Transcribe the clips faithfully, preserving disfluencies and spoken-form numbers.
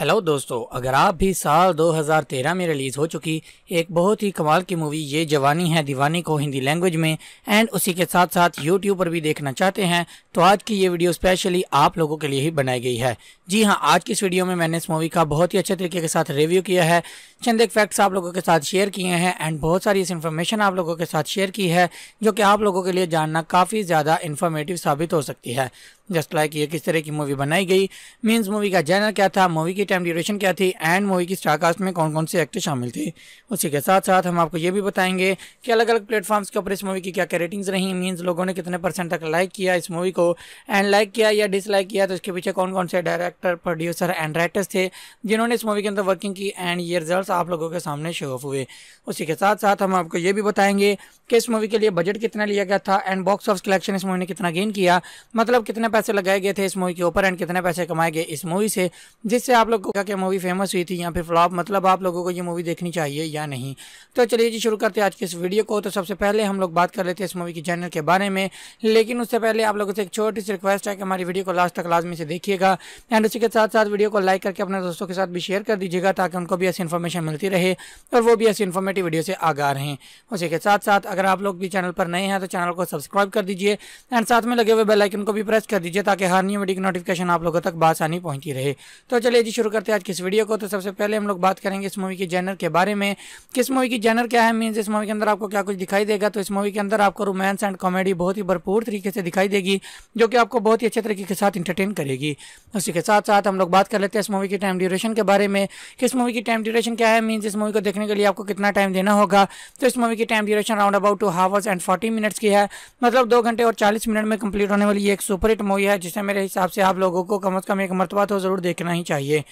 Hello दोस्तों, अगर आप भी साल दो हज़ार तेरह में रिलीज़ हो चुकी एक बहुत ही कमाल की मूवी ये जवानी है दीवानी को हिंदी लैंग्वेज में एंड उसी के साथ साथ यूट्यूब पर भी देखना चाहते हैं तो आज की ये वीडियो स्पेशली आप लोगों के लिए ही बनाई गई है। जी हाँ, आज की इस वीडियो में मैंने इस मूवी का बहुत ही अच्छे तरीके के साथ रिव्यू किया है, चंद एक फैक्ट्स आप लोगों के साथ शेयर किए हैं एंड बहुत सारी इस इन्फॉर्मेशन आप लोगों के साथ शेयर की है जो कि आप लोगों के लिए जानना काफ़ी ज़्यादा इन्फॉर्मेटिव साबित हो सकती है। जस्ट लाइक ये किस तरह की मूवी बनाई गई, मीन्स मूवी का जैनर क्या था, मूवी की टाइम ड्यूरेशन क्या थी एंड मूवी की स्टारकास्ट में कौन कौन से एक्टर शामिल थे। उसी के साथ साथ हम आपको ये भी बताएंगे कि अलग अलग प्लेटफॉर्म्स के ऊपर इस मूवी की क्या क्या रेटिंग्स रही, मीन्स लोगों ने कितने परसेंट तक लाइक किया इस मूवी को एंड लाइक किया या डिसलाइक किया तो इसके पीछे कौन कौन से डायरेक्टर, प्रोड्यूसर एंड राइटर्स थे जिन्होंने इस मूवी के अंदर वर्किंग की एंड ये रिजल्ट आप लोगों के सामने शो ऑफ हुए। उसी के साथ साथ हम आपको ये भी बताएंगे कि इस मूवी के लिए बजट कितना लिया गया था एंड बॉक्स ऑफिस कलेक्शन इस मूवी ने कितना गेन किया, मतलब कितने पैसे लगाए गए थे इस मूवी के ऊपर एंड कितने पैसे कमाए गए इस मूवी से, जिससे आप लोगों को क्या मूवी फेमस हुई थी या फिर फ्लॉप, मतलब आप लोगों को ये मूवी देखनी चाहिए या नहीं। तो चलिए जी शुरू करते हैं आज के इस वीडियो को। तो सबसे पहले हम लोग बात कर लेते हैं इस मूवी के जॉनर के बारे में, लेकिन उससे पहले आप लोगों से एक छोटी सी रिक्वेस्ट है कि हमारी वीडियो को लास्ट तक लाजमी से देखिएगा एंड उसी के साथ साथ वीडियो को लाइक करके अपने दोस्तों के साथ भी शेयर कर दीजिएगा ताकि उनको भी ऐसी इन्फॉर्मेशन मिलती रहे और वो भी ऐसी इन्फॉर्मेटिव वीडियो से आगा रहें। उसी के साथ साथ अगर आप लोग भी चैनल पर नए हैं तो चैनल को सब्सक्राइब कर दीजिए एंड साथ में लगे हुए बेल आइकन को भी प्रेस कर दीजिए ताकि हर न्यू वीडियो की नोटिफिकेशन आप लोगों तक बासानी पहुंचती रहे। तो चलिए जी शुरू करते हैं आज की इस वीडियो को। तो सबसे पहले हम लोग बात करेंगे इस मूवी के जॉनर के बारे में, किस मूवी की जॉनर क्या है, मीन्स इस मूवी के अंदर आपको क्या कुछ दिखाई देगा। तो इस मूवी के अंदर आपको रोमांस एंड कॉमेडी बहुत ही भरपूर तरीके से दिखाई देगी जो कि आपको बहुत ही अच्छे तरीके के साथ इंटरटेन करेगी। उसी के साथ साथ हम लोग बात कर लेते हैं इस मूवी की टाइम ड्यूरेशन के बारे में, किस मूवी की टाइम ड्यूरेशन क्या है, मीन्स इस मूवी को देखने के लिए आपको कितना टाइम देना होगा। तो इस मूवी की time duration round about two hours and forty minutes की है, मतलब दो घंटे और चालीस मिनट में कंप्लीट होने वाली एक सुपरहिट मूवी है जिसे मेरे हिसाब से आप लोगों को कम से कम एक मरतबा तो ज़रूर देखना ही चाहिए,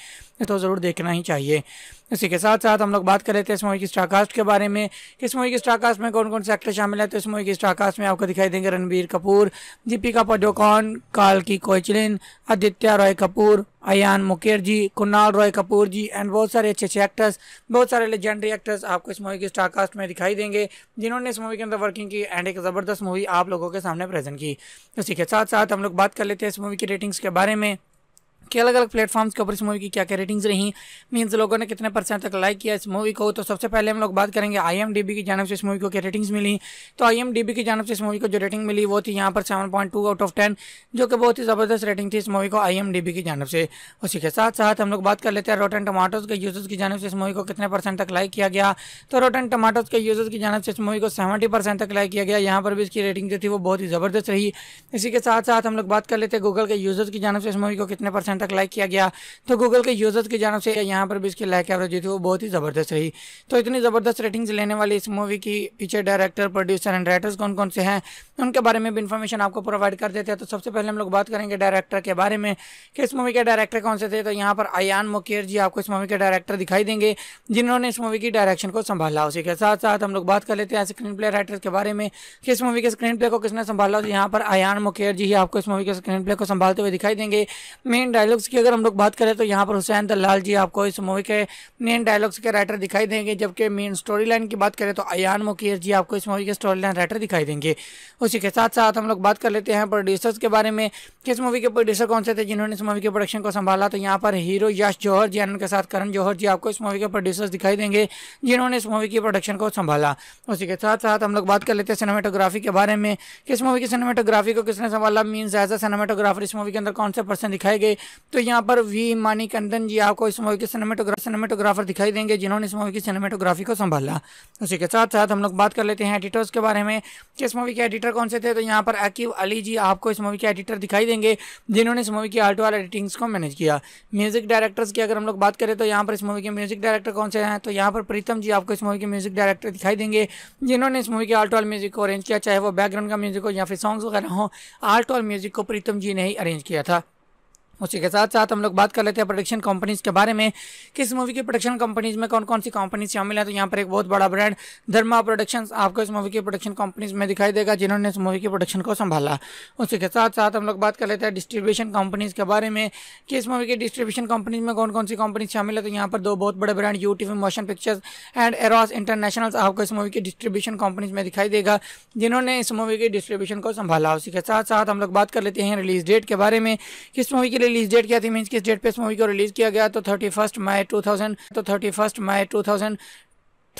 तो ज़रूर देखना ही चाहिए। इसी के साथ साथ हम लोग बात कर लेते हैं इस मूवी की स्टारकास्ट के बारे में, इस मूवी की स्टारकास्ट में कौन कौन से एक्टर शामिल है। तो इस मूवी की स्टारकास्ट में आपको दिखाई देंगे रणबीर कपूर, दीपिका पादुकोण, काल्की कोएचलिन, आदित्य रॉय कपूर, अयान मुकर्जी, कुणाल रॉय कपूर जी एंड बहुत सारे अच्छे अच्छे एक्टर्स, बहुत सारे लेजेंडरी एक्टर्स आपको इस मूवी की स्टारकास्ट में दिखाई देंगे जिन्होंने इस मूवी के अंदर वर्किंग की एंड एक ज़बरदस्त मूवी आप लोगों के सामने प्रेजेंट की। इसी के साथ साथ हम लोग बात कर लेते हैं इस मूवी की रेटिंग्स के बारे में कि अलग अलग प्लेटफॉर्म्स के ऊपर इस मूवी की क्या क्या रेटिंग्स रहीं, मीन्स लोगों ने कितने परसेंट तक लाइक किया इस मूवी को। तो सबसे पहले हम लोग बात करेंगे आईएमडीबी की जानिब से इस मूवी को क्या रेटिंग्स मिली। तो आईएमडीबी की जानिब से इस मूवी को जो रेटिंग मिली वो थी यहाँ पर seven point two out of ten, जो कि बहुत ही ज़बरदस्त रेटिंग थी इस मूवी को आईएमडीबी की जानिब से। उसी के साथ साथ हम लोग बात कर लेते हैं रोटन टमाटोज़ के यूजर्स की जानिब से इस मूवी को कितने परसेंट तक लाइक किया गया। तो रोटन टमाटोज़ के यूजर्स की जानिब से इस मूवी को सेवेंटी परसेंट तक लाइक किया गया, यहाँ पर भी इसकी रेटिंग जो थी वो बहुत ही ज़बरदस्त रही। इसी के साथ साथ हम लोग बात कर लेते हैं गूगल के यूजर्स की जानिब से इस मूवी को कितने परसेंट तक लाइक किया गया। तो गूगल के यूजर्स की जानिब से यहाँ पर भी इसकी लाइक एवरेज थी वो बहुत ही ज़बरदस्त रही। तो इतनी ज़बरदस्त रेटिंग्स लेने वाली इस मूवी की पीछे डायरेक्टर, प्रोड्यूसर एंड राइटर्स कौन कौन से हैं उनके बारे में भी इन्फॉर्मेशन आपको प्रोवाइड कर देते हैं। तो सबसे पहले हम लोग बात करेंगे डायरेक्टर के बारे में कि इस मूवी के डायरेक्टर कौन से थे। तो यहाँ पर अयान मुकर्जी आपको इस मूवी के डायरेक्टर दिखाई देंगे जिन्होंने इस मूवी की डायरेक्शन को संभाला। उसी के साथ साथ हम लोग बात कर लेते हैं स्क्रीन प्ले राइटर्स के बारे में कि इस मूवी के स्क्रीन प्ले को किसने संभाला। तो यहाँ पर अयान मुकर्जी ही आपको इस मूवी के स्क्रीन प्ले को संभालते हुए दिखाई देंगे। मेन डायलॉग्स की अगर हम लोग बात करें तो यहाँ पर हुसैन दलाल जी आपको इस मूवी के मेन डायलॉग्स के राइटर दिखाई देंगे, जबकि मेन स्टोरी लाइन की बात करें तो अयान मुकर्जी जी आपको इस मूवी के स्टोरी लाइन राइटर दिखाई देंगे। उसी के साथ साथ हम लोग बात कर लेते हैं प्रोड्यूसर्स के बारे में कि इस मूवी के प्रोड्यूसर कौन से थे जिन्होंने इस मूवी के प्रोडक्शन को संभाला। तो यहाँ पर हीरो यश जौहर जी उनके साथ करण जौहर जी आपको इस मूवी के प्रोड्यूसर्स दिखाई देंगे जिन्होंने इस मूवी की प्रोडक्शन को संभाला। उसी के साथ साथ हम लोग बात कर लेते हैं सिनेमाटोग्राफी के बारे में कि इस मूवी की सिनेमाटोग्राफी को किसने संभाला, मीन्स एज अ सिनेमाटोग्राफर इस मूवी के अंदर कौन से पर्सन दिखाई गए। तो यहाँ पर वी मानिकंदन जी आपको इस मूवी के सिनेमेटोग्राफर सिनेमेटोग्राफर दिखाई देंगे जिन्होंने इस मूवी की सिनेमेटोग्राफी को संभाला। उसी के साथ साथ हम लोग बात कर लेते हैं एडिटर्स के बारे में कि इस मूवी के एडिटर कौन से थे। तो यहाँ पर अकीव अली जी आपको इस मूवी के एडिटर दिखाई देंगे जिन्होंने इस मूवी की आर्ट वाल एडिटिंग्स को मैनेज किया। म्यूजिक डायरेक्टर्स की अगर हम लोग बात करें तो यहाँ पर इस मूवी के म्यूजिक डायरेक्टर कौन से हैं। तो यहाँ पर प्रीतम जी आपको इस मूवी के म्यूजिक डायरेक्टर दिखाई देंगे जिन्होंने इस मूवी के आर्ट वाल म्यूजिक को अरेंज किया, चाहे वो बैकग्राउंड का म्यूजिक हो या फिर सॉन्ग्स वगैरह हो, आर्ट वाल म्यूजिक को प्रीतम जी ने ही अरेंज किया था। उसी के साथ साथ हम लोग बात कर लेते हैं प्रोडक्शन कंपनीज़ के बारे में किस मूवी की प्रोडक्शन कंपनीज़ में कौन कौन सी कंपनीज शामिल है। तो यहाँ पर एक बहुत बड़ा ब्रांड धर्मा प्रोडक्शंस आपको इस मूवी की प्रोडक्शन कंपनीज में दिखाई देगा जिन्होंने इस मूवी की प्रोडक्शन को संभाला। उसी के साथ साथ हम लोग बात कर लेते हैं डिस्ट्रीब्यूशन कंपनीज़ के बारे में कि इस मूवी की डिस्ट्रीब्यूशन कंपनीज में कौन कौन सी कंपनीज शामिल है। तो यहाँ पर दो बहुत बड़े brand UTV motion pictures and Eros international आपको इस मूवी की डिस्ट्रीब्यूशन कंपनीज में दिखाई देगा जिन्होंने इस मूवी की डिस्ट्रीब्यूशन को संभाला। उसी के साथ साथ हम लोग बात कर लेते हैं रिलीज डेट के बारे में कि इस मूवी के रिलीज डेट क्या थी, मीन्स किस डेट पे इस मूवी को रिलीज किया गया, तो thirty first May two thousand तो thirty first May two thousand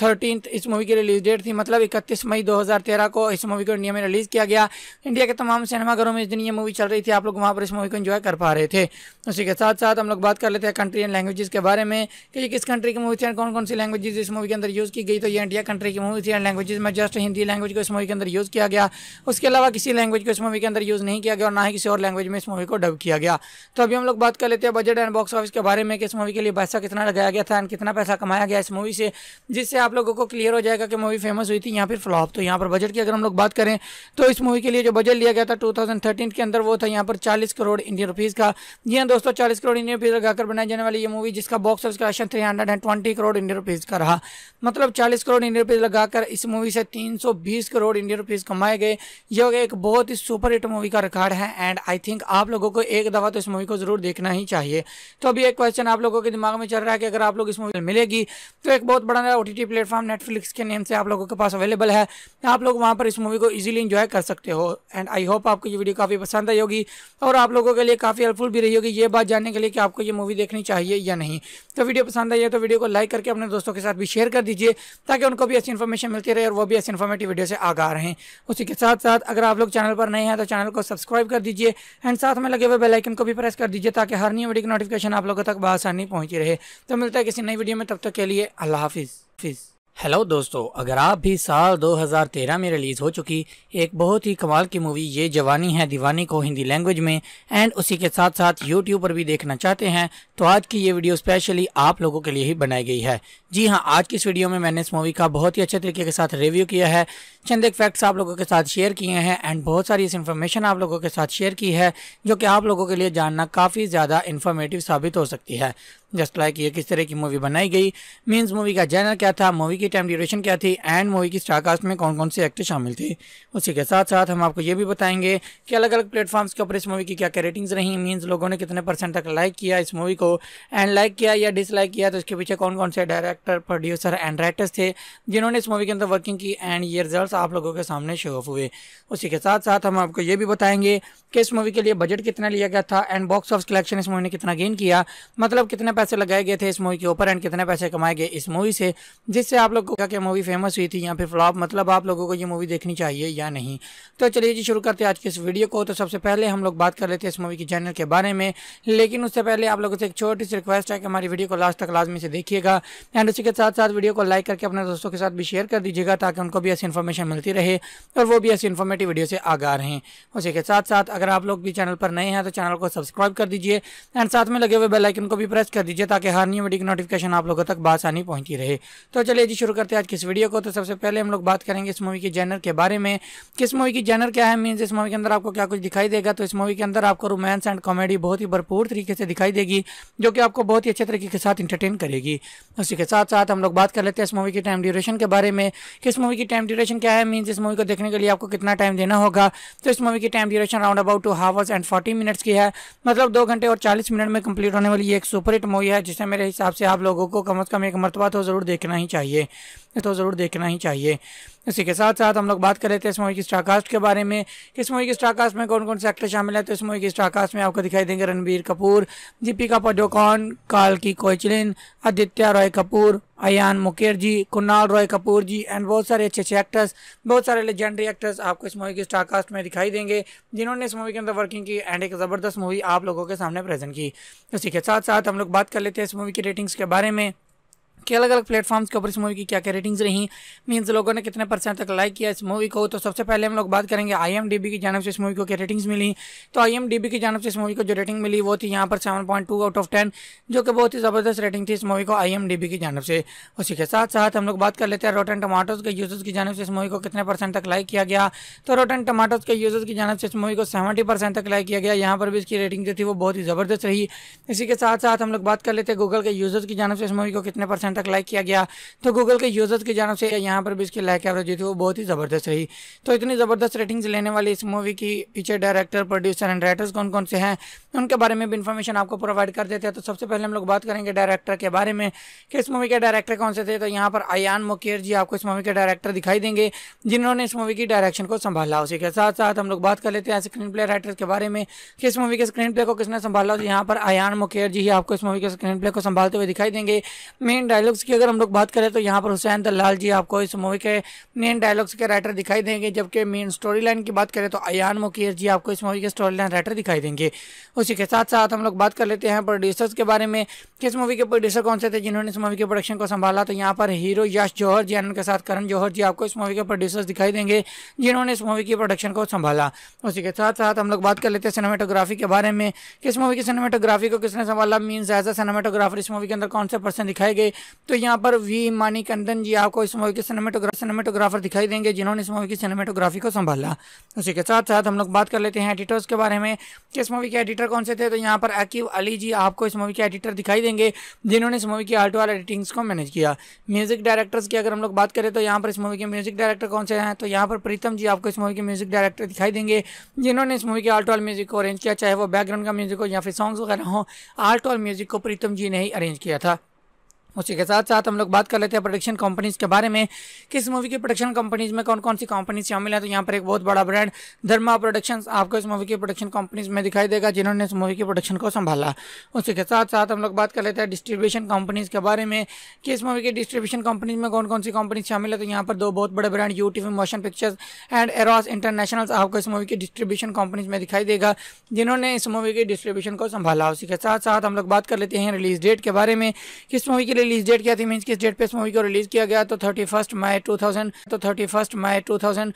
thirteen इस मूवी की रिलीज डेट थी, मतलब इकतीस मई दो हज़ार तेरह को इस मूवी को इंडिया में रिलीज़ किया गया। इंडिया के तमाम सिनेमाघरों में इस दिन ये मूवी चल रही थी, आप लोग वहाँ पर इस मूवी को एंजॉय कर पा रहे थे। उसी के साथ साथ हम लोग बात कर लेते हैं कंट्री एंड लैंग्वेजेस के बारे में कि ये किस कंट्री की मूवी थी और कौन कौन सी लैंग्वेजेज इस मूवी के अंदर यूज़ की गई। तो ये इंडिया कंट्री की मूवी थी एंड लैंग्वेज में जस्ट हिंदी लैंग्वेज को इस मूवी के अंदर यूज़ किया गया, उसके अलावा किसी लैंग्वेज को इस मूवी के अंदर यूज़ नहीं किया गया और ना ही किसी और लैंग्वेज में इस मूवी को डब किया गया। तो अभी हम लोग बात कर लेते हैं बजट एंड बॉक्स ऑफिस के बारे में कि इस मूवी के लिए पैसा कितना लगाया गया था एंड कितना पैसा कमाया गया इस मूवी से, जिससे आप लोगों को क्लियर हो जाएगा कि मूवी फेमस हुई थी यहाँ पर फ्लॉप। तो यहाँ पर बजट की अगर हम लोग बात करें तो इस मूवी के लिए जो बजट लिया गया था दो हज़ार तेरह के अंदर वो था यहाँ पर चालीस करोड़ इंडियन रुपीस का। जी हाँ दोस्तों, चालीस करोड़ इंडियन रुपीस लगाकर बनाई जाने वाली ये मूवी जिसका box office collection three hundred and twenty crore Indian rupees का रहा, मतलब चालीस करोड़ इंडियन रुपीस लगाकर इस मूवी से तीन सौ बीस करोड़ इंडियन रुपीस कमाए गए। यह हो गया एक बहुत ही सुपरहिट मूवी का रिकॉर्ड है एंड आई थिंक आप लोगों को एक दफा तो इस मूवी को जरूर देखना ही चाहिए। तो अभी एक क्वेश्चन आप लोगों के दिमाग में चल रहा है कि अगर आप लोग इस मूवी मिलेगी तो एक बहुत बड़ा ओटीटी प्लेटफॉर्म नेटफ्लिक्स के नेम से आप लोगों के पास अवेलेबल है, आप लोग वहां पर इस मूवी को इजीली एंजॉय कर सकते हो। एंड आई होप आपको ये वीडियो काफ़ी पसंद आई होगी और आप लोगों के लिए काफ़ी हेल्पफुल भी रही होगी ये बात जानने के लिए कि आपको ये मूवी देखनी चाहिए या नहीं। तो वीडियो पसंद आई है तो वीडियो को लाइक करके अपने दोस्तों के साथ भी शेयर कर दीजिए ताकि उनको भी अच्छी इन्फॉर्मेशन मिलती रहे और वो भी अच्छी इन्फॉर्मेटिव वीडियो से आगा रहें। उसी के साथ साथ अगर आप लोग चैनल पर नए हैं तो चैनल को सब्सक्राइब कर दीजिए एंड साथ में लगे हुए बेल आइकन को भी प्रेस कर दीजिए ताकि हर नई वीडियो की नोटिफिकेशन आप लोगों तक बआसानी पहुंची रहे। तो मिलता है किसी नई वीडियो में, तब तक के लिए अल्लाह हाफिज़। हेलो दोस्तों, अगर आप भी साल दो हज़ार तेरह में रिलीज़ हो चुकी एक बहुत ही कमाल की मूवी ये जवानी है दीवानी को हिंदी लैंग्वेज में एंड उसी के साथ साथ यूट्यूब पर भी देखना चाहते हैं तो आज की ये वीडियो स्पेशली आप लोगों के लिए ही बनाई गई है। जी हां, आज की इस वीडियो में मैंने इस मूवी का बहुत ही अच्छे तरीके के साथ रिव्यू किया है, चंद एक फैक्ट्स आप लोगों के साथ शेयर किए हैं एंड बहुत सारी इस इन्फॉर्मेशन आप लोगों के साथ शेयर की है जो कि आप लोगों के लिए जानना काफ़ी ज़्यादा इन्फॉर्मेटिव साबित हो सकती है। जस्ट लाइक ये किस तरह की मूवी बनाई गई, मीन्स मूवी का जैनर क्या था, मूवी की टाइम ड्यूरेशन क्या थी एंड मूवी की स्टारकास्ट में कौन कौन से एक्टर शामिल थे। उसी के साथ साथ हम आपको ये भी बताएंगे कि अलग अलग प्लेटफॉर्म्स के ऊपर इस मूवी की क्या क्या रेटिंग्स रही, मीन्स लोगों ने कितने परसेंट तक लाइक किया इस मूवी को एंड लाइक किया या डिसलाइक किया तो इसके पीछे कौन कौन से डायरेक्टर, प्रोड्यूसर एंड राइटर्स थे जिन्होंने इस मूवी के अंदर वर्किंग की एंड ये रिजल्ट आप लोगों के सामने शो ऑफ हुए। उसी के साथ साथ हम आपको ये भी बताएंगे कि इस मूवी के लिए बजट कितना लिया गया था एंड बॉक्स ऑफिस कलेक्शन इस मूवी ने कितना गेन किया, मतलब कितने पैसे लगाए गए थे इस मूवी के ऊपर एंड कितने पैसे कमाए गए इस मूवी से, जिससे आप लोगों को क्या मूवी फेमस हुई थी या फिर फ्लॉप, मतलब आप लोगों को ये मूवी देखनी चाहिए या नहीं। तो चलिए जी शुरू करते हैं आज के इस वीडियो को। तो सबसे पहले हम लोग बात कर लेते हैं इस मूवी के जॉनर के बारे में, लेकिन उससे पहले आप लोगों से एक छोटी सी रिक्वेस्ट है कि हमारी वीडियो को लास्ट तक लाजमी से देखिएगा एंड उसी के साथ साथ वीडियो को लाइक करके अपने दोस्तों के साथ भी शेयर कर दीजिएगा ताकि उनको भी ऐसी इन्फॉर्मेशन मिलती रहे और वो भी ऐसी इन्फॉर्मेटिव वीडियो से आगा रहें। उसी के साथ साथ अगर आप लोग भी चैनल पर नए हैं तो चैनल को सब्सक्राइब कर दीजिए एंड साथ में लगे हुए बेल आइकन को भी प्रेस कर दीजिए ताकि हर नई वीडियो की नोटिफिकेशन आप लोगों तक बआसानी पहुंची रहे। तो चलिए जी शुरू करते हैं आज की इस वीडियो को। तो सबसे पहले हम लोग बात करेंगे इस मूवी के जॉनर के बारे में, किस मूवी की जॉनर क्या है, मीन्स इस मूवी के अंदर आपको क्या कुछ दिखाई देगा। तो इस मूवी के अंदर आपको रोमांस एंड कॉमेडी बहुत ही भरपूर तरीके से दिखाई देगी जो कि आपको बहुत ही अच्छे तरीके के साथ इंटरटेन करेगी। उसी के साथ साथ हम लोग बात कर लेते हैं इस मूवी की टाइम ड्यूरेशन के बारे में, किस मूवी की टाइम ड्यूरेशन क्या है, मीन्स इस मूवी को देखने के लिए आपको कितना टाइम देना होगा। तो इस मूवी की time duration round about two hours and forty minutes की है, मतलब दो घंटे और चालीस मिनट में कंप्लीट होने वाली एक सुपरहिट मूवी है जिसे मेरे हिसाब से आप लोगों को कम से कम एक मरतबा तो ज़रूर देखना ही चाहिए, तो ज़रूर देखना ही चाहिए। इसी के साथ साथ हम लोग बात कर लेते हैं इस मूवी की स्टारकास्ट के बारे में, इस मूवी की स्टारकास्ट में कौन कौन से एक्टर शामिल है। तो इस मूवी की स्टारकास्ट में आपको दिखाई देंगे रणबीर कपूर, दीपिका पादुकोण, काल्की कोएचलिन, आदित्य रॉय कपूर, अयान मुकर्जी, कुणाल रॉय कपूर जी एंड बहुत सारे अच्छे अच्छे एक्टर्स, बहुत सारे लेजेंडरी एक्टर्स आपको इस मूवी की स्टारकास्ट में दिखाई देंगे जिन्होंने इस मूवी के अंदर वर्किंग की एंड एक ज़बरदस्त मूवी आप लोगों के सामने प्रेजेंट की। इसी के साथ साथ हम लोग बात कर लेते हैं इस मूवी की रेटिंग्स के बारे में कि अलग अलग प्लेटफॉर्म्स के ऊपर इस मूवी की क्या क्या रेटिंग्स रहीं, मीन्स लोगों ने कितने परसेंट तक लाइक किया इस मूवी को। तो सबसे पहले हम लोग बात करेंगे आईएमडीबी की जानिब से इस मूवी को क्या रेटिंग्स मिली। तो आईएमडीबी की जानिब से इस मूवी को जो रेटिंग मिली वो थी यहाँ पर seven point two out of ten, जो कि बहुत ही ज़बरदस्त रेटिंग थी इस मूवी को आईएमडीबी की जानिब से। उसी के साथ साथ हम लोग बात कर लेते हैं रोटन टमाटोज़ के यूजर्स की जानिब से इस मूवी को कितने परसेंट तक लाइक किया गया। तो रोटन टमाटोज़ के यूजर्स की जानिब से इस मूवी को सेवेंटी परसेंट तक लाइक किया गया, यहाँ पर भी इसकी रेटिंग जो थी वो बहुत ही ज़बरदस्त रही। इसी के साथ साथ हम लोग बात कर लेते हैं गूगल के यूजर्स की जानिब से इस मूवी को कितने परसेंट तक लाइक किया गया, तो गूगल के यूजर्स की जानव से यहाँ पर भी इसकी लाइक एवरेज जो थी वो बहुत ही ज़बरदस्त रही। तो इतनी ज़बरदस्त रेटिंग्स लेने वाली इस मूवी की पीछे डायरेक्टर, प्रोड्यूसर एंड राइटर्स कौन कौन से हैं उनके बारे में भी इन्फॉर्मेशन आपको प्रोवाइड कर देते हैं। तो सबसे पहले हम लोग बात करेंगे डायरेक्टर के बारे में कि इस मूवी के डायरेक्टर कौन से थे। तो यहाँ पर अयान मुकर्जी आपको इस मूवी के डायरेक्टर दिखाई देंगे जिन्होंने इस मूवी की डायरेक्शन को संभाला। उसी के साथ साथ हम लोग बात कर लेते हैं स्क्रीन प्ले राइटर्स के बारे में कि इस मूवी के स्क्रीन प्ले को किसने संभाला। तो यहाँ पर अयान मुकर्जी ही आपको इस मूवी के स्क्रीन प्ले को संभालते हुए दिखाई देंगे। मेन डायलॉग्स की अगर हम लोग बात करें तो यहाँ पर हुसैन दलाल जी आपको इस मूवी के मेन डायलॉग्स के राइटर दिखाई देंगे, जबकि मेन स्टोरी लाइन की बात करें तो अयान मुकर्जी आपको इस मूवी के स्टोरी लाइन राइटर दिखाई देंगे। उसी के साथ साथ हम लोग बात कर लेते हैं प्रोड्यूसर्स के बारे में कि इस मूवी के प्रोड्यूसर कौन से थे जिन्होंने इस मूवी के प्रोडक्शन को संभाला। तो यहाँ पर हीरो यश जौहर जी उनके साथ करण जौहर जी आपको इस मूवी के प्रोड्यूसर्स दिखाई देंगे जिन्होंने इस मूवी की प्रोडक्शन को संभाला। उसी के साथ साथ हम लोग बात कर लेते हैं सिनेमेटोग्राफी के बारे में कि इस मूवी की सिनेमेटोग्राफी को किसने संभाला, मीन्स एज अ सिनेमेटोग्राफर इस मूवी के अंदर कौन से पर्सन दिखाए गए। तो यहाँ पर वी मानिकंदन जी आपको इस मूवी के सिनेमेटोग्राफर दिखाई देंगे जिन्होंने इस मूवी की सिनेमेटोग्राफी को संभाला। उसी के साथ साथ हम लोग बात कर लेते हैं एडिटर्स के बारे में कि इस मूवी के एडिटर कौन से थे। तो यहाँ पर आकिव अली जी आपको इस मूवी के एडिटर दिखाई देंगे जिन्होंने इस मूवी की आर्ट और एडिटिंग्स को मैनेज किया। म्यूजिक डायरेक्टर्स की अगर हम लोग बात करें तो यहाँ पर इस मूवी के म्यूजिक डायरेक्टर कौन से हैं। तो यहाँ पर प्रीतम जी आपको इस मूवी के म्यूजिक डायरेक्टर दिखाई देंगे जिन्होंने इस मूवी के आर्ट और म्यूजिक को अरेंज किया, चाहे वो बैकग्राउंड का म्यूजिक हो या फिर सॉन्ग्स वगैरह हो, आर्ट और म्यूजिक को प्रीतम जी ने ही अरेंज किया था। उसी के साथ साथ हम लोग बात कर लेते हैं प्रोडक्शन कंपनीज़ के बारे में कि इस मूवी की प्रोडक्शन कंपनीज़ में कौन कौन सी कंपनीज शामिल हैं। तो यहाँ पर एक बहुत बड़ा ब्रांड धर्मा प्रोडक्शंस आपको इस मूवी की प्रोडक्शन कंपनीज़ में दिखाई देगा जिन्होंने इस मूवी की प्रोडक्शन को संभाला। उसी के साथ साथ हम लोग बात कर लेते हैं डिस्ट्रीब्यूशन कंपनीज़ के बारे में कि इस मूवी की डिस्ट्रीब्यूशन कंपनीज में कौन कौन सी कंपनीज शामिल है। तो यहाँ पर दो बहुत बड़े brand UTV motion pictures and Eros international आपको इस मूवी की डिस्ट्रीब्यूशन कंपनीज में दिखाई देगा जिन्होंने इस मूवी की डिस्ट्रीब्यूशन को संभाला। उसी के साथ साथ हम लोग बात कर लेते हैं रिलीज डेट के बारे में कि इस मूवी की रिलीज डेट क्या थी, मींस किस डेट पे इस मूवी को रिलीज किया गया। तो thirty first May two thousand तो thirty first May two thousand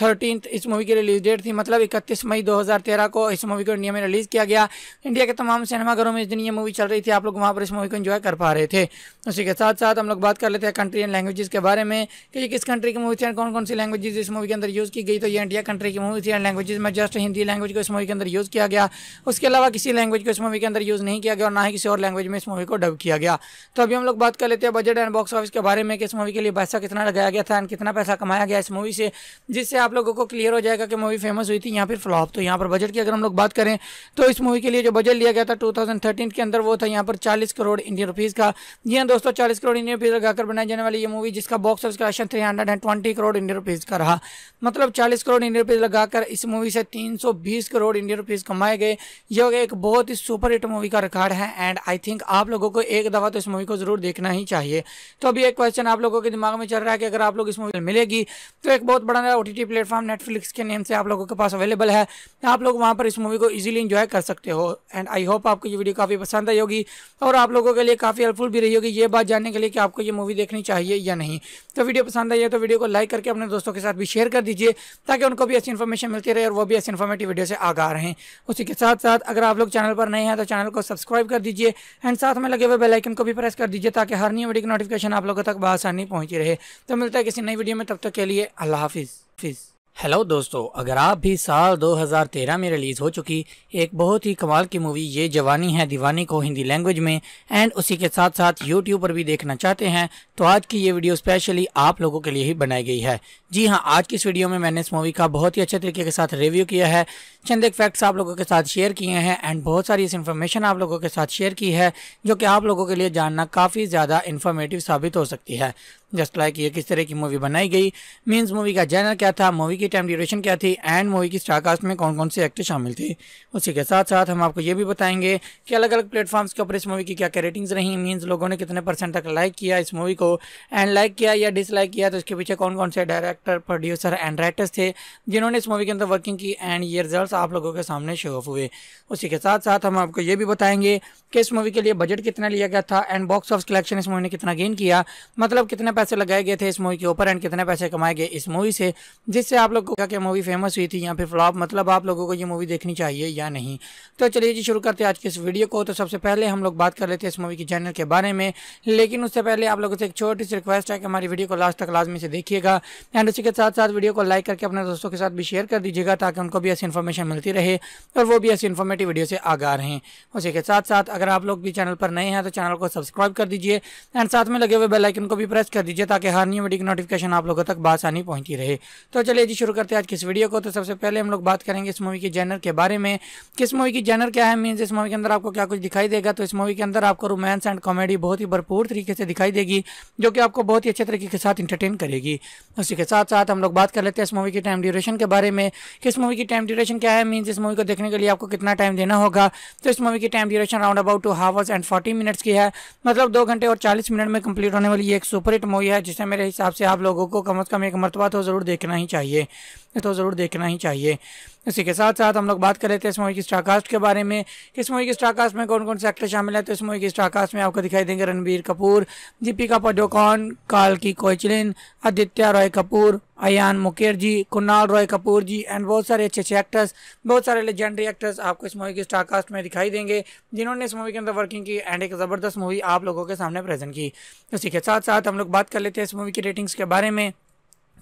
thirteen इस मूवी की रिलीज डेट थी, मतलब इकतीस मई दो हज़ार तेरह को इस मूवी को इंडिया में रिलीज़ किया गया। इंडिया के तमाम सिनेमाघरों में इस दिन ये मूवी चल रही थी, आप लोग वहाँ पर इस मूवी को एंजॉय कर पा रहे थे। उसी के साथ साथ हम लोग बात कर लेते हैं कंट्री एंड लैंग्वेजेस के बारे में कि ये किस कंट्री की मूवी थी, कौन कौन सी लैंग्वेजेज इस मूवी के अंदर यूज़ की गई। तो ये इंडिया कंट्री की मूवी थी एंड लैंग्वेज में जस्ट हिंदी लैंग्वेज को इस मूवी के अंदर यूज़ किया गया, उसके अलावा किसी लैंग्वेज को इस मूवी के अंदर यूज़ नहीं किया गया और ना ही किसी और लैंग्वेज में इस मूवी को डब किया गया। तो अभी हम लोग बात कर लेते हैं बजट एंड बॉक्स ऑफिस के बारे में कि इस मूवी के लिए पैसा कितना लगाया गया था एंड कितना पैसा कमाया गया इस मूवी से, जिससे आप लोगों को क्लियर हो जाएगा कि मूवी फेमस हुई थी यहाँ पर फ्लॉप। तो यहाँ पर बजट की अगर हम लोग बात करें तो इस मूवी के लिए जो बजट लिया गया था टू थाउजेंड थर्टीन के अंदर वो था यहाँ पर चालीस करोड़ इंडियन रुपीज़ का। जी हाँ दोस्तों, चालीस करोड़ इंडियन रुपीज़ लगाकर बनाई जाने वाली ये मूवी जिसका box office collection three hundred and twenty crore Indian rupees का रहा, मतलब चालीस करोड़ इंडियन रुपीज़ लगाकर इस मूवी से तीन सौ बीस करोड़ इंडियन रुपीज़ कमाए गए। यह एक बहुत ही सुपर हिट मूवी का रिकॉर्ड है एंड आई थिंक आप लोगों को एक दफ़ा तो इस मूवी को जरूर देखना ही चाहिए। तो अभी एक क्वेश्चन आप लोगों के दिमाग में चल रहा है कि अगर आप लोग इस मूवी मिलेगी तो एक बहुत बड़ा ओटीटी प्लेटफॉर्म नेटफ्लिक्स के नेम से आप लोगों के पास अवेलेबल है, आप लोग वहां पर इस मूवी को इजीली एंजॉय कर सकते हो। एंड आई होप आपको ये वीडियो काफ़ी पसंद आई होगी और आप लोगों के लिए काफ़ी हेल्पफुल भी रही होगी ये बात जानने के लिए कि आपको ये मूवी देखनी चाहिए या नहीं। तो वीडियो पसंद आई है तो वीडियो को लाइक करके अपने दोस्तों के साथ भी शेयर कर दीजिए ताकि उनको भी ऐसी इन्फॉर्मेशन मिलती रहे और वो भी ऐसी इन्फॉर्मेटिव वीडियो से आगा रहें। उसी के साथ साथ अगर आप लोग चैनल पर नए हैं तो चैनल को सब्सक्राइब कर दीजिए एंड साथ में लगे हुए बेल आइकन को भी प्रेस कर दीजिए ताकि हर नई वीडियो की नोटिफिकेशन आप लोगों तक आसानी पहुँची रहे। तो मिलता है किसी नई वीडियो में, तब तक के लिए अल्लाह हाफिज़। हेलो दोस्तों, अगर आप भी साल दो हज़ार तेरह में रिलीज़ हो चुकी एक बहुत ही कमाल की मूवी ये जवानी है दीवानी को हिंदी लैंग्वेज में एंड उसी के साथ साथ यूट्यूब पर भी देखना चाहते हैं तो आज की ये वीडियो स्पेशली आप लोगों के लिए ही बनाई गई है। जी हाँ, आज की इस वीडियो में मैंने इस मूवी का बहुत ही अच्छे तरीके के साथ रिव्यू किया है, चंद एक फैक्ट्स आप लोगों के साथ शेयर किए हैं एंड बहुत सारी इस इन्फॉर्मेशन आप लोगों के साथ शेयर की है जो कि आप लोगों के लिए जानना काफ़ी ज़्यादा इन्फॉर्मेटिव साबित हो सकती है। जस्ट लाइक ये किस तरह की मूवी बनाई गई, मीन्स मूवी का जैनर क्या था, मूवी की टाइम ड्यूरेशन क्या थी एंड मूवी की स्टारकास्ट में कौन कौन से एक्टर शामिल थे। उसी के साथ साथ हम आपको ये भी बताएंगे कि अलग अलग प्लेटफॉर्म्स के ऊपर इस मूवी की क्या क्या रेटिंग्स रहीं, मीन्स लोगों ने कितने परसेंट तक लाइक किया इस मूवी को एंड लाइक किया या डिसलाइक किया तो इसके पीछे कौन कौन से डायरेक्टर, प्रोड्यूसर एंड राइटर्स थे जिन्होंने इस मूवी के अंदर वर्किंग की एंड ये रिजल्ट आप लोगों के सामने शो ऑफ हुए। उसी के साथ साथ हम आपको ये भी बताएंगे कि इस मूवी के लिए बजट कितना लिया गया था एंड बॉक्स ऑफिस कलेक्शन इस मूवी ने कितना गेन किया, मतलब कितने पैसे लगाए गए थे इस मूवी के ऊपर एंड कितने पैसे कमाए गए इस मूवी से, जिससे आप लोगों को क्या मूवी फेमस हुई थी या फिर फ्लॉप, मतलब आप लोगों को ये मूवी देखनी चाहिए या नहीं। तो चलिए जी शुरू करते हैं आज के इस वीडियो को। तो सबसे पहले हम लोग बात कर लेते हैं इस मूवी की जॉनर के बारे में, लेकिन उससे पहले आप लोगों से एक छोटी सी रिक्वेस्ट है कि हमारी वीडियो को लास्ट तक लाजमी से देखिएगा एंड इसी के साथ साथ वीडियो को लाइक करके अपने दोस्तों के साथ भी शेयर कर दीजिएगा ताकि उनको भी ऐसी इन्फॉर्मेशन मिलती रहे और वो भी ऐसी इन्फॉर्मेटिव वीडियो से आगा रहें। उसी के साथ साथ अगर आप लोग भी चैनल पर नए हैं तो चैनल को सब्सक्राइब कर दीजिए एंड साथ में लगे हुए बेल आइकन को भी प्रेस कर दीजिए ताकि हर न्यू वीडियो की नोटिफिकेशन आप लोगों तक आसानी पहुंचती रहे। तो चलिए जी शुरू करते हैं आज किस वीडियो को। तो सबसे पहले हम लोग बात करेंगे इस मूवी के जेनर के बारे में। किस मूवी की जेनर क्या है, मीन्स इस मूवी के अंदर आपको क्या कुछ दिखाई देगा। तो इस मूवी के अंदर आपको रोमांस एंड कॉमेडी बहुत ही भरपूर तरीके से दिखाई देगी जो कि आपको बहुत ही अच्छे तरीके के साथ इंटरटेन करेगी। उसी के साथ साथ हम लोग बात कर लेते हैं इस मूवी की टाइम ड्यूरेशन के बारे में। किस मूवी की टाइम ड्यूरेशन क्या है, मीन्स इस मूवी को देखने के लिए आपको कितना टाइम देना होगा। तो इस मूवी की time duration round about two hours and forty minutes की है, मतलब दो घंटे और चालीस मिनट में कंप्लीट होने वाली एक सुपरहिट मूवी है जिसे मेरे हिसाब से आप लोगों को कम अज़ कम एक मरतबा तो ज़रूर देखना ही चाहिए तो ज़रूर देखना ही चाहिए। इसी के साथ साथ हम लोग बात कर लेते हैं इस मूवी की स्टारकास्ट के बारे में। इस मूवी की स्टारकास्ट में कौन कौन से एक्टर शामिल है। तो इस मूवी की स्टारकास्ट में आपको दिखाई देंगे रणबीर कपूर, दीपिका पादुकोण, काल्की कोएचलिन, आदित्य रॉय कपूर, अयान मुकर्जी, कुणाल रॉय कपूर जी एंड बहुत सारे अच्छे अच्छे एक्टर्स, बहुत सारे लेजेंडरी एक्टर्स आपको इस मूवी की स्टारकास्ट में दिखाई देंगे जिन्होंने इस मूवी के अंदर वर्किंग की एंड एक ज़बरदस्त मूवी आप लोगों के सामने प्रेजेंट की। इसी के साथ साथ हम लोग बात कर लेते हैं इस मूवी की रेटिंग्स के बारे में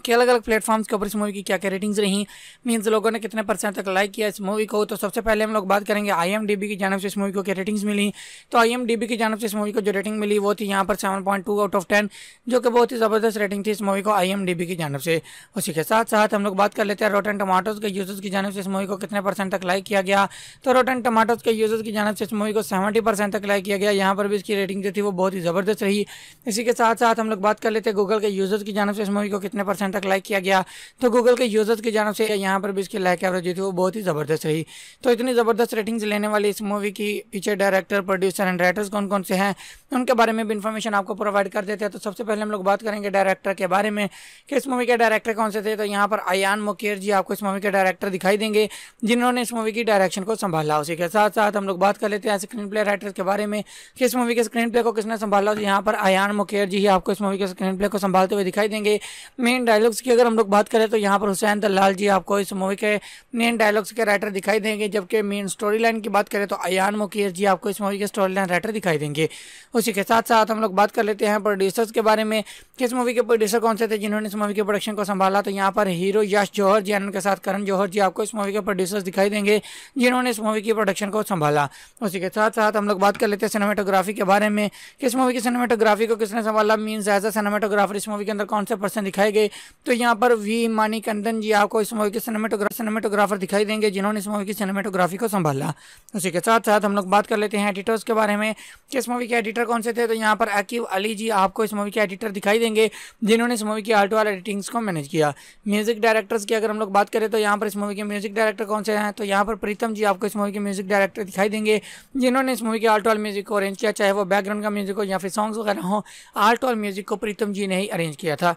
के अलग अलग प्लेटफॉर्म्स के ऊपर इस मूवी की क्या क्या रेटिंग्स रहीं, मीन्स लोगों ने कितने परसेंट तक लाइक किया इस मूवी को। तो सबसे पहले हम लोग बात करेंगे आईएमडीबी की जानिब से इस मूवी को क्या रेटिंग्स मिली। तो आईएमडीबी की जानिब से इस मूवी को जो रेटिंग मिली वो थी यहाँ पर seven point two out of ten, जो कि बहुत ही ज़बरदस्त रेटिंग थी इस मूवी को आईएमडीबी की जानिब से। उसी के साथ साथ हम लोग बात कर लेते हैं रोटन टमाटोज़ के यूजर्स की जानिब से इस मूवी को कितने परसेंट तक लाइक किया गया। तो रोटन टमाटोज़ के यूजर्स की जानिब से इस मूवी को सेवेंटी परसेंट तक लाइक किया गया, यहाँ पर भी इसकी रेटिंग जो थी वो बहुत ही ज़बरदस्त रही। इसी के साथ साथ हम लोग बात कर लेते हैं गूगल के यूजर्स की जानिब से इस मूवी को कितने परसेंट तक लाइक किया गया। तो गूगल के यूजर्स की जानिब से यहाँ पर भी इसकी लाइक एवरेज थी वो बहुत ही ज़बरदस्त रही। तो इतनी ज़बरदस्त रेटिंग्स लेने वाली इस मूवी की पीछे डायरेक्टर, प्रोड्यूसर एंड राइटर्स कौन कौन से हैं उनके बारे में भी इन्फॉर्मेशन आपको प्रोवाइड कर देते हैं। तो सबसे पहले हम लोग बात करेंगे डायरेक्टर के बारे में कि इस मूवी के डायरेक्टर कौन से थे। तो यहाँ पर अयान मुकर्जी आपको इस मूवी के डायरेक्टर दिखाई देंगे जिन्होंने इस मूवी की डायरेक्शन को संभाला। उसी के साथ साथ हम लोग बात कर लेते हैं स्क्रीन प्ले राइटर्स के बारे में कि इस मूवी के स्क्रीन प्ले को किसने संभाला। यहाँ पर अयान मुकर्जी ही आपको इस मूवी के स्क्रीन प्ले को संभालते हुए दिखाई देंगे। मेन डायलॉग्स की अगर हम लोग बात करें तो यहाँ पर हुसैन दलाल जी आपको इस मूवी के मेन डायलॉग्स के राइटर दिखाई देंगे, जबकि मेन स्टोरी लाइन की बात करें तो अयान मुकर्जी जी आपको इस मूवी के स्टोरी लाइन राइटर दिखाई देंगे। उसी के साथ साथ हम लोग बात कर लेते हैं प्रोड्यूसर्स के बारे में कि इस मूवी के प्रोड्यूसर कौन से थे जिन्होंने इस मूवी के प्रोडक्शन को संभाला। तो यहाँ पर hero Yash Johar ji and उनके साथ करण जौहर जी आपको इस मूवी के प्रोड्यूसर्स दिखाई देंगे जिन्होंने इस मूवी की प्रोडक्शन को संभाला। उसी के साथ साथ हम लोग बात कर लेते हैं सिनेमाटोग्राफी के बारे में कि इस मूवी की सिनेमाटोग्राफी को किसने संभाला, मीन्स एज अ सिनेमाटोग्राफर इस मूवी के अंदर कौन से पर्सन दिखाई गए। तो यहाँ पर वी मानिकंदन जी आपको इस मूवी के सिनेमेटोग्राफर सिनेमेटोग्राफर दिखाई देंगे जिन्होंने इस मूवी की सिनेमेटोग्राफी को संभाला। उसी के साथ साथ हम लोग बात कर लेते हैं एडिटर्स के बारे में कि इस मूवी के एडिटर कौन से थे। तो यहाँ पर अकीव अली जी आपको इस मूवी के एडिटर दिखाई देंगे जिन्होंने इस मूवी की आल टू आल एडिटिंग्स को मैनेज किया। म्यूजिक डायरेक्टर्स की अगर हम लोग बात करें तो यहाँ पर इस मूवी के म्यूजिक डायरेक्टर कौन से हैं। तो यहाँ पर प्रीतम जी आपको इस मूवी के म्यूजिक डायरेक्टर दिखाई देंगे जिन्होंने इस मूवी के आल टू आल म्यूजिक को अरेंज किया, चाहे वो बैकग्राउंड का म्यूजिक हो या फिर सॉन्ग्स वगैरह हो, आल टू आल म्यूजिक को प्रीतम जी ने ही अरेंज किया था।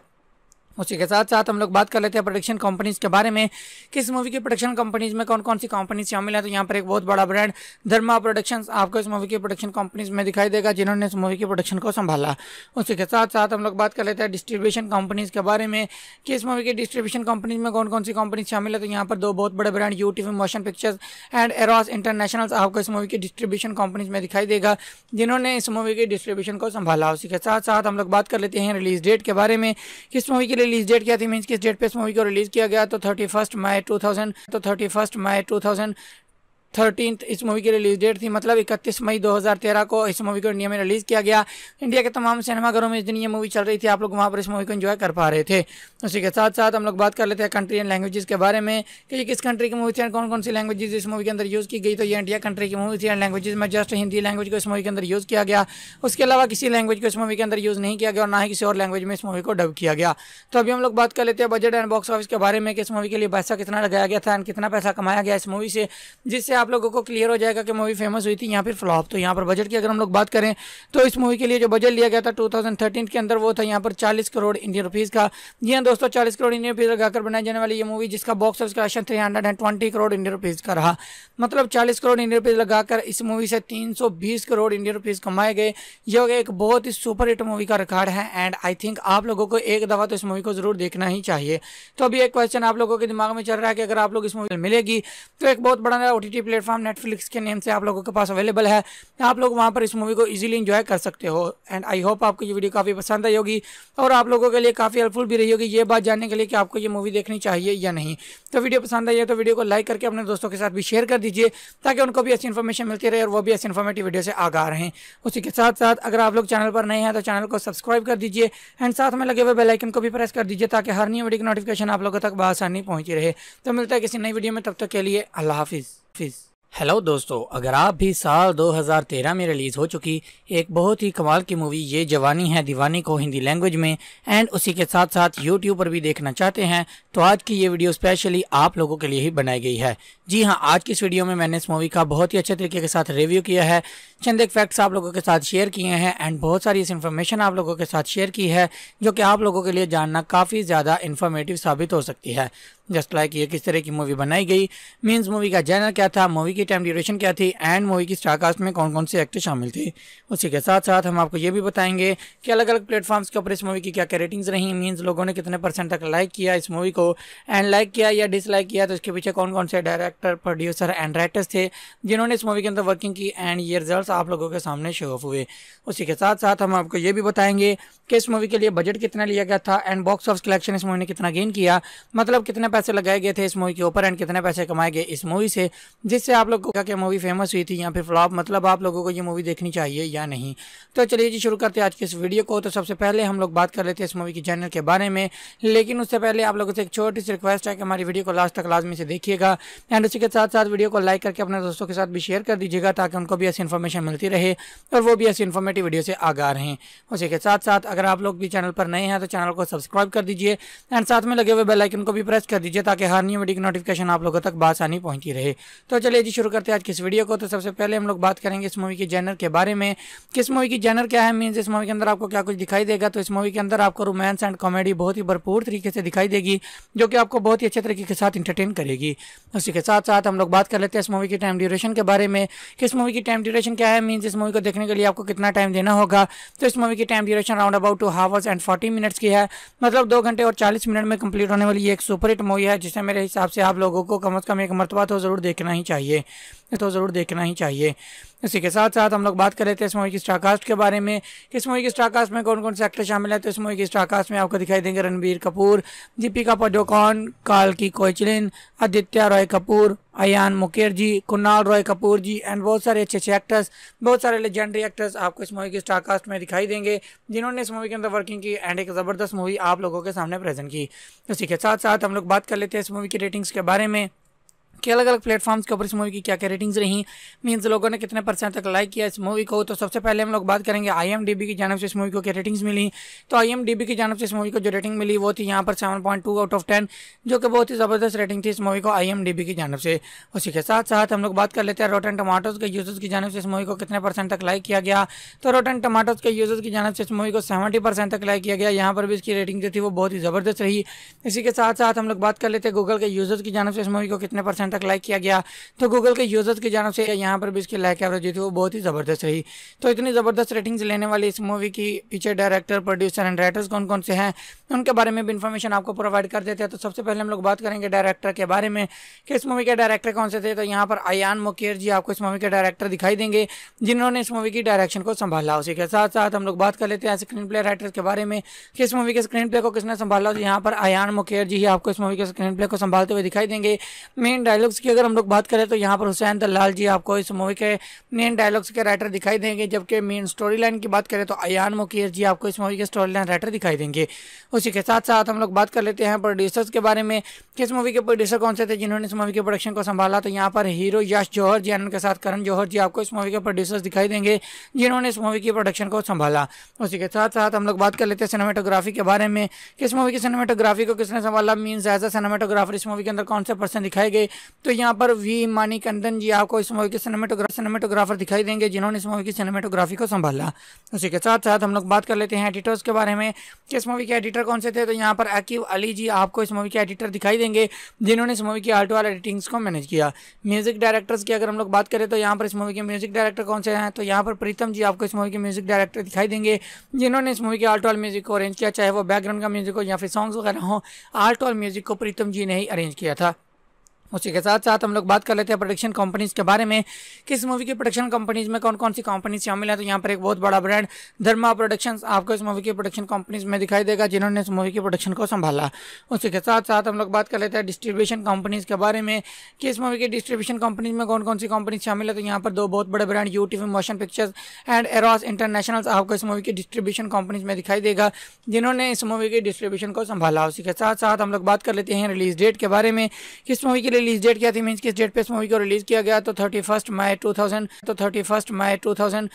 उसी के साथ साथ हम लोग बात कर लेते हैं प्रोडक्शन कंपनीज़ के बारे में कि इस मूवी की प्रोडक्शन कंपनीज़ में कौन कौन सी कंपनीज शामिल हैं। तो यहाँ पर एक बहुत बड़ा ब्रांड धर्मा प्रोडक्शंस आपको इस मूवी की प्रोडक्शन कंपनीज में दिखाई देगा जिन्होंने इस मूवी की प्रोडक्शन को संभाला। उसी के साथ साथ हम लोग बात कर लेते हैं डिस्ट्रीब्यूशन कंपनीज़ के बारे में कि इस मूवी की डिस्ट्रीब्यूशन कंपनीज में कौन कौन सी कंपनीज शामिल है। तो यहाँ पर दो बहुत बड़े brand UTV motion pictures and Eros international आपको इस मूवी की डिस्ट्रीब्यूशन कंपनीज में दिखाई देगा जिन्होंने इस मूवी की डिस्ट्रीब्यूशन को संभाला। उसी के साथ साथ हम लोग बात कर लेते हैं रिलीज डेट के बारे में कि इस मूवी की रिलीज डेट क्या थी, मींस किस डेट पे इस मूवी को रिलीज किया गया। तो thirty first May two thousand तो thirty first May two thousand thirteen इस मूवी की रिलीज डेट थी, मतलब इकतीस मई दो हज़ार तेरह को इस मूवी को इंडिया में रिलीज़ किया गया। इंडिया के तमाम सिनेमाघरों में इस दिन ये मूवी चल रही थी, आप लोग वहाँ पर इस मूवी को एंजॉय कर पा रहे थे। उसी के साथ साथ हम लोग बात कर लेते हैं कंट्री एंड लैंग्वेजेस के बारे में कि ये किस कंट्री की मूवी थी एंड कौन कौन सी लैंग्वेजेज इस मूवी के अंदर यूज़ की गई। तो ये इंडिया कंट्री की मूवी थी एंड लैंग्वेज में जस्ट हिंदी लैंग्वेज को इस मूवी के अंदर यूज़ किया गया, उसके अलावा किसी लैंग्वेज को इस मूवी के अंदर यूज़ नहीं किया गया और ना ही किसी और लैंग्वेज में इस मूवी को डब किया गया। तो अभी हम लोग बात कर लेते हैं बजट एंड बॉक्स ऑफिस के बारे में कि इस मूवी के लिए पैसा कितना लगाया गया था एंड कितना पैसा कमाया गया इस मूवी से, जिससे आप लोगों को क्लियर हो जाएगा कि मूवी फेमस हुई थी या फिर फ्लॉप। तो यहाँ पर बजट की अगर हम लोग बात करें तो इस मूवी के लिए जो बजट लिया गया था टू थाउजेंड थर्टीन के अंदर वो था यहाँ पर चालीस करोड़ इंडियन रुपीस का। जी हाँ दोस्तों, चालीस करोड़ इंडियन रुपीस लगाकर बनाई जाने वाली ये मूवी जिसका box office collection three hundred and twenty crore Indian rupees का रहा, मतलब चालीस करोड़ इंडियन रुपीस लगाकर इस मूवी से तीन सौ बीस करोड़ इंडियन रुपीस कमाए गए। यह एक बहुत ही सुपर हिट मूवी का रिकॉर्ड है एंड आई थिंक आप लोगों को एक दफ़ा तो इस मूवी को जरूर देखना ही चाहिए। तो अभी एक क्वेश्चन आप लोगों के दिमाग में चल रहा है कि अगर आप लोग इस मूवी मिलेगी तो एक बहुत बड़ा O T T platform Netflix के नेम से आप लोगों के पास अवेलेबल है। आप लोग वहाँ पर इस मूवी को इजीली एंजॉय कर सकते हो। एंड आई होप आपको ये वीडियो काफ़ी पसंद आई होगी और आप लोगों के लिए काफ़ी हेल्पफुल भी रही होगी ये बात जानने के लिए कि आपको ये मूवी देखनी चाहिए या नहीं। तो वीडियो पसंद आई है तो वीडियो को लाइक करके अपने दोस्तों के साथ भी शेयर कर दीजिए ताकि उनको भी ऐसी इन्फॉर्मेशन मिलती रहे और वो भी ऐसी इन्फॉर्मेटिव वीडियो से आगा रहें। उसी के साथ साथ अगर आप लोग चैनल पर नए हैं तो चैनल को सब्सक्राइब कर दीजिए एंड साथ में लगे हुए बेल आइकन को भी प्रेस कर दीजिए ताकि हर नई वीडियो की नोटिफिकेशन आप लोगों तक आसानी पहुंची रहे। तो मिलता है किसी नई वीडियो में, तब तक के लिए अल्लाह हाफिज़ फिज़। हेलो दोस्तों, अगर आप भी साल दो हज़ार तेरह में रिलीज़ हो चुकी एक बहुत ही कमाल की मूवी ये जवानी है दीवानी को हिंदी लैंग्वेज में एंड उसी के साथ साथ यूट्यूब पर भी देखना चाहते हैं तो आज की ये वीडियो स्पेशली आप लोगों के लिए ही बनाई गई है। जी हां, आज की इस वीडियो में मैंने इस मूवी का बहुत ही अच्छे तरीके के साथ रिव्यू किया है, चंद एक फैक्ट्स आप लोगों के साथ शेयर किए हैं एंड बहुत सारी इस इन्फॉर्मेशन आप लोगों के साथ शेयर की है जो कि आप लोगों के लिए जानना काफ़ी ज़्यादा इन्फॉर्मेटिव साबित हो सकती है। जस्ट लाइक ये किस तरह की मूवी बनाई गई, मीन्स मूवी का जैनर क्या था, मूवी की टाइम ड्यूरेशन क्या थी एंड मूवी की स्टारकास्ट में कौन कौन से एक्टर शामिल थे। उसी के साथ साथ हम आपको ये भी बताएंगे कि अलग अलग प्लेटफॉर्म्स के ऊपर इस मूवी की क्या क्या रेटिंग्स रही, मीन्स लोगों ने कितने परसेंट तक लाइक किया इस मूवी को एंड लाइक किया या डिसलाइक किया तो इसके पीछे कौन कौन से डायरेक्टर, प्रोड्यूसर एंड राइटर्स थे जिन्होंने इस मूवी के अंदर वर्किंग की एंड ये रिजल्ट आप लोगों के सामने शो ऑफ हुए। उसी के साथ साथ हम आपको ये भी बताएंगे कि इस मूवी के लिए बजट कितना लिया गया था एंड बॉक्स ऑफिस कलेक्शन इस मूवी ने कितना गेन किया, मतलब कितने पैसे लगाए गए थे इस मूवी के ऊपर एंड कितने पैसे कमाए गए इस मूवी से, जिससे आप लोगों को क्या मूवी फेमस हुई थी या फिर फ्लॉप, मतलब आप लोगों को ये मूवी देखनी चाहिए या नहीं। तो चलिए जी शुरू करते हैं आज के इस वीडियो को। तो सबसे पहले हम लोग बात कर लेते हैं इस मूवी के जॉनर के बारे में, लेकिन उससे पहले आप लोगों से एक छोटी सी रिक्वेस्ट है कि हमारी वीडियो को लास्ट तक लाजमी से देखिएगा एंड उसी के साथ साथ वीडियो को लाइक करके अपने दोस्तों के साथ भी शेयर कर दीजिएगा ताकि उनको भी ऐसी इन्फॉर्मेशन मिलती रहे और वो भी ऐसी इन्फॉर्मेटिव वीडियो से आगा रहें। उसी के साथ साथ अगर आप लोग भी चैनल पर नए हैं तो चैनल को सब्सक्राइब कर दीजिए एंड साथ में लगे हुए बेल आइकन को भी प्रेस कर दीजिए ताकि हर नई वीडियो की नोटिफिकेशन आप लोगों तक बासानी पहुंची रहे। तो चलिए जी शुरू करते हैं आज की इस वीडियो को। तो सबसे पहले हम लोग बात करेंगे इस मूवी के जॉनर के बारे में, किस मूवी की जॉनर क्या है, मीन्स इस मूवी के अंदर आपको क्या कुछ दिखाई देगा। तो इस मूवी के अंदर आपको रोमांस एंड कॉमेडी बहुत ही भरपूर तरीके से दिखाई देगी जो कि आपको बहुत ही अच्छे तरीके के साथ इंटरटेन करेगी। उसी के साथ साथ हम लोग बात कर लेते हैं इस मूवी की टाइम ड्यूरेशन के बारे में, किस मूवी की टाइम ड्यूरेशन क्या है, मीन्स इस मूवी को देखने के लिए आपको कितना टाइम देना होगा। तो इस मूवी की time duration round about two hours and forty minutes की है, मतलब दो घंटे और चालीस मिनट में कंप्लीट होने वाली एक सुपरहिट मूवी है जिसे मेरे हिसाब से आप लोगों को कम से कम एक मरतबा तो ज़रूर देखना ही चाहिए, तो ज़रूर देखना ही चाहिए। इसी के साथ साथ हम लोग बात कर लेते हैं इस मूवी की स्टारकास्ट के बारे में, किस मूवी की स्टारकास्ट में कौन कौन से एक्टर शामिल है। तो इस मूवी की स्टारकास्ट में आपको दिखाई देंगे रणबीर कपूर, दीपिका पादुकोण, काल्की कोएचलिन, आदित्य रॉय कपूर, अयान मुकर्जी, कुणाल रॉय कपूर जी एंड बहुत सारे अच्छे अच्छे एक्टर्स, बहुत सारे लेजेंडरी एक्टर्स आपको इस मूवी की स्टारकास्ट में दिखाई देंगे जिन्होंने इस मूवी के अंदर वर्किंग की एंड एक ज़बरदस्त मूवी आप लोगों के सामने प्रेजेंट की। इसी के साथ साथ हम लोग बात कर लेते हैं इस मूवी की रेटिंग्स के बारे में कि अलग अलग प्लेटफॉर्म्स के ऊपर इस मूवी की क्या क्या रेटिंग्स रहीं, मीन्स लोगों ने कितने परसेंट तक लाइक किया इस मूवी को। तो सबसे पहले हम लोग बात करेंगे आईएमडीबी की जानिब से इस मूवी को क्या रेटिंग्स मिली। तो आईएमडीबी की जानिब से इस मूवी को जो रेटिंग मिली वो थी यहाँ पर seven point two out of ten, जो कि बहुत ही ज़बरदस्त रेटिंग थी इस मूवी को आईएमडीबी की जानिब से। उसी के साथ साथ हम लोग बात कर लेते हैं रोटन टमाटोज़ के यूजर्स की जानिब से इस मूवी को कितने परसेंट तक लाइक किया गया। तो रोटन टमाटोज़ के यूजर्स की जानिब से इस मूवी को सेवेंटी परसेंट तक लाइक किया गया, यहाँ पर भी इसकी रेटिंग जो थी वो बहुत ही ज़बरदस्त रही। इसी के साथ साथ हम लोग बात कर लेते हैं गूगल के यूजर्स की जानिब से इस मूवी को कितने परसेंट तक लाइक किया गया। तो गूगल के यूजर्स की जानिब से यहाँ पर भी इसकी लाइक एवरेज जो थी वो बहुत ही ज़बरदस्त रही। तो इतनी ज़बरदस्त रेटिंग्स लेने वाली इस मूवी की पीछे डायरेक्टर, प्रोड्यूसर एंड राइटर्स कौन कौन से हैं उनके बारे में भी इन्फॉर्मेशन आपको प्रोवाइड कर देते हैं। तो सबसे पहले हम लोग बात करेंगे डायरेक्टर के बारे में कि इस मूवी के डायरेक्टर कौन से थे। तो यहाँ पर अयान मुकर्जी आपको इस मूवी के डायरेक्टर दिखाई देंगे जिन्होंने इस मूवी की डायरेक्शन को संभाला। उसी के साथ साथ हम लोग बात कर लेते हैं स्क्रीन प्ले राइटर्स के बारे में कि इस मूवी के स्क्रीन प्ले को किसने संभाला। तो यहाँ पर अयान मुकर्जी ही आपको इस मूवी के स्क्रीन प्ले को संभालते हुए दिखाई देंगे। मेन डायलॉग्स की अगर हम लोग बात करें तो यहाँ पर हुसैन दलाल जी आपको इस मूवी के मेन डायलॉग्स के राइटर दिखाई देंगे, जबकि मेन स्टोरी लाइन की बात करें तो अयान मुकर्जी जी आपको इस मूवी के स्टोरी लाइन राइटर दिखाई देंगे। उसी के साथ साथ हम लोग बात कर लेते हैं प्रोड्यूसर्स के बारे में कि इस मूवी के प्रोड्यूसर कौन से थे जिन्होंने इस मूवी के प्रोडक्शन को संभाला। तो यहाँ पर हीरो यश जौहर जी उनके साथ करण जौहर जी आपको इस मूवी के प्रोड्यूसर्स दिखाई देंगे जिन्होंने इस मूवी की प्रोडक्शन को संभाला। उसी के साथ साथ हम लोग बात कर लेते हैं सिनेमाटोग्राफी के बारे में कि इस मूवी की सिनेमाटोग्राफी को किसने संभाला, मीन्स एज अ सिनेमाटोग्राफर इस मूवी के अंदर कौन से पर्सन दिखाई गए। तो यहाँ पर वी मानिकंदन जी आपको इस मूवी के सिनेमेटोग्राफर सिनेमेटोग्राफर दिखाई देंगे जिन्होंने इस मूवी की सिनेमेटोग्राफी को संभाला। उसी के साथ साथ हम लोग बात कर लेते हैं एडिटर्स के बारे में कि इस मूवी के एडिटर कौन से थे। तो यहाँ पर अकीव अली जी आपको इस मूवी के एडिटर दिखाई देंगे जिन्होंने इस मूवी की आर्ट वाल एडिटिंग्स को मैनेज किया। म्यूजिक डायरेक्टर्स की अगर हम लोग बात करें तो यहाँ पर इस मूवी के म्यूजिक डायरेक्टर कौन से हैं। तो यहाँ पर प्रीतम जी आपको इस मूवी के म्यूजिक डायरेक्टर दिखाई देंगे जिन्होंने इस मूवी के आर्ट वाल म्यूजिक को अरेंज किया, चाहे वो बैकग्राउंड का म्यूजिक हो या फिर सॉन्ग्स वगैरह हो, आर्ट वाल म्यूजिक को प्रीतम जी ने ही अरेंज किया था। उसी के साथ साथ हम लोग बात कर लेते हैं प्रोडक्शन कंपनीज के बारे में। किस मूवी की प्रोडक्शन कंपनीज में कौन कौन सी कंपनीज शामिल है, तो यहाँ पर एक बहुत बड़ा ब्रांड धर्मा प्रोडक्शंस आपको इस मूवी की प्रोडक्शन कंपनीज में दिखाई देगा, जिन्होंने इस मूवी की प्रोडक्शन को संभाला। उसी के साथ साथ हम लोग बात कर लेते हैं डिस्ट्रीब्यूशन कंपनीज के बारे में कि इस मूवी की डिस्ट्रीब्यूशन कंपनीज में कौन कौन सी कंपनीज शामिल है, तो यहाँ पर दो बहुत बड़े brand UTV motion pictures and Eros international आपको इस मूवी की डिस्ट्रीब्यूशन कंपनीज में दिखाई देगा, जिन्होंने इस मूवी की डिस्ट्रीब्यूशन को संभाला। उसी के साथ साथ हम लोग बात कर लेते हैं रिलीज डेट के बारे में। किस मूवी की रिलीज डेट क्या थी, मींस किस डेट पे इस मूवी को रिलीज किया गया, तो thirty first May two thousand तो thirty first May two thousand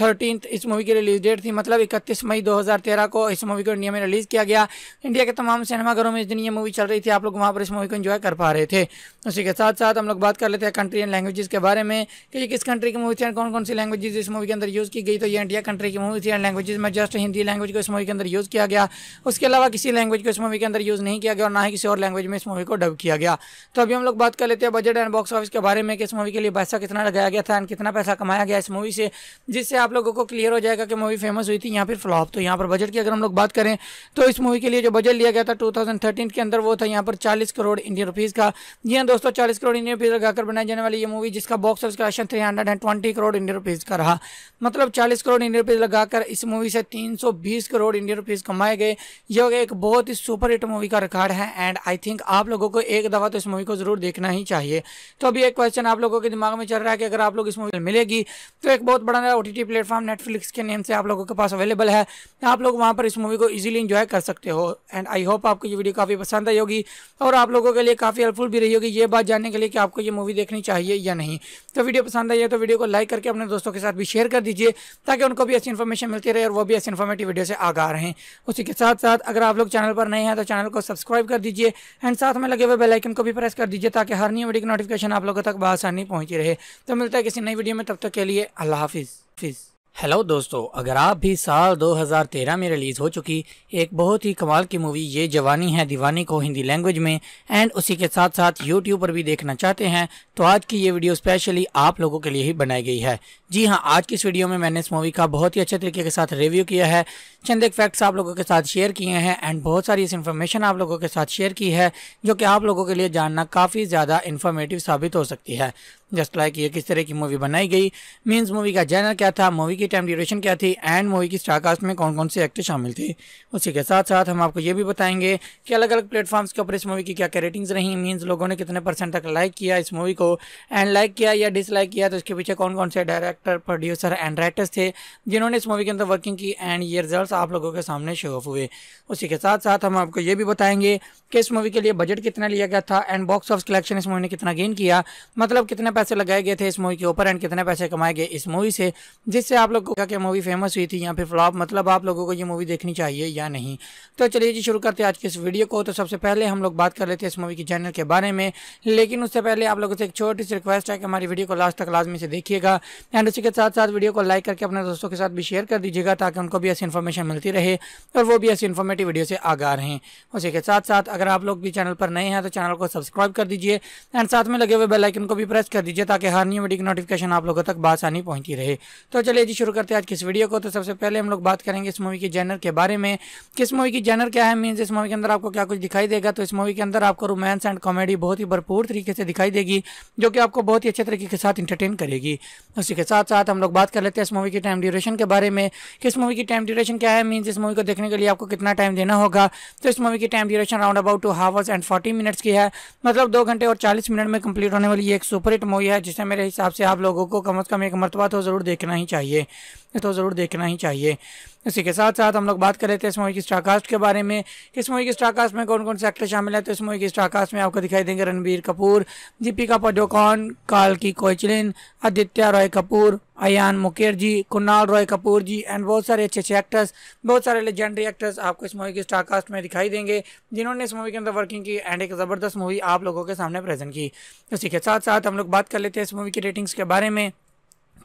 thirteen इस मूवी की रिलीज डेट थी। मतलब इकतीस मई दो हज़ार तेरह को इस मूवी को इंडिया में रिलीज़ किया गया। इंडिया के तमाम सिनेमाघरों में इस दिन ये मूवी चल रही थी, आप लोग वहाँ पर इस मूवी को एंजॉय कर पा रहे थे। उसी के साथ साथ हम लोग बात कर लेते हैं कंट्री एंड लैंग्वेजेस के बारे में कि ये किस कंट्री की मूवी थी एंड कौन कौन सी लैंग्वेजेज इस मूवी के अंदर यूज़ की गई, तो ये इंडिया कंट्री की मूवी थी एंड लैंग्वेज में जस्ट हिंदी लैंग्वेज को इस मूवी के अंदर यूज़ किया गया। उसके अलावा किसी लैंग्वेज को इस मूवी के अंदर यूज़ नहीं किया गया और ना ही किसी और लैंग्वेज में इस मूवी को डब किया गया। तो अभी हम लोग बात कर लेते हैं बजट एंड बॉक्स ऑफिस के बारे में कि इस मूवी के लिए पैसा कितना लगाया गया था एंड कितना पैसा कमाया गया इस मूवी से, जिससे आप लोगों को क्लियर हो जाएगा कि मूवी फेमस हुई थी या फिर फ्लॉप। तो यहाँ पर बजट की अगर हम लोग बात करें तो इस मूवी के लिए जो बजट लिया गया था टू थाउजेंड थर्टीन के अंदर वो था यहाँ पर चालीस करोड़ इंडियन रुपीज़ का। जी हाँ दोस्तों, चालीस करोड़ इंडियन रुपीज़ लगाकर बनाई जाने वाली ये मूवी, जिसका box office collection three hundred and twenty crore Indian rupees का रहा। मतलब चालीस करोड़ इंडियन रुपीज़ लगाकर इस मूवी से तीन सौ बीस करोड़ इंडियन रुपीज़ कमाए गए। यह एक बहुत ही सुपर हिट मूवी का रिकॉर्ड है एंड आई थिंक आप लोगों को एक दफ़ा तो इस मूवी को जरूर देखना ही चाहिए। तो अभी एक क्वेश्चन आप लोगों के दिमाग में चल रहा है कि अगर आप लोग इस मूवी मिलेगी तो एक बहुत बड़ा ओटीटी प्लेटफॉर्म नेटफ्लिक्स के नेम से आप लोगों के पास अवेलेबल है, आप लोग वहां पर इस मूवी को इजीली एंजॉय कर सकते हो। एंड आई होप आपको ये वीडियो काफ़ी पसंद आई होगी और आप लोगों के लिए काफ़ी हेल्पफुल भी रही होगी ये बात जानने के लिए कि आपको ये मूवी देखनी चाहिए या नहीं। तो वीडियो पसंद आई है तो वीडियो को लाइक करके अपने दोस्तों के साथ भी शेयर कर दीजिए ताकि उनको भी ऐसी इन्फॉर्मेशन मिलती रहे और वो भी ऐसी इन्फॉर्मेटिव वीडियो से आगा रहे। उसी के साथ साथ अगर आप लोग चैनल पर नए हैं तो चैनल को सब्सक्राइब कर दीजिए एंड साथ में लगे हुए बेल आइकन को भी प्रेस कर दीजिए ताकि हर नई वीडियो की नोटिफिकेशन आप लोगों तक आसानी पहुंची रहे। तो मिलता है किसी नई वीडियो में, तब तक के लिए अल्लाह हाफिज़। हेलो दोस्तों, अगर आप भी साल दो हज़ार तेरह में रिलीज़ हो चुकी एक बहुत ही कमाल की मूवी ये जवानी है दीवानी को हिंदी लैंग्वेज में एंड उसी के साथ साथ यूट्यूब पर भी देखना चाहते हैं तो आज की ये वीडियो स्पेशली आप लोगों के लिए ही बनाई गई है। जी हां, आज की इस वीडियो में मैंने इस मूवी का बहुत ही अच्छे तरीके के साथ रिव्यू किया है, चंद एक फैक्ट्स आप लोगों के साथ शेयर किए हैं एंड बहुत सारी इस इन्फॉर्मेशन आप लोगों के साथ शेयर की है जो कि आप लोगों के लिए जानना काफ़ी ज़्यादा इन्फॉर्मेटिव साबित हो सकती है। जस्ट लाइक ये किस तरह की मूवी बनाई गई, मीन्स मूवी का जैनर क्या था, मूवी की टाइम ड्यूरेशन क्या थी एंड मूवी की स्टारकास्ट में कौन कौन से एक्टर शामिल थे। उसी के साथ साथ हम आपको ये भी बताएंगे कि अलग अलग प्लेटफॉर्म्स के ऊपर इस मूवी की क्या क्या रेटिंग्स रही, मीन्स लोगों ने कितने परसेंट तक लाइक किया इस मूवी को एंड लाइक किया या डिसलाइक किया तो इसके पीछे कौन कौन से डायरेक्टर, प्रोड्यूसर एंड राइटर्स थे जिन्होंने इस मूवी के अंदर वर्किंग की एंड ये रिजल्ट आप लोगों के सामने शो ऑफ हुए। उसी के साथ साथ हम आपको ये भी बताएंगे कि इस मूवी के लिए बजट कितना लिया गया था एंड बॉक्स ऑफिस कलेक्शन इस मूवी ने कितना गेन किया, मतलब कितने पैसे लगाए गए थे इस मूवी के ऊपर एंड कितने पैसे कमाए गए इस मूवी से, जिससे आप लोगों को क्या मूवी फेमस हुई थी या फिर फ्लॉप, मतलब आप लोगों को ये मूवी देखनी चाहिए या नहीं। तो चलिए जी शुरू करते हैं आज के इस वीडियो को। तो सबसे पहले हम लोग बात कर लेते हैं इस मूवी के जॉनर के बारे में, लेकिन उससे पहले आप लोगों से एक छोटी सी रिक्वेस्ट है कि हमारी वीडियो को लास्ट तक लाजमी से देखिएगा एंड उसी के साथ साथ वीडियो को लाइक करके अपने दोस्तों के साथ भी शेयर कर दीजिएगा ताकि उनको भी ऐसी इन्फॉर्मेशन मिलती रहे और वो भी ऐसी इन्फॉर्मेटिव वीडियो से आगा रहें। उसी के साथ साथ अगर आप लोग भी चैनल पर नए हैं तो चैनल को सब्सक्राइब कर दीजिए एंड साथ में लगे हुए बेल आइकन को भी प्रेस कर दीजिए ताकि हर नई वीडियो की नोटिफिकेशन आप लोगों तक आसानी पहुंची रहे। तो चलिए जी शुरू करते हैं आज किस वीडियो को। तो सबसे पहले हम लोग बात करेंगे इस मूवी के जॉनर के बारे में, किस मूवी की जॉनर क्या है, मीन्स इस मूवी के अंदर आपको क्या कुछ दिखाई देगा। तो इस मूवी के अंदर आपको रोमांस एंड कॉमेडी बहुत ही भरपूर तरीके से दिखाई देगी जो कि आपको बहुत ही अच्छे तरीके के साथ इंटरटेन करेगी। उसी के साथ साथ हम लोग बात कर लेते हैं इस मूवी की टाइम ड्यूरेशन के बारे में, किस मूवी की टाइम ड्यूरेशन क्या है, मीन्स इस मूवी को देखने के लिए आपको कितना टाइम देना होगा। तो इस मूवी की time duration round about two hours and forty minutes की है, मतलब दो घंटे और चालीस मिनट में कंप्लीट होने वाली एक सुपरहिट मूवी है जिसे मेरे हिसाब से आप लोगों को कम अज़ कम एक मरतबा तो ज़रूर देखना ही चाहिए, तो ज़रूर देखना ही चाहिए। इसी के साथ साथ हम लोग बात कर लेते हैं इस मूवी की स्टारकास्ट के बारे में, इस मूवी की स्टारकास्ट में कौन कौन से एक्टर शामिल है। तो इस मूवी की स्टारकास्ट में आपको दिखाई देंगे रणबीर कपूर, दीपिका पादुकोण, काल्की कोएचलिन, आदित्य रॉय कपूर, अयान मुकर्जी, कुणाल रॉय कपूर जी एंड बहुत सारे अच्छे अच्छे एक्टर्स, बहुत सारे लेजेंडरी एक्टर्स आपको इस मूवी की स्टारकास्ट में दिखाई देंगे जिन्होंने इस मूवी के अंदर वर्किंग की एंड एक ज़बरदस्त मूवी आप लोगों के सामने प्रेजेंट की। इसी के साथ साथ हम लोग बात कर लेते हैं इस मूवी की रेटिंग्स के बारे में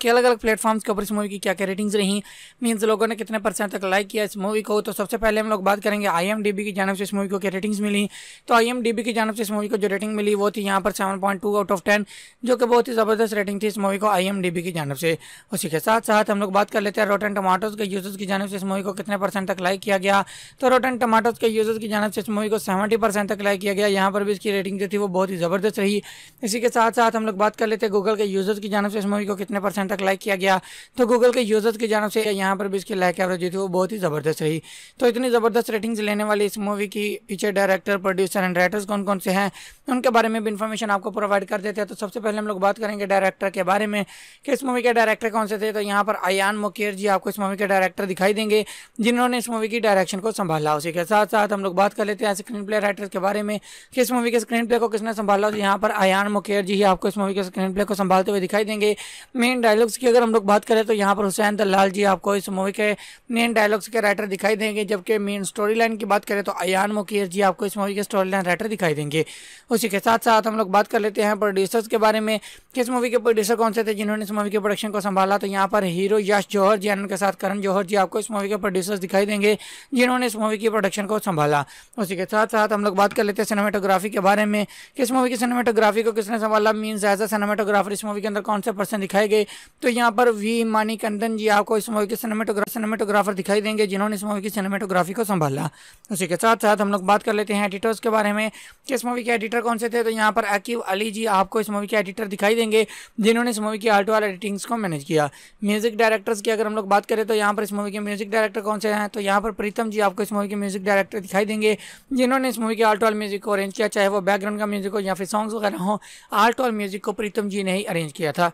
कि अलग अलग प्लेटफॉर्म्स के ऊपर इस मूवी की क्या क्या रेटिंग्स रही, मीन्स लोगों ने कितने परसेंट तक लाइक किया इस मूवी को। तो सबसे पहले हम लोग बात करेंगे आईएमडीबी की जानब से इस मूवी को क्या रेटिंग्स मिली। तो आईएमडीबी की जानब से इस मूवी को जो रेटिंग मिली वो थी यहाँ पर seven point two out of ten, जो कि बहुत ही ज़बरदस्त रेटिंग थी इस मूवी को आईएमडीबी की जानब से। उसी के साथ साथ हम लोग बात कर लेते हैं रोटन टमाटोज़ के यूजर्स की जानब से इस मूवी को कितने परसेंट तक लाइक किया गया। तो रोटन टमाटोज़ के यूजर्स की जानब से इस मूवी को सेवेंटी परसेंट तक लाइक किया गया, यहाँ पर भी इसकी रेटिंग जो थी वो बहुत ही ज़बरदस्त रही। इसी के साथ साथ हम लोग बात कर लेते हैं गूगल के यूजर्स की जानब से इस मूवी को कितने परसेंट तक लाइक किया गया। तो गूगल के यूजर्स की जानब से यहाँ पर भी इसकी लाइक एवरेज जो थी वो बहुत ही ज़बरदस्त रही। तो इतनी ज़बरदस्त रेटिंग्स लेने वाली इस मूवी की पीछे डायरेक्टर, प्रोड्यूसर एंड राइटर्स कौन कौन से हैं उनके बारे में भी इन्फॉर्मेशन आपको प्रोवाइड कर देते हैं। तो सबसे पहले हम लोग बात करेंगे डायरेक्टर के बारे में कि इस मूवी के डायरेक्टर कौन से थे। तो यहाँ पर अयान मुकर्जी आपको इस मूवी के डायरेक्टर दिखाई देंगे जिन्होंने इस मूवी की डायरेक्शन को संभाला। उसी के साथ साथ हम लोग बात कर लेते हैं स्क्रीन प्ले राइटर्स के बारे में कि इस मूवी के स्क्रीन प्ले को किसने संभाला। तो यहाँ पर अयान मुकर्जी ही आपको इस मूवी के स्क्रीन प्ले को संभालते हुए दिखाई देंगे। मेन डायलॉग्स की अगर हम लोग बात करें तो यहाँ पर हुसैन दलाल जी आपको इस मूवी के मेन डायलॉग्स के राइटर दिखाई देंगे, जबकि मेन स्टोरी लाइन की बात करें तो अयान मुकर्जी आपको इस मूवी के स्टोरी लाइन राइटर दिखाई देंगे। उसी के साथ साथ हम लोग बात कर लेते हैं प्रोड्यूसर्स के बारे में कि इस मूवी के प्रोड्यूसर कौन से थे जिन्होंने इस मूवी के प्रोडक्शन को संभाला। तो यहाँ पर hero Yash Johar ji and उनके साथ करण जौहर जी आपको इस मूवी के प्रोड्यूसर्स दिखाई देंगे जिन्होंने इस मूवी की प्रोडक्शन को संभाला। उसी के साथ साथ हम लोग बात कर लेते हैं सिनेमाटोग्राफी के बारे में कि इस मूवी की सिनेमाटोग्राफी को किसने संभाला, मीन्स एज अ सिनेमाटोग्राफर इस मूवी के अंदर कौन से पर्सन दिखाए गए। तो यहाँ पर वी मानिकंदन जी आपको इस मूवी के सिनेमाटोग्राफर दिखाई देंगे जिन्होंने इस मूवी की सिनेमाटोग्राफी को संभाला। उसी के साथ साथ हम लोग बात कर लेते हैं एडिटर्स के बारे में कि इस मूवी के एडिटर कौन से थे। तो यहाँ पर अकीव अली जी आपको इस मूवी के एडिटर दिखाई देंगे जिन्होंने इस मूवी की आर्ट और एडिटिंग्स को मैनेज किया। म्यूजिक डायरेक्टर्स की अगर हम लोग बात करें तो यहाँ पर इस मूवी के म्यूजिक डायरेक्टर कौन से हैं। तो यहाँ पर प्रीतम जी आपको इस मूवी के म्यूजिक डायरेक्टर दिखाई देंगे जिन्होंने इस मूवी के आर्ट और म्यूजिक को अरेंज किया, चाहे वो बैकग्राउंड का म्यूजिक हो या फिर सॉन्ग्स वगैरह हो, आर्ट और म्यूजिक को प्रीतम जी ने ही अरेंज किया था।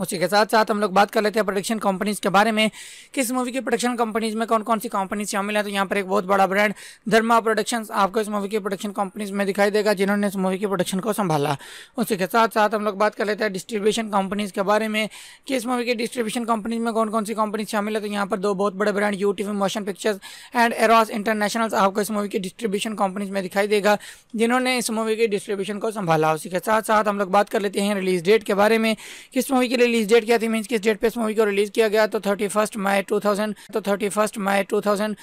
उसी के साथ साथ हम लोग बात कर लेते हैं प्रोडक्शन कंपनीज़ के बारे में कि इस मूवी की प्रोडक्शन कंपनीज़ में कौन कौन सी कंपनीज शामिल है। तो यहाँ पर एक बहुत बड़ा ब्रांड धर्मा प्रोडक्शंस आपको इस मूवी की प्रोडक्शन कंपनीज में दिखाई देगा जिन्होंने इस मूवी की प्रोडक्शन को संभाला। उसी के साथ साथ हम लोग बात कर लेते हैं डिस्ट्रीब्यूशन कंपनीज़ के बारे में कि इस मूवी की डिस्ट्रीब्यूशन कंपनीज में कौन कौन सी कंपनीज शामिल है। तो यहाँ पर दो बहुत बड़े brand UTV motion pictures and Eros international आपको इस मूवी की डिस्ट्रीब्यूशन कंपनीज में दिखाई देगा जिन्होंने इस मूवी की डिस्ट्रीब्यूशन को संभाला। उसी के साथ साथ हम लोग बात कर लेते हैं रिलीज डेट के बारे में कि इस मूवी की रिलीज डेट क्या थी, मींस किस डेट पे इस मूवी को रिलीज किया गया। तो thirty first May two thousand तो thirty first May two thousand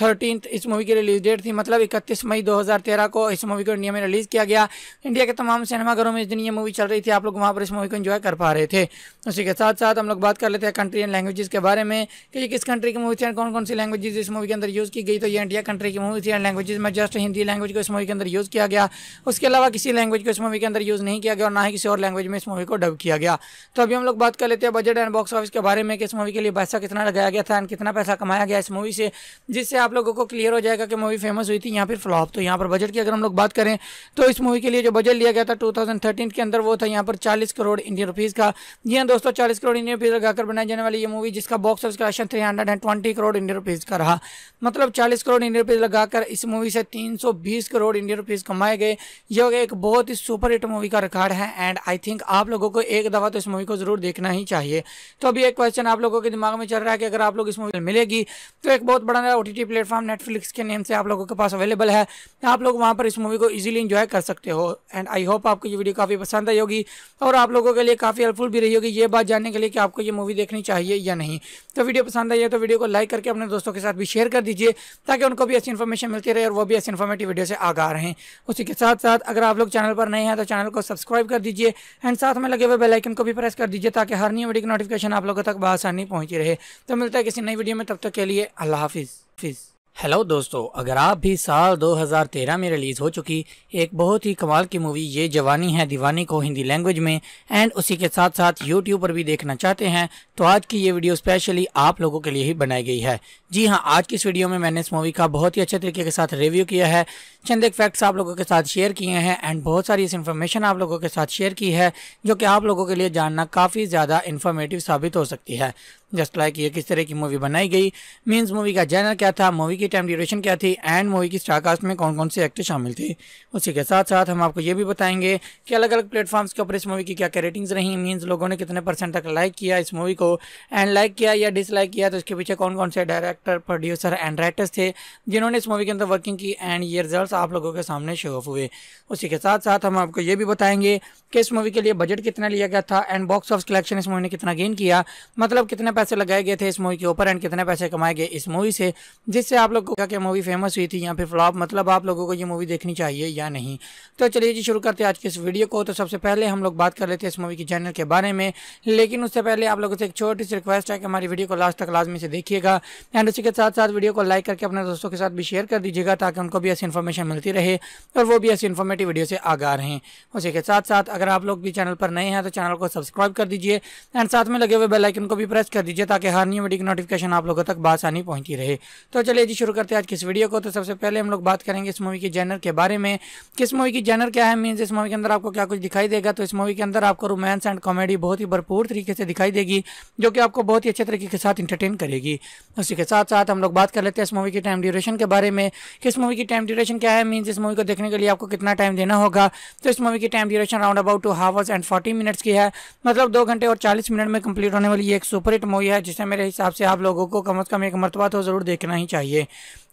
thirteen इस मूवी की रिलीज डेट थी, मतलब इकतीस मई दो हज़ार तेरह को इस मूवी को इंडिया में रिलीज़ किया गया। इंडिया के तमाम सिनेमाघरों में इस दिन ये मूवी चल रही थी, आप लोग वहाँ पर इस मूवी को एंजॉय कर पा रहे थे। उसी के साथ साथ हम लोग बात कर लेते हैं कंट्री एंड लैंग्वेजेस के बारे में कि किस कंट्री की मूवी थी, कौन कौन सी लैंग्वेजेस इस मूवी के अंदर यूज़ की गई। तो ये इंडिया कंट्री की मूवी थी एंड लैंग्वेज में जस्ट हिंदी लैंग्वेज को इस मूवी के अंदर यूज़ किया गया, उसके अलावा किसी लैंग्वेज को इस मूवी के अंदर यूज़ नहीं किया गया और ना ही किसी और लैंग्वेज में इस मूवी को डब किया गया। तो अभी हम लोग बात कर लेते हैं बजट एंड बॉक्स ऑफिस के बारे में कि इस मूवी के लिए पैसा कितना लगाया गया था एंड कितना पैसा कमाया गया इस मूवी से, जिससे आप लोगों को क्लियर हो जाएगा कि मूवी फेमस हुई थी या फिर फ्लॉप। तो यहाँ पर बजट की अगर हम लोग बात करें तो इस मूवी के लिए जो बजट लिया गया था टू थाउजेंड थर्टीन के अंदर वो था यहाँ पर चालीस करोड़ इंडियन रुपीज़ का। जी हाँ दोस्तों, चालीस करोड़ इंडियन रुपीज़ लगाकर बनाई जाने वाली ये मूवी जिसका box office collection three hundred and twenty crore Indian rupees का रहा, मतलब चालीस करोड़ इंडियन रुपीज़ लगाकर इस मूवी से तीन सौ बीस करोड़ इंडियन रुपीज़ कमाए गए। यह एक बहुत ही सुपर हिट मूवी का रिकॉर्ड है एंड आई थिंक आप लोगों को एक दफ़ा तो इस मूवी को ज़रूर देखना ही चाहिए। तो अभी एक क्वेश्चन आप लोगों के दिमाग में चल रहा है कि अगर आप लोग इस मूवी मिलेगी तो एक बहुत बड़ा ओटीटी प्लेटफॉर्म नेटफ्लिक्स के नेम से आप लोगों के पास अवेलेबल है, आप लोग वहां पर इस मूवी को इजीली एंजॉय कर सकते हो। एंड आई होप आपको ये वीडियो काफ़ी पसंद आई होगी और आप लोगों के लिए काफ़ी हेल्पफुल भी रही होगी ये बात जानने के लिए कि आपको ये मूवी देखनी चाहिए या नहीं। तो वीडियो पसंद आई है तो वीडियो को लाइक करके अपने दोस्तों के साथ भी शेयर कर दीजिए ताकि उनको भी ऐसी इन्फॉर्मेशन मिलती रहे और वो भी ऐसी इन्फॉर्मेटिव वीडियो से आगाह रहें। उसी के साथ साथ अगर आप लोग चैनल पर नए हैं तो चैनल को सब्सक्राइब कर दीजिए एंड साथ में लगे हुए बेल आइकन को भी प्रेस कर दीजिए ताकि हर नई वीडियो की नोटिफिकेशन आप लोगों तक बआसानी पहुंची रहे। तो मिलता है किसी नई वीडियो में, तब तक के लिए अल्लाह हाफिज़। हेलो दोस्तों, अगर आप भी साल दो हज़ार तेरह में रिलीज़ हो चुकी एक बहुत ही कमाल की मूवी ये जवानी है दीवानी को हिंदी लैंग्वेज में एंड उसी के साथ साथ यूट्यूब पर भी देखना चाहते हैं तो आज की ये वीडियो स्पेशली आप लोगों के लिए ही बनाई गई है। जी हां, आज की इस वीडियो में मैंने इस मूवी का बहुत ही अच्छे तरीके के साथ रिव्यू किया है, चंद एक फैक्ट्स आप लोगों के साथ शेयर किए हैं एंड बहुत सारी इस इन्फॉर्मेशन आप लोगों के साथ शेयर की है जो कि आप लोगों के लिए जानना काफ़ी ज़्यादा इन्फॉर्मेटिव साबित हो सकती है। जस्ट लाइक ये किस तरह की मूवी बनाई गई, मीन्स मूवी का जैनर क्या था, मूवी की टाइम ड्यूरेशन क्या थी एंड मूवी की स्टारकास्ट में कौन कौन से एक्टर शामिल थे। उसी के साथ साथ हम आपको ये भी बताएंगे कि अलग अलग प्लेटफॉर्म्स के ऊपर इस मूवी की क्या क्या रेटिंग्स रही, मीन्स लोगों ने कितने परसेंट तक लाइक किया इस मूवी को एंड लाइक किया या डिसलाइक किया, तो इसके पीछे कौन कौन से डायरेक्टर, प्रोड्यूसर एंड राइटर्स थे जिन्होंने इस मूवी के अंदर वर्किंग की एंड ये रिजल्ट आप लोगों के सामने शो ऑफ हुए। उसी के साथ साथ हम आपको ये भी बताएंगे कि इस मूवी के लिए बजट कितना लिया गया था एंड बॉक्स ऑफिस कलेक्शन इस मूवी ने कितना गेन किया, मतलब कितने पैसे लगाए गए थे इस मूवी के ऊपर एंड कितने पैसे कमाए गए इस मूवी से, जिससे आप लोगों को क्या मूवी फेमस हुई थी या फिर फ्लॉप, मतलब आप लोगों को ये मूवी देखनी चाहिए या नहीं। तो चलिए जी शुरू करते हैं आज के इस वीडियो को। तो सबसे पहले हम लोग बात कर लेते हैं इस मूवी की जैनर के बारे में, लेकिन उससे पहले आप लोगों से एक छोटी सी रिक्वेस्ट है कि हमारी वीडियो को लास्ट तक लाजमी से देखिएगा एंड उसी के साथ साथ वीडियो को लाइक करके अपने दोस्तों के साथ भी शेयर कर दीजिएगा ताकि उनको भी ऐसी इन्फॉर्मेशन मिलती रहे और वो भी ऐसी इन्फॉर्मेटिव वीडियो से आगा रहें। उसी के साथ साथ अगर आप लोग भी चैनल पर नए हैं तो चैनल को सब्सक्राइब कर दीजिए एंड साथ में लगे हुए बेल आइकन को भी प्रेस कर दीजिए ताकि हर न्यू वीडियो की नोटिफिकेशन आप लोगों तक बासानी पहुंचती रहे। तो चलिए जी शुरू करते हैं आज की इस वीडियो को। तो सबसे पहले हम लोग बात करेंगे इस मूवी के जैनर के बारे में, किस मूवी की जैनर क्या है, मीन्स इस मूवी के अंदर आपको क्या कुछ दिखाई देगा। तो इस मूवी के अंदर आपको रोमांस एंड कॉमेडी बहुत ही भरपूर तरीके से दिखाई देगी जो कि आपको बहुत ही अच्छे तरीके के साथ इंटरटेन करेगी। उसी के साथ साथ हम लोग बात कर लेते हैं इस मूवी की टाइम ड्यूरेशन के बारे में, किस मूवी की टाइम ड्यूरेशन क्या है, मीन्स इस मूवी को देखने के लिए आपको कितना टाइम देना होगा। तो इस मूवी की time duration round about two hours and forty minutes की है, मतलब दो घंटे और चालीस मिनट में कंप्लीट होने वाली एक सुपरहिट मूवी है जिसे मेरे हिसाब से आप लोगों को कम से कम एक मरतबा तो ज़रूर देखना ही चाहिए,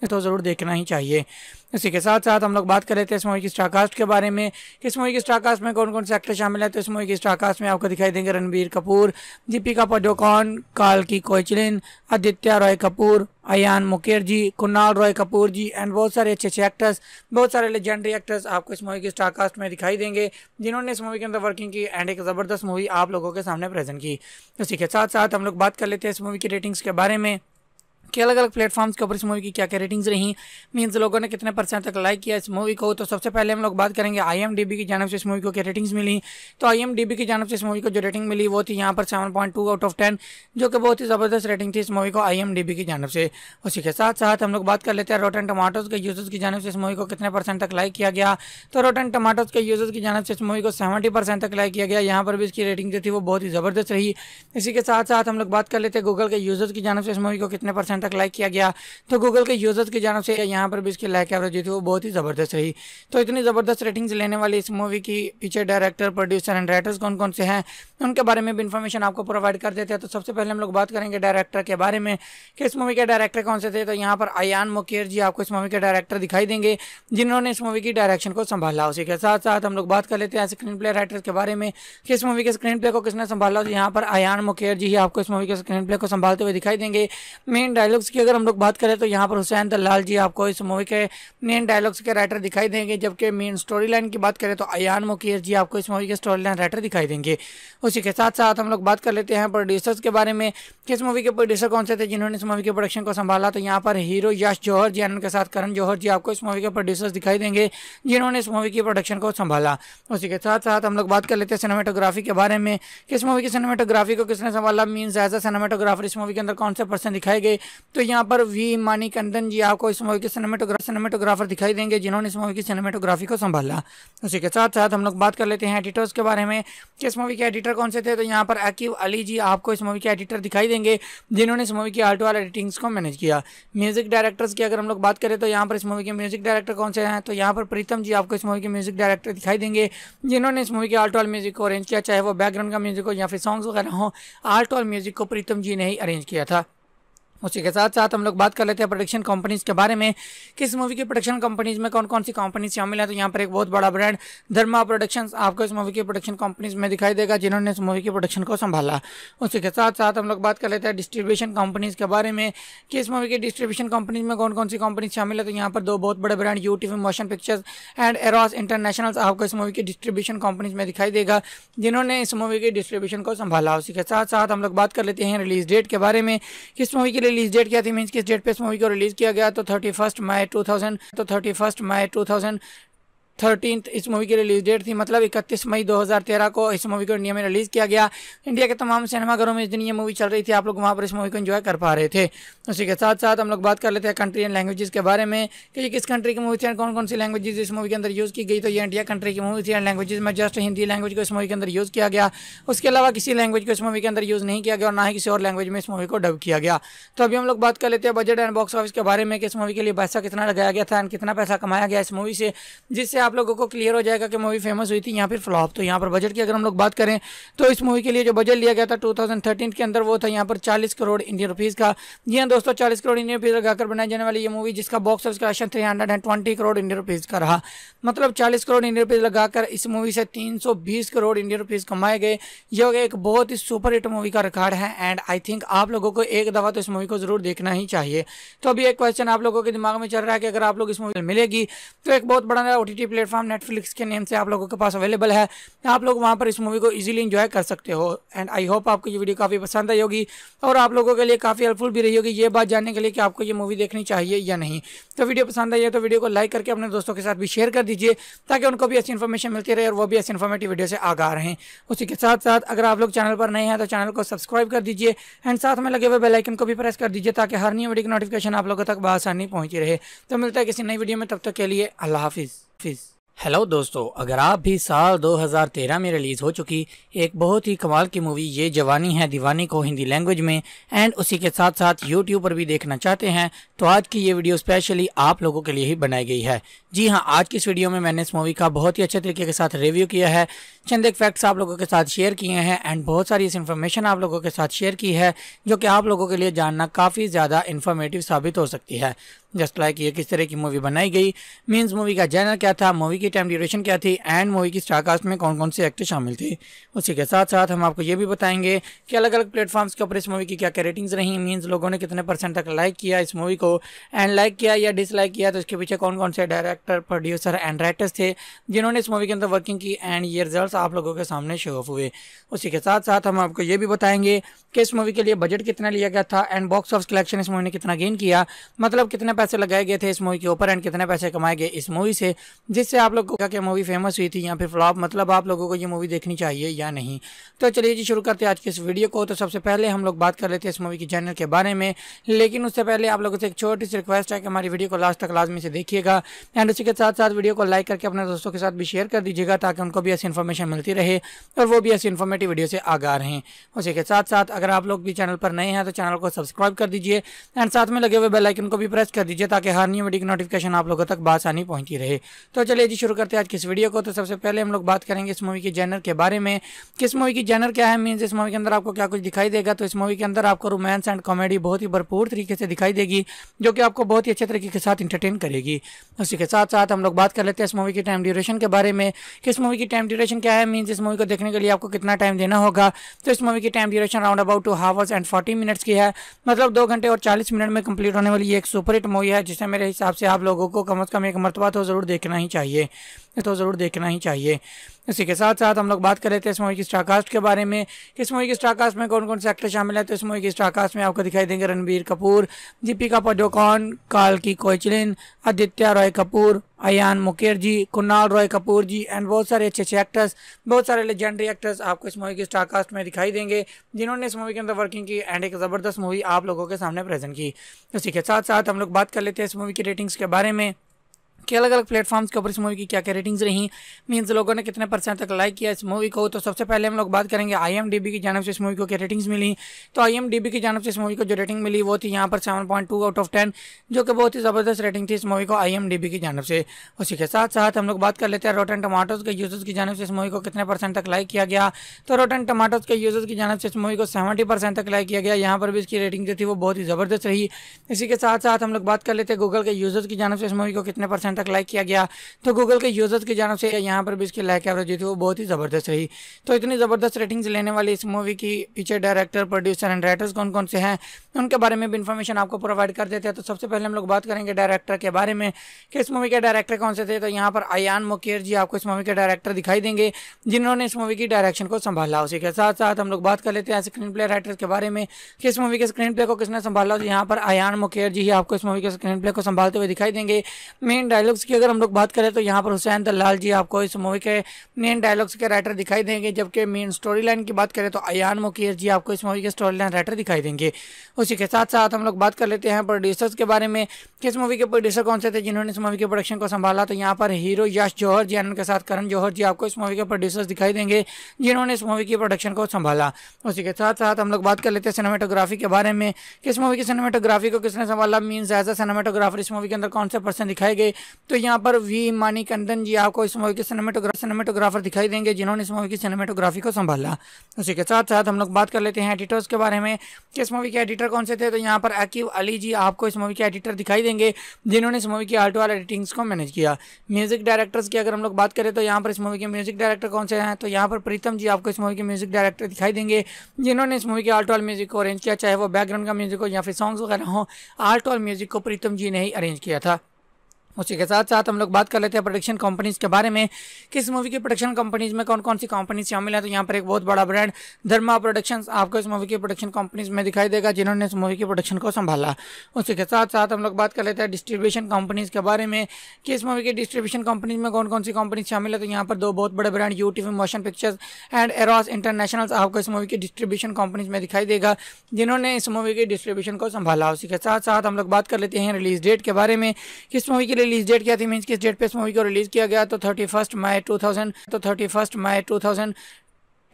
तो ज़रूर देखना ही चाहिए। इसी के साथ साथ हम लोग बात कर लेते हैं इस मूवी की स्टारकास्ट के बारे में, इस मूवी की स्टारकास्ट में कौन कौन से एक्टर शामिल है। तो इस मूवी की स्टारकास्ट में आपको दिखाई देंगे रणबीर कपूर, दीपिका पादुकोण, काल्की कोएच्लिन, आदित्य रॉय कपूर, अयान मुकर्जी, कुणाल रॉय कपूर जी एंड बहुत सारे अच्छे अच्छे एक्टर्स, बहुत सारे लेजेंडरी एक्टर्स आपको इस मूवी की स्टारकास्ट में दिखाई देंगे जिन्होंने इस मूवी के अंदर वर्किंग की एंड एक ज़बरदस्त मूवी आप लोगों के सामने प्रेजेंट की। इसी के साथ साथ हम लोग बात कर लेते हैं इस मूवी की रेटिंग्स के बारे में कि अलग अलग प्लेटफॉर्म्स के ऊपर इस मूवी की क्या क्या रेटिंग्स रहीं, मीन्स लोगों ने कितने परसेंट तक लाइक किया इस मूवी को। तो सबसे पहले हम लोग बात करेंगे आईएमडीबी की जानिब से इस मूवी को क्या रेटिंग्स मिली। तो आईएमडीबी की जानिब से इस मूवी को जो रेटिंग मिली वो थी यहाँ पर seven point two out of ten, जो कि बहुत ही ज़बरदस्त रेटिंग थी इस मूवी को आईएमडीबी की जानिब से। उसी के साथ साथ हम लोग बात कर लेते हैं रोटेन टमाटोज़ के यूजर्स की जानिब से इस मूवी को कितने परसेंट तक लाइक किया गया। तो रोटेन टमाटोज़ के यूजर्स की जानिब से इस मूवी को सेवेंटी परसेंट तक लाइक किया गया, यहाँ पर भी इसकी रेटिंग जो थी वो बहुत ही ज़बरदस्त रही। इसी के साथ साथ हम लोग बात कर लेते हैं गूगल के यूजर्स की जानिब से इस मूवी को कितने परसेंट तक लाइक किया गया। तो गूगल के यूजर्स की जानिब से यहाँ पर भी इसकी लाइक एवरेज जो थी वो बहुत ही ज़बरदस्त रही। तो इतनी ज़बरदस्त रेटिंग्स लेने वाली इस मूवी की पीछे डायरेक्टर, प्रोड्यूसर एंड राइटर्स कौन कौन से हैं उनके बारे में भी इन्फॉर्मेशन आपको प्रोवाइड कर देते हैं। तो सबसे पहले हम लोग बात करेंगे डायरेक्टर के बारे में कि इस मूवी के डायरेक्टर कौन से थे। तो यहाँ पर अयान मुकर्जी आपको इस मूवी के डायरेक्टर दिखाई देंगे जिन्होंने इस मूवी की डायरेक्शन को संभाला। उसी के साथ साथ हम लोग बात कर लेते हैं स्क्रीन प्ले राइटर्स के बारे में कि इस मूवी के स्क्रीन प्ले को किसने संभाला। तो यहाँ पर अयान मुकर्जी ही आपको इस मूवी के स्क्रीन प्ले को संभालते हुए दिखाई देंगे। मेन डायलॉग्स की अगर हम लोग बात करें तो यहाँ पर हुसैन दलाल जी आपको इस मूवी के मेन डायलॉग्स के राइटर दिखाई देंगे, जबकि मेन स्टोरी लाइन की बात करें तो अयान मुकर्जी जी आपको इस मूवी के स्टोरी लाइन राइटर दिखाई देंगे। उसी के साथ साथ हम लोग बात कर लेते हैं प्रोड्यूसर्स के बारे में कि इस मूवी के प्रोड्यूसर कौन से थे जिन्होंने इस मूवी के प्रोडक्शन को संभाला। तो यहाँ पर हीरो यश जौहर जी उनके साथ करण जौहर जी आपको इस मूवी के प्रोड्यूसर्स दिखाई देंगे जिन्होंने इस मूवी की प्रोडक्शन को संभाला। उसी के साथ साथ हम लोग बात कर लेते हैं सिनेमेटोग्राफी के बारे में कि इस मूवी की सिनेमेटोग्राफी को किसने संभाला, मीन्स एज अ सिनेमेटोग्राफर इस मूवी के अंदर कौन से पर्सन दिखाई गए। तो यहाँ पर वी. मानिकंदन जी आपको इस मूवी के सिनेमेटोग्राफर सिनेमेटोग्राफर दिखाई देंगे जिन्होंने इस मूवी की सिनेमेटोग्राफी को संभाला। उसी के साथ साथ हम लोग बात कर लेते हैं एडिटर्स के बारे में कि इस मूवी के एडिटर कौन से थे। तो यहाँ पर अकीव अली जी आपको इस मूवी के एडिटर दिखाई देंगे जिन्होंने इस मूवी की आर्ट वाल एडिटिंग्स को मैनेज किया। म्यूजिक डायरेक्टर्स की अगर हम लोग बात करें तो यहाँ पर इस मूवी के म्यूजिक डायरेक्टर कौन से हैं। तो यहाँ पर प्रीतम जी आपको इस मूवी के म्यूजिक डायरेक्टर दिखाई देंगे जिन्होंने इस मूवी के आर्ट वाल म्यूजिक को अरेंज किया, चाहे वो बैकग्राउंड का म्यूजिक हो या फिर सॉन्ग्स वगैरह हो, आर्ट वाल म्यूजिक को प्रीतम जी ने ही अरेंज किया था। उसी के साथ साथ हम लोग बात कर लेते हैं प्रोडक्शन कंपनीज़ के बारे में कि इस मूवी की प्रोडक्शन कंपनीज़ में कौन कौन सी कंपनीज शामिल हैं। तो यहाँ पर एक बहुत बड़ा ब्रांड धर्मा प्रोडक्शंस आपको इस मूवी की प्रोडक्शन कंपनीज में दिखाई देगा जिन्होंने इस मूवी की प्रोडक्शन को संभाला। उसी के साथ साथ हम लोग बात कर लेते हैं डिस्ट्रीब्यूशन कंपनीज़ के बारे में कि इस मूवी की डिस्ट्रीब्यूशन कंपनीज में कौन कौन सी कंपनीज शामिल है। तो यहाँ पर दो बहुत बड़े brand UTV motion pictures and Eros international आपको इस मूवी की डिस्ट्रीब्यूशन कंपनीज में दिखाई देगा जिन्होंने इस मूवी की डिस्ट्रीब्यूशन को संभाला। उसी के साथ साथ हम लोग बात कर लेते हैं रिलीज डेट के बारे में कि इस मूवी रिलीज डेट क्या थी, मींस किस डेट पे इस मूवी को रिलीज किया गया। तो thirty first May two thousand तो thirty first May two thousand thirteen इस मूवी की रिलीज डेट थी, मतलब इकतीस मई दो हज़ार तेरह को इस मूवी को इंडिया में रिलीज़ किया गया। इंडिया के तमाम सिनेमाघरों में इस दिन ये मूवी चल रही थी, आप लोग वहाँ पर इस मूवी को एंजॉय कर पा रहे थे। उसी के साथ साथ हम लोग बात कर लेते हैं कंट्री एंड लैंग्वेजेस के बारे में कि ये किस कंट्री की मूवी थी और कौन कौन सी लैंग्वेजेज इस मूवी के अंदर यूज़ की गई। तो ये इंडिया कंट्री की मूवी थी एंड लैंग्वेज में जस्ट हिंदी लैंग्वेज को इस मूवी के अंदर यूज़ किया गया, उसके अलावा किसी लैंग्वेज को इस मूवी के अंदर यूज़ नहीं किया गया और ना ही किसी और लैंग्वेज में इस मूवी को डब किया गया। तो अभी हम लोग बात कर लेते हैं बजट एंड बॉक्स ऑफिस के बारे में कि इस मूवी के लिए पैसा कितना लगाया गया था एंड कितना पैसा कमाया गया इस मूवी से, जिससे आप लोगों को क्लियर हो जाएगा कि मूवी फेमस हुई थी या फिर फ्लॉप। तो यहाँ पर बजट की अगर हम लोग बात करें तो इस मूवी के लिए जो बजट लिया गया था दो हज़ार तेरह के अंदर वो था यहाँ पर चालीस करोड़ इंडियन रुपीज़ का। जी हाँ दोस्तों, चालीस करोड़ इंडियन रुपीज़ लगाकर बनाई जाने वाली ये मूवी जिसका box office collection three hundred and twenty crore Indian rupees का रहा, मतलब चालीस करोड़ इंडियन रुपीज़ लगाकर इस मूवी से तीन सौ बीस करोड़ इंडियन रुपीज़ कमाए गए। यह एक बहुत ही सुपर हिट मूवी का रिकॉर्ड है एंड आई थिंक आप लोगों को एक दफ़ा तो इस मूवी को जरूर देखना ही चाहिए। तो अभी एक क्वेश्चन आप लोगों के दिमाग में चल रहा है कि अगर आप लोग इस मूवी मिलेगी तो एक बहुत बड़ा ओटीटी प्लेटफॉर्म नेटफ्लिक्स के नेम से आप लोगों के पास अवेलेबल है, आप लोग वहां पर इस मूवी को इजीली एंजॉय कर सकते हो। एंड आई होप आपको ये वीडियो काफ़ी पसंद आई होगी और आप लोगों के लिए काफ़ी हेल्पफुल भी रही होगी ये बात जानने के लिए कि आपको ये मूवी देखनी चाहिए या नहीं। तो वीडियो पसंद आई है तो वीडियो को लाइक करके अपने दोस्तों के साथ भी शेयर कर दीजिए ताकि उनको भी ऐसी इन्फॉर्मेशन मिलती रहे और वो भी ऐसी इन्फॉर्मेटिव वीडियो से आगा रहें। उसी के साथ साथ अगर आप लोग चैनल पर नए हैं तो चैनल को सब्सक्राइब कर दीजिए एंड साथ में लगे हुए बेल आइकन को भी प्रेस कर दीजिए ताकि हर नई वीडियो की नोटिफिकेशन आप लोगों तक आसानी पहुंची रहे। तो मिलता है किसी नई वीडियो में, तब तक के लिए अल्लाह हाफिज़। हेलो दोस्तों, अगर आप भी साल दो हज़ार तेरह में रिलीज़ हो चुकी एक बहुत ही कमाल की मूवी ये जवानी है दीवानी को हिंदी लैंग्वेज में एंड उसी के साथ साथ यूट्यूब पर भी देखना चाहते हैं तो आज की ये वीडियो स्पेशली आप लोगों के लिए ही बनाई गई है। जी हाँ, आज की इस वीडियो में मैंने इस मूवी का बहुत ही अच्छे तरीके के साथ रिव्यू किया है, चंद एक फैक्ट्स आप लोगों के साथ शेयर किए हैं एंड बहुत सारी इस इन्फॉर्मेशन आप लोगों के साथ शेयर की है जो कि आप लोगों के लिए जानना काफ़ी ज़्यादा इन्फॉर्मेटिव साबित हो सकती है। जस्ट लाइक ये किस तरह की मूवी बनाई गई, मीन्स मूवी का जैनर क्या था, मूवी की टाइम ड्यूरेशन क्या थी एंड मूवी की स्टारकास्ट में कौन कौन से एक्टर शामिल थे। उसी के साथ साथ हम आपको ये भी बताएंगे कि अलग अलग प्लेटफॉर्म्स के ऊपर इस मूवी की क्या क्या रेटिंग्स रही, मीन्स लोगों ने कितने परसेंट तक लाइक किया इस मूवी को एंड लाइक किया या डिसलाइक किया तो इसके पीछे कौन कौन से डायरेक्टर, प्रोड्यूसर एंड राइटर्स थे जिन्होंने इस मूवी के अंदर वर्किंग की एंड ये रिजल्ट आप लोगों के सामने शो ऑफ हुए। उसी के साथ साथ हम आपको ये भी बताएंगे कि इस मूवी के लिए बजट कितना लिया गया था एंड बॉक्स ऑफिस कलेक्शन इस मूवी ने कितना गेन किया, मतलब कितने पैसे लगाए गए थे इस मूवी के ऊपर एंड कितने पैसे कमाए गए इस मूवी से, जिससे आप लोगों को क्या मूवी फेमस हुई थी या फिर फ्लॉप, मतलब आप लोगों को ये मूवी देखनी चाहिए या नहीं। तो चलिए जी शुरू करते हैं आज के इस वीडियो को। तो सबसे पहले हम लोग बात कर लेते हैं इस मूवी की जॉनर के बारे में, लेकिन उससे पहले आप लोगों से एक छोटी सी रिक्वेस्ट है कि हमारी वीडियो को लास्ट तक लाजमी से देखिएगा एंड उसी के साथ साथ वीडियो को लाइक करके अपने दोस्तों के साथ भी शेयर कर दीजिएगा ताकि उनको भी ऐसी इन्फॉर्मेशन मिलती रहे और वो भी ऐसी इन्फॉर्मेटिव वीडियो से आगा रहें। उसी के साथ साथ अगर आप लोग भी चैनल पर नए हैं तो चैनल को सब्सक्राइब कर दीजिए एंड साथ में लगे हुए बेल आइकन को भी प्रेस कर दीजिए ताकि हर नई वीडियो की नोटिफिकेशन आप लोगों तक आसानी पहुंची रहे। तो चलिए जी शुरू करते हैं आज किस वीडियो को। तो सबसे पहले हम लोग बात करेंगे इस मूवी के जॉनर के बारे में, किस मूवी की जॉनर क्या है, मीन्स इस मूवी के अंदर आपको क्या कुछ दिखाई देगा। तो इस मूवी के अंदर आपको रोमांस एंड कॉमेडी बहुत ही भरपूर तरीके से दिखाई देगी जो कि आपको बहुत ही अच्छे तरीके के साथ इंटरटेन करेगी। उसी के साथ साथ हम लोग बात कर लेते हैं इस मूवी की टाइम ड्यूरेशन के बारे में, किस मूवी की टाइम ड्यूरेशन क्या है, मीन्स इस मूवी को देखने के लिए आपको कितना टाइम देना होगा। तो इस मूवी की time duration round about two hours and forty minutes की है, मतलब दो घंटे और चालीस मिनट में कंप्लीट होने वाली एक सुपरहिट मूवी है जिसे मेरे हिसाब से आप लोगों को कम से कम एक मरतबा तो ज़रूर देखना ही चाहिए, तो ज़रूर देखना ही चाहिए। इसी के साथ साथ हम लोग बात कर लेते हैं इस मूवी की स्टारकास्ट के बारे में, इस मूवी की स्टारकास्ट में कौन कौन से एक्टर शामिल है। तो इस मूवी की स्टारकास्ट में आपको दिखाई देंगे रणबीर कपूर, दीपिका पादुकोण, काल्की कोएचलिन, आदित्य रॉय कपूर, अयान मुकर्जी, कुणाल रॉय कपूर जी एंड बहुत सारे अच्छे अच्छे एक्टर्स, बहुत सारे लेजेंडरी एक्टर्स आपको इस मूवी की स्टारकास्ट में दिखाई देंगे जिन्होंने इस मूवी के अंदर वर्किंग की एंड एक ज़बरदस्त मूवी आप लोगों के सामने प्रेजेंट की। इसी के साथ साथ हम लोग बात कर लेते हैं इस मूवी की रेटिंग्स के बारे में कि अलग अलग प्लेटफॉर्म्स के ऊपर इस मूवी की क्या क्या रेटिंग्स रहीं, मीन्स लोगों ने कितने परसेंट तक लाइक किया इस मूवी को। तो सबसे पहले हम लोग बात करेंगे आईएमडीबी की जानिब से इस मूवी को क्या रेटिंग्स मिली। तो आईएमडीबी की जानिब से इस मूवी को जो रेटिंग मिली वो थी यहाँ पर seven point two out of ten, जो कि बहुत ही ज़बरदस्त रेटिंग थी इस मूवी को आईएमडीबी की जानिब से। उसी के साथ साथ हम लोग बात कर लेते हैं रोटन टमाटोज़ के यूजर्स की जानिब से इस मूवी को कितने परसेंट तक लाइक किया गया। तो रोटन टमाटोज़ के यूजर्स की जानिब से इस मूवी को सेवेंटी परसेंट तक लाइक किया गया, यहाँ पर भी इसकी रेटिंग जो थी वो बहुत ही ज़बरदस्त रही। इसी के साथ साथ हम लोग बात कर लेते हैं गूगल के यूजर्स की जानिब से इस मूवी को कितने परसेंट तक लाइक किया गया। तो गूगल के यूजर्स की जानिब से यहाँ पर भी इसकी लाइक एवरेज थी वो बहुत ही ज़बरदस्त रही। तो इतनी ज़बरदस्त रेटिंग्स लेने वाली इस मूवी की पीछे डायरेक्टर, प्रोड्यूसर एंड राइटर्स कौन कौन से हैं उनके बारे में भी इन्फॉर्मेशन आपको प्रोवाइड कर देते हैं। तो सबसे पहले हम लोग बात करेंगे डायरेक्टर के बारे में कि इस मूवी के डायरेक्टर कौन से थे। तो यहाँ पर अयान मुकर्जी आपको इस मूवी के डायरेक्टर दिखाई देंगे जिन्होंने इस मूवी की डायरेक्शन को संभाला। उसी के साथ साथ हम लोग बात कर लेते हैं स्क्रीन प्ले राइटर्स के बारे में कि इस मूवी के स्क्रीन प्ले को किसने संभाला। तो यहाँ पर अयान मुकर्जी ही आपको इस मूवी के स्क्रीन प्ले को संभालते हुए दिखाई देंगे। मेन डायरेक्टर डायलॉग्स की अगर हम लोग बात करें तो यहाँ पर हुसैन दलाल जी आपको इस मूवी के मेन डायलॉग्स के राइटर दिखाई देंगे, जबकि मेन स्टोरी लाइन की बात करें तो अयान मुकर्जी आपको इस मूवी के स्टोरी लाइन राइटर दिखाई देंगे। उसी के साथ साथ हम लोग बात कर लेते हैं प्रोड्यूसर्स के बारे में, किस मूवी के प्रोड्यूसर कौन से थे जिन्होंने इस मूवी के प्रोडक्शन को संभाला। तो यहाँ पर हीरो यश जौहर जी उनके साथ करण जौहर जी आपको इस मूवी के प्रोड्यूसर्स दिखाई देंगे जिन्होंने इस मूवी की प्रोडक्शन को संभाला। उसी के साथ साथ हम लोग बात कर लेते हैं सिनेमेटोग्राफी के बारे में, किस मूवी की सिनेमेटोग्राफी को किसने संभाला, मीन्स एज अ सिनेमेटोग्राफर इस मूवी के अंदर कौन से पर्सन दिखाए गए। तो यहाँ पर वी मानिकंदन जी आपको इस मूवी के सिनेमेटोग्राफर दिखाई देंगे जिन्होंने इस मूवी की सिनेमेटोग्राफी को संभाला। उसी के साथ साथ हम लोग बात कर लेते हैं एडिटर्स के बारे में, किस मूवी के एडिटर कौन से थे। तो यहाँ पर अकीव अली जी आपको इस मूवी के एडिटर दिखाई देंगे जिन्होंने इस मूवी की आर्ट और एडिटिंग्स को मैनेज किया। म्यूजिक डायरेक्टर्स की अगर हम लोग बात करें तो यहाँ पर इस मूवी के म्यूजिक डायरेक्टर कौन से हैं। तो यहाँ पर प्रीतम जी आपको इस मूवी के म्यूजिक डायरेक्टर दिखाई देंगे जिन्होंने इस मूवी के आर्ट और म्यूजिक को अरेंज किया, चाहे वो बैकग्राउंड का म्यूजिक हो या फिर सॉन्ग्स वगैरह हो, आर्ट और म्यूजिक को प्रीतम जी ने ही अरेंज किया था। उसी के साथ साथ हम लोग बात कर लेते हैं प्रोडक्शन कंपनीज़ के बारे में, किस मूवी की प्रोडक्शन कंपनीज़ में कौन कौन सी कंपनी शामिल है। तो यहाँ पर एक बहुत बड़ा ब्रांड धर्मा प्रोडक्शंस आपको इस मूवी की प्रोडक्शन कंपनीज़ में दिखाई देगा जिन्होंने इस मूवी की प्रोडक्शन को संभाला। उसी के साथ साथ हम लोग बात कर लेते हैं डिस्ट्रीब्यूशन कंपनीज़ के बारे में, किस मूवी की डिस्ट्रीब्यूशन कंपनीज़ में कौन कौन सी कंपनी शामिल है। तो यहाँ पर दो बहुत बड़े brand UTV motion pictures and Eros international आपको इस मूवी की डिस्ट्रीब्यूशन कंपनीज़ में दिखाई देगा जिन्होंने इस मूवी की डिस्ट्रीब्यूशन को संभाला। उसी के साथ साथ हम लोग बात कर लेते हैं रिलीज डेट के बारे में, किस मूवी के रिलीज डेट क्या थी, मींस किस डेट पे इस मूवी को रिलीज किया गया। तो thirty first May two thousand तो thirty first May two thousand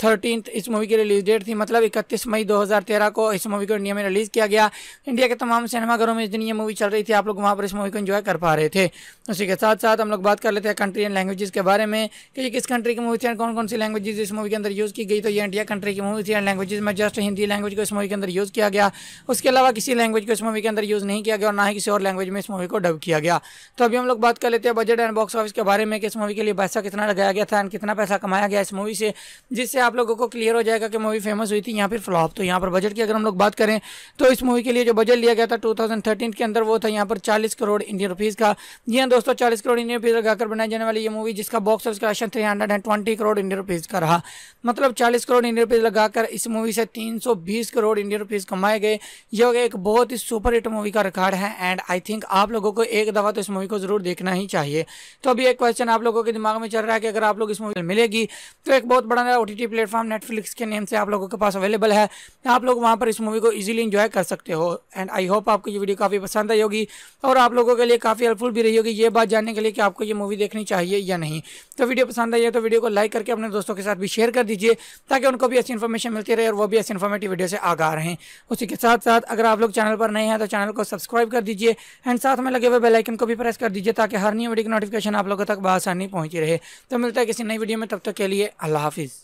thirteen इस मूवी की रिलीज डेट थी, मतलब इकतीस मई दो हज़ार तेरह को इस मूवी को इंडिया में रिलीज़ किया गया। इंडिया के तमाम सिनेमाघरों में इस दिन ये मूवी चल रही थी, आप लोग वहाँ पर इस मूवी को एंजॉय कर पा रहे थे। उसी के साथ साथ हम लोग बात कर लेते हैं कंट्री एंड लैंग्वेजेस के बारे में कि ये किस कंट्री की मूवी थी, कौन कौन सी लैंग्वेजेस इस मूवी के अंदर यूज़ की गई। तो ये इंडिया कंट्री की मूवी थी एंड लैंग्वेज में जस्ट हिंदी लैंग्वेज को इस मूवी के अंदर यूज़ किया गया, उसके अलावा किसी लैंग्वेज को इस मूवी के अंदर यूज़ नहीं किया गया और ना ही किसी और लैंग्वेज में इस मूवी को डब किया गया। तो अभी हम लोग बात कर लेते हैं बजट एंड बॉक्स ऑफिस के बारे में, किस मूवी के लिए पैसा कितना लगाया गया था एंड कितना पैसा कमाया गया इस मूवी से, जिससे आप लोगों को क्लियर हो जाएगा कि मूवी फेमस हुई थी यहाँ पर फ्लॉप। तो यहाँ पर बजट की अगर हम लोग बात करें तो इस मूवी के लिए जो बजट लिया गया था टू थाउजेंड थर्टीन के अंदर वो था यहाँ पर चालीस करोड़ इंडियन रुपीज़ का। जी हाँ दोस्तों, चालीस करोड़ इंडियन रुपीज़ लगाकर बनाई जाने वाली ये मूवी जिसका box office collection three hundred and twenty crore Indian rupees का रहा, मतलब चालीस करोड़ इंडियन रुपीज़ लगाकर इस मूवी से तीन सौ बीस करोड़ इंडियन रुपीज़ कमाए गए। ये हो गया एक बहुत ही सुपर हिट मूवी का रिकॉर्ड है एंड आई थिंक आप लोगों को एक दफ़ा तो इस मूवी को जरूर देखना ही चाहिए। तो अभी एक क्वेश्चन आप लोगों के दिमाग में चल रहा है कि अगर आप लोग इस मूवी मिलेगी तो एक बहुत बड़ा ओटीटी प्लेटफॉर्म नेटफ्लिक्स के नेम से आप लोगों के पास अवेलेबल है, आप लोग वहां पर इस मूवी को इजीली एंजॉय कर सकते हो। एंड आई होप आपको ये वीडियो काफ़ी पसंद आई होगी और आप लोगों के लिए काफ़ी हेल्पफुल भी रही होगी ये बात जानने के लिए कि आपको ये मूवी देखनी चाहिए या नहीं। तो वीडियो पसंद आई है तो वीडियो को लाइक करके अपने दोस्तों के साथ भी शेयर कर दीजिए ताकि उनको भी ऐसी इन्फॉर्मेशन मिलती रहे और वो भी ऐसी इन्फॉर्मेटिव वीडियो से आगाह रहें। उसी के साथ साथ अगर आप लोग चैनल पर नए हैं तो चैनल को सब्सक्राइब कर दीजिए एंड साथ में लगे हुए बेल आइकन को भी प्रेस कर दीजिए ताकि हर नई वीडियो की नोटिफिकेशन आप लोगों तक बआसानी पहुँची रहे। तो मिलता है किसी नई वीडियो में, तब तक के लिए अल्लाह हाफिज़।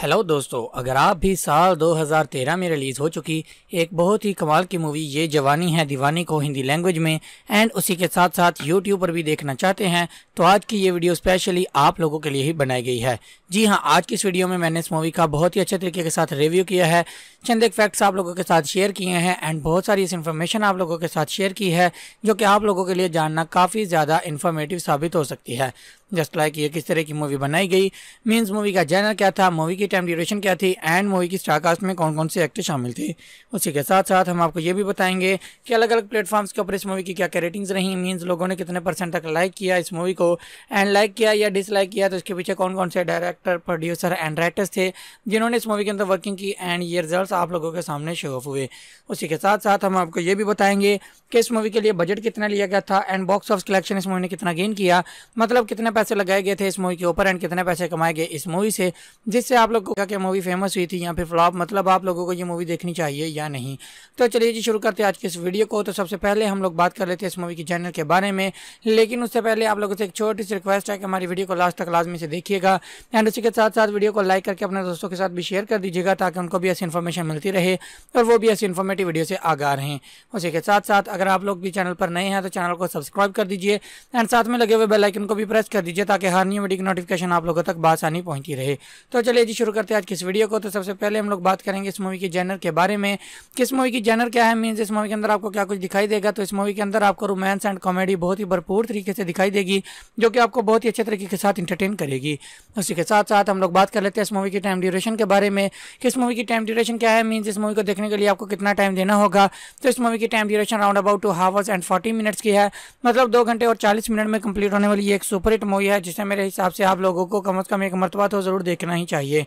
हेलो दोस्तों, अगर आप भी साल दो हज़ार तेरह में रिलीज़ हो चुकी एक बहुत ही कमाल की मूवी ये जवानी है दीवानी को हिंदी लैंग्वेज में एंड उसी के साथ साथ यूट्यूब पर भी देखना चाहते हैं तो आज की ये वीडियो स्पेशली आप लोगों के लिए ही बनाई गई है। जी हां, आज की इस वीडियो में मैंने इस मूवी का बहुत ही अच्छे तरीके के साथ रिव्यू किया है, चंद एक फैक्ट्स आप लोगों के साथ शेयर किए हैं एंड बहुत सारी इस इन्फॉर्मेशन आप लोगों के साथ शेयर की है जो कि आप लोगों के लिए जानना काफ़ी ज़्यादा इन्फॉर्मेटिव साबित हो सकती है। जस्ट लाइक ये किस तरह की मूवी बनाई गई, मीन्स मूवी का जैनर क्या था, मूवी की टाइम ड्यूरेशन क्या थी एंड मूवी की स्टारकास्ट में कौन कौन से एक्टर शामिल थे। उसी के साथ साथ हम आपको ये भी बताएंगे कि अलग अलग प्लेटफॉर्म्स के ऊपर इस मूवी की क्या क्या रेटिंग्स रही, मीन्स लोगों ने कितने परसेंट तक लाइक किया इस मूवी को एंड लाइक किया या डिसलाइक किया तो इसके पीछे कौन कौन से डायरेक्टर प्रोड्यूसर एंड राइटर्स थे जिन्होंने इस मूवी के अंदर वर्किंग की एंड ये रिजल्ट आप लोगों के सामने शो ऑफ हुए। उसी के साथ साथ हम आपको ये भी बताएंगे कि इस मूवी के लिए बजट कितना लिया गया था एंड बॉक्स ऑफिस कलेक्शन इस मूवी ने कितना गेन किया, मतलब कितने पैसे लगाए गए थे इस मूवी के ऊपर एंड कितने पैसे कमाए गए इस मूवी से, जिससे आप लोगों को क्या मूवी फेमस हुई थी या फिर फ्लॉप, मतलब आप लोगों को ये मूवी देखनी चाहिए या नहीं। तो चलिए जी शुरू करते हैं आज के इस वीडियो को। तो सबसे पहले हम लोग बात कर लेते हैं इस मूवी की जैनर के बारे में, लेकिन उससे पहले आप लोगों से एक छोटी सी रिक्वेस्ट है कि हमारी वीडियो को लास्ट तक लाजमी से देखिएगा एंड उसी के साथ साथ वीडियो को लाइक करके अपने दोस्तों के साथ भी शेयर कर दीजिएगा ताकि उनको भी ऐसी इन्फॉर्मेशन मिलती रहे और वो भी ऐसी इन्फॉर्मेटिव वीडियो से आगाह रहें। उसी के साथ साथ अगर आप लोग भी चैनल पर नए हैं तो चैनल को सब्सक्राइब कर दीजिए एंड साथ में लगे हुए बेल आइकन को भी प्रेस कर दीजिए ताकि हर न्यू वीडियो की नोटिफिकेशन आप लोगों तक बासानी पहुंचती रहे। तो चलिए जी शुरू करते हैं आज की इस वीडियो को। तो सबसे पहले हम लोग बात करेंगे इस मूवी के जैनर के बारे में। किस मूवी की जैनर क्या है, मीन्स इस मूवी के अंदर आपको क्या कुछ दिखाई देगा। तो इस मूवी के अंदर आपको रोमांस एंड कॉमेडी बहुत ही भरपूर तरीके से दिखाई देगी जो कि आपको बहुत ही अच्छे तरीके के साथ इंटरटेन करेगी। उसी के साथ साथ हम लोग बात कर लेते हैं इस मूवी की टाइम ड्यूरेशन के बारे में। किस मूवी की टाइम ड्यूरेशन क्या है, मीन्स इस मूवी को देखने के लिए आपको कितना टाइम देना होगा। तो इस मूवी की time duration round about two hours and forty minutes की है, मतलब दो घंटे और चालीस मिनट में कंप्लीट होने वाली एक सुपर हिट मूवी है जिसे मेरे हिसाब से आप लोगों को कम से कम एक मरतबा तो ज़रूर देखना ही चाहिए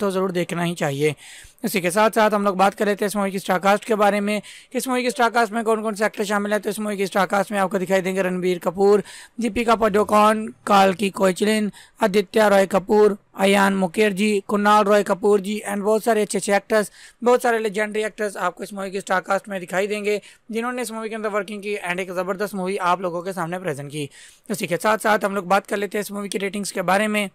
तो ज़रूर देखना ही चाहिए। इसी के साथ साथ हम लोग बात कर लेते हैं इस मूवी की स्टारकास्ट के बारे में। इस मूवी की स्टारकास्ट में कौन कौन से एक्टर शामिल है। तो इस मूवी की स्टारकास्ट में आपको दिखाई देंगे रणबीर कपूर, दीपिका पादुकोण, काल्की कोएचलिन, आदित्य रॉय कपूर, अयान मुकर्जी, कुणाल रॉय कपूर जी एंड बहुत सारे अच्छे अच्छे एक्टर्स, बहुत सारे लेजेंडरी एक्टर्स आपको इस मूवी की स्टारकास्ट में दिखाई देंगे जिन्होंने इस मूवी के अंदर वर्किंग की एंड एक ज़बरदस्त मूवी आप लोगों के सामने प्रेजेंट की। इसी के साथ साथ हम लोग बात कर लेते हैं इस मूवी की रेटिंग्स के बारे में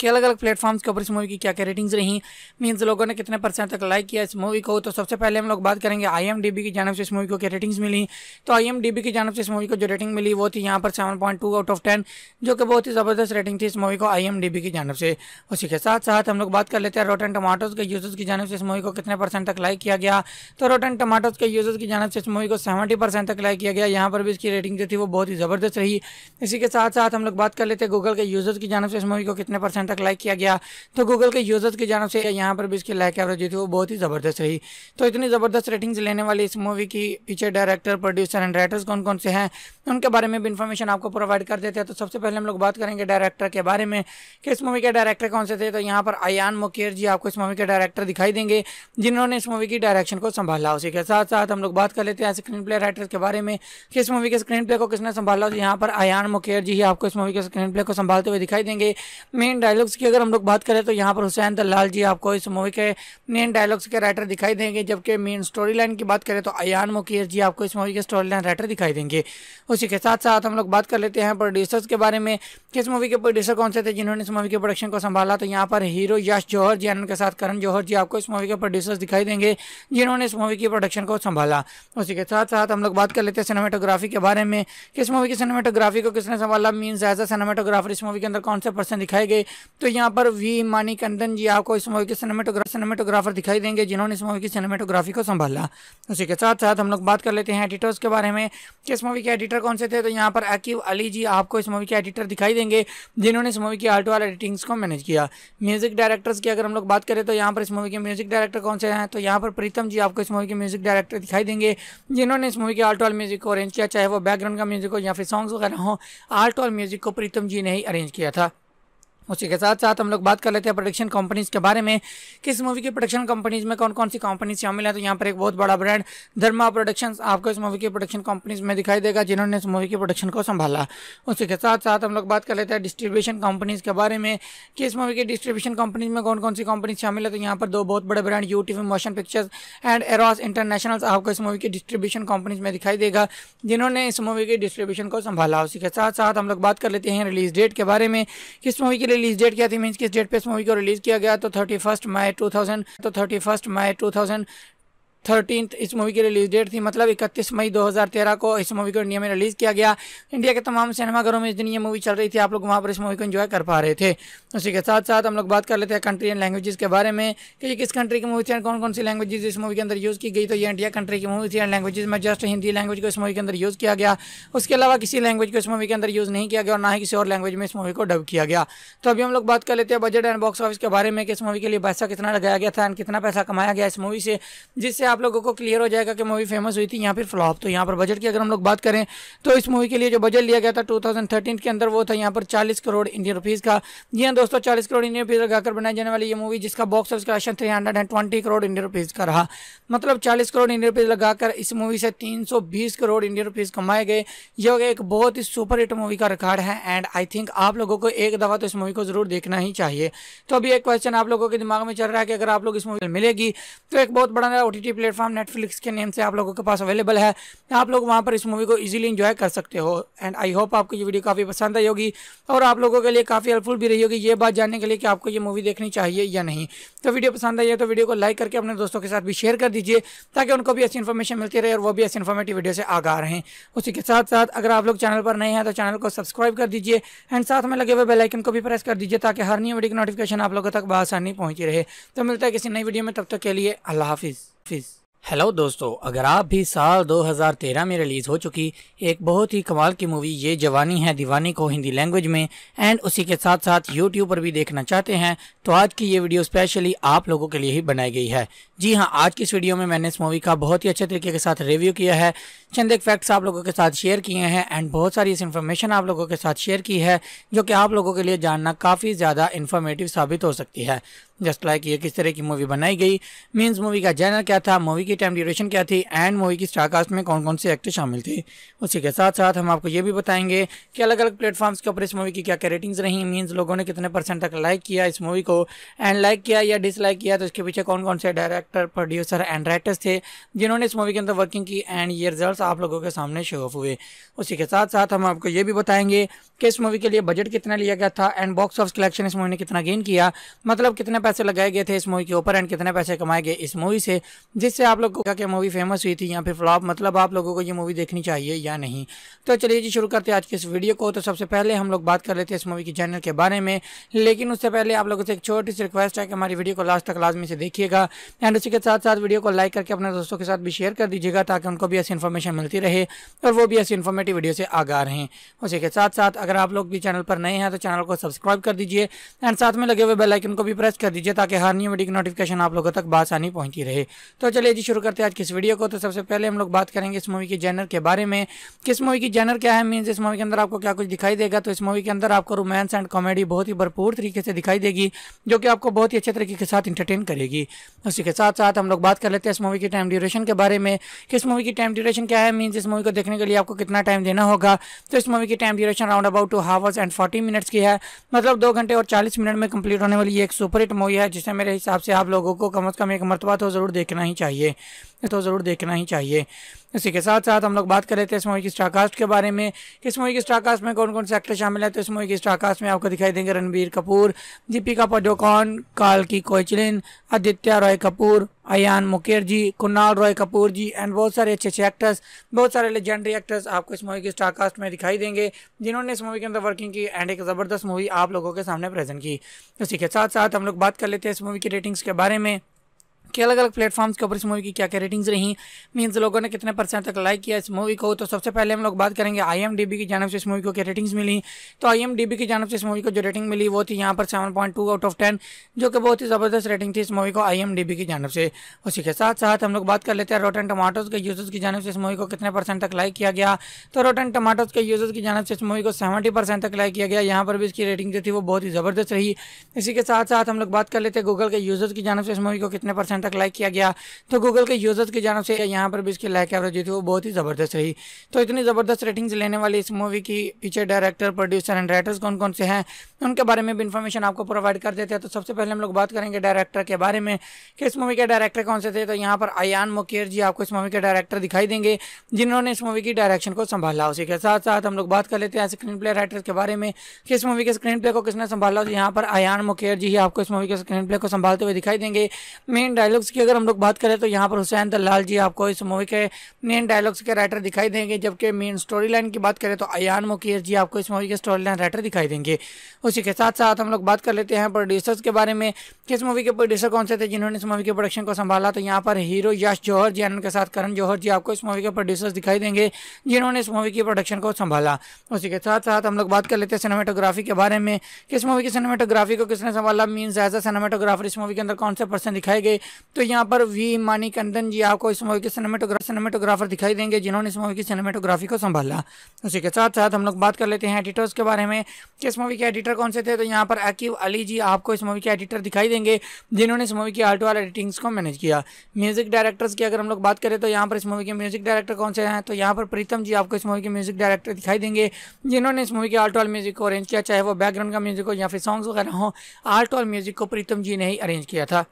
कि अलग अलग प्लेटफॉर्म्स के ऊपर इस मूवी की क्या क्या रेटिंग्स रहीं, मीन्स लोगों ने कितने परसेंट तक लाइक किया इस मूवी को। तो सबसे पहले हम लोग बात करेंगे आईएमडीबी की जानब से इस मूवी को क्या रेटिंग्स मिली। तो आईएमडीबी की जानब से इस मूवी को जो रेटिंग मिली वो थी यहाँ पर seven point two out of ten, जो कि बहुत ही ज़बरदस्त रेटिंग थी इस मूवी को आईएमडीबी की जानब से। उसी के साथ साथ हम लोग बात कर लेते हैं रोटन टमाटोज़ के यूजर्स की जानब से इस मूवी को कितने परसेंट तक लाइक किया गया। तो रोटन टमाटोज़ के यूजर्स की जानब से इस मूवी को सेवेंटी परसेंट तक लाइक किया गया, यहाँ पर भी इसकी रेटिंग जो थी वो बहुत ही ज़बरदस्त रही। इसी के साथ साथ हम लोग बात कर लेते हैं गूगल के यूजर्स की जानब से इस मूवी को कितने परसेंट तक लाइक किया गया। तो गूगल के यूजर्स की जानब से यहाँ पर भी इसकी लाइक एवरेज जो थी वो बहुत ही ज़बरदस्त रही। तो इतनी ज़बरदस्त रेटिंग्स लेने वाली इस मूवी की पीछे डायरेक्टर, प्रोड्यूसर एंड राइटर्स कौन कौन से हैं उनके बारे में भी इन्फॉर्मेशन आपको प्रोवाइड कर देते हैं। तो सबसे पहले हम लोग बात करेंगे डायरेक्टर के बारे में कि इस मूवी के डायरेक्टर कौन से थे। तो यहाँ पर अयान मुकर्जी आपको इस मूवी के डायरेक्टर दिखाई देंगे जिन्होंने इस मूवी की डायरेक्शन को संभाला। उसी के साथ साथ हम लोग बात कर लेते हैं स्क्रीन प्ले राइटर्स के बारे में कि इस मूवी के स्क्रीन प्ले को किसने संभाला। तो यहाँ पर अयान मुकर्जी ही आपको इस मूवी के स्क्रीन प्ले को संभालते हुए दिखाई देंगे। मेन डायलॉग्स की अगर हम लोग बात करें तो यहाँ पर हुसैन दलाल जी आपको इस मूवी के मेन डायलॉग्स के राइटर दिखाई देंगे, जबकि मेन स्टोरी लाइन की बात करें तो अयान मुकर्जी जी आपको इस मूवी के स्टोरी लाइन राइटर दिखाई देंगे। उसी के साथ साथ हम लोग बात कर लेते हैं प्रोड्यूसर्स के बारे में कि इस मूवी के प्रोड्यूसर कौन से थे जिन्होंने इस मूवी के प्रोडक्शन को संभाला। तो यहाँ पर हीरो यश जौहर जी उनके साथ करण जौहर जी आपको इस मूवी के प्रोड्यूसर्स दिखाई देंगे जिन्होंने इस मूवी की प्रोडक्शन को संभाला। उसी के साथ साथ हम लोग बात कर लेते हैं सिनेमाटोग्राफी के बारे में कि इस मूवी की सिनेमाटोग्राफी को किसने संभाला, मीन्स एज अ सिनेमाटोग्राफर इस मूवी के अंदर कौन से पर्सन दिखाई गए। तो यहाँ पर वी मानिकंदन जी आपको इस मूवी के सिनेमेटोग्राफर सिनेमेटोग्राफर दिखाई देंगे जिन्होंने इस मूवी की सिनेमेटोग्राफी को संभाला। उसी के साथ साथ हम लोग बात कर लेते हैं एडिटर्स के बारे में कि इस मूवी के एडिटर कौन से थे। तो यहाँ पर अकीव अली जी आपको इस मूवी के एडिटर दिखाई देंगे जिन्होंने इस मूवी की आल टू आल एडिटिंग्स को मैनेज किया। म्यूजिक डायरेक्टर्स की अगर हम लोग बात करें तो यहाँ पर इस मूवी के म्यूजिक डायरेक्टर कौन से हैं। तो यहाँ पर प्रीतम जी आपको इस मूवी के म्यूजिक डायरेक्टर दिखाई देंगे जिन्होंने इस मूवी के आल टू आल म्यूजिक को अरेंज किया, चाहे वो बैकग्राउंड का म्यूजिक हो या फिर सॉन्ग्स वगैरह हो, आल टू आल म्यूजिक को प्रीतम जी ने ही अरेंज किया था। उसी के साथ साथ हम लोग बात कर लेते हैं प्रोडक्शन कंपनीज़ के बारे में कि इस मूवी की प्रोडक्शन कंपनीज़ में कौन कौन सी कंपनीज शामिल है। तो यहाँ पर एक बहुत बड़ा ब्रांड धर्मा प्रोडक्शंस आपको इस मूवी की प्रोडक्शन कंपनीज में दिखाई देगा जिन्होंने इस मूवी की प्रोडक्शन को संभाला। उसी के साथ साथ हम लोग बात कर लेते हैं डिस्ट्रीब्यूशन कंपनीज़ के बारे में कि इस मूवी की डिस्ट्रीब्यूशन कंपनीज में कौन कौन सी कंपनीज शामिल है। तो यहाँ पर दो बहुत बड़े brand UTV motion pictures and Eros international आपको इस मूवी की डिस्ट्रीब्यूशन कंपनीज में दिखाई देगा जिन्होंने इस मूवी की डिस्ट्रीब्यूशन को संभाला। उसी के साथ साथ हम लोग बात कर लेते हैं रिलीज डेट के बारे में कि इस मूवी रिलीज डेट क्या थी, मींस किस डेट पे इस मूवी को रिलीज किया गया। तो thirty first May two thousand तो thirty first May two thousand thirteenth इस मूवी की रिलीज डेट थी, मतलब इकतीस मई दो हज़ार तेरह को इस मूवी को इंडिया में रिलीज़ किया गया। इंडिया के तमाम सिनेमाघरों में इस दिन ये मूवी चल रही थी, आप लोग वहाँ पर इस मूवी को एंजॉय कर पा रहे थे। उसी के साथ साथ हम लोग बात कर लेते हैं कंट्री एंड लैंग्वेजेस के बारे में कि ये किस कंट्री की मूवी थी, कौन कौन सी लैंग्वेजेज इस मूवी के अंदर यूज़ की गई। तो ये इंडिया कंट्री की मूवी थी एंड लैंग्वेज में जस्ट हिंदी लैंग्वेज को इस मूवी के अंदर यूज़ किया गया, उसके अलावा किसी लैंग्वेज को इस मूवी के अंदर यूज़ नहीं किया गया और ना ही किसी और लैंग्वेज में इस मूवी को डब किया गया। तो अभी हम लोग बात कर लेते हैं बजट एंड बॉक्स ऑफिस के बारे में कि इस मूवी के लिए पैसा कितना लगाया गया था एंड कितना पैसा कमाया गया इस मूवी से, जिससे आप लोगों को क्लियर हो जाएगा कि मूवी फेमस हुई थी या फिर फ्लॉप। तो यहाँ पर बजट की अगर हम लोग बात करें तो इस मूवी के लिए जो बजट लिया गया था टू थाउजेंड थर्टीन के अंदर वो था यहाँ पर चालीस करोड़ इंडियन रुपीज़ का। जी हाँ दोस्तों, चालीस करोड़ इंडियन रुपीज़ लगाकर बनाई जाने वाली ये मूवी जिसका बॉक्स ऑफिस कलेक्शन तीन सौ बीस करोड़ इंडियन रुपीज़ का रहा, मतलब चालीस करोड़ इंडियन रुपीज़ लगाकर इस मूवी से तीन सौ बीस करोड़ इंडियन रुपीज़ कमाए गए। यह एक बहुत ही सुपर हिट मूवी का रिकॉर्ड है एंड आई थिंक आप लोगों को एक दफ़ा तो इस मूवी को ज़रूर देखना ही चाहिए। तो अभी एक क्वेश्चन आप लोगों के दिमाग में चल रहा है कि अगर आप लोग इस मूवी मिलेगी तो एक बहुत बड़ा O T T platform Netflix के नेम से आप लोगों के पास अवेलेबल है। आप लोग वहाँ पर इस मूवी को इजीली एंजॉय कर सकते हो। एंड आई होप आपको ये वीडियो काफ़ी पसंद आई होगी और आप लोगों के लिए काफ़ी हेल्पफुल भी रही होगी ये बात जानने के लिए कि आपको ये मूवी देखनी चाहिए या नहीं। तो वीडियो पसंद आई है तो वीडियो को लाइक करके अपने दोस्तों के साथ भी शेयर कर दीजिए ताकि उनको भी ऐसी इन्फॉर्मेशन मिलती रहे और वो भी ऐसी इन्फॉर्मेटिव वीडियो से आगाह रहें। उसी के साथ साथ अगर आप लोग चैनल पर नए हैं तो चैनल को सब्सक्राइब कर दीजिए एंड साथ में लगे हुए बेल आइकन को भी प्रेस कर दीजिए ताकि हर नई वीडियो की नोटिफिकेशन आप लोगों तक आसानी पहुंची रहे। तो मिलता है किसी नई वीडियो में, तब तक के लिए अल्लाह हाफिज फिज। हेलो दोस्तों, अगर आप भी साल दो हज़ार तेरह में रिलीज़ हो चुकी एक बहुत ही कमाल की मूवी ये जवानी है दीवानी को हिंदी लैंग्वेज में एंड उसी के साथ साथ यूट्यूब पर भी देखना चाहते हैं तो आज की ये वीडियो स्पेशली आप लोगों के लिए ही बनाई गई है। जी हाँ, आज की इस वीडियो में मैंने इस मूवी का बहुत ही अच्छे तरीके के साथ रिव्यू किया है, चंद एक फैक्ट्स आप लोगों के साथ शेयर किए हैं एंड बहुत सारी इस इन्फॉर्मेशन आप लोगों के साथ शेयर की है जो कि आप लोगों के लिए जानना काफ़ी ज़्यादा इन्फॉर्मेटिव साबित हो सकती है। जस्ट लाइक ये किस तरह की मूवी बनाई गई, मीन्स मूवी का जैनर क्या था, मूवी की टाइम ड्यूरेशन क्या थी एंड मूवी की स्टारकास्ट में कौन कौन से एक्टर शामिल थे। उसी के साथ साथ हम आपको ये भी बताएंगे कि अलग अलग प्लेटफॉर्म्स के ऊपर इस मूवी की क्या क्या रेटिंग्स रही, मीन्स लोगों ने कितने परसेंट तक लाइक किया इस मूवी को एंड लाइक किया या डिसलाइक किया तो इसके पीछे कौन कौन से डायरेक्टर, प्रोड्यूसर एंड राइटर्स थे जिन्होंने इस मूवी के अंदर वर्किंग की एंड ये रिजल्ट आप लोगों के सामने शो ऑफ हुए। उसी के साथ साथ हम आपको ये भी बताएंगे कि इस मूवी के लिए बजट कितना लिया गया था एंड बॉक्स ऑफिस कलेक्शन इस मूवी ने कितना गेन किया, मतलब कितने पैसे लगाए गए थे इस मूवी के ऊपर एंड कितने पैसे कमाए गए इस मूवी से, जिससे आप लोगों को क्या मूवी फेमस हुई थी या फिर फ्लॉप, मतलब आप लोगों को ये मूवी देखनी चाहिए या नहीं। तो चलिए जी शुरू करते हैं आज के इस वीडियो को। तो सबसे पहले हम लोग बात कर लेते हैं इस मूवी की जैनर के बारे में, लेकिन उससे पहले आप लोगों से एक छोटी सी रिक्वेस्ट है कि हमारी वीडियो को लास्ट तक लाजमी से देखिएगा एंड उसी के साथ साथ वीडियो को लाइक करके अपने दोस्तों के साथ भी शेयर कर दीजिएगा ताकि उनको भी ऐसी इन्फॉर्मेशन मिलती रहे और वो भी ऐसी इन्फॉर्मेटिव वीडियो से आगाह रहें। उसी के साथ साथ अगर आप लोग भी चैनल पर नए हैं तो चैनल को सब्सक्राइब कर दीजिए एंड साथ में लगे हुए बेल आइकन को भी प्रेस कर दीजिए ताकि हर नई वीडियो की नोटिफिकेशन आप लोगों तक आसानी पहुंची रहे। तो चलिए जी शुरू करते हैं आज किस वीडियो को। तो सबसे पहले हम लोग बात करेंगे इस मूवी के जैनर के बारे में, किस मूवी की जैनर क्या है, मीन्स इस मूवी के अंदर आपको क्या कुछ दिखाई देगा। तो इस मूवी के अंदर आपको रोमांस एंड कॉमेडी बहुत ही भरपूर तरीके से दिखाई देगी जो कि आपको बहुत ही अच्छे तरीके के साथ इंटरटेन करेगी। उसी के साथ साथ हम लोग बात कर लेते हैं इस मूवी की टाइम ड्यूरेशन के बारे में, किस मूवी की टाइम ड्यूरेशन क्या है, मीन्स इस मूवी को देखने के लिए आपको कितना टाइम देना होगा। तो इस मूवी की time duration round about two hours and forty minutes की है, मतलब दो घंटे और चालीस मिनट में कंप्लीट होने वाली एक सुपरहिट मूवी है जिसे मेरे हिसाब से आप लोगों को कम से कम एक मरतबा तो ज़रूर देखना ही चाहिए, तो ज़रूर देखना ही चाहिए। इसी के साथ साथ हम लोग बात कर लेते हैं इस मूवी की स्टारकास्ट के बारे में, इस मूवी की स्टारकास्ट में कौन कौन से एक्टर शामिल है। तो इस मूवी की स्टारकास्ट में आपको दिखाई देंगे रणबीर कपूर, दीपिका पादुकोण, काल्की कोएचलिन, आदित्य रॉय कपूर, अयान मुकर्जी, कुणाल रॉय कपूर जी एंड बहुत सारे अच्छे अच्छे एक्टर्स, बहुत सारे लेजेंडरी एक्टर्स आपको इस मूवी की स्टारकास्ट में दिखाई देंगे जिन्होंने इस मूवी के अंदर वर्किंग की एंड एक ज़बरदस्त मूवी आप लोगों के सामने प्रेजेंट की। इसी के साथ साथ हम लोग बात कर लेते हैं इस मूवी की रेटिंग्स के बारे में कि अलग अलग प्लेटफॉर्म्स के ऊपर इस मूवी की क्या क्या रेटिंग्स रही, मीन्स लोगों ने कितने परसेंट तक लाइक किया इस मूवी को। तो सबसे पहले हम लोग बात करेंगे आईएमडीबी की जानिब से इस मूवी को क्या रेटिंग्स मिली। तो आईएमडीबी की जानिब से इस मूवी को जो रेटिंग मिली वो थी यहाँ पर seven point two out of ten, जो कि बहुत ही ज़बरदस्त रेटिंग थी इस मूवी को आईएमडीबी की जानिब से। उसी के साथ साथ हम लोग बात कर लेते हैं रोटन टमाटोज़ के यूजर्स की जानिब से इस मूवी को कितने परसेंट तक लाइक किया गया। तो रोटन टमाटोज़ के यूजर्स की जानिब से इस मूवी को सेवेंटी परसेंट तक लाइक किया गया, यहाँ पर भी इसकी रेटिंग जो थी वो बहुत ही ज़बरदस्त रही। इसी के साथ साथ हम लोग बात कर लेते हैं गूगल के यूजर्स की जानिब से इस मूवी को कितने परसेंट तक लाइक किया गया। तो गूगल के यूजर्स की जानिब से यहाँ पर भी इसकी लाइक एवरेज थी वो बहुत ही ज़बरदस्त रही। तो इतनी ज़बरदस्त रेटिंग्स लेने वाली इस मूवी की पीछे डायरेक्टर, प्रोड्यूसर एंड राइटर्स कौन कौन से हैं उनके बारे में भी इन्फॉर्मेशन आपको प्रोवाइड कर देते हैं। तो सबसे पहले हम लोग बात करेंगे डायरेक्टर के बारे में कि इस मूवी के डायरेक्टर कौन से थे। तो यहाँ पर अयान मुकर्जी आपको इस मूवी के डायरेक्टर दिखाई देंगे जिन्होंने इस मूवी की डायरेक्शन को संभाला। उसी के साथ साथ हम लोग बात कर लेते हैं स्क्रीन प्ले राइटर्स के बारे में कि इस मूवी के स्क्रीन प्ले को किसने संभाला। तो यहाँ पर अयान मुकर्जी ही आपको इस मूवी के स्क्रीन प्ले को संभालते हुए दिखाई देंगे। मेन डायलॉग्स की अगर हम लोग बात करें तो यहाँ पर हुसैन दलाल जी आपको इस मूवी के मेन डायलॉग्स के राइटर दिखाई देंगे, जबकि मेन स्टोरी लाइन की बात करें तो अयान मुकर्जी जी आपको इस मूवी के स्टोरी लाइन राइटर दिखाई देंगे। उसी के साथ साथ हम लोग बात कर लेते हैं प्रोड्यूसर्स के बारे में कि इस मूवी के प्रोड्यूसर कौन से थे जिन्होंने इस मूवी के प्रोडक्शन को संभाला। तो यहाँ पर hero Yash Johar ji and उनके साथ करण जौहर जी आपको इस मूवी के प्रोड्यूसर्स दिखाई देंगे जिन्होंने इस मूवी की प्रोडक्शन को संभाला। उसी के साथ साथ हम लोग बात कर लेते हैं सिनेमेटोग्राफी के बारे में कि इस मूवी की सिनेमेटोग्राफी को किसने संभाला, मीन्स एज अ सिनेमेटोग्राफर इस मूवी के अंदर कौन से पर्सन दिखाई गए। तो यहाँ पर वी मानिकंदन जी आपको इस मूवी के सिनेमेटोग्राफर दिखाई देंगे जिन्होंने इस मूवी की सिनेमेटोग्राफी को संभाला। उसी के साथ साथ हम लोग बात कर लेते हैं एडिटर्स के बारे में कि इस मूवी के एडिटर कौन से थे। तो यहाँ पर आकिव अली जी आपको इस मूवी के एडिटर दिखाई देंगे जिन्होंने इस मूवी की आर्ट वाल एडिटिंग्स को मैनेज किया। म्यूजिक डायरेक्टर्स की अगर हम लोग बात करें तो यहाँ पर इस मूवी के म्यूजिक डायरेक्टर कौन से हैं। तो यहाँ पर प्रीतम जी आपको इस मूवी के म्यूजिक डायरेक्टर दिखाई देंगे जिन्होंने इस मूवी के आर्ट वाल म्यूजिक को अरेंज किया, चाहे वो बैकग्राउंड का म्यूजिक हो या फिर सॉन्ग्स वगैरह हो, आर्ट वाल म्यूजिक को प्रीतम जी ने ही अरेंज किया था।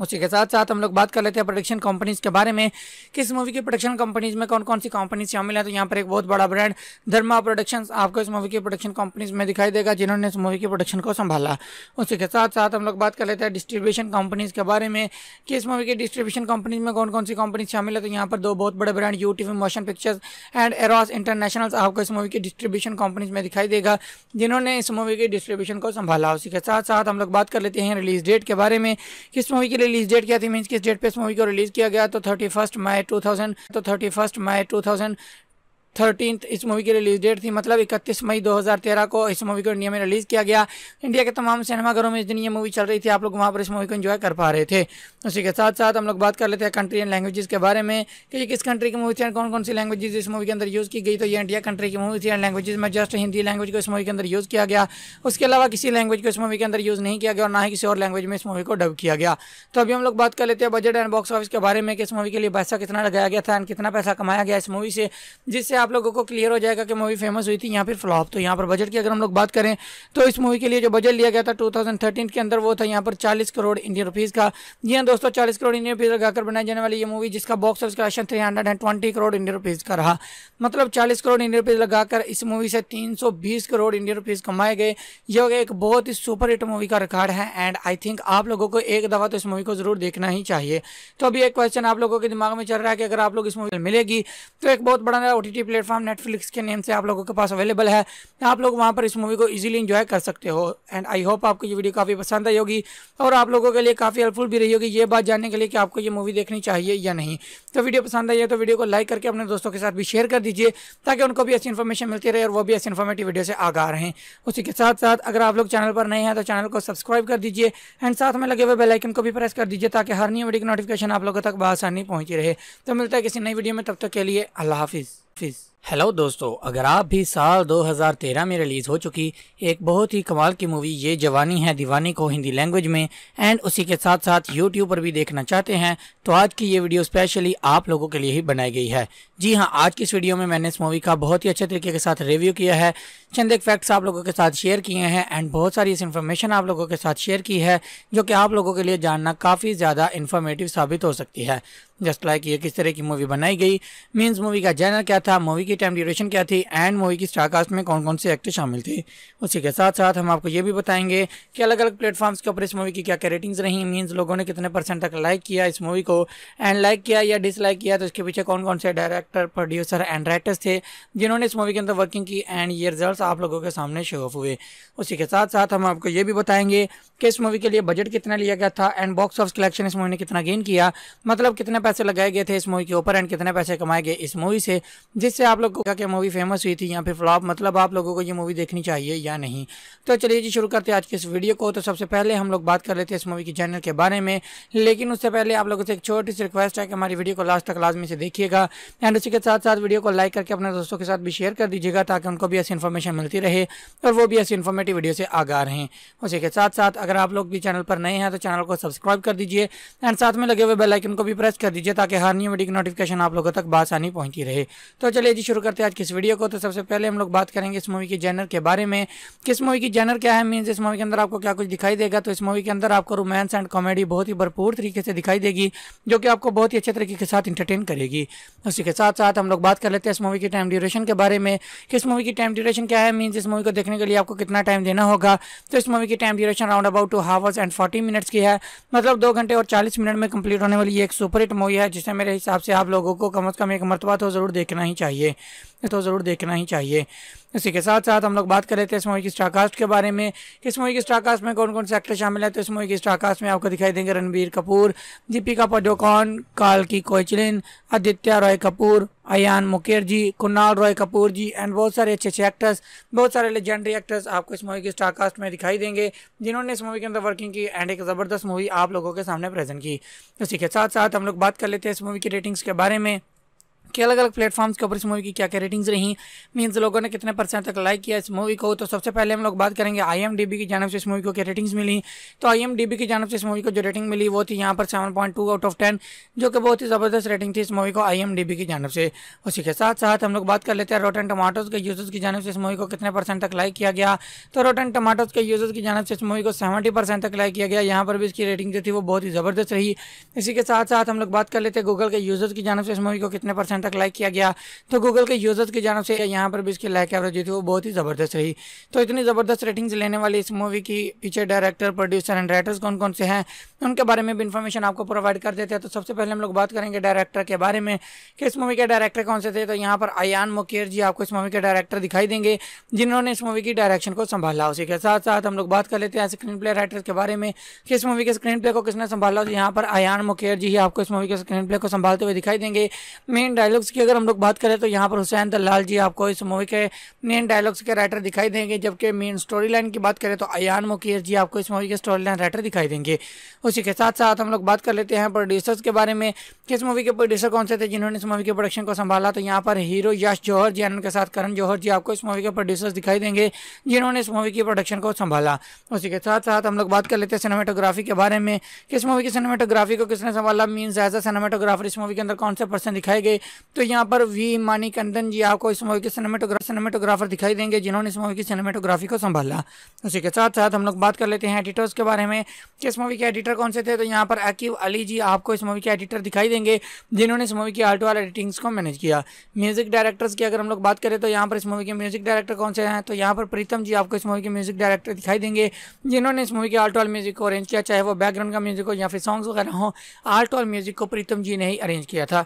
उसी के साथ साथ हम लोग बात कर लेते हैं प्रोडक्शन कंपनीज के बारे में। किस मूवी की प्रोडक्शन कंपनीज में कौन कौन सी कंपनीज शामिल है, तो यहाँ पर एक बहुत बड़ा ब्रांड धर्मा प्रोडक्शंस आपको इस मूवी की प्रोडक्शन कंपनीज में दिखाई देगा जिन्होंने इस मूवी की प्रोडक्शन को संभाला। उसी के साथ साथ हम लोग बात कर लेते हैं डिस्ट्रीब्यूशन कंपनीज के बारे में कि इस मूवी की डिस्ट्रीब्यूशन कंपनीज में कौन कौन सी कंपनीज शामिल है, तो यहाँ पर दो बहुत बड़े brand UTV motion pictures and Eros international आपको इस मूवी की डिस्ट्रीब्यूशन कंपनीज में दिखाई देगा जिन्होंने इस मूवी की डिस्ट्रीब्यूशन को संभाला। उसी के साथ साथ हम लोग बात कर लेते हैं रिलीज डेट के बारे में। किस मूवी की रिलीज डेट क्या थी, मींस किस डेट पे इस मूवी को रिलीज किया गया, तो thirty first May two thousand तो thirty first May two thousand thirteen इस मूवी की रिलीज डेट थी। मतलब इकतीस मई दो हज़ार तेरह को इस मूवी को इंडिया में रिलीज़ किया गया। इंडिया के तमाम सिनेमाघरों में इस दिन ये मूवी चल रही थी, आप लोग वहाँ पर इस मूवी को एंजॉय कर पा रहे थे। उसी के साथ साथ हम लोग बात कर लेते हैं कंट्री एंड लैंग्वेजेस के बारे में कि ये किस कंट्री की मूवी थी, कौन कौन सी लैंग्वेजेज इस मूवी के अंदर यूज़ की गई, तो ये इंडिया कंट्री की मूवी थी एंड लैंग्वेज में जस्ट हिंदी लैंग्वेज को इस मूवी के अंदर यूज़ किया गया। उसके अलावा किसी लैंग्वेज को इस मूवी के अंदर यूज़ नहीं किया गया और ना ही किसी और लैंग्वेज में इस मूवी को डब किया गया। तो अभी हम लोग बात कर लेते हैं बजट एंड बॉक्स ऑफिस के बारे में कि इस मूवी के लिए पैसा कितना लगाया गया था एंड कितना पैसा कमाया गया इस मूवी से, जिससे आप लोगों को क्लियर हो जाएगा कि मूवी फेमस हुई थी यहाँ पर फ्लॉप। तो यहाँ पर बजट की अगर हम लोग बात करें तो इस मूवी के लिए जो बजट लिया गया था टू थाउजेंड थर्टीन के अंदर वो था यहाँ पर चालीस करोड़ इंडियन रुपीज़ का। जी हाँ दोस्तों, चालीस करोड़ इंडियन रुपीज़ लगाकर बनाई जाने वाली ये मूवी जिसका box office collection three hundred and twenty crore Indian rupees का रहा। मतलब चालीस करोड़ इंडियन रुपीज़ लगाकर इस मूवी से तीन सौ बीस करोड़ इंडियन रुपीज़ कमाए गए। ये हो गया एक बहुत ही सुपर हिट मूवी का रिकॉर्ड है एंड आई थिंक आप लोगों को एक दफ़ा तो इस मूवी को जरूर देखना ही चाहिए। तो अभी एक क्वेश्चन आप लोगों के दिमाग में चल रहा है कि अगर आप लोग इस मूवी मिलेगी तो एक बहुत बड़ा ओटीटी प्लेटफॉर्म नेटफ्लिक्स के नेम से आप लोगों के पास अवेलेबल है, आप लोग वहां पर इस मूवी को इजीली एंजॉय कर सकते हो। एंड आई होप आपको ये वीडियो काफ़ी पसंद आई होगी और आप लोगों के लिए काफ़ी हेल्पफुल भी रही होगी ये बात जानने के लिए कि आपको ये मूवी देखनी चाहिए या नहीं। तो वीडियो पसंद आई है तो वीडियो को लाइक करके अपने दोस्तों के साथ भी शेयर कर दीजिए ताकि उनको भी ऐसी इन्फॉर्मेशन मिलती रहे और वो भी ऐसी इन्फॉर्मेटिव वीडियो से आगा रहें। उसी के साथ साथ अगर आप लोग चैनल पर नए हैं तो चैनल को सब्सक्राइब कर दीजिए एंड साथ में लगे हुए बेल आइकन को भी प्रेस कर दीजिए ताकि हर नई वीडियो की नोटिफिकेशन आप लोगों तक बआसानी पहुँची रहे। तो मिलता है किसी नई वीडियो में, तब तक के लिए अल्लाह हाफिज़। हेलो दोस्तों, अगर आप भी साल दो हज़ार तेरह में रिलीज़ हो चुकी एक बहुत ही कमाल की मूवी ये जवानी है दीवानी को हिंदी लैंग्वेज में एंड उसी के साथ साथ यूट्यूब पर भी देखना चाहते हैं तो आज की ये वीडियो स्पेशली आप लोगों के लिए ही बनाई गई है। जी हां, आज की इस वीडियो में मैंने इस मूवी का बहुत ही अच्छे तरीके के साथ रिव्यू किया है, चंद एक फैक्ट्स आप लोगों के साथ शेयर किए हैं एंड बहुत सारी इस इन्फॉर्मेशन आप लोगों के साथ शेयर की है जो कि आप लोगों के लिए जानना काफ़ी ज़्यादा इन्फॉर्मेटिव साबित हो सकती है। जस्ट लाइक ये किस तरह की मूवी बनाई गई, मीन्स मूवी का जैनर क्या था, मूवी की टाइम ड्यूरेशन क्या थी एंड मूवी की स्टारकास्ट में कौन कौन से एक्टर शामिल थे। उसी के साथ साथ हम आपको ये भी बताएंगे कि अलग अलग प्लेटफॉर्म्स के ऊपर इस मूवी की क्या क्या रेटिंग्स रहीं, मीन्स लोगों ने कितने परसेंट तक लाइक किया इस मूवी को एंड लाइक किया या डिसलाइक किया तो इसके पीछे कौन कौन से डायरेक्टर, प्रोड्यूसर एंड राइटर्स थे जिन्होंने इस मूवी के अंदर वर्किंग की एंड ये रिजल्ट आप लोगों के सामने शो ऑफ हुए। उसी के साथ साथ हम आपको ये भी बताएंगे कि इस मूवी के लिए बजट कितना लिया गया था एंड बॉक्स ऑफिस कलेक्शन इस मूवी ने कितना गेन किया, मतलब कितने पैसे लगाए गए थे इस मूवी के ऊपर एंड कितने पैसे कमाए गए इस मूवी से, जिससे आप लोगों को क्या मूवी फेमस हुई थी या फिर फ्लॉप, मतलब आप लोगों को ये मूवी देखनी चाहिए या नहीं। तो चलिए जी शुरू करते हैं आज के इस वीडियो को। तो सबसे पहले हम लोग बात कर लेते हैं इस मूवी की जैनर के बारे में, लेकिन उससे पहले आप लोगों से एक छोटी सी रिक्वेस्ट है कि हमारी वीडियो को लास्ट तक लाजमी से देखिएगा एंड उसी के साथ साथ वीडियो को लाइक करके अपने दोस्तों के साथ भी शेयर कर दीजिएगा ताकि उनको भी ऐसी इन्फॉर्मेशन मिलती रहे और वो भी ऐसी इन्फॉर्मेटिव वीडियो से आगा रहें। उसी के साथ साथ अगर आप लोग भी चैनल पर नए हैं तो चैनल को सब्सक्राइब कर दीजिए एंड साथ में लगे हुए बेल आइकन को भी प्रेस कर दीजिए ताकि हर नई वीडियो की नोटिफिकेशन आप लोगों तक बआसानी पहुंची रहे। तो चलिए जी शुरू करते हैं आज की इस वीडियो को। तो सबसे पहले हम लोग बात करेंगे इस मूवी के जैनर के बारे में, किस मूवी की जैनर क्या है, मीन्स इस मूवी के अंदर आपको क्या कुछ दिखाई देगा। तो इस मूवी के अंदर आपको रोमांस एंड कॉमेडी बहुत ही भरपूर तरीके से दिखाई देगी जो कि आपको बहुत ही अच्छे तरीके के साथ इंटरटेन करेगी। उसी के साथ साथ हम लोग बात कर लेते हैं इस मूवी की टाइम ड्यूरेशन के बारे में, किस मूवी की टाइम ड्यूरेशन क्या है, मीन्स इस मूवी को देखने के लिए आपको कितना टाइम देना होगा। तो इस मूवी की time duration round about two hours and forty minutes की है, मतलब दो घंटे और चालीस मिनट में कंप्लीट होने वाली एक सुपरहिट मूवी है जिसे मेरे हिसाब से आप लोगों को कम से कम एक मरतबा तो ज़रूर देखना ही चाहिए, तो ज़रूर देखना ही चाहिए। इसी के साथ साथ हम लोग बात कर लेते हैं इस मूवी की स्टारकास्ट के बारे में, इस मूवी की स्टारकास्ट में कौन कौन से एक्टर शामिल है। तो इस मूवी की स्टारकास्ट में आपको दिखाई देंगे रणबीर कपूर, दीपिका पादुकोण, काल्की कोएचलिन, आदित्य रॉय कपूर, अयान मुकर्जी, कुणाल रॉय कपूर जी एंड बहुत सारे अच्छे अच्छे एक्टर्स, बहुत सारे लेजेंडरी एक्टर्स आपको इस मूवी की स्टारकास्ट में दिखाई देंगे जिन्होंने इस मूवी के अंदर वर्किंग की एंड एक ज़बरदस्त मूवी आप लोगों के सामने प्रेजेंट की। इसी के साथ साथ हम लोग बात कर लेते हैं इस मूवी की रेटिंग्स के बारे में के अलग अलग प्लेटफॉर्म्स के ऊपर इस मूवी की क्या क्या रेटिंग्स रही, मीन्स लोगों ने कितने परसेंट तक लाइक किया इस मूवी को। तो सबसे पहले हम लोग बात करेंगे आईएमडीबी की जानब से इस मूवी को क्या रेटिंग्स मिली। तो आईएमडीबी की जानब से इस मूवी को जो रेटिंग मिली वो थी यहाँ पर seven point two out of ten, जो कि बहुत ही ज़बरदस्त रेटिंग थी इस मूवी को आईएमडीबी की जानब से। उसी के साथ साथ हम लोग बात कर लेते हैं रोटन टमाटोज़ के यूजर्स की जानब से इस मूवी को कितने परसेंट तक लाइक किया गया। तो रोटन टमाटोज़ के यूजर्स की जानब से इस मूवी को सेवेंटी परसेंट तक लाइक किया गया, यहाँ पर भी इसकी रेटिंग जो थी वो बहुत ही ज़बरदस्त रही। इसी के साथ साथ हम लोग बात कर लेते हैं गूगल के यूजर्स की जानब से इस मूवी को कितने परसेंट तक लाइक किया गया। तो गूगल के यूजर्स की जानब से यहाँ पर भी इसकी लाइक एवरेज थी वो बहुत ही ज़बरदस्त रही। तो इतनी ज़बरदस्त रेटिंग्स लेने वाली इस मूवी की पीछे डायरेक्टर, प्रोड्यूसर एंड राइटर्स कौन कौन से हैं उनके बारे में भी इन्फॉर्मेशन आपको प्रोवाइड कर देते हैं। तो सबसे पहले हम लोग बात करेंगे डायरेक्टर के बारे में कि इस मूवी के डायरेक्टर कौन से थे। तो यहाँ पर अयान मुकर्जी आपको इस मूवी के डायरेक्टर दिखाई देंगे जिन्होंने इस मूवी की डायरेक्शन को संभाला। उसी के साथ साथ हम लोग बात कर लेते हैं स्क्रीन प्ले राइटर्स के बारे में कि इस मूवी के स्क्रीन प्ले को किसने संभाला। तो यहाँ पर अयान मुकर्जी ही आपको इस मूवी के स्क्रीन प्ले को संभालते हुए दिखाई देंगे। मेन डायलॉग्स की अगर हम लोग बात करें तो यहाँ पर हुसैन दलाल जी आपको इस मूवी के मेन डायलॉग्स के राइटर दिखाई देंगे, जबकि मेन स्टोरी लाइन की बात करें तो अयान मुकर्जी जी आपको इस मूवी के स्टोरी लाइन राइटर दिखाई देंगे। उसी के साथ साथ हम लोग बात कर लेते हैं प्रोड्यूसर्स के बारे में कि इस मूवी के प्रोड्यूसर कौन से थे जिन्होंने इस मूवी के प्रोडक्शन को संभाला। तो यहाँ पर हीरो यश जौहर जी उनके साथ करण जौहर जी आपको इस मूवी के प्रोड्यूसर्स दिखाई देंगे जिन्होंने इस मूवी की प्रोडक्शन को संभाला। उसी के साथ साथ हम लोग बात कर लेते हैं सिनेमाटोग्राफी के बारे में कि इस मूवी की सिनेमाटोग्राफी को किसने संभाला, मीन्स एज अ सिनेमाटोग्राफर इस मूवी के अंदर कौन से पर्सन दिखाई गए। तो यहाँ पर वी मानिकंदन जी आपको इस मूवी के सिनेमेटोग्राफर सिनेमेटोग्राफर दिखाई देंगे जिन्होंने इस मूवी की सिनेमेटोग्राफी को संभाला। उसी के साथ साथ हम लोग बात कर लेते हैं एडिटर्स के बारे में कि इस मूवी के एडिटर कौन से थे। तो यहाँ पर अकीव अली जी आपको इस मूवी के एडिटर दिखाई देंगे जिन्होंने इस मूवी की आर्ट वाल एडिटिंग्स को मैनेज किया। म्यूजिक डायरेक्टर्स की अगर हम लोग बात करें तो यहाँ पर इस मूवी के म्यूजिक डायरेक्टर कौन से हैं। तो यहाँ पर प्रीतम जी आपको इस मूवी के म्यूजिक डायरेक्टर दिखाई देंगे जिन्होंने इस मूवी के आर्ट वाल म्यूजिक को अरेंज किया, चाहे वो बैकग्राउंड का म्यूजिक हो या फिर सॉन्ग्स वगैरह हो, आर्ट वाल म्यूजिक को प्रीतम जी ने ही अरेंज किया था।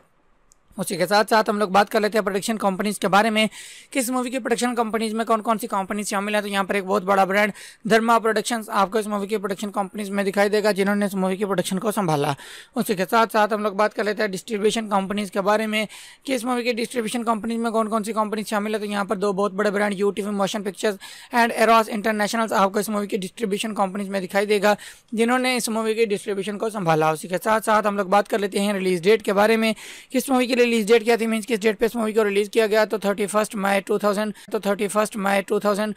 उसी के साथ साथ हम लोग बात कर लेते हैं प्रोडक्शन कंपनीज़ के बारे में कि इस मूवी की प्रोडक्शन कंपनीज़ में कौन कौन सी कंपनीज शामिल हैं। तो यहाँ पर एक बहुत बड़ा ब्रांड धर्मा प्रोडक्शंस आपको इस मूवी की प्रोडक्शन कंपनीज में दिखाई देगा जिन्होंने इस मूवी की प्रोडक्शन को संभाला। उसी के साथ साथ हम लोग बात कर लेते हैं डिस्ट्रीब्यूशन कंपनीज़ के बारे में कि इस मूवी की डिस्ट्रीब्यूशन कंपनीज में कौन कौन सी कंपनीज शामिल है। तो यहाँ पर दो बहुत बड़े brand UTV motion pictures and Eros international आपको इस मूवी की डिस्ट्रीब्यूशन कंपनीज में दिखाई देगा जिन्होंने इस मूवी की डिस्ट्रीब्यूशन को संभाला। उसी के साथ साथ हम लोग बात कर लेते हैं रिलीज डेट के बारे में कि इस मूवी रिलीज डेट क्या थी, मींस किस डेट पे इस मूवी को रिलीज किया गया। तो thirty first May two thousand तो thirty first May two thousand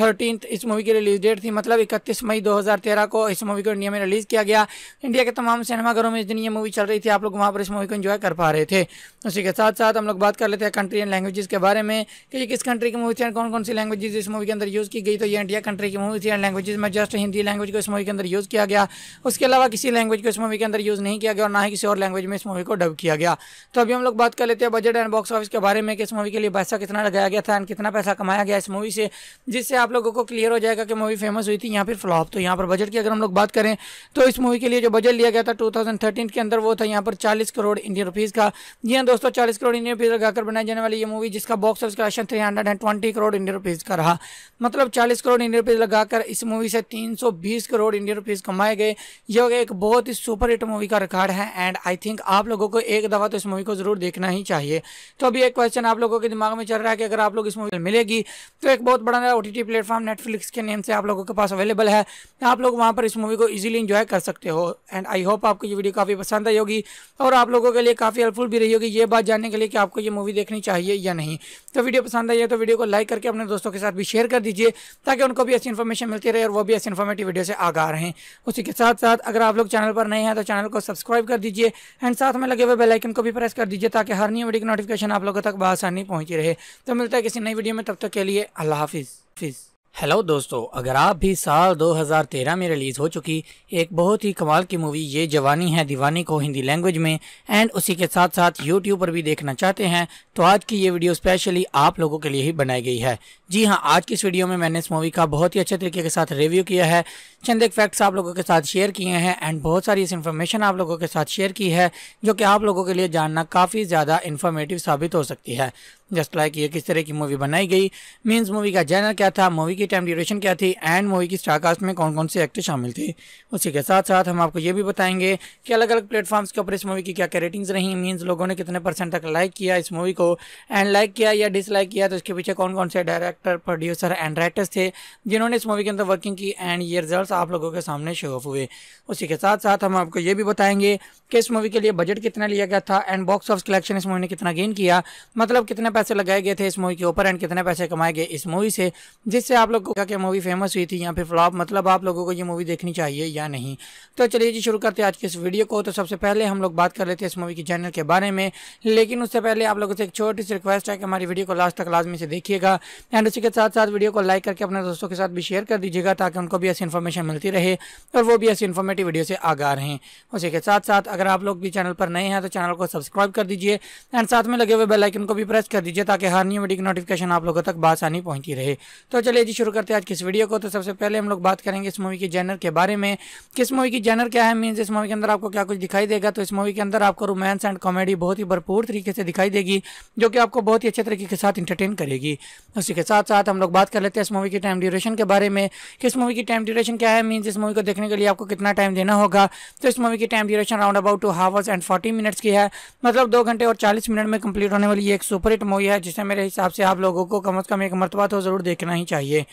thirteen इस मूवी की रिलीज डेट थी, मतलब इकतीस मई दो हज़ार तेरह को इस मूवी को इंडिया में रिलीज़ किया गया। इंडिया के तमाम सिनेमाघरों में इस दिन ये मूवी चल रही थी, आप लोग वहाँ पर इस मूवी को एंजॉय कर पा रहे थे। उसी के साथ साथ हम लोग बात कर लेते हैं कंट्री एंड लैंग्वेजेस के बारे में कि ये किस कंट्री की मूवी थी और कौन कौन सी लैंग्वेजेज इस मूवी के अंदर यूज़ की गई। तो ये इंडिया कंट्री की मूवी थी एंड लैंग्वेज में जस्ट हिंदी लैंग्वेज को इस मूवी के अंदर यूज़ किया गया, उसके अलावा किसी लैंग्वेज को इस मूवी के अंदर यूज़ नहीं किया गया और ना ही किसी और लैंग्वेज में इस मूवी को डब किया गया। तो अभी हम लोग बात कर लेते हैं बजट एंड बॉक्स ऑफिस के बारे में कि इस मूवी के लिए पैसा कितना लगाया गया था एंड कितना पैसा कमाया गया इस मूवी से, जिससे आप लोगों को क्लियर हो जाएगा कि मूवी फेमस हुई थी या फिर फ्लॉप। तो यहाँ पर बजट की अगर हम लोग बात करें तो इस मूवी के लिए जो बजट लिया गया था टू थाउजेंड थर्टीन के अंदर वो था यहाँ पर चालीस करोड़ इंडियन रुपीज़ का। जी हाँ दोस्तों, चालीस करोड़ इंडियन रुपीज़ लगाकर बनाई जाने वाली ये मूवी जिसका box office collection three hundred and twenty crore Indian rupees का रहा, मतलब चालीस करोड़ इंडियन रुपीज़ लगाकर इस मूवी से तीन सौ बीस करोड़ इंडियन रुपीज़ कमाए गए। यह हो गया एक बहुत ही सुपर हिट मूवी का रिकॉर्ड है एंड आई थिंक आप लोगों को एक दफ़ा तो इस मूवी को जरूर देखना ही चाहिए। तो अभी एक क्वेश्चन आप लोगों के दिमाग में चल रहा है कि अगर आप लोग इस मूवी मिलेगी तो एक बहुत बड़ा ओटीटी प्लेटफॉर्म नेटफ्लिक्स के नेम से आप लोगों के पास अवेलेबल है, आप लोग वहां पर इस मूवी को इजीली एंजॉय कर सकते हो। एंड आई होप आपको ये वीडियो काफ़ी पसंद आई होगी और आप लोगों के लिए काफ़ी हेल्पफुल भी रही होगी ये बात जानने के लिए कि आपको ये मूवी देखनी चाहिए या नहीं। तो वीडियो पसंद आई है तो वीडियो को लाइक करके अपने दोस्तों के साथ भी शेयर कर दीजिए ताकि उनको भी ऐसी इन्फॉर्मेशन मिलती रहे और वो भी ऐसी इन्फॉर्मेटिव वीडियो से आगा रहें। उसी के साथ साथ अगर आप लोग चैनल पर नए हैं तो चैनल को सब्सक्राइब कर दीजिए एंड साथ में लगे हुए बेल आइकन को भी प्रेस कर दीजिए ताकि हर नई वीडियो की नोटिफिकेशन आप लोगों तक बआसानी पहुंची रहे। तो मिलता है किसी नई वीडियो में, तब तक के लिए अल्लाह हाफिज़। हेलो दोस्तों, अगर आप भी साल दो हज़ार तेरह में रिलीज़ हो चुकी एक बहुत ही कमाल की मूवी ये जवानी है दीवानी को हिंदी लैंग्वेज में एंड उसी के साथ साथ यूट्यूब पर भी देखना चाहते हैं तो आज की ये वीडियो स्पेशली आप लोगों के लिए ही बनाई गई है। जी हां, आज की इस वीडियो में मैंने इस मूवी का बहुत ही अच्छे तरीके के साथ रिव्यू किया है, चंद एक फैक्ट्स आप लोगों के साथ शेयर किए हैं एंड बहुत सारी इस इन्फॉर्मेशन आप लोगों के साथ शेयर की है जो कि आप लोगों के लिए जानना काफ़ी ज़्यादा इन्फॉर्मेटिव साबित हो सकती है। जस्ट लाइक ये किस तरह की मूवी बनाई गई, मीन्स मूवी का जैनर क्या था, मूवी की टाइम ड्यूरेशन क्या थी एंड मूवी की स्टारकास्ट में कौन कौन से एक्टर शामिल थे। उसी के साथ साथ हम आपको ये भी बताएंगे कि अलग अलग प्लेटफॉर्म्स के ऊपर इस मूवी की क्या क्या रेटिंग्स रही, मीन्स लोगों ने कितने परसेंट तक लाइक किया इस मूवी को एंड लाइक किया या डिसलाइक किया, तो इसके पीछे कौन कौन से डायरेक्टर, प्रोड्यूसर एंड राइटर्स थे जिन्होंने इस मूवी के अंदर वर्किंग की एंड ये रिजल्ट आप लोगों के सामने शो ऑफ हुए। उसी के साथ साथ हम आपको ये भी बताएंगे कि इस मूवी के लिए बजट कितना लिया गया था एंड बॉक्स ऑफिस कलेक्शन इस मूवी ने कितना गेन किया, मतलब कितने पैसे लगाए गए थे इस मूवी के ऊपर एंड कितने पैसे कमाए गए इस मूवी से, जिससे आप लोगों को क्या मूवी फेमस हुई थी या फिर फ्लॉप, मतलब आप लोगों को ये मूवी देखनी चाहिए या नहीं। तो चलिए जी शुरू करते हैं आज की इस वीडियो को। तो सबसे पहले हम लोग बात कर लेते हैं इस मूवी के जॉनर के बारे में, लेकिन उससे पहले आप लोगों से एक छोटी सी रिक्वेस्ट है कि हमारी वीडियो को लास्ट तक लाजमी से देखिएगा एंड उसी के साथ साथ वीडियो को लाइक करके अपने दोस्तों के साथ भी शेयर कर दीजिएगा ताकि उनको भी ऐसी इन्फॉर्मेशन मिलती रहे और वो भी ऐसी इन्फॉर्मेटिव वीडियो से आगा रहें। उसी के साथ साथ अगर आप लोग भी चैनल पर नए हैं तो चैनल को सब्सक्राइब कर दीजिए एंड साथ में लगे हुए बेल आइकन को भी प्रेस कर दीजिए ताकि हर नई वीडियो की नोटिफिकेशन आप लोगों तक बासानी पहुंची रहे। तो चलिए जी शुरू करते हैं आज की इस वीडियो को। तो सबसे पहले हम लोग बात करेंगे इस मूवी के जॉनर के बारे में, किस मूवी की जॉनर क्या है, मीन्स इस मूवी के अंदर आपको क्या कुछ दिखाई देगा। तो इस मूवी के अंदर आपको रोमांस एंड कॉमेडी बहुत ही भरपूर तरीके से दिखाई देगी जो कि आपको बहुत ही अच्छे तरीके के साथ इंटरटेन करेगी। उसी के साथ साथ हम लोग बात कर लेते हैं इस मूवी की टाइम ड्यूरेशन के बारे में, किस मूवी की टाइम ड्यूरेशन क्या है, मीन्स इस मूवी को देखने के लिए आपको कितना टाइम देना होगा। तो इस मूवी की time duration round about two hours and forty minutes की है, मतलब दो घंटे और चालीस मिनट में कंप्लीट होने वाली एक सुपरहिट मूवी है जिसे मेरे हिसाब से आप लोगों को कम से कम एक मरतबा तो ज़रूर देखना ही चाहिए,